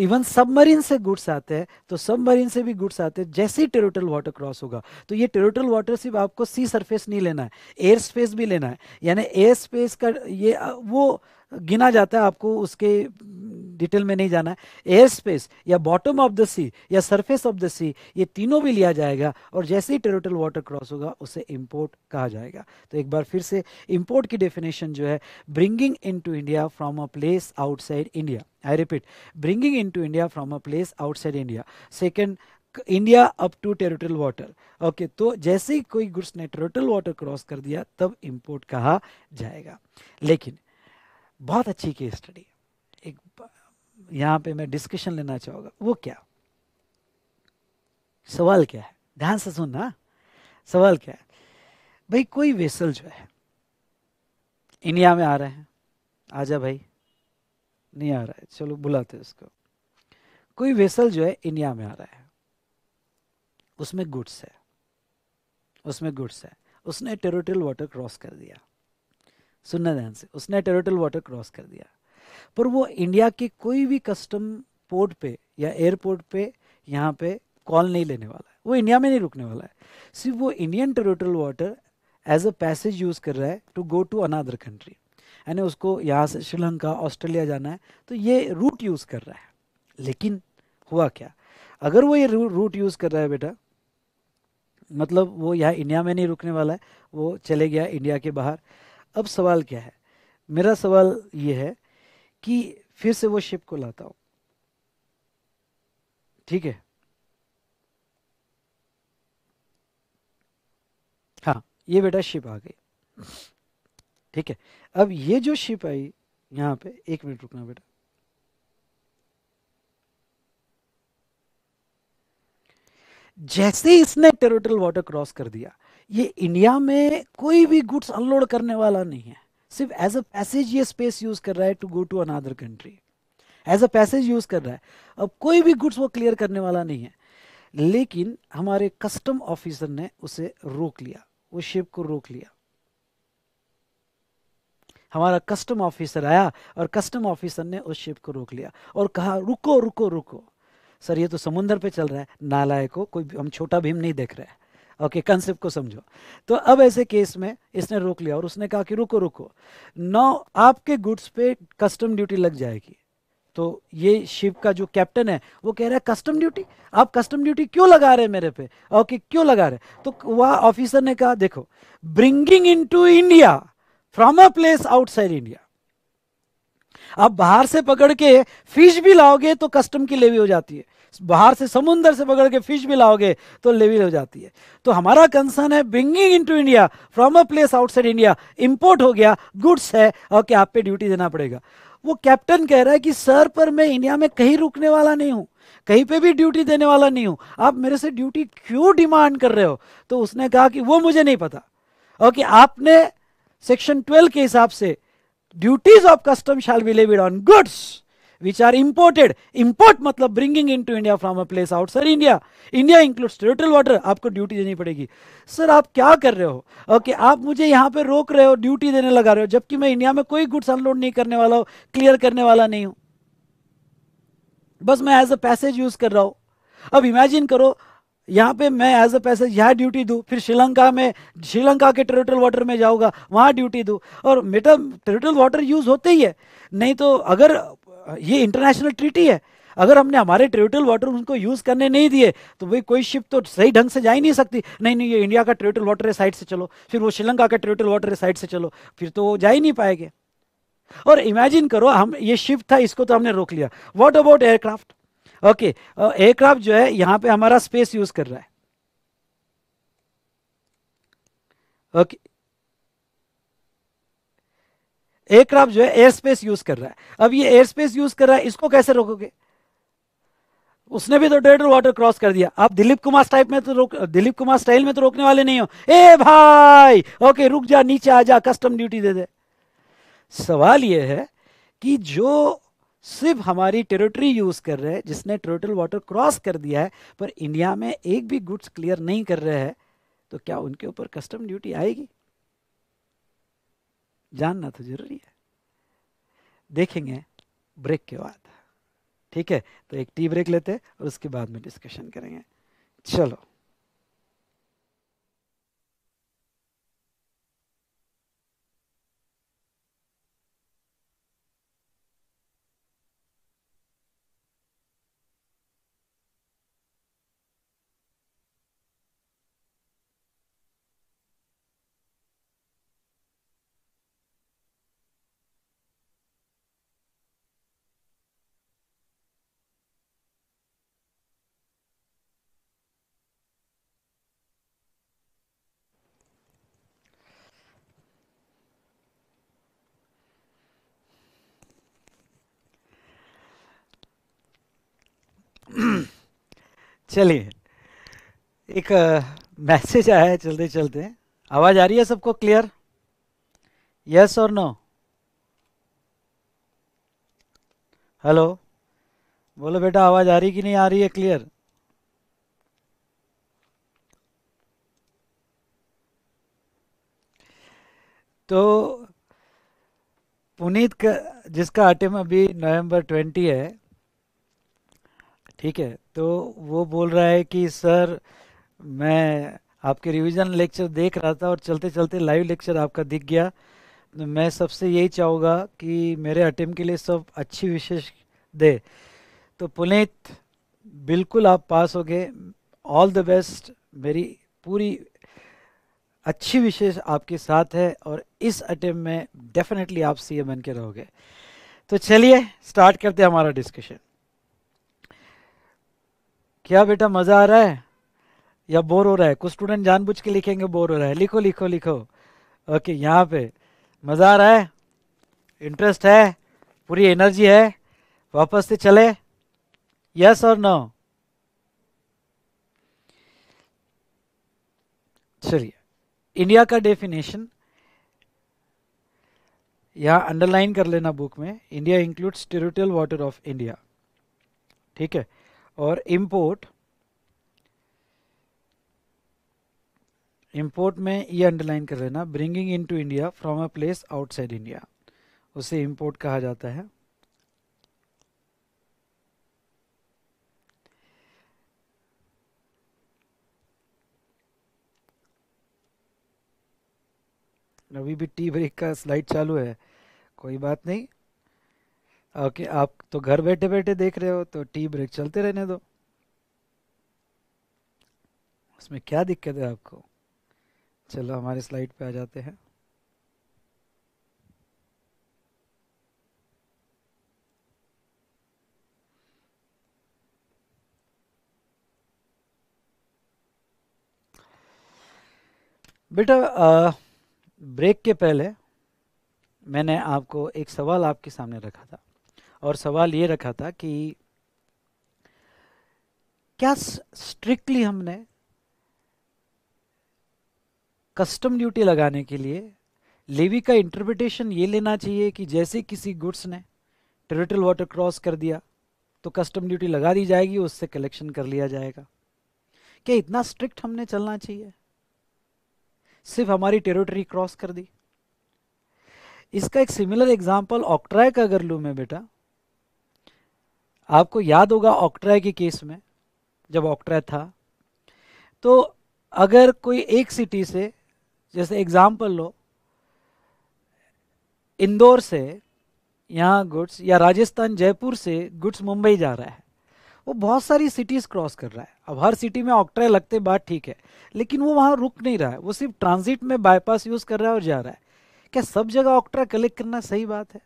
इवन सबमरीन से गुड्स आते हैं, तो सबमरीन से भी गुड्स आते हैं जैसे ही टेरिटोरियल वाटर क्रॉस होगा। तो ये टेरिटोरियल वाटर सिर्फ आपको सी सरफेस नहीं लेना है, एयर स्पेस भी लेना है। यानी एयर स्पेस का ये वो गिना जाता है, आपको उसके डिटेल में नहीं जाना है। एयर स्पेस या बॉटम ऑफ द सी या सरफेस ऑफ द सी, ये तीनों भी लिया जाएगा और जैसे ही टेरिटोरियल वाटर क्रॉस होगा उसे इंपोर्ट कहा जाएगा। तो एक बार फिर से इंपोर्ट की डेफिनेशन जो है, bringing in to India from a place outside India. I repeat, bringing into India from a place outside India. Second, India up to territorial water, okay. तो जैसे ही कोई गुड्स ने टेरिटोरियल वाटर क्रॉस कर दिया तब import कहा जाएगा। लेकिन बहुत अच्छी केस स्टडी एक यहां पे मैं डिस्कशन लेना चाहूंगा। वो क्या सवाल क्या है, ध्यान से सुनना, सवाल क्या है भाई। कोई वेसल जो है इंडिया में आ रहे हैं, आजा भाई, नहीं आ रहा है, चलो बुलाते इसको। कोई वेसल जो है इंडिया में आ रहा है, उसमें गुड्स है, उसने टेरिटोरियल वाटर क्रॉस कर दिया। सुनना ध्यान से, उसने टेरिटोरियल वाटर क्रॉस कर दिया। पर वो इंडिया के कोई भी कस्टम पोर्ट पे या एयरपोर्ट पे यहाँ पे कॉल नहीं लेने वाला है, वो इंडिया में नहीं रुकने वाला है। सिर्फ वो Indian territorial water as a passage use कर रहा है to go to another country, यानी उसको यहाँ से श्रीलंका ऑस्ट्रेलिया जाना है तो ये रूट यूज़ कर रहा है। लेकिन हुआ क्या, अगर वो ये रूट यूज़ कर रहा है बेटा, मतलब वो यहाँ इंडिया में नहीं रुकने वाला है, वो चले गया इंडिया के बाहर। अब सवाल क्या है, मेरा सवाल ये है कि फिर से वो शिप को लाता हूँ, ठीक है, हाँ ये बेटा शिप आ गई, ठीक है। अब ये जो शिप आई यहाँ पे, एक मिनट रुकना बेटा, जैसे इसने टेरिटोरियल वाटर क्रॉस कर दिया, ये इंडिया में कोई भी गुड्स अनलोड करने वाला नहीं है, सिर्फ एज अ पैसेज ये स्पेस यूज कर रहा है to go to another country, as a passage use कर रहा है। अब कोई भी गुड्स वो क्लियर करने वाला नहीं है, लेकिन हमारे कस्टम ऑफिसर ने उसे रोक लिया, वो शिप को रोक लिया। हमारा कस्टम ऑफिसर आया और कस्टम ऑफिसर ने उस शिप को रोक लिया और कहा रुको रुको रुको सर, ये तो समुंदर पे चल रहा है, नालायक को कोई हम छोटा भीम नहीं देख रहे हैं, ओके कंसेप्ट को समझो। तो अब ऐसे केस में इसने रोक लिया और उसने कहा कि रुको रुको, नौ आपके गुड्स पे कस्टम ड्यूटी लग जाएगी। तो ये शिप का जो कैप्टन है वो कह रहा है कस्टम ड्यूटी, आप कस्टम ड्यूटी क्यों लगा रहे हैं मेरे पे, ओके क्यों लगा रहे। तो वह ऑफिसर ने कहा देखो, bringing in to India from a place outside India, आप बाहर से पकड़ के फिश भी लाओगे तो कस्टम की लेवी हो जाती है, बाहर से समुद्र से पकड़ के फिश भी लाओगे तो लेवी हो जाती है। तो हमारा कंसर्न है bringing into India from a place outside India, import हो गया गुड्स है, ओके आप पे ड्यूटी देना पड़ेगा। वो कैप्टन कह रहा है कि सर पर मैं इंडिया में कहीं रुकने वाला नहीं हूँ, कहीं पे भी ड्यूटी देने वाला नहीं हूँ, आप मेरे से ड्यूटी क्यों डिमांड कर रहे हो। तो उसने कहा कि वो मुझे नहीं पता, ओके आपने सेक्शन 12 के हिसाब से Duties of custom shall be levied on goods which are imported, import मतलब bringing into India from a place outside India, India includes territorial water, आपको ड्यूटी देनी पड़ेगी। सर आप क्या कर रहे हो, ओके आप मुझे यहाँ पे रोक रहे हो, ड्यूटी देने लगा रहे हो, जबकि मैं इंडिया में कोई गुड्स अनलोड नहीं करने वाला हूँ, क्लियर करने वाला नहीं हूँ, बस मैं एज अ पैसेज यूज कर रहा हूँ। अब इमेजिन करो यहाँ पे मैं एज अ पैसेज यहाँ ड्यूटी दूँ, फिर श्रीलंका में, श्रीलंका के टेरिटोरियल वाटर में जाऊँगा वहाँ ड्यूटी दूँ, और बेटा टेरिटोरियल वाटर यूज़ होते ही है, नहीं तो अगर ये इंटरनेशनल ट्रीटी है, अगर हमने हमारे टेरिटोरियल वाटर उनको यूज़ करने नहीं दिए तो भाई कोई शिप तो सही ढंग से जा ही नहीं सकती। नहीं नहीं ये इंडिया का टेरिटोरियल वाटर है साइड से चलो, फिर वो श्रीलंका का टेरिटोरियल वाटर है साइड से चलो, फिर तो वो जा ही नहीं पाएंगे। और इमेजिन करो हम ये शिप था इसको तो हमने रोक लिया, what about aircraft, okay aircraft जो है यहाँ पे हमारा स्पेस यूज कर रहा है, ओके एयरक्राफ्ट जो है एयर स्पेस यूज कर रहा है। अब ये एयर स्पेस यूज कर रहा है, इसको कैसे रोकोगे, उसने भी तो टेरिटोरियल वाटर क्रॉस कर दिया। आप दिलीप कुमार टाइप में तो दिलीप कुमार स्टाइल में तो रोकने वाले नहीं हो, ए भाई ओके रुक जा नीचे आ जा कस्टम ड्यूटी दे दे। सवाल ये है कि जो सिर्फ हमारी टेरिटरी यूज़ कर रहे हैं, जिसने टेरिटोरियल वाटर क्रॉस कर दिया है पर इंडिया में एक भी गुड्स क्लियर नहीं कर रहे हैं, तो क्या उनके ऊपर कस्टम ड्यूटी आएगी, जानना तो जरूरी है। देखेंगे ब्रेक के बाद, ठीक है, तो एक टी ब्रेक लेते हैं और उसके बाद में डिस्कशन करेंगे, चलो। चलिए एक मैसेज आया है चलते चलते, आवाज आ रही है सबको क्लियर, यस और नो, हेलो बोलो बेटा, आवाज आ रही कि नहीं आ रही है क्लियर, तो पुनीत का जिसका आटे में अभी नवंबर 20 है, ठीक है, तो वो बोल रहा है कि सर मैं आपके रिवीजन लेक्चर देख रहा था और चलते चलते लाइव लेक्चर आपका दिख गया। तो मैं सबसे यही चाहूँगा कि मेरे अटेम्प के लिए सब अच्छी विशेष दे। तो पुनीत बिल्कुल आप पास हो गए, ऑल द बेस्ट, मेरी पूरी अच्छी विशेष आपके साथ है और इस अटेम्प में डेफिनेटली आप सीए बन के रहोगे। तो चलिए स्टार्ट करते हैं हमारा डिस्कशन। क्या बेटा मज़ा आ रहा है या बोर हो रहा है? कुछ स्टूडेंट जानबूझ के लिखेंगे बोर हो रहा है, लिखो लिखो लिखो। ओके, यहाँ पे मज़ा आ रहा है, इंटरेस्ट है, पूरी एनर्जी है, वापस से चले, यस और नो? चलिए, इंडिया का डेफिनेशन यहाँ अंडरलाइन कर लेना बुक में। India includes territorial water of India, ठीक है, और इम्पोर्ट में ये अंडरलाइन कर लेना, bringing in to India from a place outside India, उसे इम्पोर्ट कहा जाता है। अभी भी टी ब्रेक का स्लाइड चालू है, कोई बात नहीं। ओके, आप तो घर बैठे बैठे देख रहे हो तो टी ब्रेक चलते रहने दो, उसमें क्या दिक्कत है आपको। चलो हमारे स्लाइड पे आ जाते हैं। बेटा ब्रेक के पहले मैंने आपको एक सवाल आपके सामने रखा था और सवाल ये रखा था कि क्या स्ट्रिक्टली हमने कस्टम ड्यूटी लगाने के लिए लेवी का इंटरप्रिटेशन ये लेना चाहिए कि जैसे किसी गुड्स ने टेरिटोरियल वाटर क्रॉस कर दिया तो कस्टम ड्यूटी लगा दी जाएगी, उससे कलेक्शन कर लिया जाएगा? क्या इतना स्ट्रिक्ट हमने चलना चाहिए? सिर्फ हमारी टेरिटरी क्रॉस कर दी। इसका एक सिमिलर एग्जांपल ऑक्ट्राय का अगर लूँ मैं बेटा, आपको याद होगा ऑक्ट्राय के केस में जब ऑक्ट्राय था तो अगर कोई एक सिटी से, जैसे एग्जाम्पल लो इंदौर से यहाँ गुड्स या राजस्थान जयपुर से गुड्स मुंबई जा रहा है, वो बहुत सारी सिटीज़ क्रॉस कर रहा है। अब हर सिटी में ऑक्ट्राय लगते, बात ठीक है, लेकिन वो वहाँ रुक नहीं रहा है, वो सिर्फ ट्रांजिट में बाईपास यूज़ कर रहा है और जा रहा है। क्या सब जगह ऑक्ट्राय कलेक्ट करना सही बात है?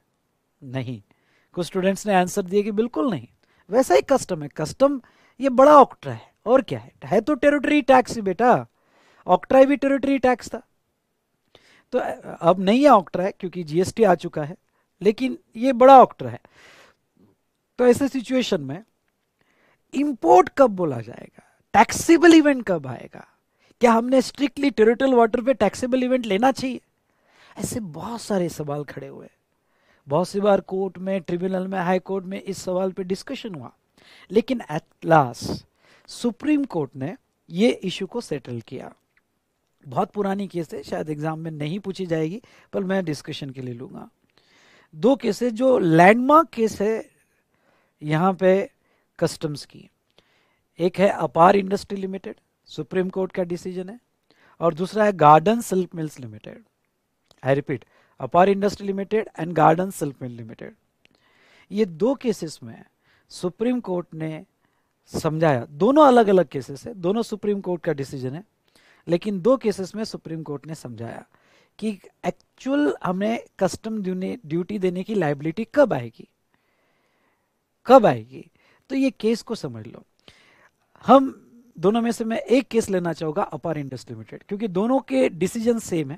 नहीं। कुछ स्टूडेंट्स ने आंसर दिए कि बिल्कुल नहीं, वैसा ही कस्टम है, कस्टम ये बड़ा ऑक्ट्राय है और क्या है तो टेरिटरी टैक्स ही बेटा। ऑक्ट्राय भी टेरिटरी टैक्स था, तो अब नहीं है ऑक्ट्राय क्योंकि जीएसटी आ चुका है, लेकिन ये बड़ा ऑक्ट्राय है। तो ऐसे सिचुएशन में इंपोर्ट कब बोला जाएगा, टैक्सेबल इवेंट कब आएगा? क्या हमने स्ट्रिक्टली टेरिटोरियल वाटर पे टैक्सेबल इवेंट लेना चाहिए? ऐसे बहुत सारे सवाल खड़े हुए, बहुत सी बार कोर्ट में, ट्रिब्यूनल में, हाई कोर्ट में इस सवाल पर डिस्कशन हुआ, लेकिन एट लास्ट सुप्रीम कोर्ट ने ये इशू को सेटल किया। बहुत पुरानी केस है, शायद एग्जाम में नहीं पूछी जाएगी, पर मैं डिस्कशन के लिए लूँगा। दो केसेस जो लैंडमार्क केस है यहाँ पे कस्टम्स की, एक है Apar industry limited, supreme court का डिसीजन है, और दूसरा है garden silk mills limited. I repeat, Apar industry limited and garden silk mill limited. ये दो केसेस में सुप्रीम कोर्ट ने समझाया, दोनों अलग अलग केसेस है, दोनों सुप्रीम कोर्ट का डिसीजन है, लेकिन दो केसेस में सुप्रीम कोर्ट ने समझाया कि एक्चुअल हमें कस्टम ड्यूटी देने की लायबिलिटी कब आएगी, कब आएगी। तो ये केस को समझ लो। हम दोनों में से मैं एक केस लेना चाहूँगा, अपार इंडस्ट्री लिमिटेड, क्योंकि दोनों के डिसीजन सेम है,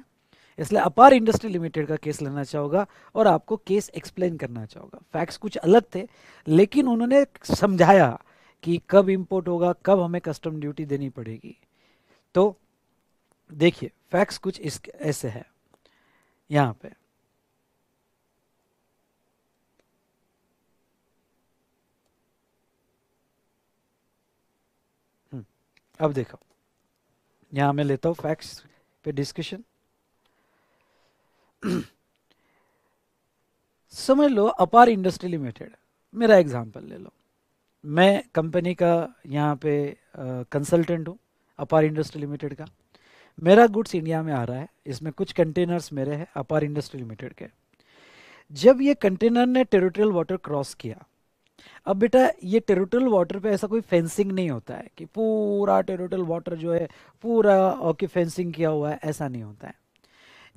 इसलिए अपार इंडस्ट्री लिमिटेड का केस लेना चाहूँगा और आपको केस एक्सप्लेन करना चाहूँगा। फैक्ट्स कुछ अलग थे, लेकिन उन्होंने समझाया कि कब इंपोर्ट होगा, कब हमें कस्टम ड्यूटी देनी पड़ेगी। तो देखिए फैक्ट्स कुछ इस ऐसे है यहाँ पे। अब देखो यहाँ मैं लेता हूँ फैक्ट्स पे डिस्कशन। समझ लो अपार इंडस्ट्री लिमिटेड, मेरा एग्जांपल ले लो, मैं कंपनी का यहाँ पे कंसल्टेंट हूँ अपार इंडस्ट्री लिमिटेड का। मेरा गुड्स इंडिया में आ रहा है, इसमें कुछ कंटेनर्स मेरे हैं अपार इंडस्ट्री लिमिटेड के। जब ये कंटेनर ने टेरिटोरियल वाटर क्रॉस किया, अब बेटा ये टेरिटोरियल वाटर पे ऐसा कोई फेंसिंग नहीं होता है कि पूरा टेरिटोरियल वाटर जो है पूरा ओके फेंसिंग किया हुआ है, ऐसा नहीं होता है।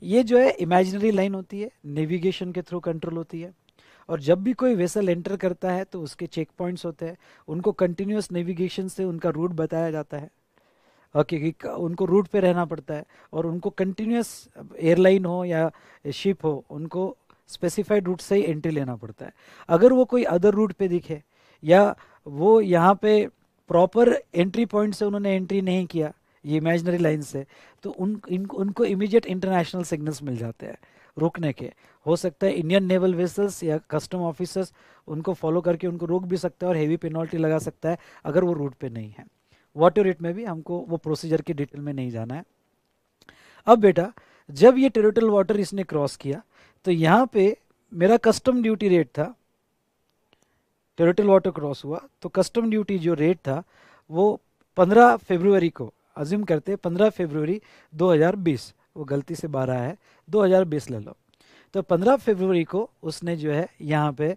ये जो है इमेजिनरी लाइन होती है, नेविगेशन के थ्रू कंट्रोल होती है, और जब भी कोई वेसल एंटर करता है तो उसके चेक पॉइंट्स होते हैं, उनको कंटिन्यूस नेविगेशन से उनका रूट बताया जाता है, ओके, उनको रूट पे रहना पड़ता है, और उनको कंटिन्यूस एयरलाइन हो या शिप हो उनको स्पेसिफाइड रूट से ही एंट्री लेना पड़ता है। अगर वो कोई अदर रूट पे दिखे या वो यहाँ पे प्रॉपर एंट्री पॉइंट से उन्होंने एंट्री नहीं किया ये इमेजिनरी लाइन से, तो उनको इमीडिएट इंटरनेशनल सिग्नल्स मिल जाते हैं रोकने के। हो सकता है इंडियन नेवल वेसल्स या कस्टम ऑफिसर्स उनको फॉलो करके उनको रोक भी सकता है और हेवी पेनल्टी लगा सकता है अगर वो रूट पे नहीं है। वॉट एवर इट में भी, हमको वो प्रोसीजर की डिटेल में नहीं जाना है। अब बेटा जब ये टेरिटोरियल वाटर इसने क्रॉस किया तो यहाँ पे मेरा कस्टम ड्यूटी रेट था, टेरिटोरियल वाटर क्रॉस हुआ तो कस्टम ड्यूटी जो रेट था वो 15 फरवरी को अज्यूम करते, 15 फरवरी 2020, वो गलती से 12 है, 2020 ले लो। तो 15 फरवरी को उसने जो है यहाँ पे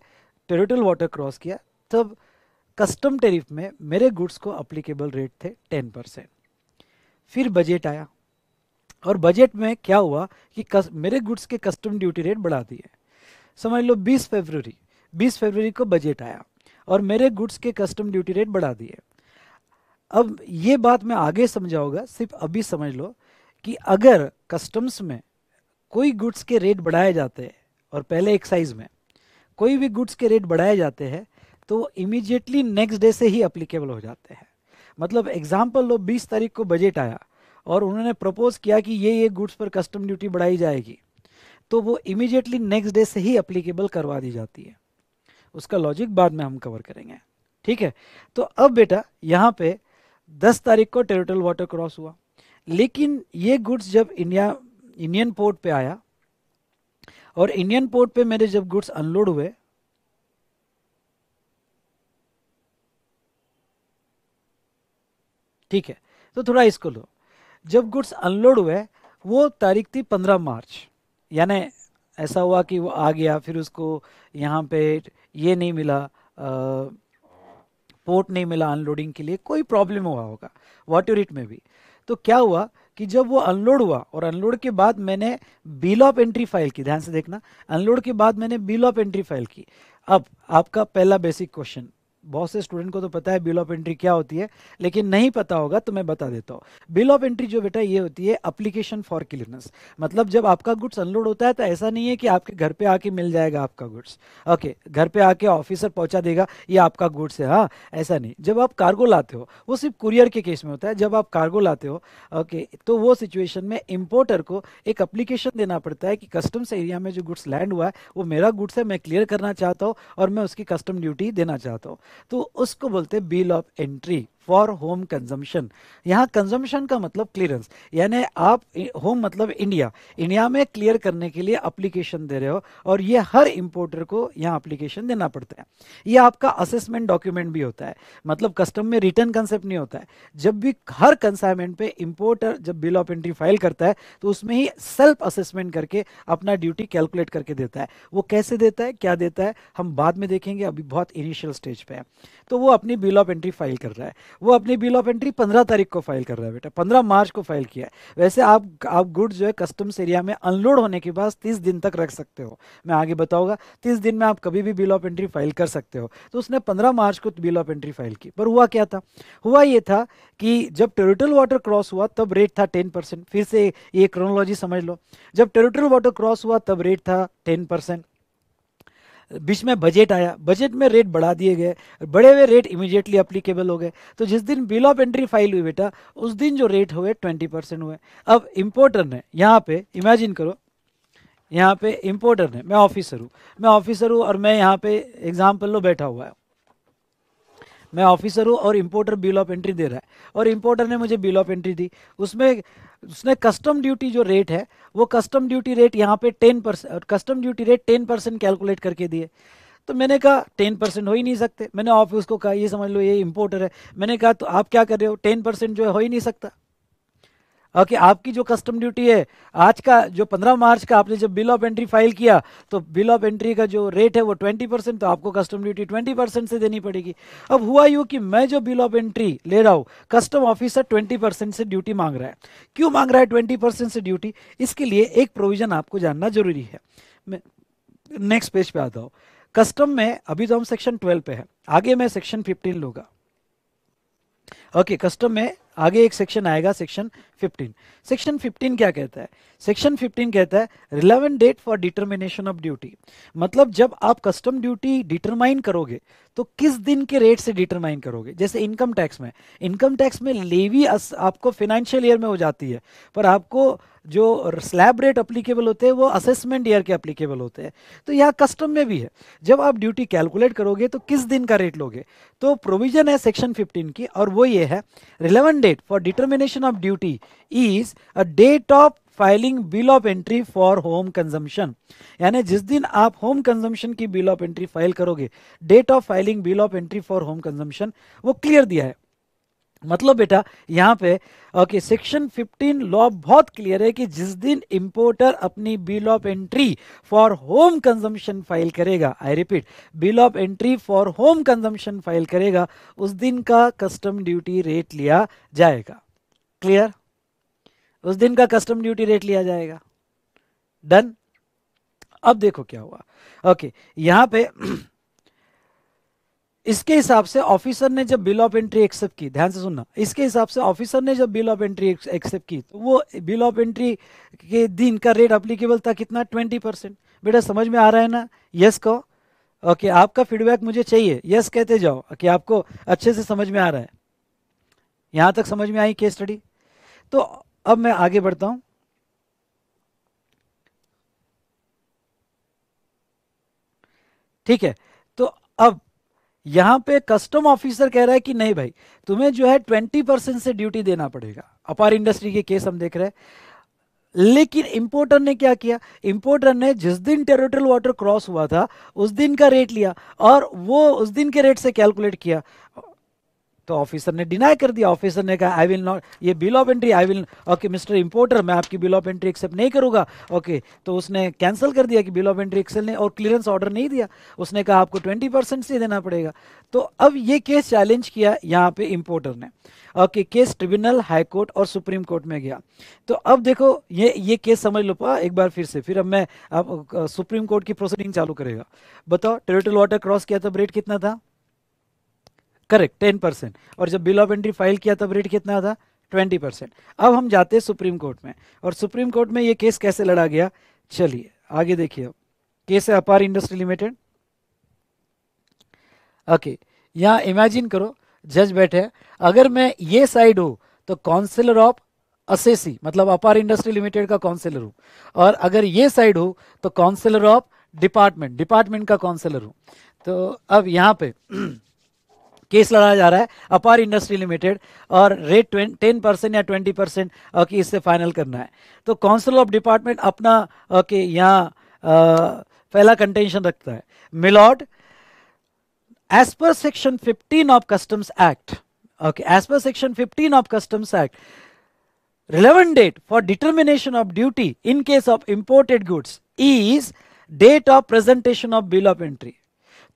टेरिटोरियल वाटर क्रॉस किया, तब कस्टम टैरिफ में मेरे गुड्स को अप्लीकेबल रेट थे 10%। फिर बजट आया और बजट में क्या हुआ कि मेरे गुड्स के कस्टम ड्यूटी रेट बढ़ा दिए। समझ लो 20 फरवरी को बजट आया और मेरे गुड्स के कस्टम ड्यूटी रेट बढ़ा दिए। अब ये बात मैं आगे समझाऊंगा, सिर्फ अभी समझ लो कि अगर कस्टम्स में कोई गुड्स के रेट बढ़ाए जाते हैं और पहले एक्साइज में कोई भी गुड्स के रेट बढ़ाए जाते हैं तो इमीडिएटली नेक्स्ट डे से ही अप्लीकेबल हो जाते हैं। मतलब एग्जाम्पल लो 20 तारीख को बजट आया और उन्होंने प्रपोज किया कि ये गुड्स पर कस्टम ड्यूटी बढ़ाई जाएगी, तो वो इमीडिएटली नेक्स्ट डे से ही अप्लीकेबल करवा दी जाती है। उसका लॉजिक बाद में हम कवर करेंगे, ठीक है। तो अब बेटा यहाँ पे 10 तारीख को टेरिटोरियल वाटर क्रॉस हुआ, लेकिन ये गुड्स जब इंडियन पोर्ट पे आया और इंडियन पोर्ट पे मेरे जब गुड्स अनलोड हुए, ठीक है, तो थोड़ा इसको लो, जब गुड्स अनलोड हुए वो तारीख थी 15 मार्च, यानी ऐसा हुआ कि वो आ गया, फिर उसको यहाँ पे ये नहीं मिला, पोर्ट नहीं मिला अनलोडिंग के लिए, कोई प्रॉब्लम हुआ होगा वॉट यूर इट में भी। तो क्या हुआ कि जब वो अनलोड हुआ और अनलोड के बाद मैंने बिल ऑफ एंट्री फाइल की, ध्यान से देखना, अनलोड के बाद मैंने बिल ऑफ एंट्री फाइल की। अब आपका पहला बेसिक क्वेश्चन, बहुत से स्टूडेंट को तो पता है बिल ऑफ एंट्री क्या होती है, लेकिन नहीं पता होगा तो मैं बता देता हूँ। बिल ऑफ एंट्री जो बेटा ये होती है अप्लीकेशन फॉर क्लियरेंस। मतलब जब आपका गुड्स अनलोड होता है तो ऐसा नहीं है कि आपके घर पे आके मिल जाएगा आपका गुड्स, ओके, घर पे आके ऑफिसर पहुँचा देगा ये आपका गुड्स है, हाँ, ऐसा नहीं। जब आप कार्गो लाते हो, वो सिर्फ कुरियर के केस में होता है, जब आप कार्गो लाते हो, ओके, तो वो सिचुएशन में इम्पोर्टर को एक अप्लीकेशन देना पड़ता है कि कस्टम्स एरिया में जो गुड्स लैंड हुआ है वो मेरा गुड्स है, मैं क्लियर करना चाहता हूँ और मैं उसकी कस्टम ड्यूटी देना चाहता हूँ, तो उसको बोलते हैं bill of entry for home consumption. यहाँ कंजम्पशन का मतलब क्लियरेंस, यानी आप होम मतलब इंडिया में क्लियर करने के लिए एप्लीकेशन दे रहे हो, और ये हर इंपोर्टर को यहाँ एप्लीकेशन देना पड़ता है। ये आपका असेसमेंट डॉक्यूमेंट भी होता है, मतलब कस्टम में रिटर्न कंसेप्ट नहीं होता है। जब भी हर कंसाइनमेंट पे इंपोर्टर जब बिल ऑफ एंट्री फाइल करता है तो उसमें ही सेल्फ असेसमेंट करके अपना ड्यूटी कैलकुलेट करके देता है। वो कैसे देता है, क्या देता है, हम बाद में देखेंगे, अभी बहुत इनिशियल स्टेज पे है। तो वो अपनी बिल ऑफ एंट्री फाइल कर रहा है, वो अपनी बिल ऑफ एंट्री 15 तारीख को फाइल कर रहा है बेटा, 15 मार्च को फाइल किया है। वैसे आप गुड्स जो है कस्टम्स एरिया में अनलोड होने के बाद 30 दिन तक रख सकते हो, मैं आगे बताऊंगा, 30 दिन में आप कभी भी बिल ऑफ एंट्री फाइल कर सकते हो। तो उसने 15 मार्च को बिल ऑफ एंट्री फाइल की, पर हुआ क्या था, हुआ ये था कि जब टेरिटोरियल वाटर क्रॉस हुआ तब रेट था 10%। फिर से ये क्रोनोलॉजी समझ लो, जब टेरिटोरियल वाटर क्रॉस हुआ तब रेट था 10%, बीच में बजट आया, बजट में रेट बढ़ा दिए गए, बढ़े हुए रेट इमीडिएटली अप्लीकेबल हो गए। तो जिस दिन बिल ऑफ एंट्री फाइल हुई बेटा उस दिन जो रेट हुए 20% हुए। अब इम्पोर्टर ने यहाँ पे इमेजिन करो, यहाँ पे इम्पोर्टर ने, मैं ऑफिसर हूँ और मैं यहाँ पे एग्जाम्पल लो बैठा हुआ है, मैं ऑफिसर हूँ और इम्पोर्टर बिल ऑफ एंट्री दे रहा है और इम्पोर्टर ने मुझे बिल ऑफ एंट्री दी, उसमें उसने कस्टम ड्यूटी जो रेट है वो कस्टम ड्यूटी रेट यहाँ पे 10% कस्टम ड्यूटी रेट 10% कैलकुलेट करके दिए। तो मैंने कहा 10% हो ही नहीं सकते, मैंने ऑफिस को कहा ये समझ लो ये इम्पोर्टर है, मैंने कहा तो आप क्या कर रहे हो 10% जो है हो ही नहीं सकता। ओके, आपकी जो कस्टम ड्यूटी है आज का जो 15 मार्च का आपने जब बिल ऑफ एंट्री फाइल किया तो बिल ऑफ एंट्री का जो रेट है वो 20%, तो आपको कस्टम ड्यूटी 20% से देनी पड़ेगी। अब हुआ यूँ कि मैं जो बिल ऑफ एंट्री ले रहा हूँ कस्टम ऑफिसर 20% से ड्यूटी मांग रहा है। क्यों मांग रहा है 20% से ड्यूटी? इसके लिए एक प्रोविज़न आपको जानना जरूरी है। मैं नेक्स्ट पेज पर आता हूँ। कस्टम में अभी तो हम सेक्शन 12 पे है, आगे मैं सेक्शन 15 लूँगा। ओके, कस्टम में आगे एक सेक्शन आएगा सेक्शन 15। सेक्शन 15 क्या कहता है? सेक्शन 15 कहता है relevant date for determination of duty. मतलब जब आप कस्टम ड्यूटी डिटरमाइन करोगे तो किस दिन के रेट से डिटरमाइन करोगे। जैसे इनकम टैक्स में, इनकम टैक्स में लेवी आपको फाइनेंशियल ईयर में हो जाती है, पर आपको जो स्लैब रेट अप्लीकेबल होते हैं वो असेसमेंट ईयर के अप्लीकेबल होते हैं। तो यहाँ कस्टम में भी है, जब आप ड्यूटी कैलकुलेट करोगे तो किस दिन का रेट लोगे। तो प्रोविजन है सेक्शन 15 की, और वो ये है relevant date for determination of duty is a date of filing bill of entry for home consumption. यानी जिस दिन आप होम कंजम्पशन की बिल ऑफ एंट्री फाइल करोगे, date of filing bill of entry for home consumption वो clear दिया है। मतलब बेटा यहाँ पे ओके सेक्शन 15 लॉ बहुत क्लियर है कि जिस दिन इंपोर्टर अपनी bill of entry for home consumption file करेगा, आई repeat bill of entry for home consumption file करेगा, उस दिन का कस्टम ड्यूटी रेट लिया जाएगा। क्लियर? उस दिन का कस्टम ड्यूटी रेट लिया जाएगा। डन। अब देखो क्या हुआ। ओके, यहाँ पे इसके हिसाब से ऑफिसर ने जब बिल ऑफ एंट्री एक्सेप्ट की, ध्यान से सुनना, इसके हिसाब से ऑफिसर ने जब बिल ऑफ एंट्री एक्सेप्ट की तो वो बिल ऑफ एंट्री के दिन का रेट अप्लीकेबल था कितना 20%। बेटा समझ में आ रहा है ना? यस को ओके, आपका फीडबैक मुझे चाहिए। यस कहते जाओ कि आपको अच्छे से समझ में आ रहा है। यहाँ तक समझ में आई केस स्टडी? तो अब मैं आगे बढ़ता हूँ। ठीक है, तो अब यहाँ पे कस्टम ऑफिसर कह रहा है कि नहीं भाई तुम्हें जो है 20% से ड्यूटी देना पड़ेगा। अपार इंडस्ट्री के केस हम देख रहे हैं। लेकिन इंपोर्टर ने क्या किया, इंपोर्टर ने जिस दिन टेरिटोरियल वाटर क्रॉस हुआ था उस दिन का रेट लिया और वो उस दिन के रेट से कैलकुलेट किया। तो ऑफिसर ने डिनाई कर दिया। ऑफिसर ने कहा आई विल नॉट, ये bill of entry I will, okay mister importer मैं आपकी बिल ऑफ एंट्री एक्सेप्ट नहीं करूँगा। ओके, तो उसने कैंसिल कर दिया कि बिल ऑफ एंट्री एक्सेप्ट नहीं, और क्लियरेंस ऑर्डर नहीं दिया। उसने कहा आपको 20% से देना पड़ेगा। तो अब ये केस चैलेंज किया यहाँ पे इंपोर्टर ने। Okay, case tribunal, high court और सुप्रीम कोर्ट में गया। तो अब देखो ये केस समझ लो एक बार फिर से। फिर अब मैं सुप्रीम कोर्ट की प्रोसीडिंग चालू करेगा। बताओ टेरिटोरियल वाटर क्रॉस किया तब रेट कितना था? करेक्ट 10%, और जब बिल ऑफ एंट्री फाइल किया तब रेट कितना था 20%। अब हम जाते हैं सुप्रीम कोर्ट में, और सुप्रीम कोर्ट में ये केस कैसे लड़ा गया, चलिए आगे देखिए। अब केस है अपार इंडस्ट्री लिमिटेड। ओके, यहाँ इमेजिन करो जज बैठे, अगर मैं ये साइड हूँ तो काउंसिलर ऑफ असेसी, मतलब अपार इंडस्ट्री लिमिटेड का काउंसिलर हूँ, और अगर ये साइड हूँ तो काउंसिलर ऑफ डिपार्टमेंट, डिपार्टमेंट का काउंसिलर हूँ। तो अब यहाँ पे केस लड़ा जा रहा है अपार इंडस्ट्री लिमिटेड, और रेट 10% या 20% ओके इससे फाइनल करना है। तो काउंसिल ऑफ डिपार्टमेंट अपना ओके यहाँ पहला कंटेंशन रखता है। Milord, as per section 15 of customs act, okay as per section 15 of customs act, relevant date for determination of duty in case of imported goods is date of presentation of bill of entry.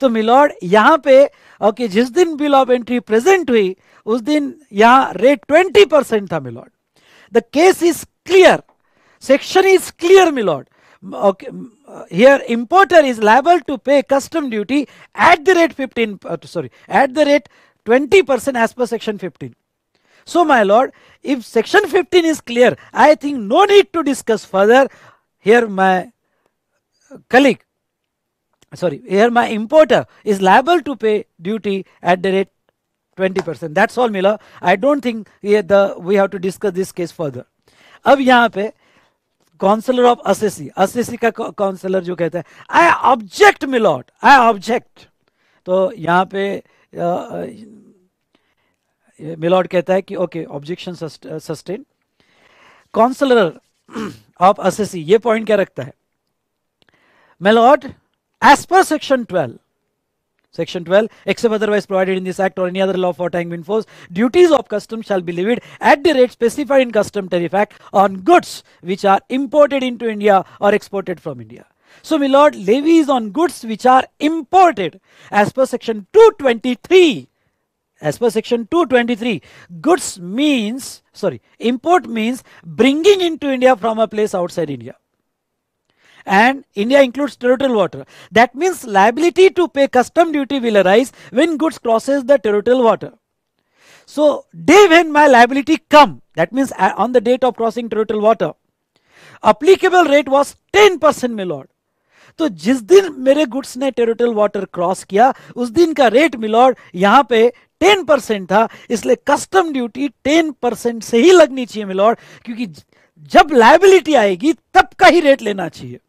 तो milord यहाँ पे okay जिस दिन bill of entry present हुई उस दिन यहाँ rate 20% था milord. The case is clear, section is clear milord. Okay, here importer is liable to pay custom duty at the rate 20% as per section 15। So my lord, if section 15 is clear, I think no need to discuss further. Here my colleague, sorry, here my importer is liable to pay duty at the rate 20%. That's all, Miller. I don't think we have to discuss this case further. अब यहाँ पे councillor of assessee, assessee का councillor जो कहता है I object मिलॉट, I object. तो यहाँ पे मिलॉर्ड कहता है कि okay objection sustain. Counsellor of assessee ये पॉइंट क्या रखता है, milord as per section 12 except otherwise provided in this act or any other law for time being force, duties of customs shall be levied at the rate specified in Customs Tariff Act on goods which are imported into India or exported from India. So, my lord, levies on goods which are imported as per section 223. As per section 223, goods means, sorry, import means bringing into India from a place outside India. And India includes territorial water. That means liability to pay custom duty will arise when goods crosses the territorial water. So day when my liability come, that means on the date of crossing territorial water, applicable rate was 10% milord. तो जिस दिन मेरे goods ने territorial water cross किया उस दिन का rate milord यहाँ पे 10% था, इसलिए कस्टम ड्यूटी 10% से ही लगनी चाहिए मिलॉर्ड, क्योंकि जब लाइबिलिटी आएगी तब का ही रेट लेना चाहिए।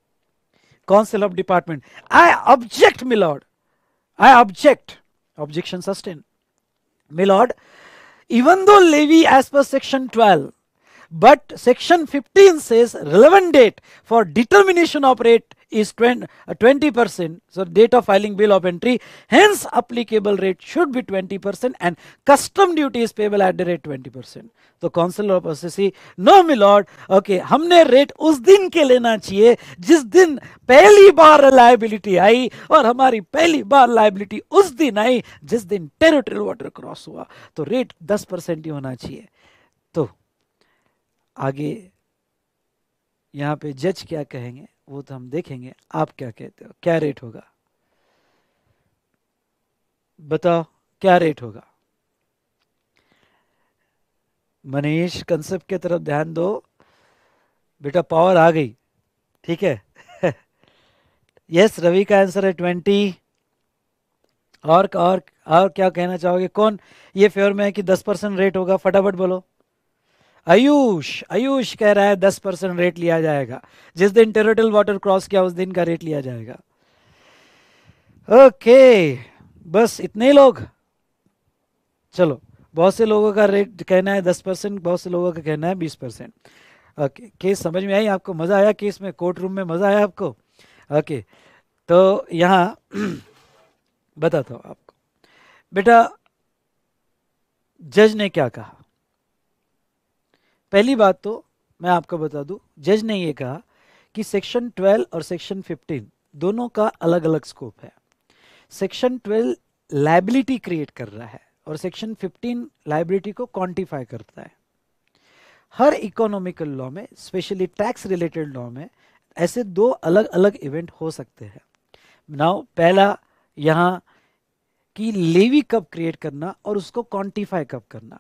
Council of department, I object milord, I object, objection sustain. Milord, even though levy as per section 12, but section 15 says relevant date for determination of rate is 20%, so date of filing bill of entry, hence applicable rate should be 20% and custom duty is payable at the rate 20%. तो council of assessee, no milord, okay हमने rate उस दिन के लेना चाहिए जिस दिन पहली बार लायबिलिटी आई, और हमारी पहली बार लायबिलिटी उस दिन आई जिस दिन टेरिटोरियल वाटर क्रॉस हुआ, तो रेट 10% ही होना चाहिए। तो आगे यहाँ पे जज क्या कहेंगे वो तो हम देखेंगे, आप क्या कहते हो क्या रेट होगा, बताओ क्या रेट होगा। मनीष कंसेप्ट की तरफ ध्यान दो बेटा, पावर आ गई, ठीक है। यस, रवि का आंसर है 20। और क्या कहना चाहोगे, कौन ये फेवर में है कि 10% रेट होगा, फटाफट बोलो। आयुष, आयुष कह रहा है 10% रेट लिया जाएगा, जिस दिन टेरिटोरियल वाटर क्रॉस किया उस दिन का रेट लिया जाएगा। ओके बस इतने लोग, चलो बहुत से लोगों का रेट कहना है 10%, बहुत से लोगों का कहना है 20%। ओके, केस समझ में आई आपको, मज़ा आया केस में, कोर्ट रूम में मज़ा आया आपको। ओके तो यहाँ बताता हूँ आपको बेटा जज ने क्या कहा। पहली बात तो मैं आपको बता दूं, जज ने ये कहा कि सेक्शन 12 और सेक्शन 15 दोनों का अलग अलग स्कोप है। सेक्शन 12 लायबिलिटी क्रिएट कर रहा है और सेक्शन 15 लायबिलिटी को क्वांटिफाई करता है। हर इकोनॉमिकल लॉ में, स्पेशली टैक्स रिलेटेड लॉ में, ऐसे दो अलग अलग इवेंट हो सकते हैं। नाउ पहला यहाँ कि लेवी कब क्रिएट करना और उसको क्वांटिफाई कब करना।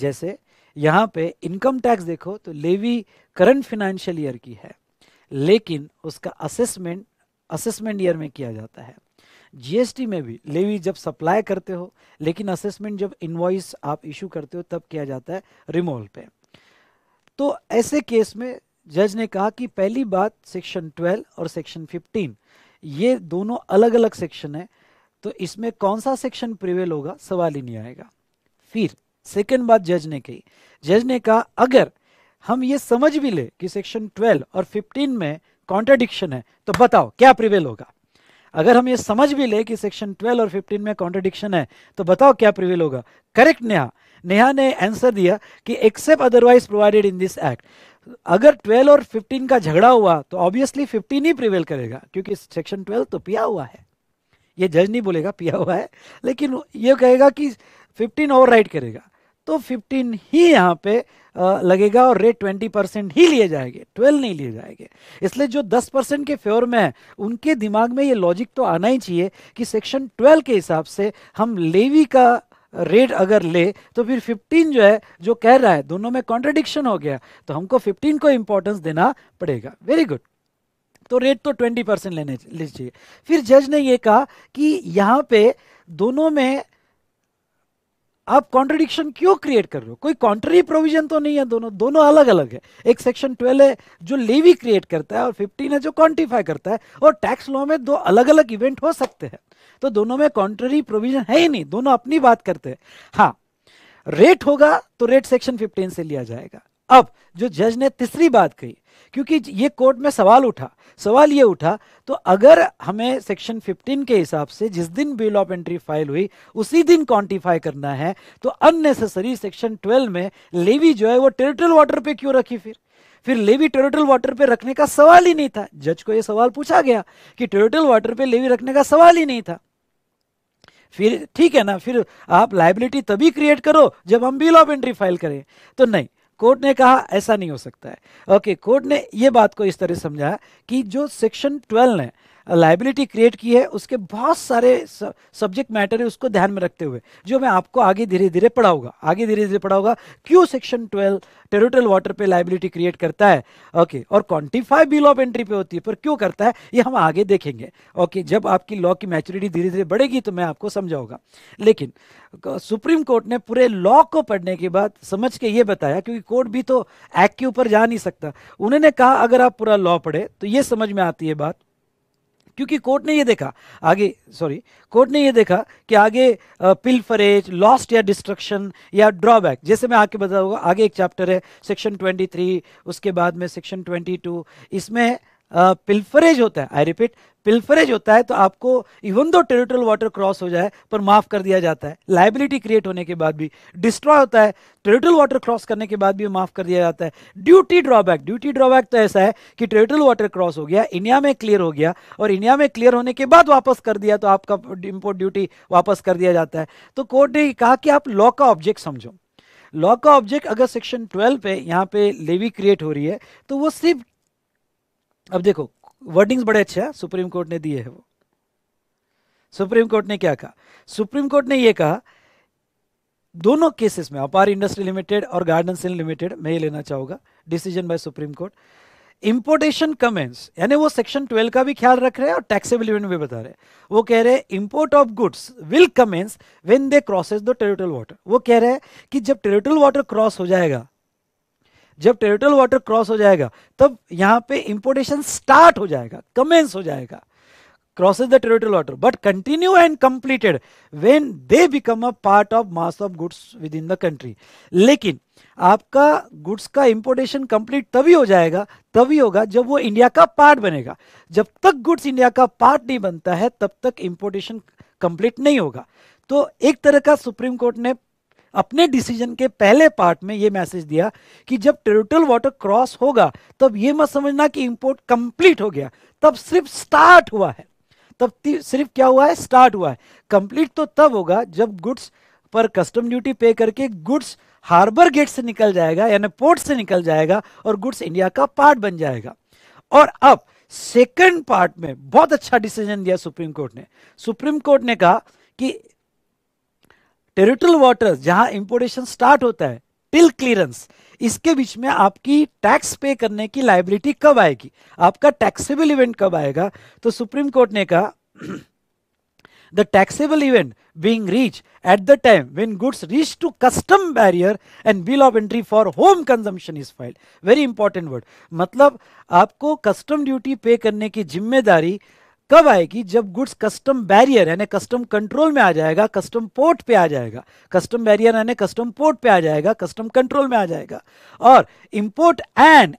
जैसे यहाँ पे इनकम टैक्स देखो तो लेवी करंट फाइनेंशियल ईयर की है, लेकिन उसका असेसमेंट ईयर में किया जाता है। जीएसटी में भी लेवी जब सप्लाई करते हो, लेकिन असेसमेंट जब इनवॉइस आप इशू करते हो तब किया जाता है रिमोल पे। तो ऐसे केस में जज ने कहा कि पहली बात सेक्शन 12 और सेक्शन 15 ये दोनों अलग अलग सेक्शन है, तो इसमें कौन सा सेक्शन प्रिवेल होगा सवाल ही नहीं आएगा। फिर सेकेंड बात जज ने कही, जज ने कहा अगर हम ये समझ भी ले कि सेक्शन 12 और 15 में कॉन्ट्राडिक्शन है तो बताओ क्या प्रिवेल होगा। अगर हम ये समझ भी ले कि सेक्शन 12 और 15 में कॉन्ट्राडिक्शन है तो बताओ क्या प्रिवेल होगा। करेक्ट नेहा, नेहा ने आंसर दिया कि except otherwise provided in this act. अगर 12 और 15 का झगड़ा हुआ तो ऑब्वियसली 15 ही प्रिवेल करेगा, क्योंकि सेक्शन 12 तो पिया हुआ है। ये जज नहीं बोलेगा पिया हुआ है, लेकिन ये कहेगा कि 15 ओवरराइड करेगा, तो 15 ही यहाँ पे लगेगा और रेट 20% ही लिए जाएंगे, 12 नहीं लिए जाएंगे। इसलिए जो 10% के फेवर में है उनके दिमाग में ये लॉजिक तो आना ही चाहिए कि सेक्शन 12 के हिसाब से हम लेवी का रेट अगर ले तो फिर 15 जो है जो कह रहा है, दोनों में कॉन्ट्राडिक्शन हो गया, तो हमको 15 को इम्पोर्टेंस देना पड़ेगा। वेरी गुड, तो रेट तो 20% लेने लीजिए। फिर जज ने ये कहा कि यहाँ पे दोनों में आप कॉन्ट्रडिक्शन क्यों क्रिएट कर रहे हो, कोई कॉन्ट्री प्रोविजन तो नहीं है, दोनों अलग अलग है। एक सेक्शन 12 है जो लेवी क्रिएट करता है और 15 है जो क्वांटिफाई करता है, और टैक्स लॉ में दो अलग अलग इवेंट हो सकते हैं, तो दोनों में कॉन्ट्री प्रोविजन है ही नहीं, दोनों अपनी बात करते हैं। हाँ, रेट होगा तो रेट सेक्शन 15 से लिया जाएगा। अब जो जज ने तीसरी बात कही, क्योंकि ये कोर्ट में सवाल ये उठा तो अगर हमें सेक्शन 15 के हिसाब से जिस दिन बिल ऑफ एंट्री फाइल हुई उसी दिन क्वांटिफाई करना है तो अननेसेसरी सेक्शन 12 में लेवी जो है वो टेरिटोरियल वाटर पे क्यों रखी? फिर लेवी टेरिटोरियल वाटर पे रखने का सवाल ही नहीं था। जज को यह सवाल पूछा गया कि टेरिटोरियल वाटर पे लेवी रखने का सवाल ही नहीं था, फिर ठीक है ना, फिर आप लायबिलिटी तभी क्रिएट करो जब हम बिल ऑफ एंट्री फाइल करें। तो नहीं, कोर्ट ने कहा ऐसा नहीं हो सकता है। ओके, कोर्ट ने ये बात को इस तरह समझाया कि जो सेक्शन 12 ने लायबिलिटी क्रिएट की है उसके बहुत सारे सब्जेक्ट मैटर है, उसको ध्यान में रखते हुए, जो मैं आपको आगे धीरे धीरे पढ़ाऊंगा क्यों सेक्शन 12 टेरिटोरियल वाटर पे लायबिलिटी क्रिएट करता है ओके, और क्वांटिफाई बिल ऑफ एंट्री पे होती है पर क्यों करता है ये हम आगे देखेंगे। ओके, जब आपकी लॉ की मैच्योरिटी धीरे धीरे बढ़ेगी तो मैं आपको समझाऊंगा। लेकिन सुप्रीम कोर्ट ने पूरे लॉ को पढ़ने के बाद समझ के ये बताया, क्योंकि कोर्ट भी तो एक्ट के ऊपर जा नहीं सकता, उन्होंने कहा अगर आप पूरा लॉ पढ़े तो ये समझ में आती है बात, क्योंकि कोर्ट ने ये देखा कि आगे पिलफरेज, लॉस्ट या डिस्ट्रक्शन या ड्रॉबैक, जैसे मैं आके बताऊंगा, आगे एक चैप्टर है सेक्शन 23, उसके बाद में सेक्शन 22, इसमें पिलफरेज होता है। आई रिपीट, पिलफरेज होता है, तो आपको even though territorial water cross हो जाए पर माफ कर दिया जाता है लायबिलिटी क्रिएट होने के बाद भी। डिस्ट्रॉय होता है, टेरिटोरियल वाटर क्रॉस करने के बाद भी माफ कर दिया जाता है। ड्यूटी ड्रॉबैक तो ऐसा है कि टेरिटोरियल वाटर क्रॉस हो गया, इंडिया में क्लियर हो गया और इंडिया में क्लियर होने के बाद वापस कर दिया तो आपका इम्पोर्ट ड्यूटी वापस कर दिया जाता है। तो कोर्ट ने कहा कि आप लॉ का ऑब्जेक्ट समझो, लॉ का ऑब्जेक्ट अगर सेक्शन 12 पे यहाँ पे लेवी क्रिएट हो रही है तो वो सिर्फ, अब देखो वर्डिंग्स बड़े अच्छे हैं सुप्रीम कोर्ट ने दिए हैं। वो सुप्रीम कोर्ट ने क्या कहा? सुप्रीम कोर्ट ने ये कहा, दोनों केसेस में अपार इंडस्ट्री लिमिटेड और गार्डन सिल्क लिमिटेड में, ये लेना चाहूंगा decision by supreme court, importation commence, यानी वो सेक्शन 12 का भी ख्याल रख रहे हैं और टैक्सेबल इवेंट भी बता रहे हैं। वो कह रहे हैं import of goods will commence when they crosses the territorial water. वो कह रहे हैं कि जब टेरिटोरियल वाटर क्रॉस हो जाएगा, जब टेरिटोरियल वाटर क्रॉस हो जाएगा तब यहां पे इंपोर्टेशन स्टार्ट हो जाएगा, कमेंस हो जाएगा, crosses the territorial water, but continue and completed when they become a part of mass of goods within the country. लेकिन आपका गुड्स का इंपोर्टेशन कंप्लीट तभी होगा जब वो इंडिया का पार्ट बनेगा। जब तक गुड्स इंडिया का पार्ट नहीं बनता है तब तक इंपोर्टेशन कंप्लीट नहीं होगा। तो एक तरह का सुप्रीम कोर्ट ने अपने डिसीजन के पहले पार्ट में यह मैसेज दिया कि जब टेरिटोरियल वाटर क्रॉस होगा तब यह मत समझना कि इंपोर्ट कंप्लीट हो गया, तब सिर्फ स्टार्ट हुआ है, तब सिर्फ क्या हुआ है, स्टार्ट हुआ है। कंप्लीट तो तब होगा जब गुड्स पर कस्टम ड्यूटी पे करके गुड्स हार्बर गेट से निकल जाएगा, यानी पोर्ट से निकल जाएगा और गुड्स इंडिया का पार्ट बन जाएगा। और अब सेकेंड पार्ट में बहुत अच्छा डिसीजन दिया सुप्रीम कोर्ट ने। सुप्रीम कोर्ट ने कहा कि टेरिटोरियल वाटर जहां इंपोर्टेशन स्टार्ट होता है टिल क्लियरेंस, इसके बीच में आपकी टैक्स पे करने की लायबिलिटी कब आएगी, आपका टैक्सेबल इवेंट कब आएगा? तो सुप्रीम कोर्ट ने कहा the taxable event being reach at the time when goods reach to custom barrier and bill of entry for home consumption is filed. Very important word, मतलब आपको कस्टम ड्यूटी पे करने की जिम्मेदारी कब आएगी? जब गुड्स कस्टम बैरियर यानी कस्टम कंट्रोल में आ जाएगा, कस्टम पोर्ट पे आ जाएगा, कस्टम बैरियर यानी कस्टम पोर्ट पे आ जाएगा, कस्टम कंट्रोल में आ जाएगा। और इंपोर्ट एंड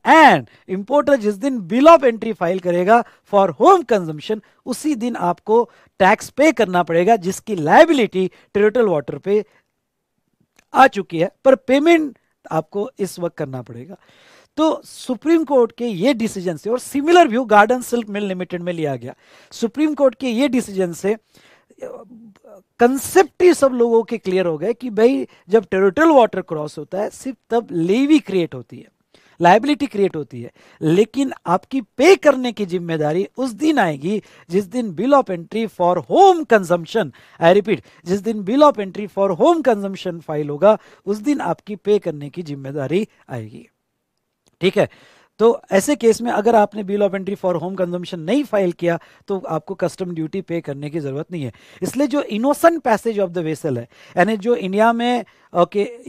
इंपोर्टर जिस दिन बिल ऑफ एंट्री फाइल करेगा फॉर होम कंजम्पशन उसी दिन आपको टैक्स पे करना पड़ेगा जिसकी लायबिलिटी टेरिटोरियल वाटर पे आ चुकी है, पर पेमेंट आपको इस वक्त करना पड़ेगा। तो सुप्रीम कोर्ट के ये डिसीजन से, और similar view garden silk mill limited में लिया गया, सुप्रीम कोर्ट के ये डिसीजन से कंसेप्ट ही सब लोगों के क्लियर हो गए कि भाई जब टेरिटोरियल वाटर क्रॉस होता है सिर्फ तब लेवी क्रिएट होती है, लायबिलिटी क्रिएट होती है, लेकिन आपकी पे करने की जिम्मेदारी उस दिन आएगी जिस दिन bill of entry for home consumption, I repeat, जिस दिन bill of entry for home consumption file होगा उस दिन आपकी पे करने की जिम्मेदारी आएगी। ठीक है, तो ऐसे केस में अगर आपने bill of entry for home consumption नहीं फाइल किया तो आपको कस्टम ड्यूटी पे करने की जरूरत नहीं है। इसलिए जो innocent passage of the vessel है, यानी जो इंडिया में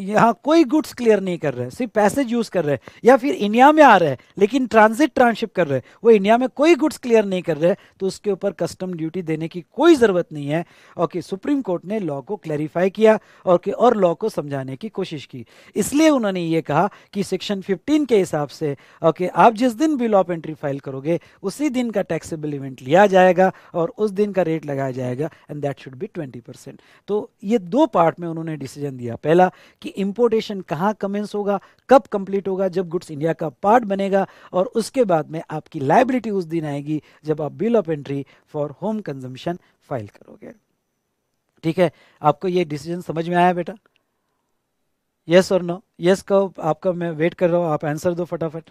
यहाँ कोई गुड्स क्लियर नहीं कर रहे, सिर्फ पैसेज यूज कर रहे हैं या फिर इंडिया में आ रहे हैं लेकिन ट्रांजिट ट्रांसशिप कर रहे हैं, वो इंडिया में कोई गुड्स क्लियर नहीं कर रहे, तो उसके ऊपर कस्टम ड्यूटी देने की कोई जरूरत नहीं है। सुप्रीम कोर्ट ने लॉ को क्लैरिफाई किया और लॉ को समझाने की कोशिश की। इसलिए उन्होंने ये कहा कि सेक्शन 15 के हिसाब से आप जिस दिन बिल ऑफ एंट्री फाइल करोगे उसी दिन का टैक्सेबल इवेंट लिया जाएगा और उस दिन का रेट लगाया जाएगा एंड दैट शुड बी 20%। तो ये दो पार्ट में उन्होंने डिसीजन दिया, पहला कि इंपोर्टेशन कहाँ कमेंस होगा, कब कंप्लीट होगा, जब गुड्स इंडिया का पार्ट बनेगा, और उसके बाद में आपकी लायबिलिटी उस दिन आएगी जब आप bill of entry for home consumption file करोगे। ठीक है, आपको ये डिसीजन समझ में आया बेटा? यस और नो? यस का आपका मैं वेट कर रहा हूँ, आप आंसर दो फटाफट।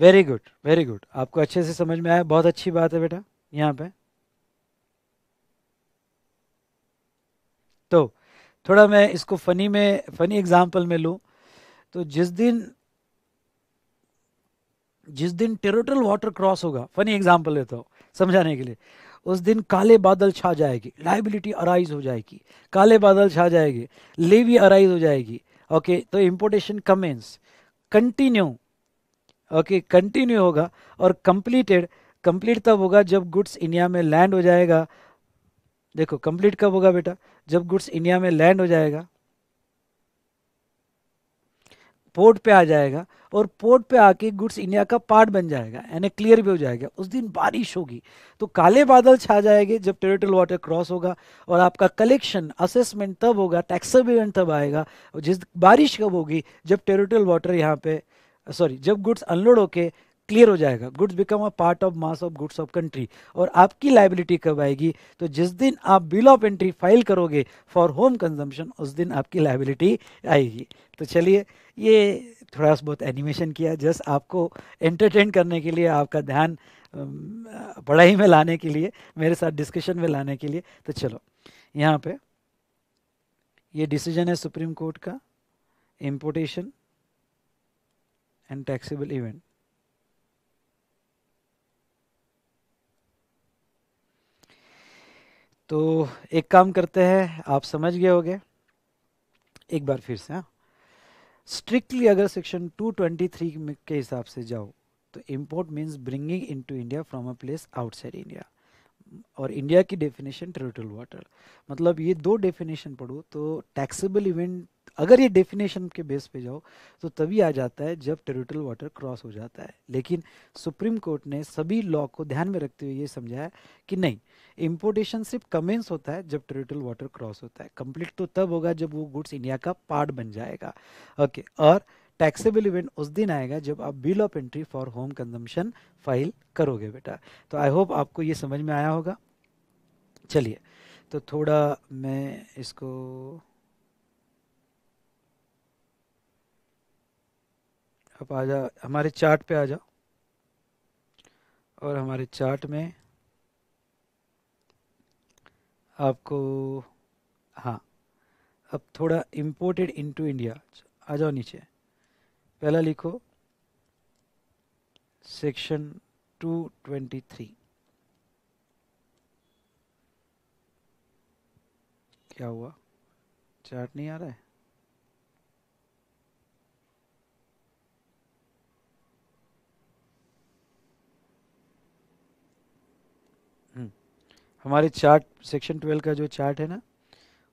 वेरी गुड, वेरी गुड, आपको अच्छे से समझ में आया, बहुत अच्छी बात है बेटा। यहाँ पे तो थोड़ा मैं इसको फनी एग्जांपल में लूँ तो जिस दिन टेरिटोरियल वाटर क्रॉस होगा, फनी एग्जांपल लेता हूँ समझाने के लिए, उस दिन काले बादल छा जाएगी, लायबिलिटी अराइज हो जाएगी, काले बादल छा जाएगी, लेवी अराइज हो जाएगी। ओके, तो importation commence continue, okay continue होगा और कंप्लीट तब होगा जब गुड्स इंडिया में लैंड हो जाएगा। देखो कंप्लीट कब होगा बेटा, जब गुड्स इंडिया में लैंड हो जाएगा, पोर्ट पे आ जाएगा और पोर्ट पे आके गुड्स इंडिया का पार्ट बन जाएगा, यानी क्लियर भी हो जाएगा। उस दिन बारिश होगी तो काले बादल छा जाएंगे जब टेरिटोरियल वाटर क्रॉस होगा, और आपका कलेक्शन असेसमेंट तब होगा, टैक्सेबल इवेंट तब आएगा, और जिस बारिश कब होगी, जब टेरिटोरियल वाटर यहाँ पे जब गुड्स अनलोड होके क्लियर हो जाएगा, goods become a part of mass of goods of country, और आपकी लायबिलिटी कब आएगी, तो जिस दिन आप बिल ऑफ एंट्री फाइल करोगे फॉर होम कंजम्पशन उस दिन आपकी लायबिलिटी आएगी। तो चलिए, ये थोड़ा सा बहुत एनिमेशन किया जस्ट आपको एंटरटेन करने के लिए, आपका ध्यान पढ़ाई में लाने के लिए, मेरे साथ डिस्कशन में लाने के लिए। तो चलो, यहाँ पे ये डिसीजन है सुप्रीम कोर्ट का, इम्पोर्टेशन एंड टैक्सेबल इवेंट। तो एक काम करते हैं, आप समझ गए होंगे, एक बार फिर से स्ट्रिक्टली अगर सेक्शन 223 के हिसाब से जाओ तो import means bringing into India from a place outside India, और इंडिया की डेफिनेशन टेरिटोरियल वाटर, मतलब ये दो डेफिनेशन पढ़ो तो टैक्सेबल इवेंट अगर ये डेफिनेशन के बेस पे जाओ तो तभी आ जाता है जब टेरिटोरियल वाटर क्रॉस हो जाता है। लेकिन सुप्रीम कोर्ट ने सभी लॉ को ध्यान में रखते हुए ये समझाया कि नहीं, इम्पोर्टेशन सिर्फ कमेंस होता है जब टेरिटोरियल वाटर क्रॉस होता है, कंप्लीट तो तब होगा जब वो गुड्स इंडिया का पार्ट बन जाएगा। ओके, और टैक्सेबल इवेंट उस दिन आएगा जब आप bill of entry for home consumption file करोगे बेटा। तो आई होप आपको ये समझ में आया होगा। चलिए, तो थोड़ा मैं इसको अब आ जाओ, हमारे चार्ट पे आ जाओ, और हमारे चार्ट में आपको, हाँ, अब थोड़ा इम्पोर्टेड इनटू इंडिया आ जाओ नीचे, पहला लिखो सेक्शन 223। क्या हुआ, चार्ट नहीं आ रहा है? हमारे चार्ट सेक्शन 12 का जो चार्ट है ना,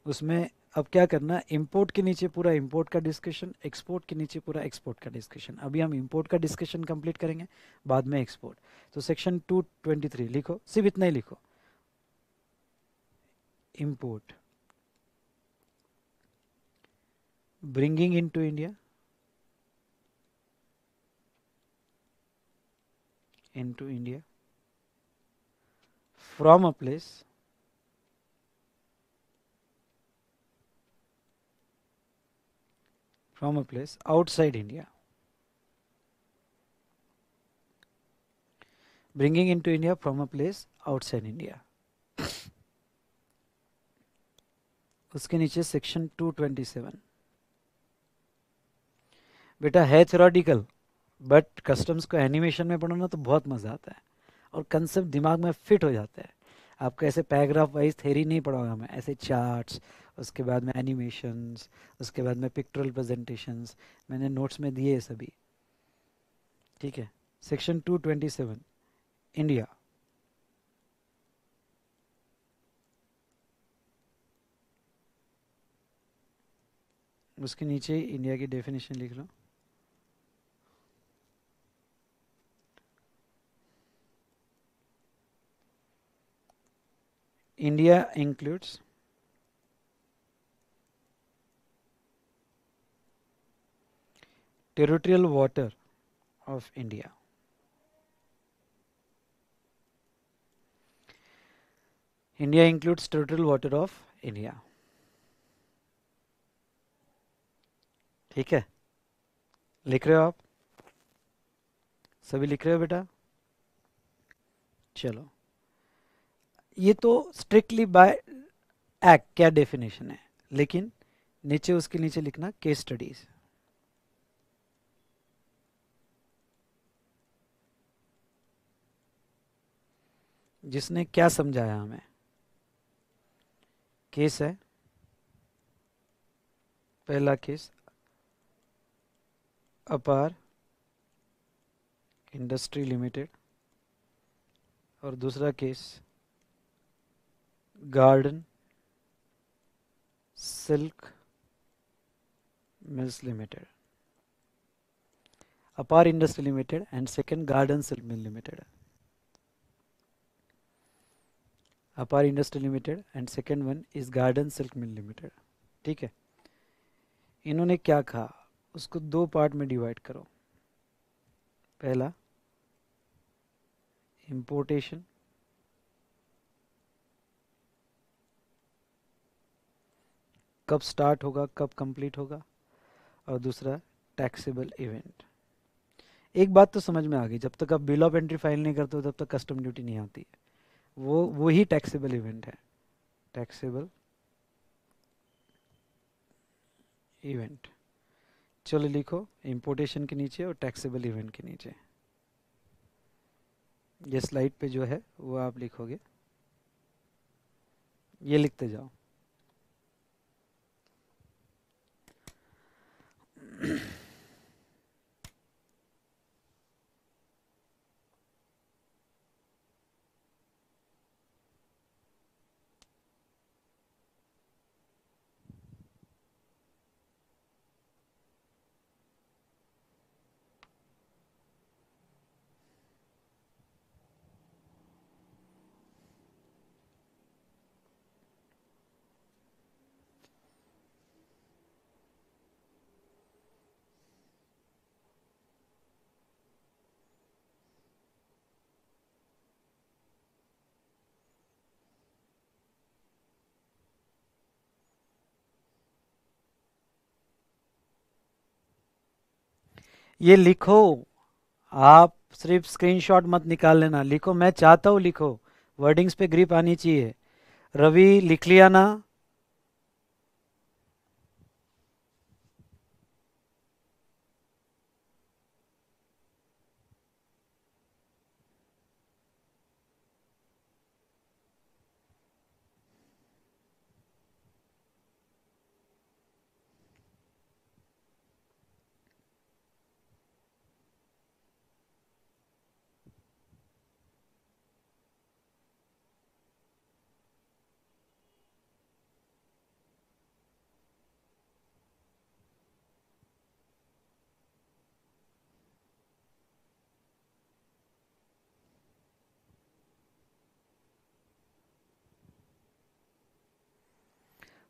उसमें अब क्या करना, इंपोर्ट के नीचे पूरा इंपोर्ट का डिस्कशन, एक्सपोर्ट के नीचे पूरा एक्सपोर्ट का डिस्कशन। अभी हम इंपोर्ट का डिस्कशन कंप्लीट करेंगे, बाद में एक्सपोर्ट। तो सेक्शन 223 लिखो, सिर्फ इतना ही लिखो, import bringing into India, from a place outside India, bringing into India from a place outside India उसके नीचे सेक्शन 227। बेटा है थ्योरेटिकल, बट कस्टम्स को एनिमेशन में पढ़ो ना तो बहुत मज़ा आता है और कंसेप्ट दिमाग में फिट हो जाता है। आपको ऐसे पैराग्राफ वाइज थ्योरी नहीं पढ़ा होगा, हमें ऐसे चार्ट्स, उसके बाद में एनिमेशंस, उसके बाद में पिक्टोरियल प्रेजेंटेशंस मैंने नोट्स में दिए सभी। ठीक है, सेक्शन 227 इंडिया। उसके नीचे इंडिया की डेफिनेशन लिख लो। India includes territorial water of India. India includes territorial water of India. ठीक है, लिख रहे हो आप सभी? लिख रहे हो बेटा? चलो, ये तो स्ट्रिक्टली बाय एक्ट क्या डेफिनेशन है, लेकिन नीचे उसके नीचे लिखना केस स्टडीज। जिसने क्या समझाया हमें, केस है पहला केस, अपार इंडस्ट्री लिमिटेड, और दूसरा case garden silk mills limited, Apar industry limited and second garden silk mill limited. Apar industry limited and second one is garden silk mill limited. ठीक है, इन्होंने क्या कहा उसको दो पार्ट में डिवाइड करो। पहला इंपोर्टेशन, कब स्टार्ट होगा कब कंप्लीट होगा, और दूसरा टैक्सेबल इवेंट। एक बात तो समझ में आ गई, जब तक आप बिल ऑफ एंट्री फाइल नहीं करते हो तब तक कस्टम ड्यूटी नहीं आती है, वो ही टैक्सेबल इवेंट है। टैक्सेबल इवेंट, चलो लिखो इंपोर्टेशन के नीचे और टैक्सेबल इवेंट के नीचे। ये स्लाइड पे जो है वो आप लिखोगे, ये लिखते जाओ। ये लिखो, आप सिर्फ स्क्रीनशॉट मत निकाल लेना, लिखो। मैं चाहता हूँ लिखो, वर्डिंग्स पे ग्रिप आनी चाहिए। रवि लिख लिया ना?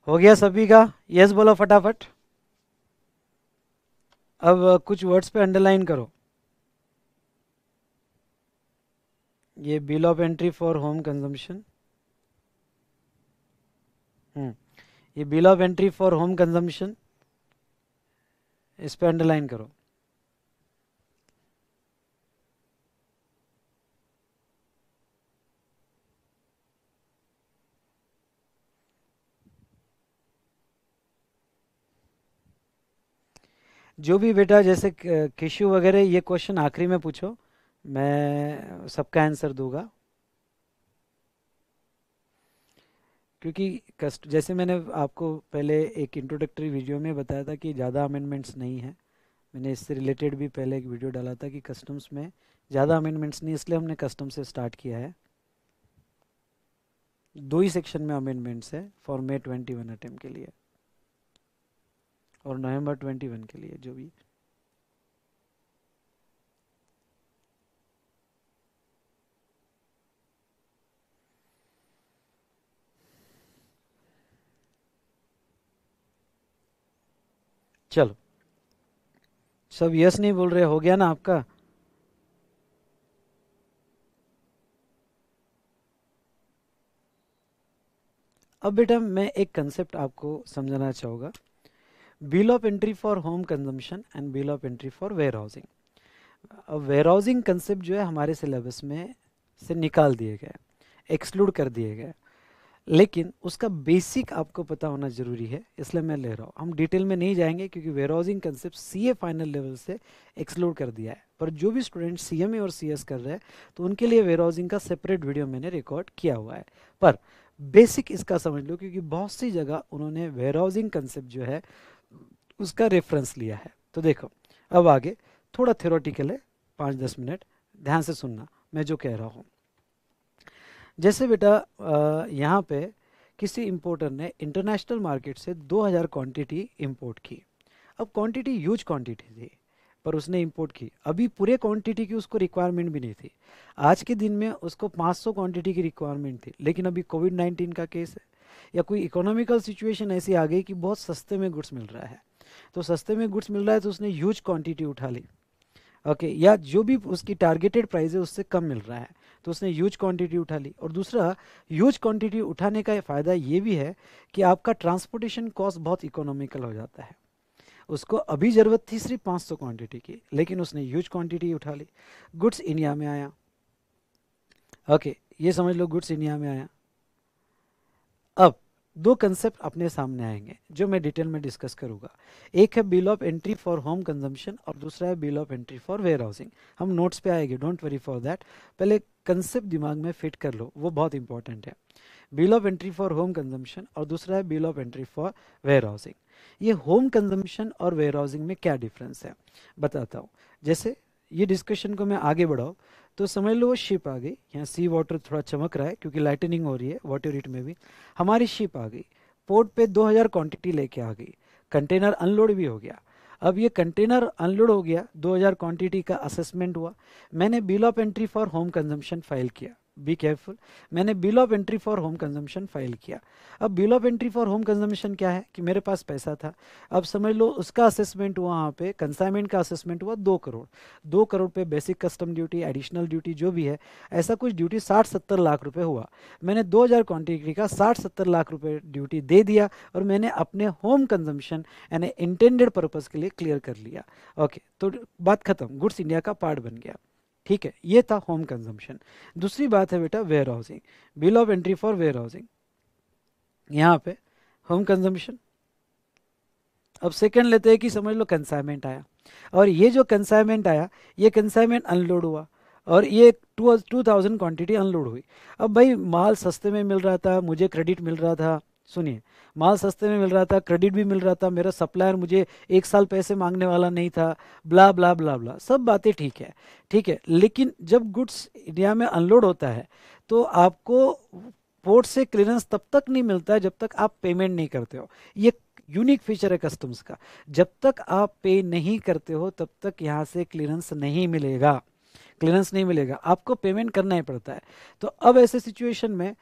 हो गया सभी का? यस बोलो फटाफट। अब कुछ वर्ड्स पे अंडरलाइन करो। ये bill of entry for home consumption, ये bill of entry for home consumption, इस पे अंडरलाइन करो। जो भी बेटा जैसे किशु वगैरह, ये क्वेश्चन आखिरी में पूछो, मैं सबका आंसर दूंगा। क्योंकि जैसे मैंने आपको पहले एक इंट्रोडक्टरी वीडियो में बताया था कि ज़्यादा अमेंडमेंट्स नहीं है, मैंने इससे रिलेटेड भी पहले एक वीडियो डाला था कि कस्टम्स में ज़्यादा अमेंडमेंट्स नहीं, इसलिए हमने कस्टम से स्टार्ट किया है। दो ही सेक्शन में अमेंडमेंट्स है फॉर May 21 अटेम्प्ट के लिए और November 21 के लिए। जो भी चलो सब यस नहीं बोल रहे, हो गया ना आपका? अब बेटा मैं एक कंसेप्ट आपको समझाना चाहूँगा, bill of entry for home consumption and bill of entry for warehousing. अब वेयर हाउसिंग कंसेप्ट जो है हमारे सिलेबस में से निकाल दिए गए, एक्सक्लूड कर दिए गए, लेकिन उसका बेसिक आपको पता होना ज़रूरी है, इसलिए मैं ले रहा हूँ। हम डिटेल में नहीं जाएंगे क्योंकि warehousing concept CA final level से एक्सक्लूड कर दिया है, पर जो भी स्टूडेंट सीएमए और सीएस कर रहे हैं तो उनके लिए वेयर हाउसिंग का सेपरेट वीडियो मैंने रिकॉर्ड किया हुआ है, पर बेसिक इसका समझ लो क्योंकि बहुत सी जगह उन्होंने वेयर हाउसिंग कंसेप्ट जो है उसका रेफरेंस लिया है। तो देखो अब आगे थोड़ा थ्योरेटिकल है, 5-10 मिनट ध्यान से सुनना मैं जो कह रहा हूँ। जैसे बेटा यहाँ पे किसी इम्पोर्टर ने इंटरनेशनल मार्केट से 2000 क्वांटिटी इम्पोर्ट की। अब क्वांटिटी ह्यूज क्वांटिटी थी पर उसने इम्पोर्ट की, अभी पूरे क्वांटिटी की उसको रिक्वायरमेंट भी नहीं थी। आज के दिन में उसको 500 क्वांटिटी की रिक्वायरमेंट थी, लेकिन अभी COVID-19 का केस है या कोई इकोनॉमिकल सिचुएशन ऐसी आ गई कि बहुत सस्ते में गुड्स मिल रहा है, तो सस्ते में गुड्स मिल रहा है तो उसने ह्यूज क्वांटिटी उठा ली, ओके, या जो भी उसकी टारगेटेड प्राइस है उससे कम मिल रहा है तो उसने ह्यूज क्वांटिटी उठा ली। और दूसरा, ह्यूज क्वांटिटी उठाने का फ़ायदा ये भी है कि आपका ट्रांसपोर्टेशन कॉस्ट बहुत इकोनॉमिकल हो जाता है। उसको अभी ज़रूरत थी सिर्फ 500 क्वांटिटी की, लेकिन उसने ह्यूज क्वांटिटी उठा ली, गुड्स इंडिया में आया, ओके, ये समझ लो गुड्स इंडिया में आया। अब दो कंसेप्ट अपने सामने आएंगे जो मैं डिटेल में डिस्कस करूंगा, एक है bill of entry for home consumption और दूसरा है bill of entry for warehousing. हम नोट्स पे आएंगे, डोंट वरी फॉर दैट, पहले कंसेप्ट दिमाग में फिट कर लो, वो बहुत इंपॉर्टेंट है। Bill of entry for home consumption और दूसरा है bill of entry for warehousing. ये होम कंजम्पशन और वेयर हाउसिंग में क्या डिफरेंस है बताता हूँ। जैसे ये डिस्कशन को मैं आगे बढ़ाऊँ तो समझ लो शिप आ गई, यहाँ सी वाटर थोड़ा चमक रहा है क्योंकि लाइटनिंग हो रही है वाटर इट में भी। हमारी शिप आ गई, पोर्ट पे 2000 क्वांटिटी लेके आ गई, कंटेनर अनलोड भी हो गया। अब ये कंटेनर अनलोड हो गया, 2000 क्वांटिटी का असेसमेंट हुआ, मैंने bill of entry for home consumption file किया। बी केयरफुल, मैंने bill of entry for home consumption file किया। अब bill of entry for home consumption क्या है कि मेरे पास पैसा था, अब समझ लो उसका असेसमेंट हुआ, वहाँ पे कंसाइनमेंट का असेसमेंट हुआ 2 करोड़। 2 करोड़ पे basic custom duty, additional duty जो भी है, ऐसा कुछ ड्यूटी 60-70 लाख रुपए हुआ। मैंने 2000 क्वान्टिटी का 60-70 लाख रुपये ड्यूटी दे दिया और मैंने अपने होम कंजम्पशन यानी इंटेंडेड पर्पज़ के लिए क्लियर कर लिया, ओके, तो बात खत्म, गुड्स इंडिया का पार्ट बन गया, ठीक है। ये था होम कंजम्पशन। दूसरी बात है बेटा warehousing, bill of entry for warehousing. यहाँ पे होम कंजम्पशन, अब सेकंड लेते हैं कि समझ लो कंसाइनमेंट आया, और ये जो कंसाइनमेंट आया ये कंसाइनमेंट अनलोड हुआ और ये 2000 क्वांटिटी अनलोड हुई। अब भाई माल सस्ते में मिल रहा था, मुझे क्रेडिट मिल रहा था, सुनिए, माल सस्ते में मिल रहा था, क्रेडिट भी मिल रहा था, मेरा सप्लायर मुझे 1 साल पैसे मांगने वाला नहीं था, ब्ला ब्ला ब्ला ब्ला, सब बातें ठीक है, ठीक है। लेकिन जब गुड्स इंडिया में अनलोड होता है तो आपको पोर्ट से क्लियरेंस तब तक नहीं मिलता है जब तक आप पेमेंट नहीं करते हो। ये यूनिक फीचर है कस्टम्स का, जब तक आप पे नहीं करते हो तब तक यहाँ से क्लियरेंस नहीं मिलेगा, क्लियरेंस नहीं मिलेगा, आपको पेमेंट करना ही पड़ता है। तो अब ऐसे सिचुएशन में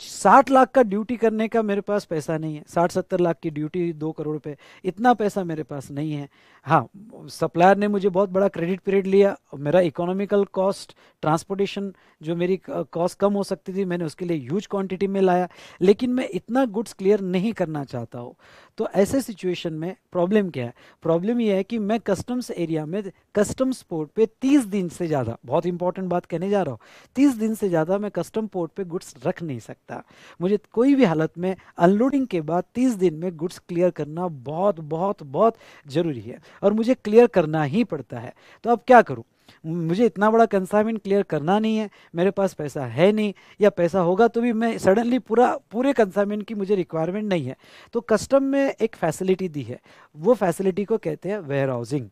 60 लाख का ड्यूटी करने का मेरे पास पैसा नहीं है, 60-70 लाख की ड्यूटी 2 करोड़ पे, इतना पैसा मेरे पास नहीं है। हाँ, सप्लायर ने मुझे बहुत बड़ा क्रेडिट पीरियड लिया, मेरा इकोनॉमिकल कॉस्ट, ट्रांसपोर्टेशन जो मेरी कॉस्ट कम हो सकती थी मैंने उसके लिए ह्यूज क्वांटिटी में लाया, लेकिन मैं इतना गुड्स क्लियर नहीं करना चाहता हूँ। तो ऐसे सिचुएशन में प्रॉब्लम क्या है? प्रॉब्लम यह है कि मैं कस्टम्स एरिया में, कस्टम्स पोर्ट पर 30 दिन से ज़्यादा, बहुत इंपॉर्टेंट बात कहने जा रहा हूँ, 30 दिन से ज़्यादा मैं कस्टम पोर्ट पर गुड्स रख नहीं सकता। सकता। मुझे कोई भी हालत में अनलोडिंग के बाद 30 दिन में गुड्स क्लियर करना बहुत बहुत बहुत ज़रूरी है और मुझे क्लियर करना ही पड़ता है। तो अब क्या करूं? मुझे इतना बड़ा कंसाइनमेंट क्लियर करना नहीं है, मेरे पास पैसा है नहीं, या पैसा होगा तो भी मैं सडनली पूरे कंसाइनमेंट की मुझे रिक्वायरमेंट नहीं है। तो कस्टम में एक फैसिलिटी दी है, वो फैसिलिटी को कहते हैं वेयर हाउसिंग।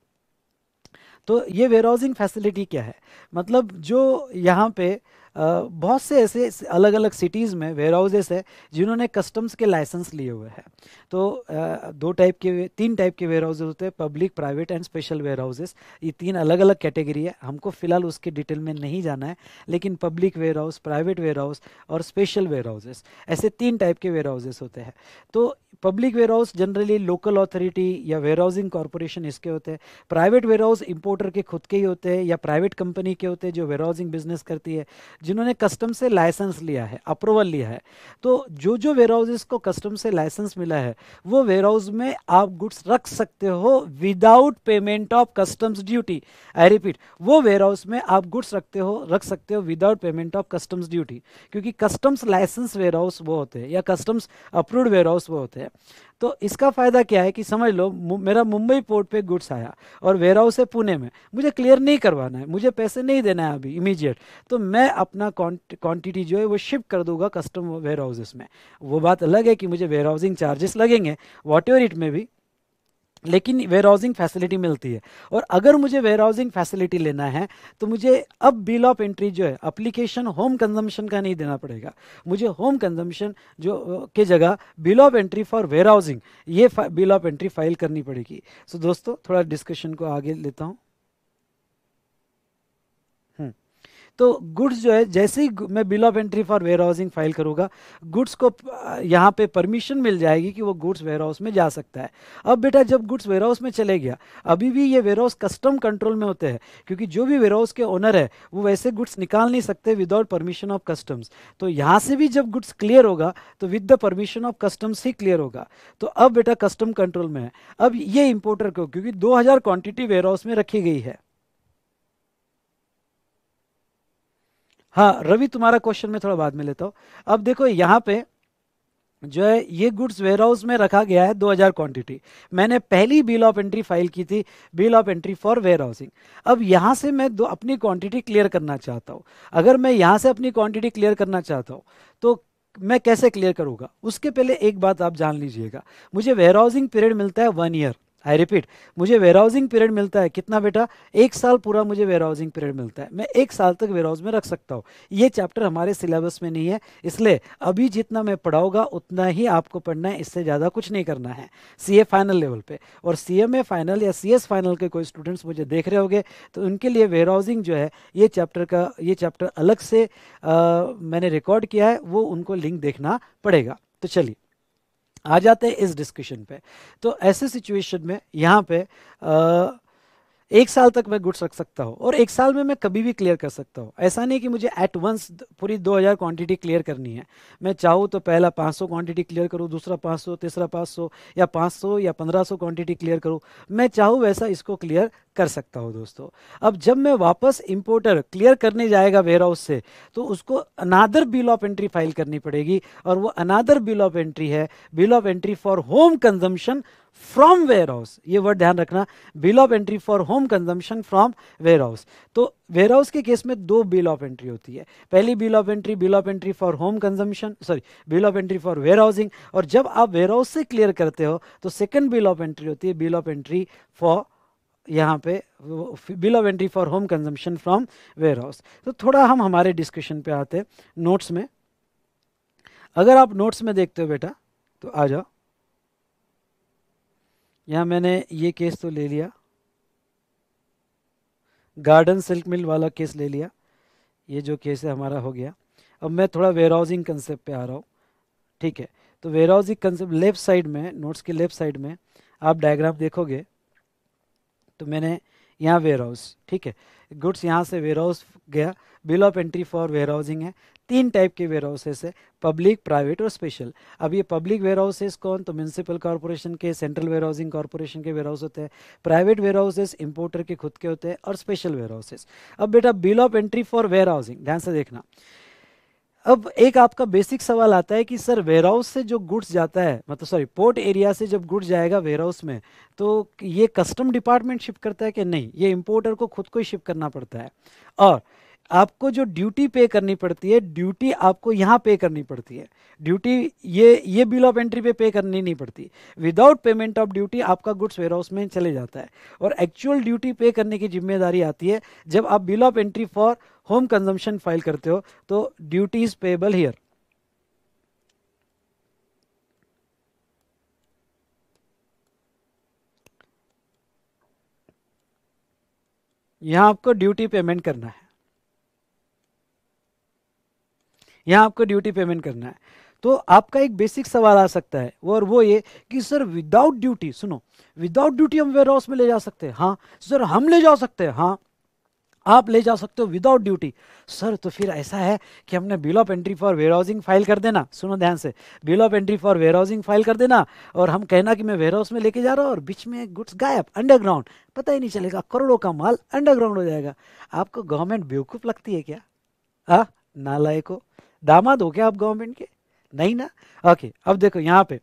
तो ये वेयर हाउसिंग फैसिलिटी क्या है? मतलब जो यहाँ पे बहुत से ऐसे अलग अलग सिटीज़ में वेयर हाउसेस है जिन्होंने कस्टम्स के लाइसेंस लिए हुए हैं। तो तीन टाइप के वेयर हाउसेस होते हैं, public, private and special warehouses. ये तीन अलग अलग कैटेगरी है, हमको फ़िलहाल उसके डिटेल में नहीं जाना है, लेकिन public warehouse, private warehouse और स्पेशल वेयर हाउसेस, ऐसे तीन टाइप के वेयर हाउसेस होते हैं। तो public warehouse generally local authority या वेयर हाउसिंग कॉरपोरेशन इसके होते हैं। प्राइवेट वेयर हाउस इम्पोर्टर के खुद के ही होते हैं या प्राइवेट कंपनी के होते हैं जो वेयर हाउसिंग बिजनेस करती है, जिन्होंने कस्टम से लाइसेंस लिया है, अप्रूवल लिया है। तो जो जो वेयर हाउसेस को कस्टम से लाइसेंस मिला है वो वेयर हाउस में आप गुड्स रख सकते हो without payment of customs duty. I repeat, वो वेयर हाउस में आप गुड्स रख सकते हो without payment of customs duty, क्योंकि कस्टम्स लाइसेंस वेयर हाउस वो होते हैं या कस्टम्स अप्रूव्ड वेयर हाउस वो होते हैं। तो इसका फ़ायदा क्या है कि समझ लो मेरा मुंबई पोर्ट पे गुड्स आया और वेयर हाउस है पुणे में, मुझे क्लियर नहीं करवाना है, मुझे पैसे नहीं देना है अभी इमीडिएट, तो मैं अपना क्वांटिटी जो है वो शिफ्ट कर दूंगा कस्टम वेयर हाउसेस में। वो बात अलग है कि मुझे वेयर हाउसिंग चार्जेस लगेंगे वॉट एवर इट में भी, लेकिन वेयर हाउसिंग फैसिलिटी मिलती है। और अगर मुझे वेयर हाउसिंग फैसिलिटी लेना है तो मुझे अब बिल ऑफ एंट्री जो है एप्लीकेशन होम कंजम्पशन का नहीं देना पड़ेगा, मुझे होम कंजम्पशन जो के जगह bill of entry for warehousing ये बिल ऑफ एंट्री फाइल करनी पड़ेगी। सो दोस्तों थोड़ा डिस्कशन को आगे लेता हूँ। तो गुड्स जो है जैसे ही मैं bill of entry for warehousing file करूँगा, गुड्स को यहाँ पे परमिशन मिल जाएगी कि वो गुड्स वेयर हाउस में जा सकता है। अब बेटा जब गुड्स वेयर हाउस में चले गया, अभी भी ये वेयर हाउस कस्टम कंट्रोल में होते हैं, क्योंकि जो भी वेयर हाउस के ओनर है वो वैसे गुड्स निकाल नहीं सकते विदाउट परमिशन ऑफ कस्टम्स। तो यहाँ से भी जब गुड्स क्लियर होगा तो with the permission of customs ही क्लियर होगा। तो अब बेटा कस्टम कंट्रोल में है। अब ये इम्पोर्टर को, क्योंकि 2000 क्वान्टिटी वेयर हाउस में रखी गई है। हाँ रवि, तुम्हारा क्वेश्चन मैं थोड़ा बाद में लेता हूँ। अब देखो यहाँ पे जो है ये गुड्स वेयर हाउस में रखा गया है 2000 क्वांटिटी। मैंने पहली बिल ऑफ एंट्री फाइल की थी, bill of entry for warehousing. अब यहाँ से मैं अपनी क्वांटिटी क्लियर करना चाहता हूँ। अगर मैं यहाँ से अपनी क्वांटिटी क्लियर करना चाहता हूँ तो मैं कैसे क्लियर करूँगा? उसके पहले एक बात आप जान लीजिएगा, मुझे वेयर हाउसिंग पीरियड मिलता है 1 ईयर। आई रिपीट, मुझे वेयर हाउसिंग पीरियड मिलता है कितना बेटा? 1 साल पूरा मुझे वेयर हाउसिंग पीरियड मिलता है। मैं 1 साल तक वेयर हाउस में रख सकता हूँ। ये चैप्टर हमारे सिलेबस में नहीं है, इसलिए अभी जितना मैं पढ़ाऊँगा उतना ही आपको पढ़ना है, इससे ज़्यादा कुछ नहीं करना है। सीए फाइनल लेवल पे और सीएमए फाइनल या सीएस फाइनल के कोई स्टूडेंट्स मुझे देख रहे होंगे तो उनके लिए वेयर हाउसिंग जो है ये चैप्टर अलग से मैंने रिकॉर्ड किया है, वो उनको लिंक देखना पड़ेगा। तो चलिए आ जाते हैं इस डिस्कशन पे। तो ऐसे सिचुएशन में यहाँ पे 1 साल तक मैं गुड्स रख सकता हूँ और 1 साल में मैं कभी भी क्लियर कर सकता हूँ। ऐसा नहीं कि मुझे एट वंस पूरी 2000 क्वांटिटी क्लियर करनी है। मैं चाहूँ तो पहला 500 क्वांटिटी क्लियर करूँ, दूसरा 500, तीसरा 500 या 500 या 1500 क्वांटिटी क्लियर करूँ। मैं चाहूँ वैसा इसको क्लियर कर सकता हूँ दोस्तों। अब जब मैं वापस इंपोर्टर क्लियर करने जाएगा वेयर हाउस से तो उसको another bill of entry file करनी पड़ेगी और वो अनादर बिल ऑफ एंट्री है bill of entry for home consumption from warehouse. ये वर्ड ध्यान रखना, bill of entry for home consumption from warehouse. तो वेयर हाउस के केस में 2 बिल ऑफ एंट्री होती है, पहली bill of entry for home consumption, sorry bill of entry for warehousing, और जब आप वेयर हाउस से क्लियर करते हो तो सेकंड बिल ऑफ एंट्री होती है बिल ऑफ एंट्री फॉर यहाँ पे bill of entry for home consumption from warehouse. तो थोड़ा हम हमारे डिस्कशन पे आते हैं नोट्स में। अगर आप नोट्स में देखते हो बेटा तो आ जाओ, यहाँ मैंने ये केस तो ले लिया, गार्डन सिल्क मिल वाला केस ले लिया, ये जो केस है हमारा हो गया। अब मैं थोड़ा वेयर हाउसिंग कंसेप्ट पे आ रहा हूँ, ठीक है। तो warehousing concept left side में, नोट्स के लेफ्ट साइड में आप डायग्राम देखोगे तो मैंने यहाँ वेयर हाउस, ठीक है, गुड्स यहाँ से वेयर हाउस गया, bill of entry for warehousing है। 3 टाइप के वेयर हाउसेस है, पब्लिक, प्राइवेट और स्पेशल। अब ये पब्लिक वेयर हाउसेस कौन? तो म्यूनसिपल कॉरपोरेशन के, सेंट्रल वेयर हाउसिंग कॉरपोरेशन के वेयर हाउस होते हैं। प्राइवेट वेयर हाउसेस इंपोर्टर के खुद के होते हैं और स्पेशल वेयर हाउसेस। अब बेटा bill of entry for warehousing ध्यान से देखना, अब एक आपका बेसिक सवाल आता है कि सर वेयरहाउस से जो गुड्स जाता है, मतलब सॉरी पोर्ट एरिया से जब गुड्स जाएगा वेयरहाउस में, तो ये कस्टम डिपार्टमेंट शिप करता है कि नहीं, ये इंपोर्टर को खुद को ही शिप करना पड़ता है। और आपको जो ड्यूटी पे करनी पड़ती है, ड्यूटी आपको यहाँ पे करनी पड़ती है, ड्यूटी ये बिल ऑफ एंट्री पे करनी नहीं पड़ती। विदाउट पेमेंट ऑफ ड्यूटी आपका गुड्स वेयरहाउस में चले जाता है और एक्चुअल ड्यूटी पे करने की जिम्मेदारी आती है जब आप bill of entry for home consumption file करते हो, तो ड्यूटी इज पेएबल हियर। यहाँ आपको ड्यूटी पेमेंट करना है, यहाँ आपको ड्यूटी पेमेंट करना है। तो आपका एक बेसिक सवाल आ सकता है और वो ये कि सर विदाउट ड्यूटी, सुनो, विदाउट ड्यूटी हम वेयर हाउस में ले जा सकते हैं? हाँ सर हम ले जा सकते हैं, हाँ आप ले जा सकते हो विदाउट ड्यूटी। सर तो फिर ऐसा है कि हमने bill of entry for warehousing file कर देना, सुनो ध्यान से, bill of entry for warehousing file कर देना और हम कहना कि मैं वेयर हाउस में लेके जा रहा हूँ और बीच में गुड्स गायब, अंडरग्राउंड, पता ही नहीं चलेगा, करोड़ों का माल अंडरग्राउंड हो जाएगा। आपको गवर्नमेंट बेवकूफ़ लगती है क्या? हाँ नालायक हो, दामाद हो क्या आप गवर्नमेंट के? नहीं ना। ओके, अब देखो यहाँ पे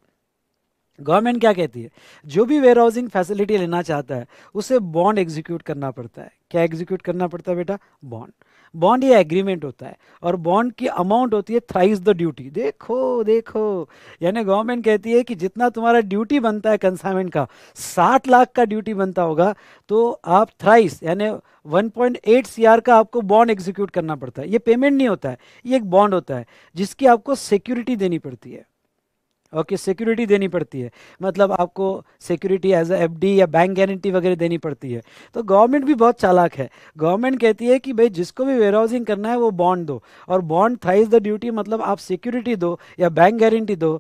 गवर्नमेंट क्या कहती है, जो भी वेयर हाउसिंग फैसिलिटी लेना चाहता है उसे बॉन्ड एग्जीक्यूट करना पड़ता है। क्या एग्जीक्यूट करना पड़ता है बेटा? बॉन्ड। बॉन्ड ये एग्रीमेंट होता है और बॉन्ड की अमाउंट होती है थ्राइस द ड्यूटी। देखो देखो, यानी गवर्नमेंट कहती है कि जितना तुम्हारा ड्यूटी बनता है कंसाइनमेंट का, 60 लाख का ड्यूटी बनता होगा तो आप थ्राइस यानी 1.8 सीआर का आपको बॉन्ड एग्जीक्यूट करना पड़ता है। ये पेमेंट नहीं होता है, ये एक बॉन्ड होता है जिसकी आपको सिक्योरिटी देनी पड़ती है। ओके, सिक्योरिटी देनी पड़ती है, मतलब आपको सिक्योरिटी एज ए एफडी या बैंक गारंटी वगैरह देनी पड़ती है। तो गवर्नमेंट भी बहुत चालाक है, गवर्नमेंट कहती है कि भाई जिसको भी वेयर हाउसिंग करना है वो बॉन्ड दो और बॉन्ड थ्राइस द ड्यूटी, मतलब आप सिक्योरिटी दो या बैंक गारंटी दो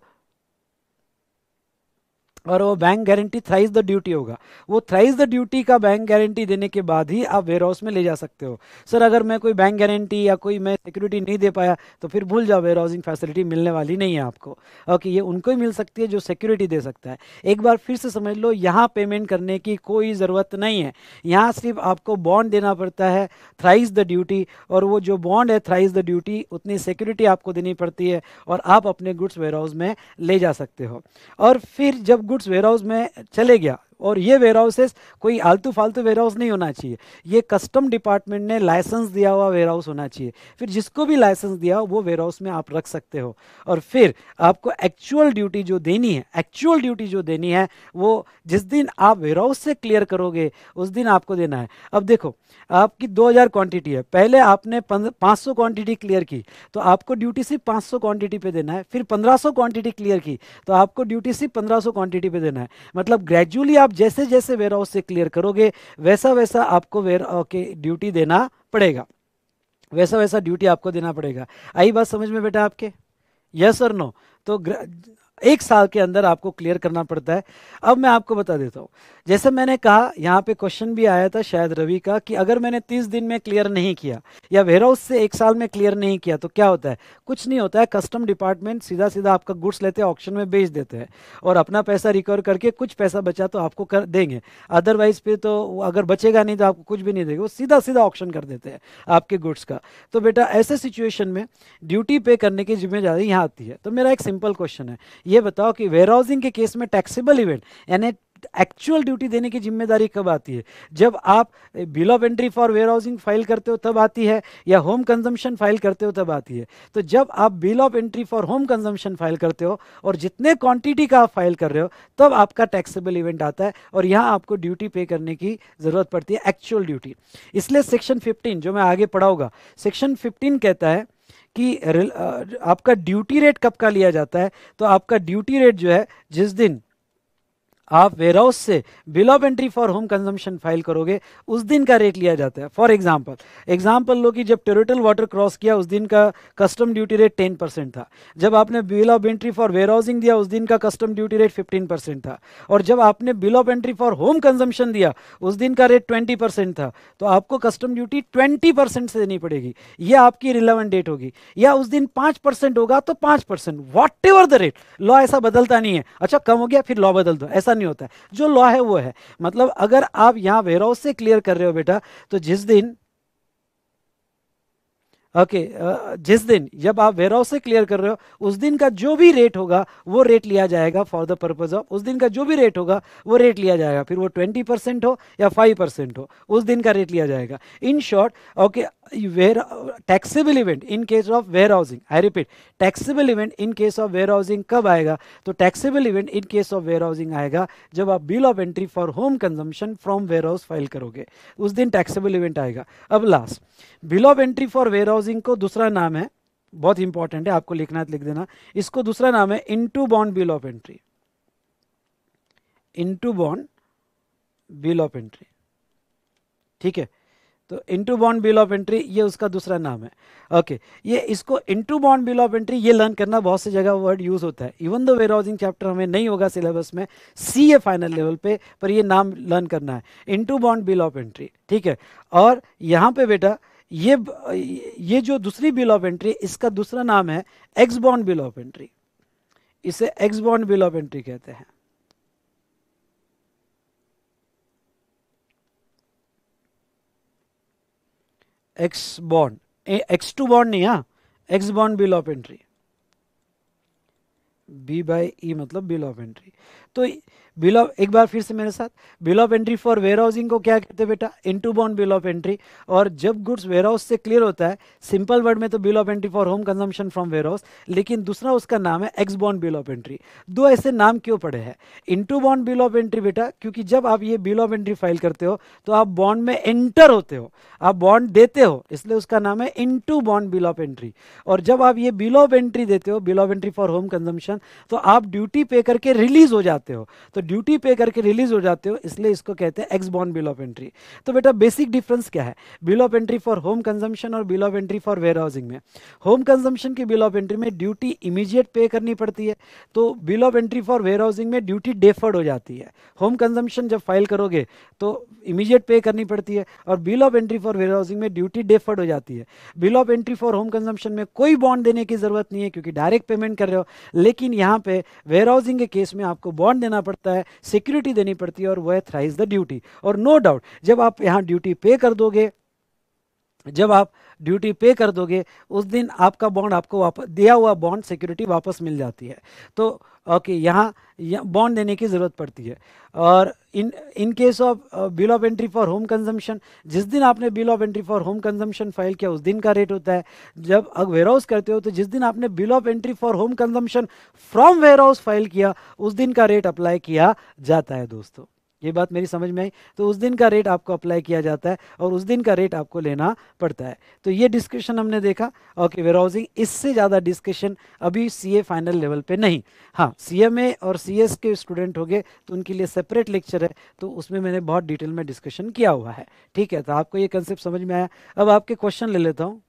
और वो bank guarantee thrice the duty होगा। वो थ्राइस द ड्यूटी का बैंक गारंटी देने के बाद ही आप वेयर हाउस में ले जा सकते हो। सर अगर मैं कोई बैंक गारंटी या कोई मैं सिक्योरिटी नहीं दे पाया तो फिर भूल जाओ, वेयर हाउसिंग फैसिलिटी मिलने वाली नहीं है आपको। ओके, ये उनको ही मिल सकती है जो सिक्योरिटी दे सकता है। एक बार फिर से समझ लो, यहाँ पेमेंट करने की कोई ज़रूरत नहीं है, यहाँ सिर्फ आपको बॉन्ड देना पड़ता है थ्राइस द ड्यूटी और वो जो बॉन्ड है थ्राइस द ड्यूटी उतनी सिक्योरिटी आपको देनी पड़ती है और आप अपने गुड्स वेयर हाउस में ले जा सकते हो। और फिर जब गुड्स वेयर हाउस में चले गया, और ये वेयर हाउसेस कोई आलतू फालतू वेयर हाउस नहीं होना चाहिए, ये कस्टम डिपार्टमेंट ने लाइसेंस दिया हुआ वेयर हाउस होना चाहिए। फिर जिसको भी लाइसेंस दिया हो वो वेयर हाउस में आप रख सकते हो और फिर आपको एक्चुअल ड्यूटी जो देनी है, एक्चुअल ड्यूटी जो देनी है वो जिस दिन आप वेयर हाउस से क्लियर करोगे उस दिन आपको देना है। अब देखो आपकी 2000 क्वान्टिटी है, पहले आपने 500 क्वान्टिटी क्लियर की तो आपको ड्यूटी सिर्फ 500 क्वान्टिटी पर देना है। फिर 1500 क्वान्टिटी क्लियर की तो आपको ड्यूटी सिर्फ 1500 क्वान्टिटी पर देना है। मतलब ग्रेजुअली आप जैसे जैसे वेयर हाउस से क्लियर करोगे वैसा वैसा आपको ड्यूटी देना पड़ेगा, वैसा वैसा ड्यूटी आपको देना पड़ेगा। आई बात समझ में बेटा आपके? यस और नो? तो एक साल के अंदर आपको क्लियर करना पड़ता है। अब मैं आपको बता देता हूँ, जैसे मैंने कहा यहाँ पे क्वेश्चन भी आया था शायद रवि का कि अगर मैंने 30 दिन में क्लियर नहीं किया या वेयर हाउस से एक साल में क्लियर नहीं किया तो क्या होता है? कुछ नहीं होता है, कस्टम डिपार्टमेंट सीधा सीधा आपका गुड्स लेते हैं, ऑक्शन में बेच देते हैं और अपना पैसा रिकवर करके कुछ पैसा बचा तो आपको कर देंगे, अदरवाइज फिर तो अगर बचेगा नहीं तो आपको कुछ भी नहीं देगा, वो सीधा सीधा ऑक्शन कर देते हैं आपके गुड्स का। तो बेटा ऐसे सिचुएशन में ड्यूटी पे करने की जिम्मेदारी यहाँ आती है। तो मेरा एक सिंपल क्वेश्चन है, ये बताओ कि वेयर हाउसिंग के केस में टैक्सेबल इवेंट यानी एक्चुअल ड्यूटी देने की जिम्मेदारी कब आती है? जब आप bill of entry for warehousing file करते हो तब आती है, या होम कंजम्पशन फाइल करते हो तब आती है। तो जब आप bill of entry for home consumption file करते हो और जितने क्वांटिटी का आप फाइल कर रहे हो तब आपका टैक्सेबल इवेंट आता है और यहाँ आपको ड्यूटी पे करने की जरूरत पड़ती है, एक्चुअल ड्यूटी। इसलिए सेक्शन 15 जो मैं आगे पढ़ाऊंगा, सेक्शन 15 कहता है कि आपका ड्यूटी रेट कब का लिया जाता है। तो आपका ड्यूटी रेट जो है जिस दिन आप वेयर हाउस से bill of entry for home consumption file करोगे उस दिन का रेट लिया जाता है। फॉर एग्जांपल लो कि जब टेरिटोरियल वाटर क्रॉस किया उस दिन का कस्टम ड्यूटी रेट 10% था, जब आपने bill of entry for warehousing दिया उस दिन का कस्टम ड्यूटी रेट 15% था और जब आपने bill of entry for home consumption दिया उस दिन का रेट 20% था। तो आपको कस्टम ड्यूटी 20% से देनी पड़ेगी, यह आपकी रिलेवेंट डेट होगी, या उस दिन 5% होगा तो 5%, whatever the rate. Law ऐसा बदलता नहीं है, अच्छा कम हो गया फिर लॉ बदल दो, ऐसा नहीं होता है। जो लॉ है वो है, मतलब अगर आप यहां वेयर हाउस से क्लियर कर रहे हो बेटा तो जिस दिन ओके जिस दिन जब आप वेयरहाउस से क्लियर कर रहे हो उस दिन का जो भी रेट होगा वो रेट लिया जाएगा फॉर द पर्पज ऑफ उस दिन का जो भी रेट होगा वो रेट लिया जाएगा, फिर वो 20% हो या 5% हो उस दिन का रेट लिया जाएगा। In short okay where taxable event in case of warehousing, I repeat taxable event in case of warehousing कब आएगा, तो taxable event in case of warehousing आएगा जब आप bill of entry for home consumption from warehouse file करोगे उस दिन taxable event आएगा। अब last bill of entry for warehousing को दूसरा नाम है, बहुत इंपॉर्टेंट है आपको लिखना है लिख देना, इसको दूसरा नाम है into bond bill of entry, into bond bill of entry, ठीक है। तो into bond bill of entry ये उसका दूसरा नाम है ओके। ये इसको into bond bill of entry ये लर्न करना, बहुत से जगह वर्ड यूज होता है, even though where housing chapter हमें नहीं होगा सिलेबस में सीए फाइनल लेवल पे, पर ये नाम लर्न करना है into bond bill of entry, ठीक है। और यहाँ पे बेटा ये जो दूसरी बिल ऑफ एंट्री इसका दूसरा नाम है ex bond bill of entry, इसे ex bond bill of entry कहते हैं, ex bond, ex to bond नहीं, हाँ ex bond bill of entry, B by E मतलब बिल ऑफ एंट्री। तो बिल ऑफ एक बार फिर से मेरे साथ, bill of entry for warehousing को क्या कहते हैं बेटा, into bond bill of entry. और जब गुड्स वेयर हाउस से क्लियर होता है सिंपल वर्ड में तो bill of entry for home consumption from warehouse, लेकिन दूसरा उसका नाम है ex bond bill of entry. दो ऐसे नाम क्यों पड़े हैं, into bond bill of entry बेटा क्योंकि जब आप ये बिल ऑफ एंट्री फाइल करते हो तो आप बॉन्ड में एंटर होते हो, आप बॉन्ड देते हो, इसलिए उसका नाम है into bond bill of entry. और जब आप ये बिल ऑफ एंट्री देते हो bill of entry for home consumption तो आप ड्यूटी पे करके रिलीज हो जाते हो, तो ड्यूटी पे करके रिलीज हो जाते हो इसलिए इसको कहते हैं ex bond bill of entry. तो बेटा बेसिक डिफरेंस क्या है bill of entry for home consumption और bill of entry for warehousing में। होम कंजम्पशन की बिल ऑफ एंट्री में ड्यूटी इमीडिएट पे करनी पड़ती है, तो bill of entry for warehousing में ड्यूटी डेफर्ड हो जाती है। होम कंजम्पशन जब फाइल करोगे तो इमीडिएट पे करनी पड़ती है और bill of entry for warehousing में ड्यूटी डेफर्ड हो जाती है। Bill of entry for home consumption में कोई बॉन्ड देने की जरूरत नहीं है क्योंकि डायरेक्ट पेमेंट कर रहे हो, लेकिन यहाँ पे वेयर हाउसिंग के केस में आपको बॉन्ड देना पड़ता है, सिक्योरिटी देनी पड़ती है और वह थ्राइज द ड्यूटी। और नो डाउट जब आप यहाँ ड्यूटी पे कर दोगे, जब आप ड्यूटी पे कर दोगे उस दिन आपका बॉन्ड आपको वापस दिया हुआ बॉन्ड सिक्योरिटी वापस मिल जाती है। तो ओके यहाँ बॉन्ड देने की ज़रूरत पड़ती है। और in case of bill of entry for home consumption जिस दिन आपने bill of entry for home consumption file किया उस दिन का रेट होता है। जब आप वेयर हाउस करते हो तो जिस दिन आपने bill of entry for home consumption from warehouse file किया उस दिन का रेट अप्लाई किया जाता है। दोस्तों ये बात मेरी समझ में आई, तो उस दिन का रेट आपको अप्लाई किया जाता है और उस दिन का रेट आपको लेना पड़ता है। तो ये डिस्कशन हमने देखा ओके वेयर हाउसिंग, इससे ज़्यादा डिस्कशन अभी सीए फाइनल लेवल पे नहीं, हाँ सीएमए और सीएस के स्टूडेंट हो गए तो उनके लिए सेपरेट लेक्चर है, तो उसमें मैंने बहुत डिटेल में डिस्कशन किया हुआ है, ठीक है। तो आपको ये कंसेप्ट समझ में आया। अब आपके क्वेश्चन ले लेता हूँ।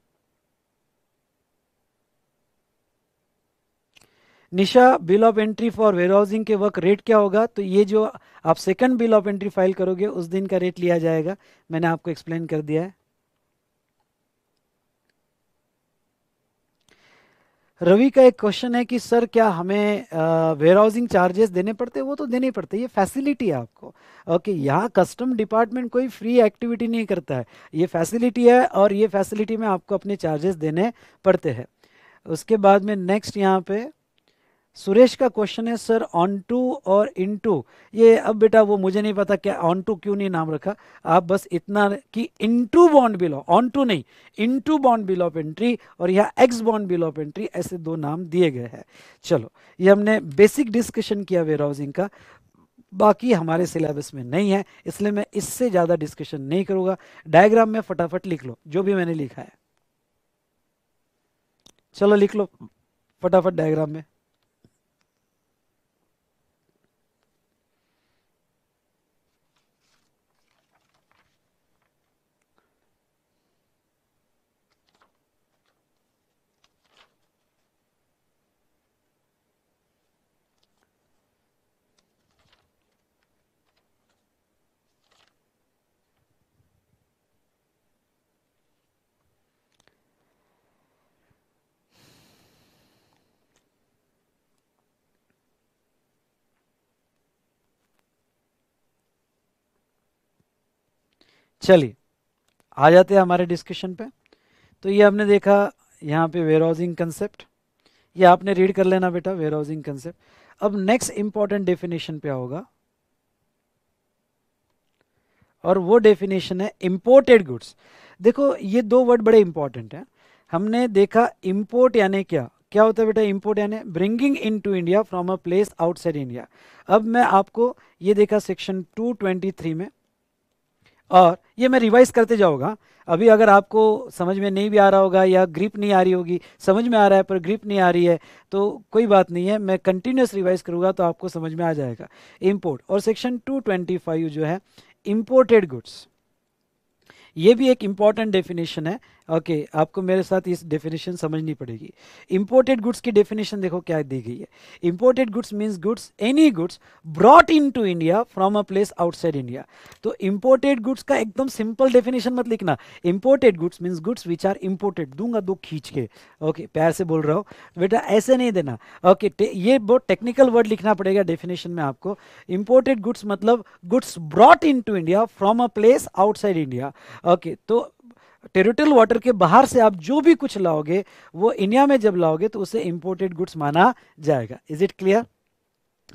Nisha, bill of entry for warehousing के वक्त रेट क्या होगा? तो ये जो आप second bill of entry file करोगे उस दिन का रेट लिया जाएगा, मैंने आपको एक्सप्लेन कर दिया है। रवि का एक क्वेश्चन है कि सर क्या हमें वेयर हाउसिंग चार्जेस देने पड़ते हैं? वो तो देने पड़ते हैं, ये फैसिलिटी है आपको ओके। यहाँ कस्टम डिपार्टमेंट कोई फ्री एक्टिविटी नहीं करता है, ये फैसिलिटी है और ये फैसिलिटी में आपको अपने चार्जेस देने पड़ते हैं। उसके बाद में नेक्स्ट यहाँ पे सुरेश का क्वेश्चन है, सर ऑन टू और इन टू, ये अब बेटा वो मुझे नहीं पता क्या ऑन टू क्यों नहीं नाम रखा, आप बस इतना कि इन to bond bill of, on to नहीं इन to bond bill of entry और यहाँ ex bond bill of entry, ऐसे दो नाम दिए गए हैं। चलो ये हमने बेसिक डिस्कशन किया वेयर हाउसिंग का, बाकी हमारे सिलेबस में नहीं है इसलिए मैं इससे ज़्यादा डिस्कशन नहीं करूँगा। डायग्राम में फटाफट लिख लो जो भी मैंने लिखा है, चलो लिख लो फटाफट डायग्राम में। चलिए आ जाते हैं हमारे डिस्कशन पे। तो ये हमने देखा यहाँ पे वेयर हाउसिंग कंसेप्ट, ये आपने रीड कर लेना बेटा वेयर हाउसिंग कंसेप्ट। अब नेक्स्ट इंपॉर्टेंट डेफिनेशन पे होगा और वो डेफिनेशन है इंपोर्टेड गुड्स। देखो ये दो वर्ड बड़े इंपॉर्टेंट हैं। हमने देखा इंपोर्ट यानी क्या क्या होता है बेटा, इंपोर्ट यानी bringing in to India from a place outside India. अब मैं आपको ये देखा सेक्शन 223 में, और ये मैं रिवाइज करते जाऊँगा। अभी अगर आपको समझ में नहीं भी आ रहा होगा या ग्रिप नहीं आ रही होगी, समझ में आ रहा है पर ग्रिप नहीं आ रही है तो कोई बात नहीं है, मैं कंटिन्यूस रिवाइज करूँगा तो आपको समझ में आ जाएगा। इम्पोर्ट और सेक्शन 225 जो है इम्पोर्टेड गुड्स, ये भी एक इम्पॉर्टेंट डेफिनेशन है। ओके आपको मेरे साथ इस डेफिनेशन समझनी पड़ेगी। इम्पोर्टेड गुड्स की डेफिनेशन देखो क्या दी गई है। Imported goods means goods any goods brought in to India from a place outside India. तो इम्पोर्टेड गुड्स का एकदम सिंपल डेफिनेशन मत लिखना। Imported goods means goods which are imported, दूंगा दो खींच के, ओके प्यार से बोल रहा हूँ बेटा, ऐसे नहीं देना। ओके ये बहुत टेक्निकल वर्ड लिखना पड़ेगा डेफिनेशन में आपको। इम्पोर्टेड गुड्स मतलब goods brought in to India from a place outside India. Okay तो टेरिटोरियल वाटर के बाहर से आप जो भी कुछ लाओगे वो इंडिया में जब लाओगे तो उसे इंपोर्टेड गुड्स माना जाएगा। Is it clear?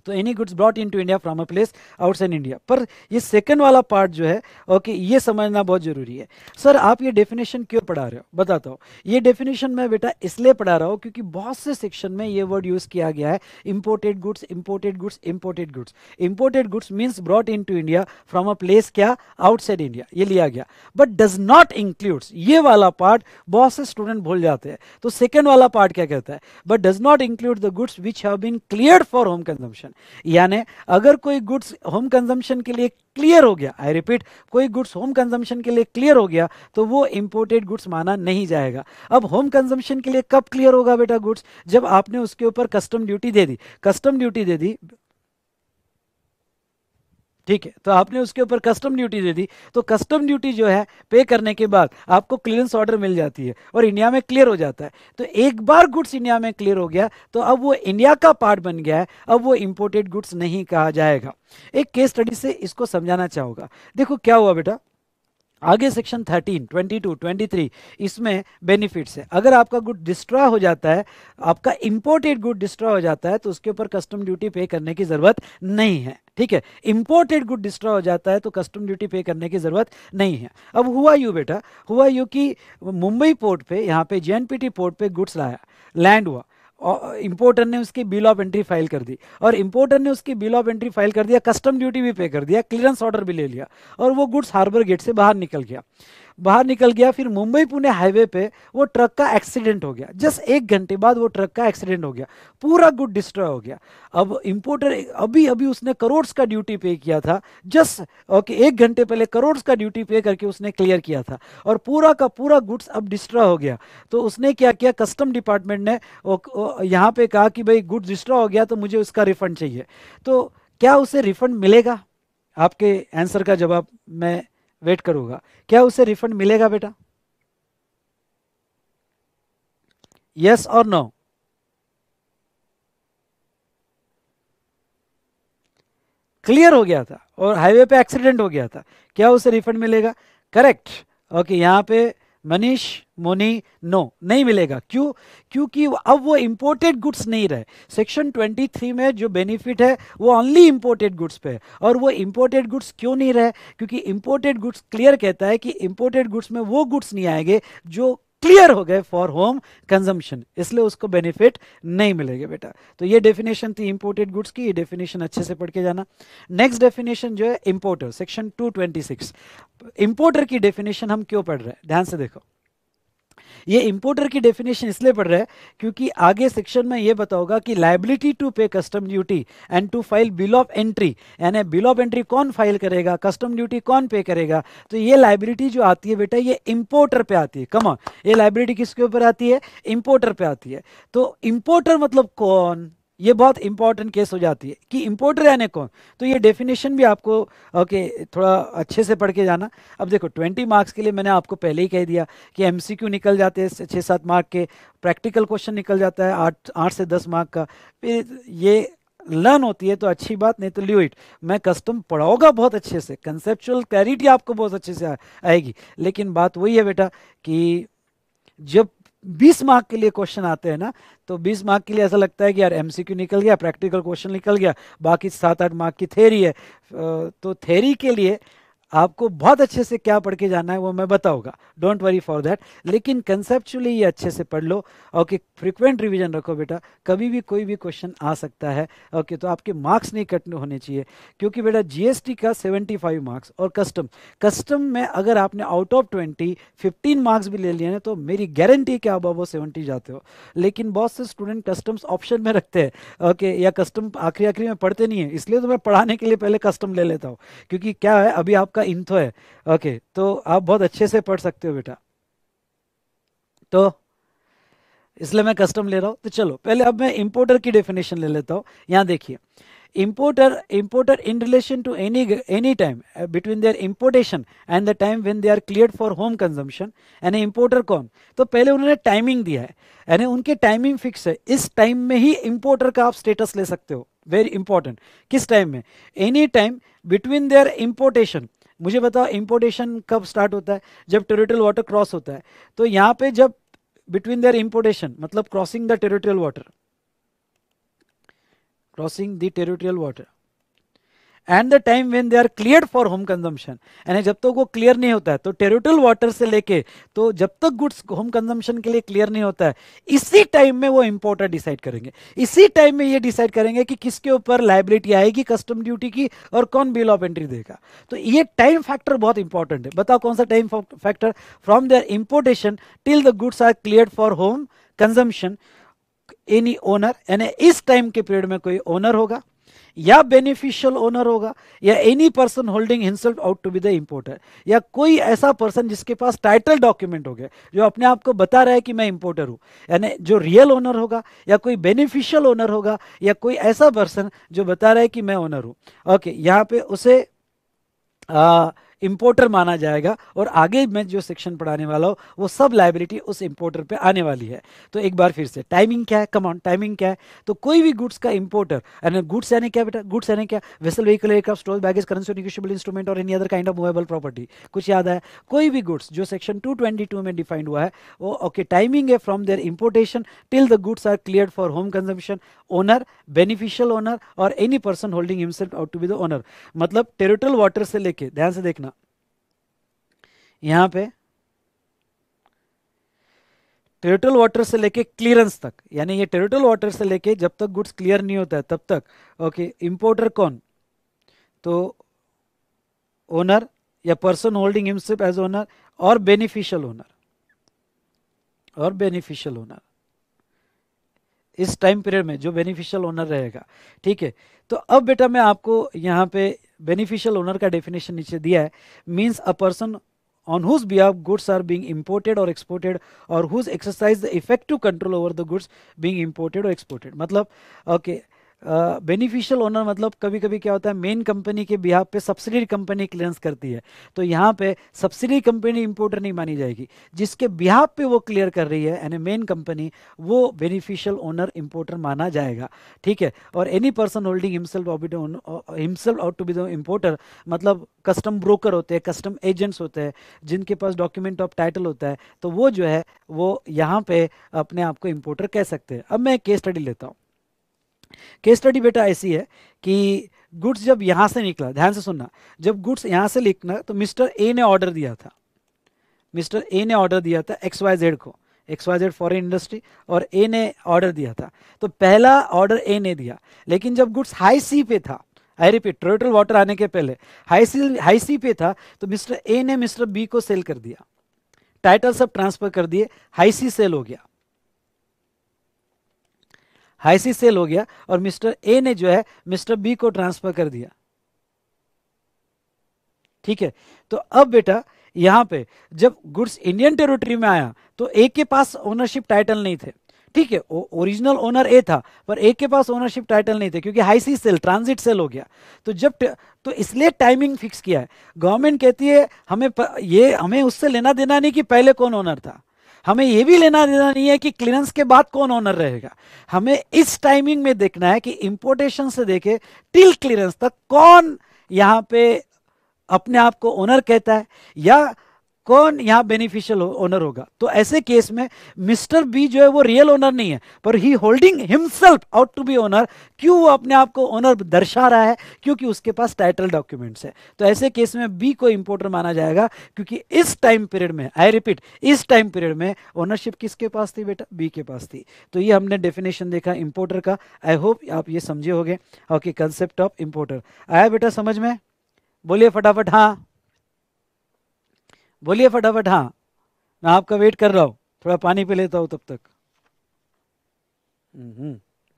तो any goods brought into India from a place outside India. पर ये सेकंड वाला पार्ट जो है ओके ये समझना बहुत जरूरी है। सर आप ये डेफिनेशन क्यों पढ़ा रहे हो? बताता हूँ, ये डेफिनेशन मैं बेटा इसलिए पढ़ा रहा हूँ क्योंकि बहुत से सेक्शन में ये वर्ड यूज किया गया है imported goods imported goods imported goods. Imported goods means brought in to India from a place क्या आउटसाइड इंडिया, ये लिया गया बट डज नॉट इंक्लूड्स, ये वाला पार्ट बहुत से स्टूडेंट भूल जाते हैं। तो सेकेंड वाला पार्ट क्या कहता है, but does not include the goods which have been cleared for home consumption. यानी अगर कोई गुड्स होम कंजम्पशन के लिए क्लियर हो गया, आई रिपीट कोई गुड्स होम कंजम्पशन के लिए क्लियर हो गया तो वो इंपोर्टेड गुड्स माना नहीं जाएगा। अब होम कंजम्पशन के लिए कब क्लियर होगा बेटा गुड्स, जब आपने उसके ऊपर कस्टम ड्यूटी दे दी, कस्टम ड्यूटी दे दी, ठीक है, तो आपने उसके ऊपर कस्टम ड्यूटी दे दी तो कस्टम ड्यूटी जो है पे करने के बाद आपको क्लियरेंस ऑर्डर मिल जाती है और इंडिया में क्लियर हो जाता है। तो एक बार गुड्स इंडिया में क्लियर हो गया तो अब वो इंडिया का पार्ट बन गया है, अब वो इंपोर्टेड गुड्स नहीं कहा जाएगा। एक केस स्टडी से इसको समझाना चाहूँगा। देखो क्या हुआ बेटा, आगे सेक्शन 13, 22, 23 इसमें बेनिफिट्स है। अगर आपका गुड डिस्ट्रॉय हो जाता है, आपका इंपोर्टेड गुड डिस्ट्रॉय हो जाता है तो उसके ऊपर कस्टम ड्यूटी पे करने की ज़रूरत नहीं है। ठीक है, इंपोर्टेड गुड डिस्ट्रॉय हो जाता है तो कस्टम ड्यूटी पे करने की ज़रूरत नहीं है। अब हुआ यूँ बेटा, हुआ यूँ कि मुंबई पोर्ट पे, यहाँ पे जेएनपीटी पोर्ट पे गुड्स लाया, लैंड हुआ और इंपोर्टर ने उसकी बिल ऑफ एंट्री फाइल कर दी, और इंपोर्टर ने उसकी बिल ऑफ एंट्री फाइल कर दिया, कस्टम ड्यूटी भी पे कर दिया, क्लियरेंस ऑर्डर भी ले लिया और वो गुड्स हार्बर गेट से बाहर निकल गया, बाहर निकल गया। फिर मुंबई पुणे हाईवे पे वो ट्रक का एक्सीडेंट हो गया, जस्ट एक घंटे बाद वो ट्रक का एक्सीडेंट हो गया, पूरा गुड डिस्ट्रॉय हो गया। अब इंपोर्टर अभी अभी उसने करोड़्स का ड्यूटी पे किया था, जस्ट ओके एक घंटे पहले करोड़्स का ड्यूटी पे करके उसने क्लियर किया था और पूरा का पूरा गुड्स अब डिस्ट्रॉय हो गया। तो उसने क्या किया, कस्टम डिपार्टमेंट ने यहाँ पे कहा कि भाई गुड्स डिस्ट्रॉय हो गया तो मुझे उसका रिफंड चाहिए। तो क्या उसे रिफंड मिलेगा? आपके आंसर का जवाब मैं वेट करूंगा। क्या उसे रिफंड मिलेगा बेटा, यस और नो? क्लियर हो गया था और हाईवे पे एक्सीडेंट हो गया था, क्या उसे रिफंड मिलेगा? करेक्ट। ओके यहाँ पे मनीष मोनी नो, नहीं मिलेगा। क्यों? क्योंकि अब वो इंपोर्टेड गुड्स नहीं रहे। सेक्शन 23 में जो बेनिफिट है वो ओनली इंपोर्टेड गुड्स पे है और वो इंपोर्टेड गुड्स क्यों नहीं रहे, क्योंकि इंपोर्टेड गुड्स क्लियर कहता है कि इंपोर्टेड गुड्स में वो गुड्स नहीं आएंगे जो क्लियर हो गए फॉर होम कंजम्पशन, इसलिए उसको बेनिफिट नहीं मिलेगा बेटा। तो ये डेफिनेशन थी इंपोर्टेड गुड्स की, ये डेफिनेशन अच्छे से पढ़ के जाना। नेक्स्ट डेफिनेशन जो है इंपोर्टर, सेक्शन 226। इंपोर्टर की डेफिनेशन हम क्यों पढ़ रहे हैं, ध्यान से देखो। ये इंपोर्टर की डेफिनेशन इसलिए पढ़ रहा है क्योंकि आगे सेक्शन में ये बताओगा कि liability to pay custom duty and to file bill of entry, यानी बिल ऑफ एंट्री कौन फाइल करेगा, कस्टम ड्यूटी कौन पे करेगा। तो ये लायबिलिटी जो आती है बेटा ये इंपोर्टर पे आती है। कम ऑन, ये लायबिलिटी किसके ऊपर आती है, इंपोर्टर पे आती है। तो इंपोर्टर मतलब कौन, ये बहुत इंपॉर्टेंट केस हो जाती है कि इंपोर्टर यानी कौन। तो ये डेफिनेशन भी आपको ओके थोड़ा अच्छे से पढ़ के जाना। अब देखो 20 मार्क्स के लिए मैंने आपको पहले ही कह दिया कि एमसीक्यू निकल जाते हैं 6-7 मार्क के, प्रैक्टिकल क्वेश्चन निकल जाता है 8 से 10 मार्क का। फिर ये लर्न होती है तो अच्छी बात, नहीं तो लीव इट। मैं कस्टम पढ़ाऊंगा बहुत अच्छे से, कंसेप्चुअल क्लैरिटी आपको बहुत अच्छे से आएगी, लेकिन बात वही है बेटा कि जब 20 मार्क के लिए क्वेश्चन आते हैं ना तो 20 मार्क के लिए ऐसा लगता है कि यार एमसीक्यू निकल गया, प्रैक्टिकल क्वेश्चन निकल गया, बाकी 7-8 मार्क की थ्योरी है। तो थ्योरी के लिए आपको बहुत अच्छे से क्या पढ़ के जाना है वो मैं बताऊंगा, डोंट वरी फॉर दैट। लेकिन कंसेप्चुअली ये अच्छे से पढ़ लो। ओके, फ्रिक्वेंट रिवीजन रखो बेटा, कभी भी कोई भी क्वेश्चन आ सकता है। ओके, तो आपके मार्क्स नहीं कट होने चाहिए, क्योंकि बेटा जीएसटी का 75 मार्क्स और कस्टम में अगर आपने आउट ऑफ 20 15 मार्क्स भी ले लिए हैं तो मेरी गारंटी क्या अब वो 70 जाते हो। लेकिन बहुत से स्टूडेंट कस्टम्स ऑप्शन में रखते हैं, ओके, या कस्टम आखिरी में पढ़ते नहीं है, इसलिए तो मैं पढ़ाने के लिए पहले कस्टम ले लेता हूँ, क्योंकि क्या है अभी आपका इंथो है। ओके, तो आप बहुत अच्छे से पढ़ सकते हो बेटा, तो इसलिए मैं कस्टम ले रहा हूं। तो चलो पहले अब मैं इंपोर्टर की डेफिनेशन ले लेता हूं। यहां देखिए, importer in relation to any time between their importation and the time when they are cleared for home consumption। यानी importer कौन, तो पहले उन्होंने टाइमिंग दिया है, यानी उनके टाइमिंग फिक्स है, इस टाइम में ही importer का आप स्टेटस ले सकते हो। वेरी इंपॉर्टेंट, किस टाइम में, any time between there importation. मुझे बताओ इंपोर्टेशन कब स्टार्ट होता है, जब टेरिटोरियल वाटर क्रॉस होता है। तो यहाँ पे जब बिटवीन देयर इंपोर्टेशन मतलब crossing the territorial water, crossing the territorial water and the time when they are clear for home consumption, यानी जब तक वो क्लियर नहीं होता है, तो टेरिटोरियल वाटर से लेके तो जब तक गुड्स होम कंजम्पशन के लिए क्लियर नहीं होता है, इसी टाइम में वो इंपोर्टर डिसाइड करेंगे, इसी टाइम में ये डिसाइड करेंगे कि किसके ऊपर लाइबिलिटी आएगी कस्टम ड्यूटी की और कौन बिल ऑफ एंट्री देगा। तो ये टाइम फैक्टर बहुत इंपॉर्टेंट है। बताओ कौन सा time factor, from their importation till the goods are clear for home consumption any owner, यानी इस टाइम के पीरियड में कोई ओनर होगा या बेनिफिशियल ओनर होगा या any person holding himself out to be the importer, या कोई ऐसा पर्सन जिसके पास टाइटल डॉक्यूमेंट हो गया जो अपने आप को बता रहा है कि मैं इंपोर्टर हूँ, यानी जो रियल ओनर होगा या कोई बेनिफिशियल ओनर होगा या कोई ऐसा पर्सन जो बता रहा है कि मैं ओनर हूँ। ओके, यहाँ पे उसे इंपोर्टर माना जाएगा और आगे मैं जो सेक्शन पढ़ाने वाला हूँ वो सब लायबिलिटी उस इंपोर्टर पे आने वाली है। तो एक बार फिर से, टाइमिंग क्या है, कम ऑन टाइमिंग क्या है, तो कोई भी गुड्स का इंपोर्टर, यानी गुड्स यानी क्या बेटा, गुड्स यानी क्या, vessel, vehicle, aircraft, store, baggage, currency, negotiable instrument और any other kind of movable property. कुछ याद है, कोई भी गुड्स जो सेक्शन 222 में डिफाइंड हुआ है वो ओके टाइमिंग है from their importation till the goods are clear for home consumption, owner, beneficial owner और any person holding himself out to be the owner. मतलब टेरिटोरियल वाटर से लेके, ध्यान से देखना यहाँ पे, टेरिटोरियल वाटर से लेके क्लियरेंस तक, यानी ये टेरिटोरियल वाटर से लेके जब तक गुड्स क्लियर नहीं होता है तब तक ओके इंपोर्टर कौन, तो ओनर या person holding himself as owner और बेनिफिशियल ओनर, और बेनिफिशियल ओनर इस टाइम पीरियड में जो बेनिफिशियल ओनर रहेगा। ठीक है, तो अब बेटा मैं आपको यहाँ पे बेनिफिशियल ओनर का डेफिनेशन नीचे दिया है। Means a person on whose behalf goods are being imported or exported or whose exercise the effective control over the goods being imported or exported। मतलब okay बेनिफिशियल ओनर मतलब कभी कभी क्या होता है, मेन कंपनी के बिहाफ पे subsidiary company clearance करती है, तो यहाँ पे सब्सिडरी कंपनी इंपोर्टर नहीं मानी जाएगी, जिसके बिहाफ पे वो क्लियर कर रही है यानी मेन कंपनी, वो बेनिफिशियल ओनर इंपोर्टर माना जाएगा। ठीक है, और any person holding himself out to be the importer मतलब कस्टम ब्रोकर होते हैं, कस्टम एजेंट्स होते हैं जिनके पास डॉक्यूमेंट ऑफ टाइटल होता है, तो वो जो है वो यहाँ पे अपने आप को इंपोर्टर कह सकते हैं। अब मैं एक केस स्टडी लेता हूँ। केस स्टडी बेटा ऐसी है कि गुड्स जब यहां से निकला, ध्यान से सुनना, जब गुड्स यहां से निकला तो मिस्टर ए ने ऑर्डर दिया था, मिस्टर ए ने ऑर्डर दिया था XYZ को, XYZ फॉरेन इंडस्ट्री, और ए ने ऑर्डर दिया था, तो पहला ऑर्डर ए ने दिया। लेकिन जब गुड्स हाई सी पे था, आई रिपीट टेरिटोरियल वाटर आने के पहले हाई सी पे था, तो मिस्टर ए ने मिस्टर बी को सेल कर दिया, टाइटल सब ट्रांसफर कर दिए, हाई सी सेल हो गया, हाई सी सेल हो गया और मिस्टर ए ने जो है मिस्टर बी को ट्रांसफर कर दिया। ठीक है, तो अब बेटा यहां पे जब गुड्स इंडियन टेरिटरी में आया तो ए के पास ओनरशिप टाइटल नहीं थे। ठीक है, ओरिजिनल ओनर ए था पर ए के पास ओनरशिप टाइटल नहीं थे क्योंकि high sea sale, transit sale हो गया। तो जब तो इसलिए टाइमिंग फिक्स किया है, गवर्नमेंट कहती है हमें ये हमें उससे लेना देना नहीं कि पहले कौन ओनर था, हमें यह भी लेना देना नहीं है कि क्लियरेंस के बाद कौन ओनर रहेगा, हमें इस टाइमिंग में देखना है कि इंपोर्टेशन से देखे टिल क्लियरेंस तक कौन यहाँ पे अपने आप को ओनर कहता है या कौन यहाँ बेनिफिशियल ओनर होगा। तो ऐसे केस में मिस्टर बी जो है वो रियल ओनर नहीं है, पर he holding himself out to be owner. क्यों वो अपने आप को ओनर दर्शा रहा है? क्योंकि उसके पास टाइटल डॉक्यूमेंट्स है। तो ऐसे केस में बी को इंपोर्टर माना जाएगा, क्योंकि इस टाइम पीरियड में, आई रिपीट, इस टाइम पीरियड में ओनरशिप किसके पास थी बेटा? बी के पास थी। तो ये हमने डेफिनेशन देखा इंपोर्टर का। आई होप आप ये समझे होंगे। ओके, कंसेप्ट ऑफ इंपोर्टर आया बेटा समझ में? बोलिए फटाफट, हाँ बोलिए फटाफट, हाँ मैं आपका वेट कर रहा हूँ, थोड़ा पानी पी लेता हूँ तब तक।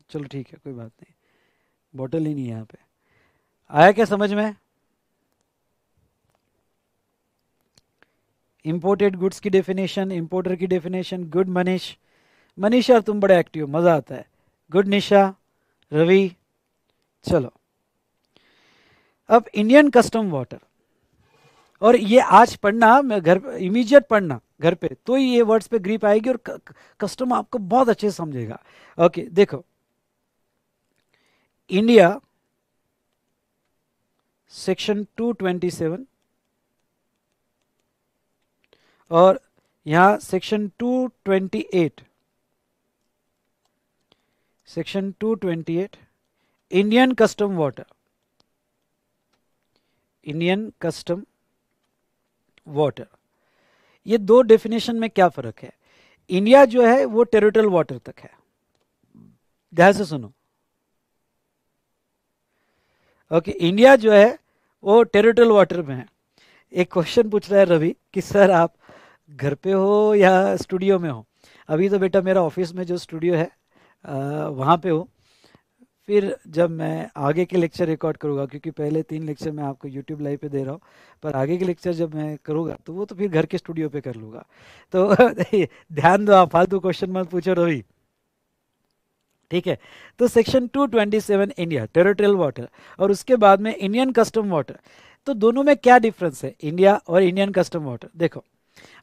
चलो ठीक है, कोई बात नहीं, बोतल ही नहीं है यहाँ पे। आया क्या समझ में? इंपोर्टेड गुड्स की डेफिनेशन, इंपोर्टर की डेफिनेशन। गुड मनीष, मनीष यार तुम बड़े एक्टिव हो, मज़ा आता है। गुड निशा, रवि। चलो अब इंडियन कस्टम वाटर, और ये आज पढ़ना, मैं घर इमीडिएट पढ़ना घर पे, तो ये वर्ड्स पे ग्रिप आएगी और कस्टम आपको बहुत अच्छे से समझेगा। ओके देखो, इंडिया सेक्शन 227 और यहाँ section 228, section 228 Indian custom water, Indian custom water. ये दो डेफिनेशन में क्या फर्क है? इंडिया जो है वो टेरिटोरियल वाटर तक है, ध्यान से सुनो। ओके, इंडिया जो है वो टेरिटोरियल वाटर में है। एक क्वेश्चन पूछ रहा है रवि कि सर आप घर पे हो या स्टूडियो में हो? अभी तो बेटा मेरा ऑफिस में जो स्टूडियो है वहाँ पे हो, फिर जब मैं आगे के लेक्चर रिकॉर्ड करूँगा, क्योंकि पहले 3 लेक्चर मैं आपको YouTube लाइव पे दे रहा हूँ, पर आगे के लेक्चर जब मैं करूँगा तो वो तो फिर घर के स्टूडियो पे कर लूँगा। तो ध्यान दो आप, फालतू क्वेश्चन मत पूछो रवि, ठीक है? तो सेक्शन 227 इंडिया टेरिटोरियल वाटर, और उसके बाद में इंडियन कस्टम वाटर। तो दोनों में क्या डिफरेंस है, इंडिया और इंडियन कस्टम वाटर? देखो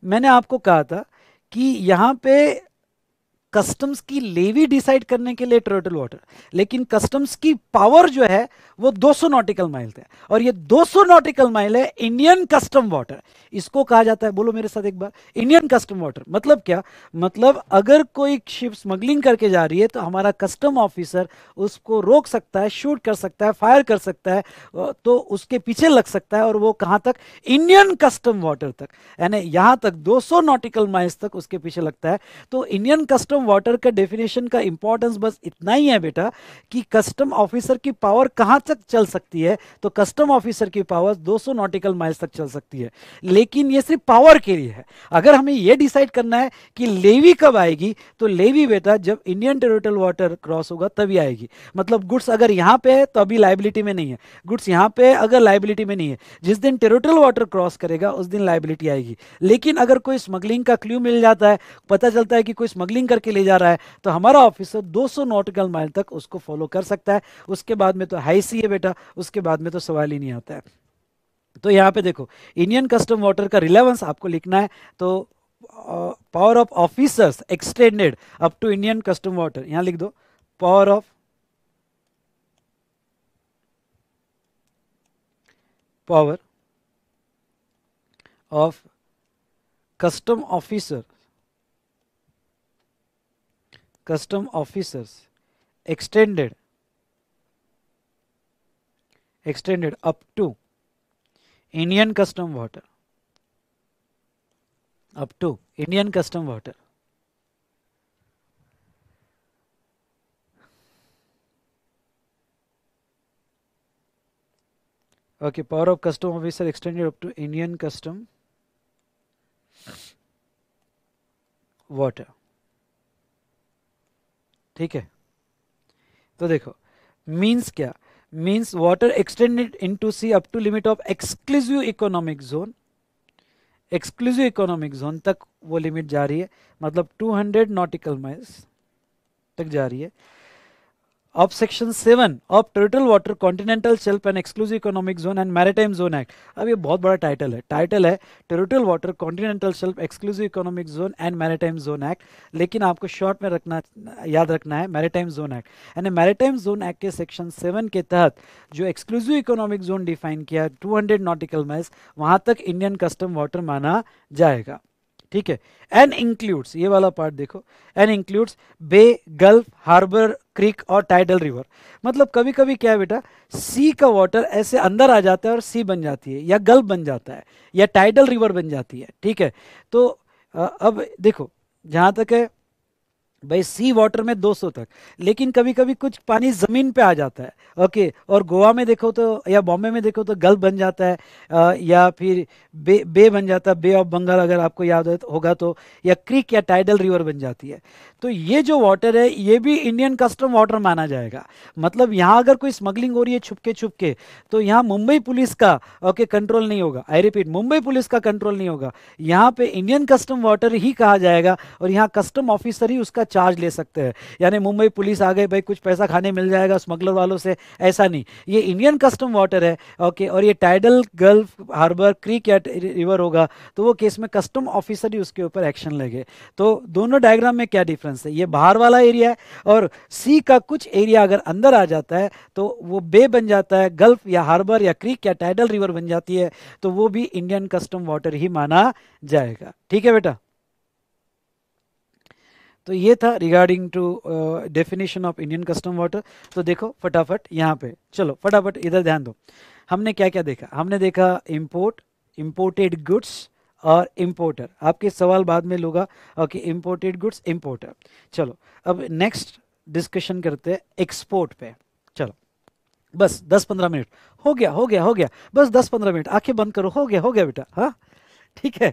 मैंने आपको कहा था कि यहाँ पे कस्टम्स की लेवी डिसाइड करने के लिए टेरिटोरियल वाटर, लेकिन कस्टम्स की पावर जो है वो 200 नॉटिकल माइल है, और ये 200 नॉटिकल माइल है इंडियन कस्टम वाटर। इसको कहा जाता है, बोलो मेरे साथ एक बार, इंडियन कस्टम वाटर। मतलब क्या? मतलब अगर कोई शिप स्मगलिंग करके जा रही है तो हमारा कस्टम ऑफिसर उसको रोक सकता है, शूट कर सकता है, फायर कर सकता है, तो उसके पीछे लग सकता है। और वो कहाँ तक? इंडियन कस्टम वाटर तक, यानी यहाँ तक 200 नॉटिकल माइल्स तक उसके पीछे लगता है। तो इंडियन कस्टम वाटर का डेफिनेशन का इंपॉर्टेंस बस इतना ही है बेटा कि कस्टम ऑफिसर की पावर कहां तक चल सकती है। तो कस्टम ऑफिसर की पावर 200 नॉटिकल माइल्स तक चल सकती है, लेकिन ये सिर्फ पावर के लिए है। अगर हमें ये डिसाइड करना है कि लेवी कब आएगी, तो लेवी बेटा जब इंडियन टेरिटोरियल वाटर क्रॉस होगा तभी आएगी। मतलब गुड्स अगर यहां पे है तो अभी लायबिलिटी में नहीं है, गुड्स यहां पे अगर लायबिलिटी में नहीं है, जिस दिन टेरिटोरियल वाटर क्रॉस करेगा उस दिन लायबिलिटी आएगी। लेकिन अगर कोई स्मगलिंग का क्लू मिल जाता है, पता चलता है कि कोई स्मगलिंग के ले जा रहा है, तो हमारा ऑफिसर 200 नॉटिकल माइल तक उसको फॉलो कर सकता है। उसके बाद में तो हाई सी है बेटा, उसके बाद में तो सवाल ही नहीं आता है। तो यहां पे देखो इंडियन कस्टम वाटर का रिलेवेंस आपको लिखना है। तो power of officers extended up to Indian custom water, यहां लिख दो power of custom officer extended up to Indian custom water, okay, power of custom officer extended up to Indian custom water, ठीक है? तो देखो मींस क्या? Means water extended into sea up to limit of exclusive economic zone, exclusive economic zone तक वो limit जा रही है, मतलब 200 नॉटिकल माइल्स तक जा रही है। of Section 7 of Territorial Water, Continental Shelf and Exclusive Economic Zone and Maritime Zone Act. अब ये बहुत बड़ा टाइटल है, टाइटल है Territorial Water, Continental Shelf, Exclusive Economic Zone and Maritime Zone Act, लेकिन आपको शॉर्ट में रखना याद रखना है Maritime Zone Act. यानी Maritime Zone Act के Section 7 के तहत जो Exclusive Economic Zone डिफाइन किया 200 नॉटिकल माइल्स, वहाँ तक इंडियन कस्टम वाटर माना जाएगा. ठीक है. एंड इंक्लूड्स, ये वाला पार्ट देखो, and includes bay, gulf, harbour, creek और टाइडल रिवर. मतलब कभी कभी क्या है बेटा, सी का वाटर ऐसे अंदर आ जाता है और सी बन जाती है या गल्फ बन जाता है या टाइडल रिवर बन जाती है. ठीक है. तो अब देखो जहाँ तक है भाई सी वाटर में 200 तक, लेकिन कभी कभी कुछ पानी ज़मीन पे आ जाता है. ओके. और गोवा में देखो तो या बॉम्बे में देखो तो गल्फ बन जाता है या फिर बे बन जाता है, बे ऑफ बंगाल अगर आपको याद होगा तो, या क्रीक या टाइडल रिवर बन जाती है. तो ये जो वाटर है ये भी इंडियन कस्टम वाटर माना जाएगा. मतलब यहाँ अगर कोई स्मगलिंग हो रही है छुपके तो यहाँ मुंबई पुलिस का ओके कंट्रोल नहीं होगा. आई रिपीट, मुंबई पुलिस का कंट्रोल नहीं होगा. यहाँ पर इंडियन कस्टम वाटर ही कहा जाएगा और यहाँ कस्टम ऑफिसर ही उसका चार्ज ले सकते हैं. यानी मुंबई पुलिस आ गए भाई कुछ पैसा खाने मिल जाएगा स्मगलर वालों से, ऐसा नहीं. ये इंडियन कस्टम वाटर है ओके, और ये टाइडल, गल्फ, हार्बर, क्रीक या रिवर होगा तो वो केस में कस्टम ऑफिसर ही उसके ऊपर एक्शन लेंगे. तो दोनों डायग्राम में क्या डिफरेंस है, ये बाहर वाला एरिया है और सी का कुछ एरिया अगर अंदर आ जाता है तो वो बे बन जाता है, गल्फ या हार्बर या क्रीक या टाइडल रिवर बन जाती है, तो वो भी इंडियन कस्टम वाटर ही माना जाएगा. ठीक है बेटा. तो ये था regarding to definition of Indian custom water. तो देखो फटाफट यहाँ पे, चलो फटाफट इधर ध्यान दो, हमने क्या क्या देखा. हमने देखा इम्पोर्ट, इम्पोर्टेड गुड्स और इम्पोर्टर. आपके सवाल बाद में लूँगा ओके, इम्पोर्टेड गुड्स, इम्पोर्टर. चलो अब नेक्स्ट डिस्कशन करते हैं एक्सपोर्ट पे. चलो बस 10-15 मिनट हो गया, बस 10-15 मिनट, आँखें बंद करो, हो गया बेटा. हाँ ठीक है.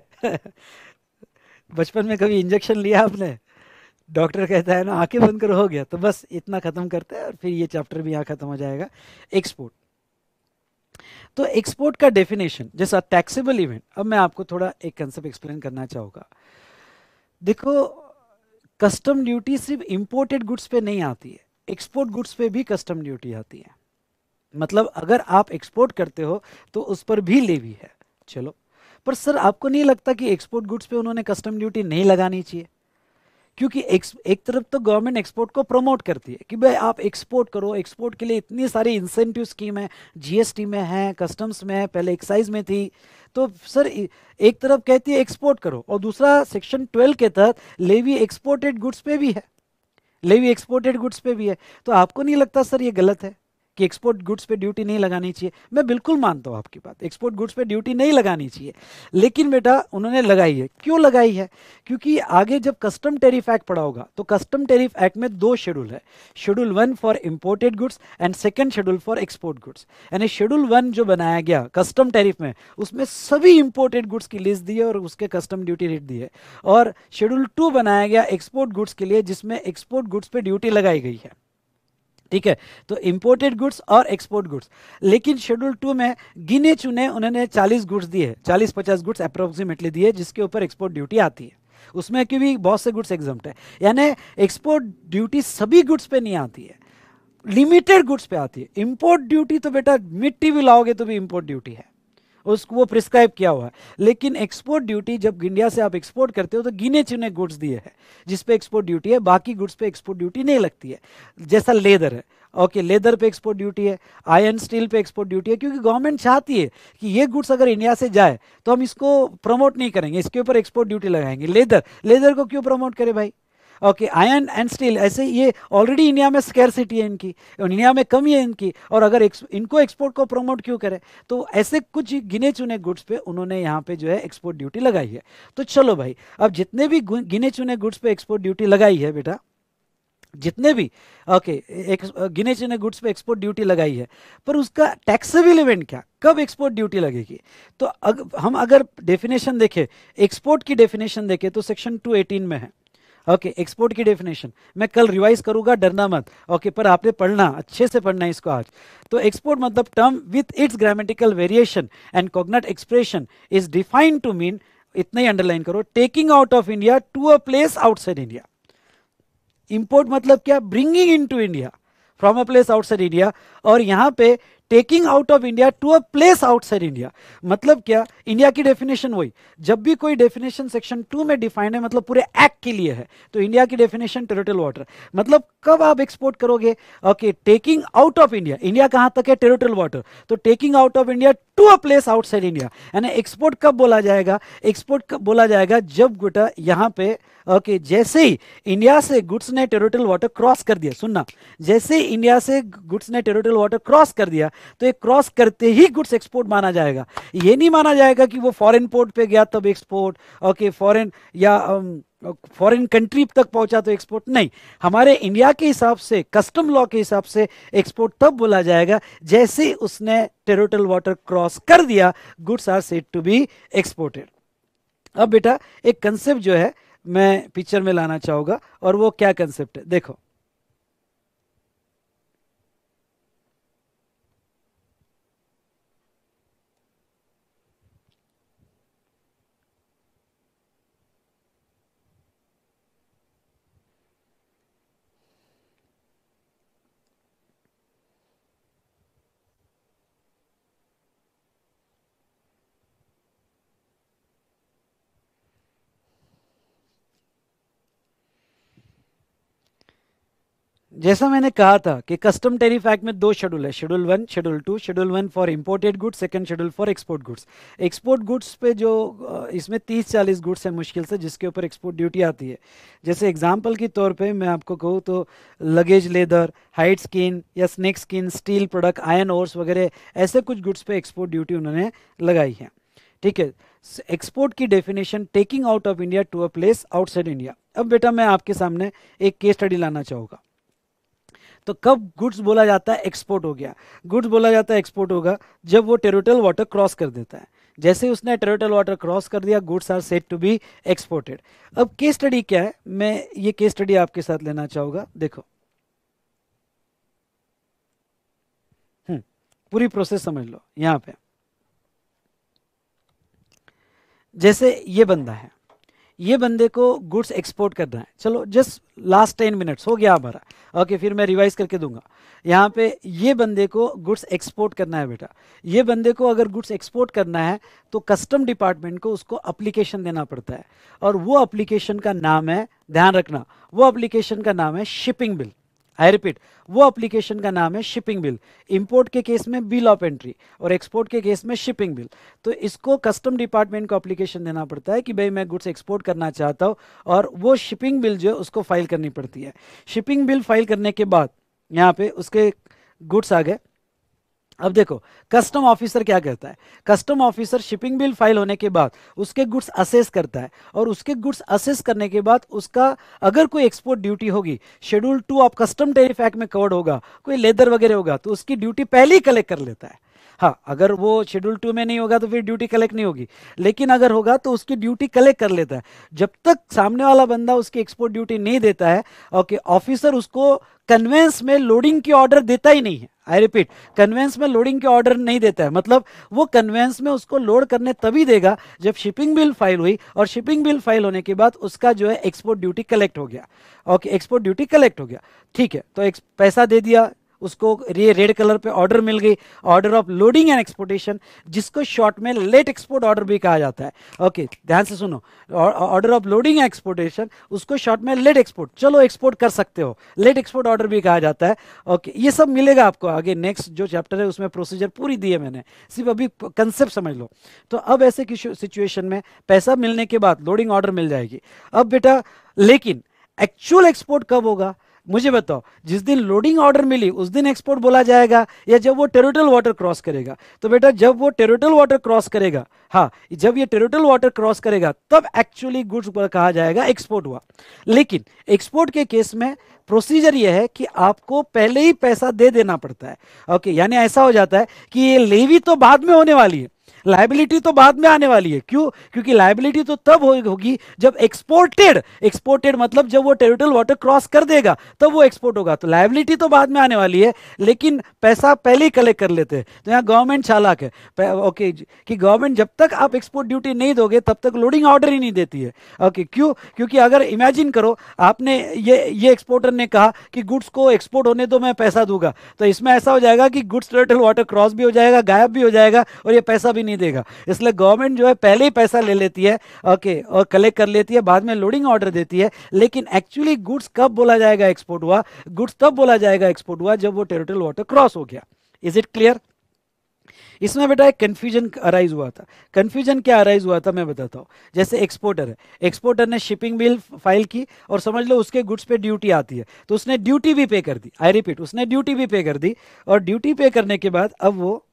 बचपन में कभी इंजेक्शन लिया आपने, डॉक्टर कहता है ना आंखें बंद करो, हो गया. तो बस इतना ख़त्म करते हैं और फिर ये चैप्टर भी यहाँ ख़त्म हो जाएगा. एक्सपोर्ट, तो एक्सपोर्ट का डेफिनेशन जैसा टैक्सेबल इवेंट. अब मैं आपको थोड़ा एक कंसेप्ट एक्सप्लेन करना चाहूँगा. देखो कस्टम ड्यूटी सिर्फ इम्पोर्टेड गुड्स पे नहीं आती है, एक्सपोर्ट गुड्स पे भी कस्टम ड्यूटी आती है. मतलब अगर आप एक्सपोर्ट करते हो तो उस पर भी लेवी है. चलो पर सर आपको नहीं लगता कि एक्सपोर्ट गुड्स पर उन्होंने कस्टम ड्यूटी नहीं लगानी चाहिए, क्योंकि एक तरफ तो गवर्नमेंट एक्सपोर्ट को प्रमोट करती है कि भाई आप एक्सपोर्ट करो, एक्सपोर्ट के लिए इतनी सारी इंसेंटिव स्कीम है, जीएसटी में है, कस्टम्स में है, पहले एक्साइज में थी. तो सर एक तरफ कहती है एक्सपोर्ट करो और दूसरा सेक्शन 12 के तहत लेवी एक्सपोर्टेड गुड्स पे भी है, लेवी एक्सपोर्टेड गुड्स पे भी है. तो आपको नहीं लगता सर ये गलत है कि एक्सपोर्ट गुड्स पे ड्यूटी नहीं लगानी चाहिए? मैं बिल्कुल मानता हूँ आपकी बात, एक्सपोर्ट गुड्स पे ड्यूटी नहीं लगानी चाहिए, लेकिन बेटा उन्होंने लगाई है. क्यों लगाई है? क्योंकि आगे जब कस्टम टैरिफ एक्ट पड़ा होगा तो कस्टम टैरिफ एक्ट में 2 शेड्यूल है, schedule 1 for imported goods and second schedule for export goods. यानी शेड्यूल 1 जो बनाया गया कस्टम टैरिफ में, उसमें सभी इम्पोर्टेड गुड्स की लिस्ट दी है और उसके कस्टम ड्यूटी रेट दी है, और शेड्यूल 2 बनाया गया एक्सपोर्ट गुड्स के लिए जिसमें एक्सपोर्ट गुड्स पर ड्यूटी लगाई गई है. ठीक है. तो इम्पोर्टेड गुड्स और एक्सपोर्ट गुड्स, लेकिन शेड्यूल 2 में गिने चुने उन्होंने 40 गुड्स दिए, 40-50 गुड्स अप्रोक्सीमेटली दिए जिसके ऊपर एक्सपोर्ट ड्यूटी आती है. उसमें क्योंकि बहुत से गुड्स एग्जम्प्ट है, यानी एक्सपोर्ट ड्यूटी सभी गुड्स पे नहीं आती है, लिमिटेड गुड्स पे आती है. इम्पोर्ट ड्यूटी तो बेटा मिट्टी भी लाओगे तो भी इम्पोर्ट ड्यूटी है, उसको वो प्रिस्क्राइब किया हुआ है. लेकिन एक्सपोर्ट ड्यूटी जब इंडिया से आप एक्सपोर्ट करते हो तो गिने चुने गुड्स दिए हैं जिस पे एक्सपोर्ट ड्यूटी है, बाकी गुड्स पे एक्सपोर्ट ड्यूटी नहीं लगती है. जैसा लेदर है ओके, लेदर पे एक्सपोर्ट ड्यूटी है, आयरन स्टील पे एक्सपोर्ट ड्यूटी है, क्योंकि गवर्नमेंट चाहती है कि ये गुड्स अगर इंडिया से जाए तो हम इसको प्रमोट नहीं करेंगे, इसके ऊपर एक्सपोर्ट ड्यूटी लगाएंगे. लेदर को क्यों प्रमोट करें भाई? ओके, आयरन एंड स्टील ऐसे, ये ऑलरेडी इंडिया में स्कैरसिटी है इनकी, इंडिया में कमी है इनकी, और अगर इनको एक्सपोर्ट को प्रमोट क्यों करें? तो ऐसे कुछ गिने चुने गुड्स पे उन्होंने यहाँ पे जो है एक्सपोर्ट ड्यूटी लगाई है. तो चलो भाई, अब जितने भी गिने चुने गुड्स पे एक्सपोर्ट ड्यूटी लगाई है बेटा, जितने भी ओके गिने चुने गुड्स पे एक्सपोर्ट ड्यूटी लगाई है, पर उसका टैक्सेबल इवेंट क्या, कब एक्सपोर्ट ड्यूटी लगेगी? तो हम अगर डेफिनेशन देखें, एक्सपोर्ट की डेफिनेशन देखें तो सेक्शन 218 में है. ओके एक्सपोर्ट की डेफिनेशन मैं कल रिवाइज करूंगा, डरना मत ओके, पर आपने पढ़ना, अच्छे से पढ़ना इसको आज. तो एक्सपोर्ट मतलब term with its grammatical variation and cognate expression is defined to mean, इतना ही अंडरलाइन करो, taking out of India to a place outside India. Import मतलब क्या, bringing in to India from a place outside India और यहाँ पे taking out of India to a place outside India. मतलब क्या, इंडिया की डेफिनेशन वही, जब भी कोई डेफिनेशन सेक्शन 2 में डिफाइंड है मतलब पूरे एक्ट के लिए है, तो इंडिया की डेफिनेशन टेरिटोरियल वाटर। मतलब कब आप एक्सपोर्ट करोगे, okay taking out of India, India कहां तक है टेरिटोरियल वाटर, तो taking out of India to a place outside India. यानी एक्सपोर्ट कब बोला जाएगा, एक्सपोर्ट कब बोला जाएगा जब गुटा यहाँ पे ओके जैसे ही इंडिया से गुड्स ने टेरिटोरियल वाटर क्रॉस कर दिया, सुनना, जैसे ही इंडिया से गुड्स ने टेरिटोरियल वाटर क्रॉस कर दिया तो ये क्रॉस करते ही गुड्स एक्सपोर्ट माना जाएगा। ये नहीं माना जाएगा कि वो फॉरेन पोर्ट पे गया तब एक्सपोर्ट, ओके फॉरेन या फॉरेन कंट्री तक पहुंचा तो एक्सपोर्ट, नहीं। हमारे इंडिया के हिसाब से कस्टम लॉ के हिसाब से एक्सपोर्ट तब बोला जाएगा जैसे उसने टेरिटोरियल वाटर क्रॉस कर दिया, goods are said to be exported. अब बेटा एक कंसेप्ट जो है मैं पिक्चर में लाना चाहूंगा, और वो क्या कंसेप्ट है देखो। जैसा मैंने कहा था कि कस्टम टैरिफ एक्ट में दो शेड्यूल है, schedule one, schedule two. Schedule one for imported goods, second schedule for export goods. Export goods पे जो इसमें 30-40 गुड्स हैं मुश्किल से जिसके ऊपर एक्सपोर्ट ड्यूटी आती है। जैसे एग्जांपल के तौर पे मैं आपको कहूँ तो लगेज लेदर, हाइड स्किन या snake skin, steel product, iron ores वगैरह ऐसे कुछ गुड्स पे एक्सपोर्ट ड्यूटी उन्होंने लगाई है। ठीक है, एक्सपोर्ट की definition taking out of India to a place outside India. अब बेटा मैं आपके सामने एक केस स्टडी लाना चाहूँगा। तो कब गुड्स बोला जाता है एक्सपोर्ट हो गया, गुड्स बोला जाता है एक्सपोर्ट होगा जब वो टेरिटोरियल वाटर क्रॉस कर देता है। जैसे उसने टेरिटोरियल वाटर क्रॉस कर दिया, goods are said to be exported. अब केस स्टडी क्या है, मैं ये केस स्टडी आपके साथ लेना चाहूँगा। देखो पूरी प्रोसेस समझ लो। यहाँ पे जैसे ये बंदा है, ये बंदे को गुड्स एक्सपोर्ट करना है। चलो जस्ट लास्ट 10 मिनट्स हो गया हमारा, ओके फिर मैं रिवाइज करके दूंगा। यहाँ पे ये बंदे को गुड्स एक्सपोर्ट करना है बेटा। ये बंदे को अगर गुड्स एक्सपोर्ट करना है तो कस्टम डिपार्टमेंट को उसको एप्लीकेशन देना पड़ता है, और वो एप्लीकेशन का नाम है, ध्यान रखना, वो एप्लीकेशन का नाम है शिपिंग बिल। आई रिपीट, वो एप्लीकेशन का नाम है शिपिंग बिल। इंपोर्ट के केस में बिल ऑफ एंट्री और एक्सपोर्ट के केस में शिपिंग बिल। तो इसको कस्टम डिपार्टमेंट को एप्लीकेशन देना पड़ता है कि भाई मैं गुड्स एक्सपोर्ट करना चाहता हूँ, और वो शिपिंग बिल जो है उसको फाइल करनी पड़ती है। शिपिंग बिल फाइल करने के बाद यहाँ पे उसके गुड्स आ गए। अब देखो कस्टम ऑफिसर क्या करता है, custom officer shipping bill file होने के बाद उसके गुड्स असेस करता है, और उसके गुड्स असेस करने के बाद उसका अगर कोई एक्सपोर्ट ड्यूटी होगी, schedule 2 of custom tariff act में कवर्ड होगा, कोई लेदर वगैरह होगा तो उसकी ड्यूटी पहले ही कलेक्ट कर लेता है। हाँ, अगर वो शेड्यूल 2 में नहीं होगा तो फिर ड्यूटी कलेक्ट नहीं होगी, लेकिन अगर होगा तो उसकी ड्यूटी कलेक्ट कर लेता है। जब तक सामने वाला बंदा उसकी एक्सपोर्ट ड्यूटी नहीं देता है, ओके ऑफिसर उसको कन्वेंस में लोडिंग की ऑर्डर देता ही नहीं है। आई रिपीट, कन्वेंस में लोडिंग के ऑर्डर नहीं देता है, मतलब वो कन्वेंस में उसको लोड करने तभी देगा जब शिपिंग बिल फाइल हुई, और शिपिंग बिल फाइल होने के बाद उसका जो है एक्सपोर्ट ड्यूटी कलेक्ट हो गया। ओके, एक्सपोर्ट ड्यूटी कलेक्ट हो गया, ठीक है। तो पैसा दे दिया उसको, रेड कलर पे ऑर्डर मिल गई, order of loading and exportation, जिसको शॉर्ट में लेट एक्सपोर्ट ऑर्डर भी कहा जाता है। ओके, ध्यान से सुनो, order of loading and exportation, उसको शॉर्ट में लेट एक्सपोर्ट, चलो एक्सपोर्ट कर सकते हो, लेट एक्सपोर्ट ऑर्डर भी कहा जाता है। ओके, ये सब मिलेगा आपको आगे, नेक्स्ट जो चैप्टर है उसमें प्रोसीजर पूरी दी है मैंने, सिर्फ अभी कंसेप्ट समझ लो। तो अब ऐसे सिचुएशन में पैसा मिलने के बाद लोडिंग ऑर्डर मिल जाएगी। अब बेटा लेकिन एक्चुअल एक्सपोर्ट कब होगा मुझे बताओ, जिस दिन लोडिंग ऑर्डर मिली उस दिन एक्सपोर्ट बोला जाएगा, या जब वो टेरिटोरियल वाटर क्रॉस करेगा? तो बेटा जब वो टेरिटोरियल वाटर क्रॉस करेगा, हाँ जब ये टेरिटोरियल वाटर क्रॉस करेगा तब एक्चुअली गुड्स पर कहा जाएगा एक्सपोर्ट हुआ। लेकिन एक्सपोर्ट के केस में प्रोसीजर यह है कि आपको पहले ही पैसा दे देना पड़ता है। ओके, यानी ऐसा हो जाता है कि ये लेवी तो बाद में होने वाली है, लायबिलिटी तो बाद में आने वाली है, क्यों? क्योंकि लायबिलिटी तो तब होगी जब एक्सपोर्टेड मतलब जब वो टेरिटोरियल वाटर क्रॉस कर देगा तब वो एक्सपोर्ट होगा, तो लायबिलिटी तो बाद में आने वाली है, लेकिन पैसा पहले ही कलेक्ट कर लेते हैं। तो यहाँ गवर्नमेंट चालाक है, ओके, कि गवर्नमेंट जब तक आप एक्सपोर्ट ड्यूटी नहीं दोगे तब तक लोडिंग ऑर्डर ही नहीं देती है, ओके, क्यों? क्योंकि अगर इमेजिन करो आपने ये एक्सपोर्टर ने कहा कि गुड्स को एक्सपोर्ट होने दो मैं पैसा दूंगा, तो इसमें ऐसा हो जाएगा कि गुड्स टेरिटोरियल वाटर क्रॉस भी हो जाएगा, गायब भी हो जाएगा और ये पैसा भी नहीं देगा। इसलिए गवर्नमेंट जो है पहले ही पैसा ले लेती है, ओके, और कलेक्ट कर लेती है, बाद में लोडिंग ऑर्डर देती है। लेकिन एक्चुअली गुड्स कब बोला जाएगा एक्सपोर्ट हुआ? गुड्स तब बोला जाएगा एक्सपोर्ट हुआ जब वो टेरिटोरियल वाटर क्रॉस हो गया। Is it clear? इसमें बेटा एक कन्फ्यूजन अराइज हुआ था। कन्फ्यूजन क्या अराइज हुआ था मैं बताता हूँ। जैसे एक्सपोर्टर है, एक्सपोर्टर ने शिपिंग बिल फाइल की और समझ लो उसके गुड्स पे ड्यूटी आती है, तो उसने ड्यूटी भी पे कर दी, आई रिपीट, उसने ड्यूटी भी पे कर दी। और ड्यूटी पे करने के बाद अब वो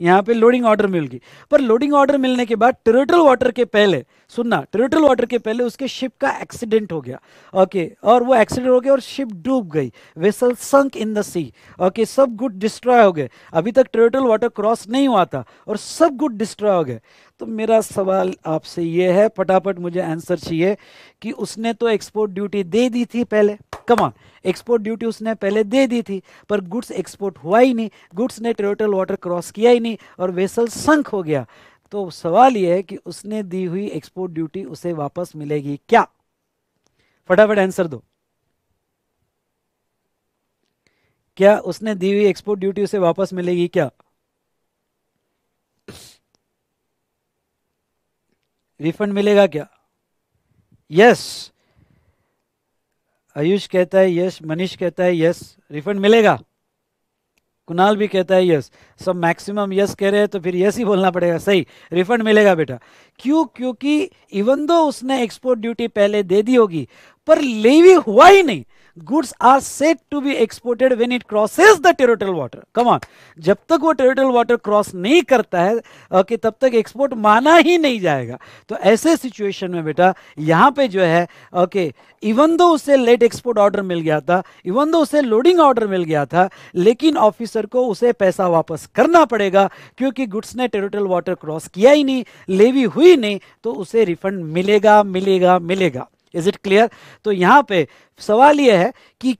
यहाँ पे लोडिंग ऑर्डर मिल गई, पर लोडिंग ऑर्डर मिलने के बाद टेरिटोरियल वाटर के पहले, सुनना, टेरिटोरियल वाटर के पहले उसके शिप का एक्सीडेंट हो गया, ओके, और वो एक्सीडेंट हो गया और शिप डूब गई, vessel sunk in the sea, okay, सब गुड डिस्ट्रॉय हो गए। अभी तक टेरिटोरियल वाटर क्रॉस नहीं हुआ था और सब गुड डिस्ट्रॉय हो गए। तो मेरा सवाल आपसे ये है, फटाफट मुझे आंसर चाहिए, कि उसने तो एक्सपोर्ट ड्यूटी दे दी थी पहले, कम ऑन, एक्सपोर्ट ड्यूटी उसने पहले दे दी थी, पर गुड्स एक्सपोर्ट हुआ ही नहीं, गुड्स ने टेरिटोरियल वाटर क्रॉस किया ही नहीं और वेसल संक हो गया। तो सवाल ये है कि उसने दी हुई एक्सपोर्ट ड्यूटी उसे वापस मिलेगी क्या? फटाफट आंसर दो। क्या उसने दी हुई एक्सपोर्ट ड्यूटी उसे वापस मिलेगी क्या? रिफंड मिलेगा क्या? यस, आयुष कहता है यस, मनीष कहता है यस, रिफंड मिलेगा, कुणाल भी कहता है यस, सब मैक्सिमम यस कह रहे हैं, तो फिर यस ही बोलना पड़ेगा। सही, रिफंड मिलेगा बेटा। क्यों? क्योंकि इवन दो उसने एक्सपोर्ट ड्यूटी पहले दे दी होगी पर लेवी हुआ ही नहीं। Goods are said to be exported when it crosses the territorial water, come on, जब तक वो टेरिटोरियल वाटर क्रॉस नहीं करता है, ओके, तब तक एक्सपोर्ट माना ही नहीं जाएगा। तो ऐसे सिचुएशन में बेटा यहाँ पे जो है, ओके, इवन दो उसे लेट एक्सपोर्ट ऑर्डर मिल गया था, इवन दो उसे लोडिंग ऑर्डर मिल गया था, लेकिन ऑफिसर को उसे पैसा वापस करना पड़ेगा, क्योंकि गुड्स ने टेरिटोरियल वाटर क्रॉस किया ही नहीं, लेवी हुई नहीं, तो उसे रिफंड मिलेगा मिलेगा मिलेगा। Is it clear? तो यहाँ पे सवाल यह है कि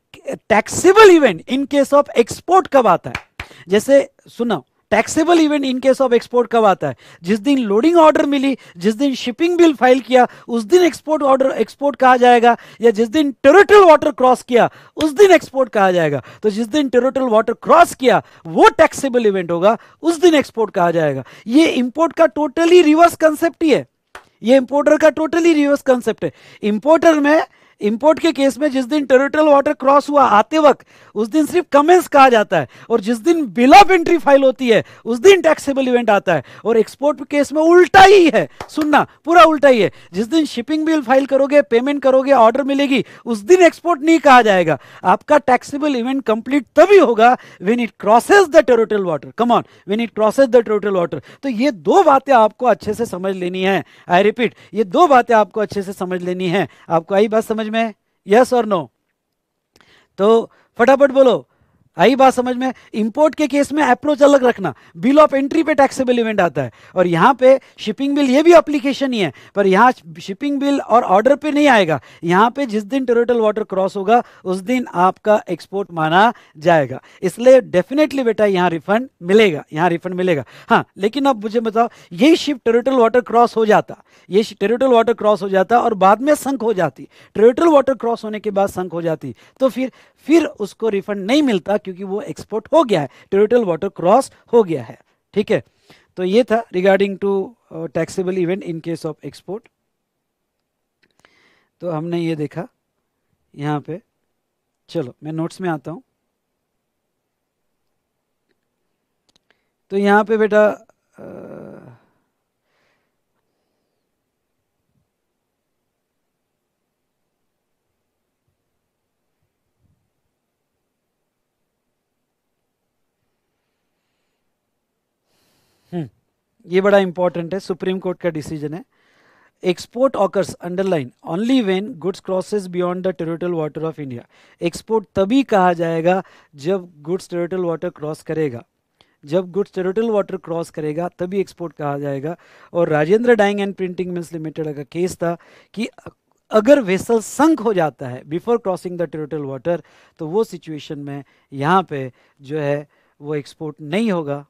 taxable event in case of export कब आता है? जैसे सुना, taxable event in case of export कब आता है? जिस दिन लोडिंग ऑर्डर मिली, जिस दिन शिपिंग बिल फाइल किया, उस दिन एक्सपोर्ट ऑर्डर एक्सपोर्ट कहा जाएगा, या जिस दिन टेरिटोरियल वाटर क्रॉस किया उस दिन एक्सपोर्ट कहा जाएगा। तो जिस दिन टेरिटोरियल वाटर क्रॉस किया वो टैक्सेबल इवेंट होगा, उस दिन एक्सपोर्ट कहा जाएगा। ये इंपोर्ट का टोटली रिवर्स कंसेप्ट ही है, ये इंपोर्टर का टोटली रिवर्स कंसेप्ट है। इंपोर्टर में, इंपोर्ट के केस में जिस दिन टेरिटोरियल वाटर क्रॉस हुआ आते वक्त, उस दिन सिर्फ कमेंस कहा जाता है, और जिस दिन बिल ऑफ एंट्री फाइल होती है उस दिन टैक्सेबल इवेंट आता है। और एक्सपोर्ट केस में उल्टा ही है, सुनना, पूरा उल्टा ही है। जिस दिन शिपिंग बिल फाइल करोगे, पेमेंट करोगे, ऑर्डर मिलेगी, उस दिन एक्सपोर्ट नहीं कहा जाएगा। आपका टैक्सेबल इवेंट कंप्लीट तभी होगा when it crosses the territorial water, come on, when it crosses the territorial water. तो ये दो बातें आपको अच्छे से समझ लेनी है, आई रिपीट, ये दो बातें आपको अच्छे से समझ लेनी है। आपको आई बात समझ में? यस और नो? तो फटाफट बोलो, आई बात समझ में? इंपोर्ट के केस में अप्रोच अलग रखना, बिल ऑफ एंट्री पे टैक्सेबल इवेंट आता है, और यहाँ पे शिपिंग बिल, ये भी एप्लीकेशन ही है, पर यहाँ शिपिंग बिल और ऑर्डर पे नहीं आएगा। यहाँ पे जिस दिन टेरिटोरियल वाटर क्रॉस होगा उस दिन आपका एक्सपोर्ट माना जाएगा। इसलिए डेफिनेटली बेटा यहाँ रिफंड मिलेगा, यहाँ रिफंड मिलेगा। हाँ, लेकिन अब मुझे बताओ, यही शिप टेरिटोरियल वाटर क्रॉस हो जाता, ये टेरिटोरियल वाटर क्रॉस हो जाता और बाद में संक हो जाती, टेरिटोरियल वाटर क्रॉस होने के बाद संक हो जाती, तो फिर उसको रिफंड नहीं मिलता, क्योंकि वो एक्सपोर्ट हो गया है, टेरिटोरियल वाटर क्रॉस हो गया है। ठीक है, तो ये था regarding to taxable event in case of export. तो हमने ये देखा यहाँ पे। चलो मैं नोट्स में आता हूँ। तो यहाँ पे बेटा ये बड़ा इंपॉर्टेंट है, सुप्रीम कोर्ट का डिसीजन है। Export occurs, underline, only when goods crosses beyond the territorial water of India. Export तभी कहा जाएगा जब गुड्स टेरिटोरियल वाटर क्रॉस करेगा। जब गुड्स टेरिटोरियल वाटर क्रॉस करेगा तभी एक्सपोर्ट कहा जाएगा। और Rajendra dyeing and printing mills limited का केस था कि अगर वेसल संक हो जाता है before crossing the territorial water तो वो सिचुएशन में यहाँ पे जो है वो एक्सपोर्ट नहीं होगा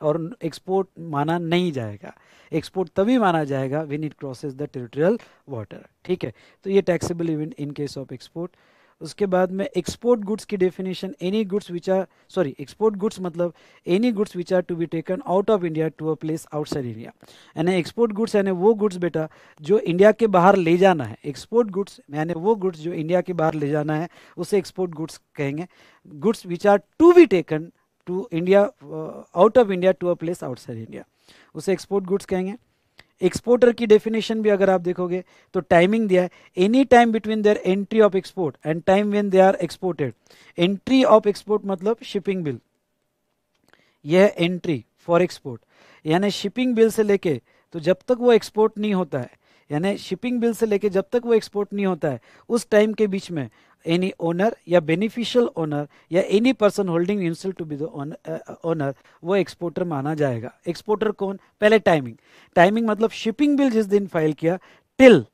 और एक्सपोर्ट माना नहीं जाएगा। एक्सपोर्ट तभी माना जाएगा when it crosses the territorial water. ठीक है, तो ये taxable event in case of export. उसके बाद में एक्सपोर्ट गुड्स की definition, any goods which are export goods मतलब any goods which are to be taken out of India to a place outside India. यानी एक्सपोर्ट गुड्स यानी वो goods बेटा जो इंडिया के बाहर ले जाना है, एक्सपोर्ट गुड्स यानी वो गुड्स जो इंडिया के बाहर ले जाना है उसे एक्सपोर्ट गुड्स कहेंगे। Goods which are to be taken to India out of India to a place outside India उसे एक्सपोर्ट गुड्स कहेंगे। एक्सपोर्टर की डेफिनेशन भी अगर आप देखोगे तो टाइमिंग दिया है, any time between their entry of export and time when they are exported. Entry of export मतलब शिपिंग बिल, यह एंट्री फॉर एक्सपोर्ट यानी शिपिंग बिल से लेके तो जब तक वो एक्सपोर्ट नहीं होता है, यानी शिपिंग बिल से लेके जब तक वो एक्सपोर्ट नहीं होता है उस टाइम के बीच में एनी ओनर या बेनिफिशियल ओनर या any person holding himself to be the owner वो एक्सपोर्टर माना जाएगा। एक्सपोर्टर कौन? पहले टाइमिंग, टाइमिंग मतलब शिपिंग बिल जिस दिन फाइल किया टिल,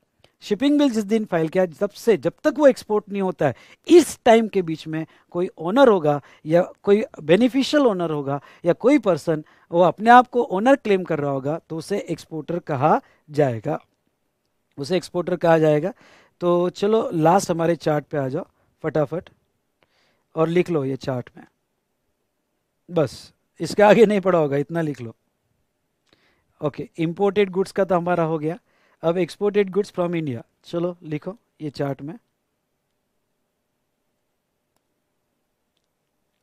शिपिंग बिल जिस दिन फाइल किया तब से जब तक वो एक्सपोर्ट नहीं होता है इस टाइम के बीच में कोई ओनर होगा या कोई बेनिफिशियल ओनर होगा या कोई पर्सन वो अपने आप को ओनर क्लेम कर रहा होगा तो उसे एक्सपोर्टर कहा जाएगा, उसे एक्सपोर्टर कहा जाएगा। तो चलो लास्ट हमारे चार्ट पे आ जाओ फटाफट और लिख लो ये चार्ट में, बस इसके आगे नहीं पड़ा होगा इतना लिख लो। ओके, इंपोर्टेड गुड्स का तो हमारा हो गया, अब एक्सपोर्टेड गुड्स फ्रॉम इंडिया, चलो लिखो ये चार्ट में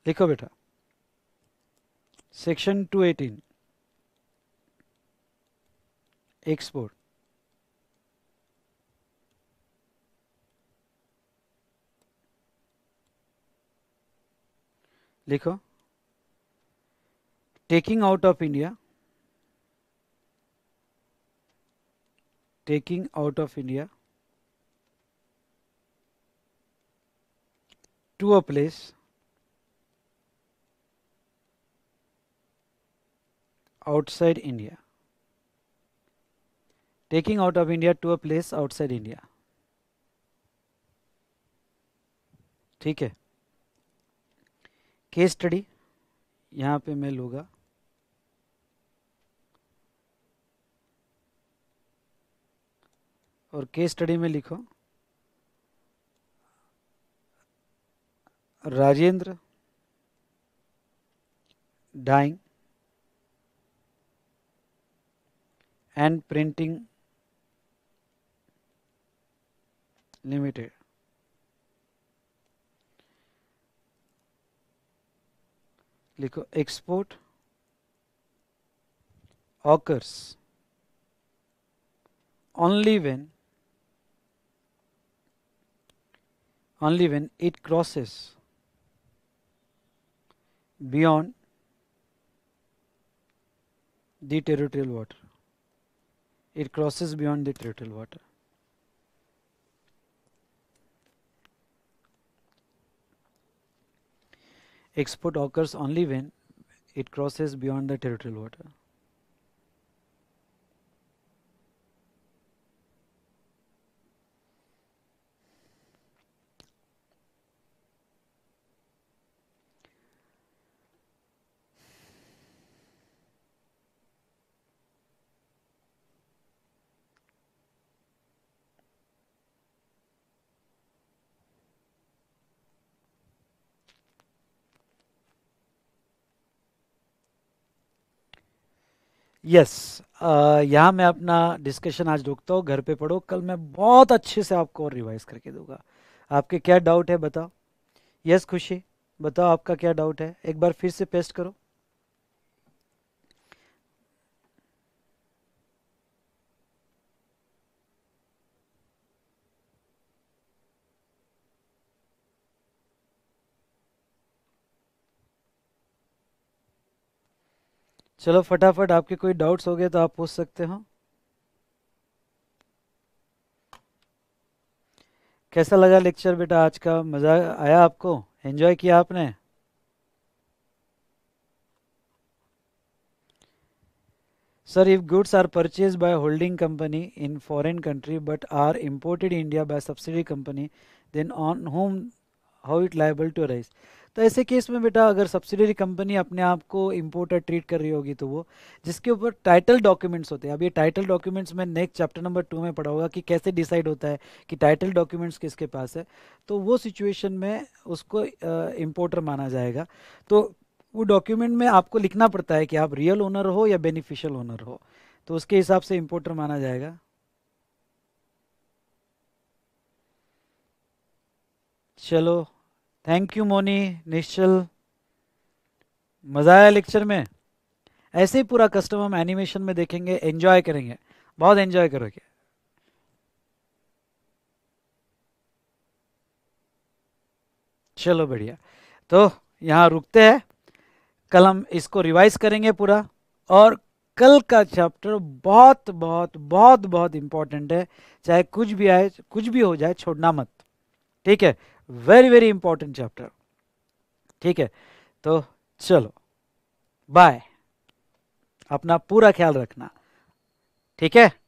लिखो बेटा। सेक्शन 218 एक्सपोर्ट, लिखो taking out of India, taking out of India to a place outside India, taking out of India to a place outside India. ठीक है, केस स्टडी यहाँ पे मैं लूँगा। और केस स्टडी में लिखो Rajendra dyeing and printing limited. लिखो export occurs only when it crosses beyond the territorial water. It crosses beyond the territorial water. Export occurs only when it crosses beyond the territorial water. Yes, यहाँ मैं अपना discussion आज रोकता हूँ, घर पे पढ़ो, कल मैं बहुत अच्छे से आपको और रिवाइज करके दूंगा। आपके क्या डाउट है बताओ। यस खुशी बताओ आपका क्या डाउट है, एक बार फिर से पेस्ट करो। चलो फटाफट, आपके कोई डाउट्स हो गए तो आप पूछ सकते हो। कैसा लगा लेक्चर बेटा आज का, मज़ा आया आपको, एंजॉय किया आपने? Sir, if goods are purchased by a holding company in foreign country but are imported in India by subsidiary company, then on whom how it liable to arise? तो ऐसे केस में बेटा अगर सब्सिडरी कंपनी अपने आप को importer treat कर रही होगी तो वो जिसके ऊपर टाइटल डॉक्यूमेंट्स होते हैं, अब ये टाइटल डॉक्यूमेंट्स में नेक्स्ट चैप्टर नंबर 2 में पढ़ा होगा कि कैसे डिसाइड होता है कि टाइटल डॉक्यूमेंट्स किसके पास है, तो वो सिचुएशन में उसको इम्पोर्टर माना जाएगा। तो वो डॉक्यूमेंट में आपको लिखना पड़ता है कि आप रियल ओनर हो या बेनिफिशियल ओनर हो, तो उसके हिसाब से इम्पोर्टर माना जाएगा। चलो, थैंक यू मोनी, निश्चल, मज़ा आया लेक्चर में। ऐसे ही पूरा कस्टम हम एनिमेशन में देखेंगे, एंजॉय करेंगे, बहुत एंजॉय करोगे। चलो बढ़िया, तो यहाँ रुकते हैं, कल हम इसको रिवाइज करेंगे पूरा, और कल का चैप्टर बहुत बहुत बहुत बहुत इम्पोर्टेंट है, चाहे कुछ भी आए कुछ भी हो जाए छोड़ना मत, ठीक है? वेरी वेरी इंपॉर्टेंट चैप्टर, ठीक है? तो चलो बाय, अपना पूरा ख्याल रखना, ठीक है?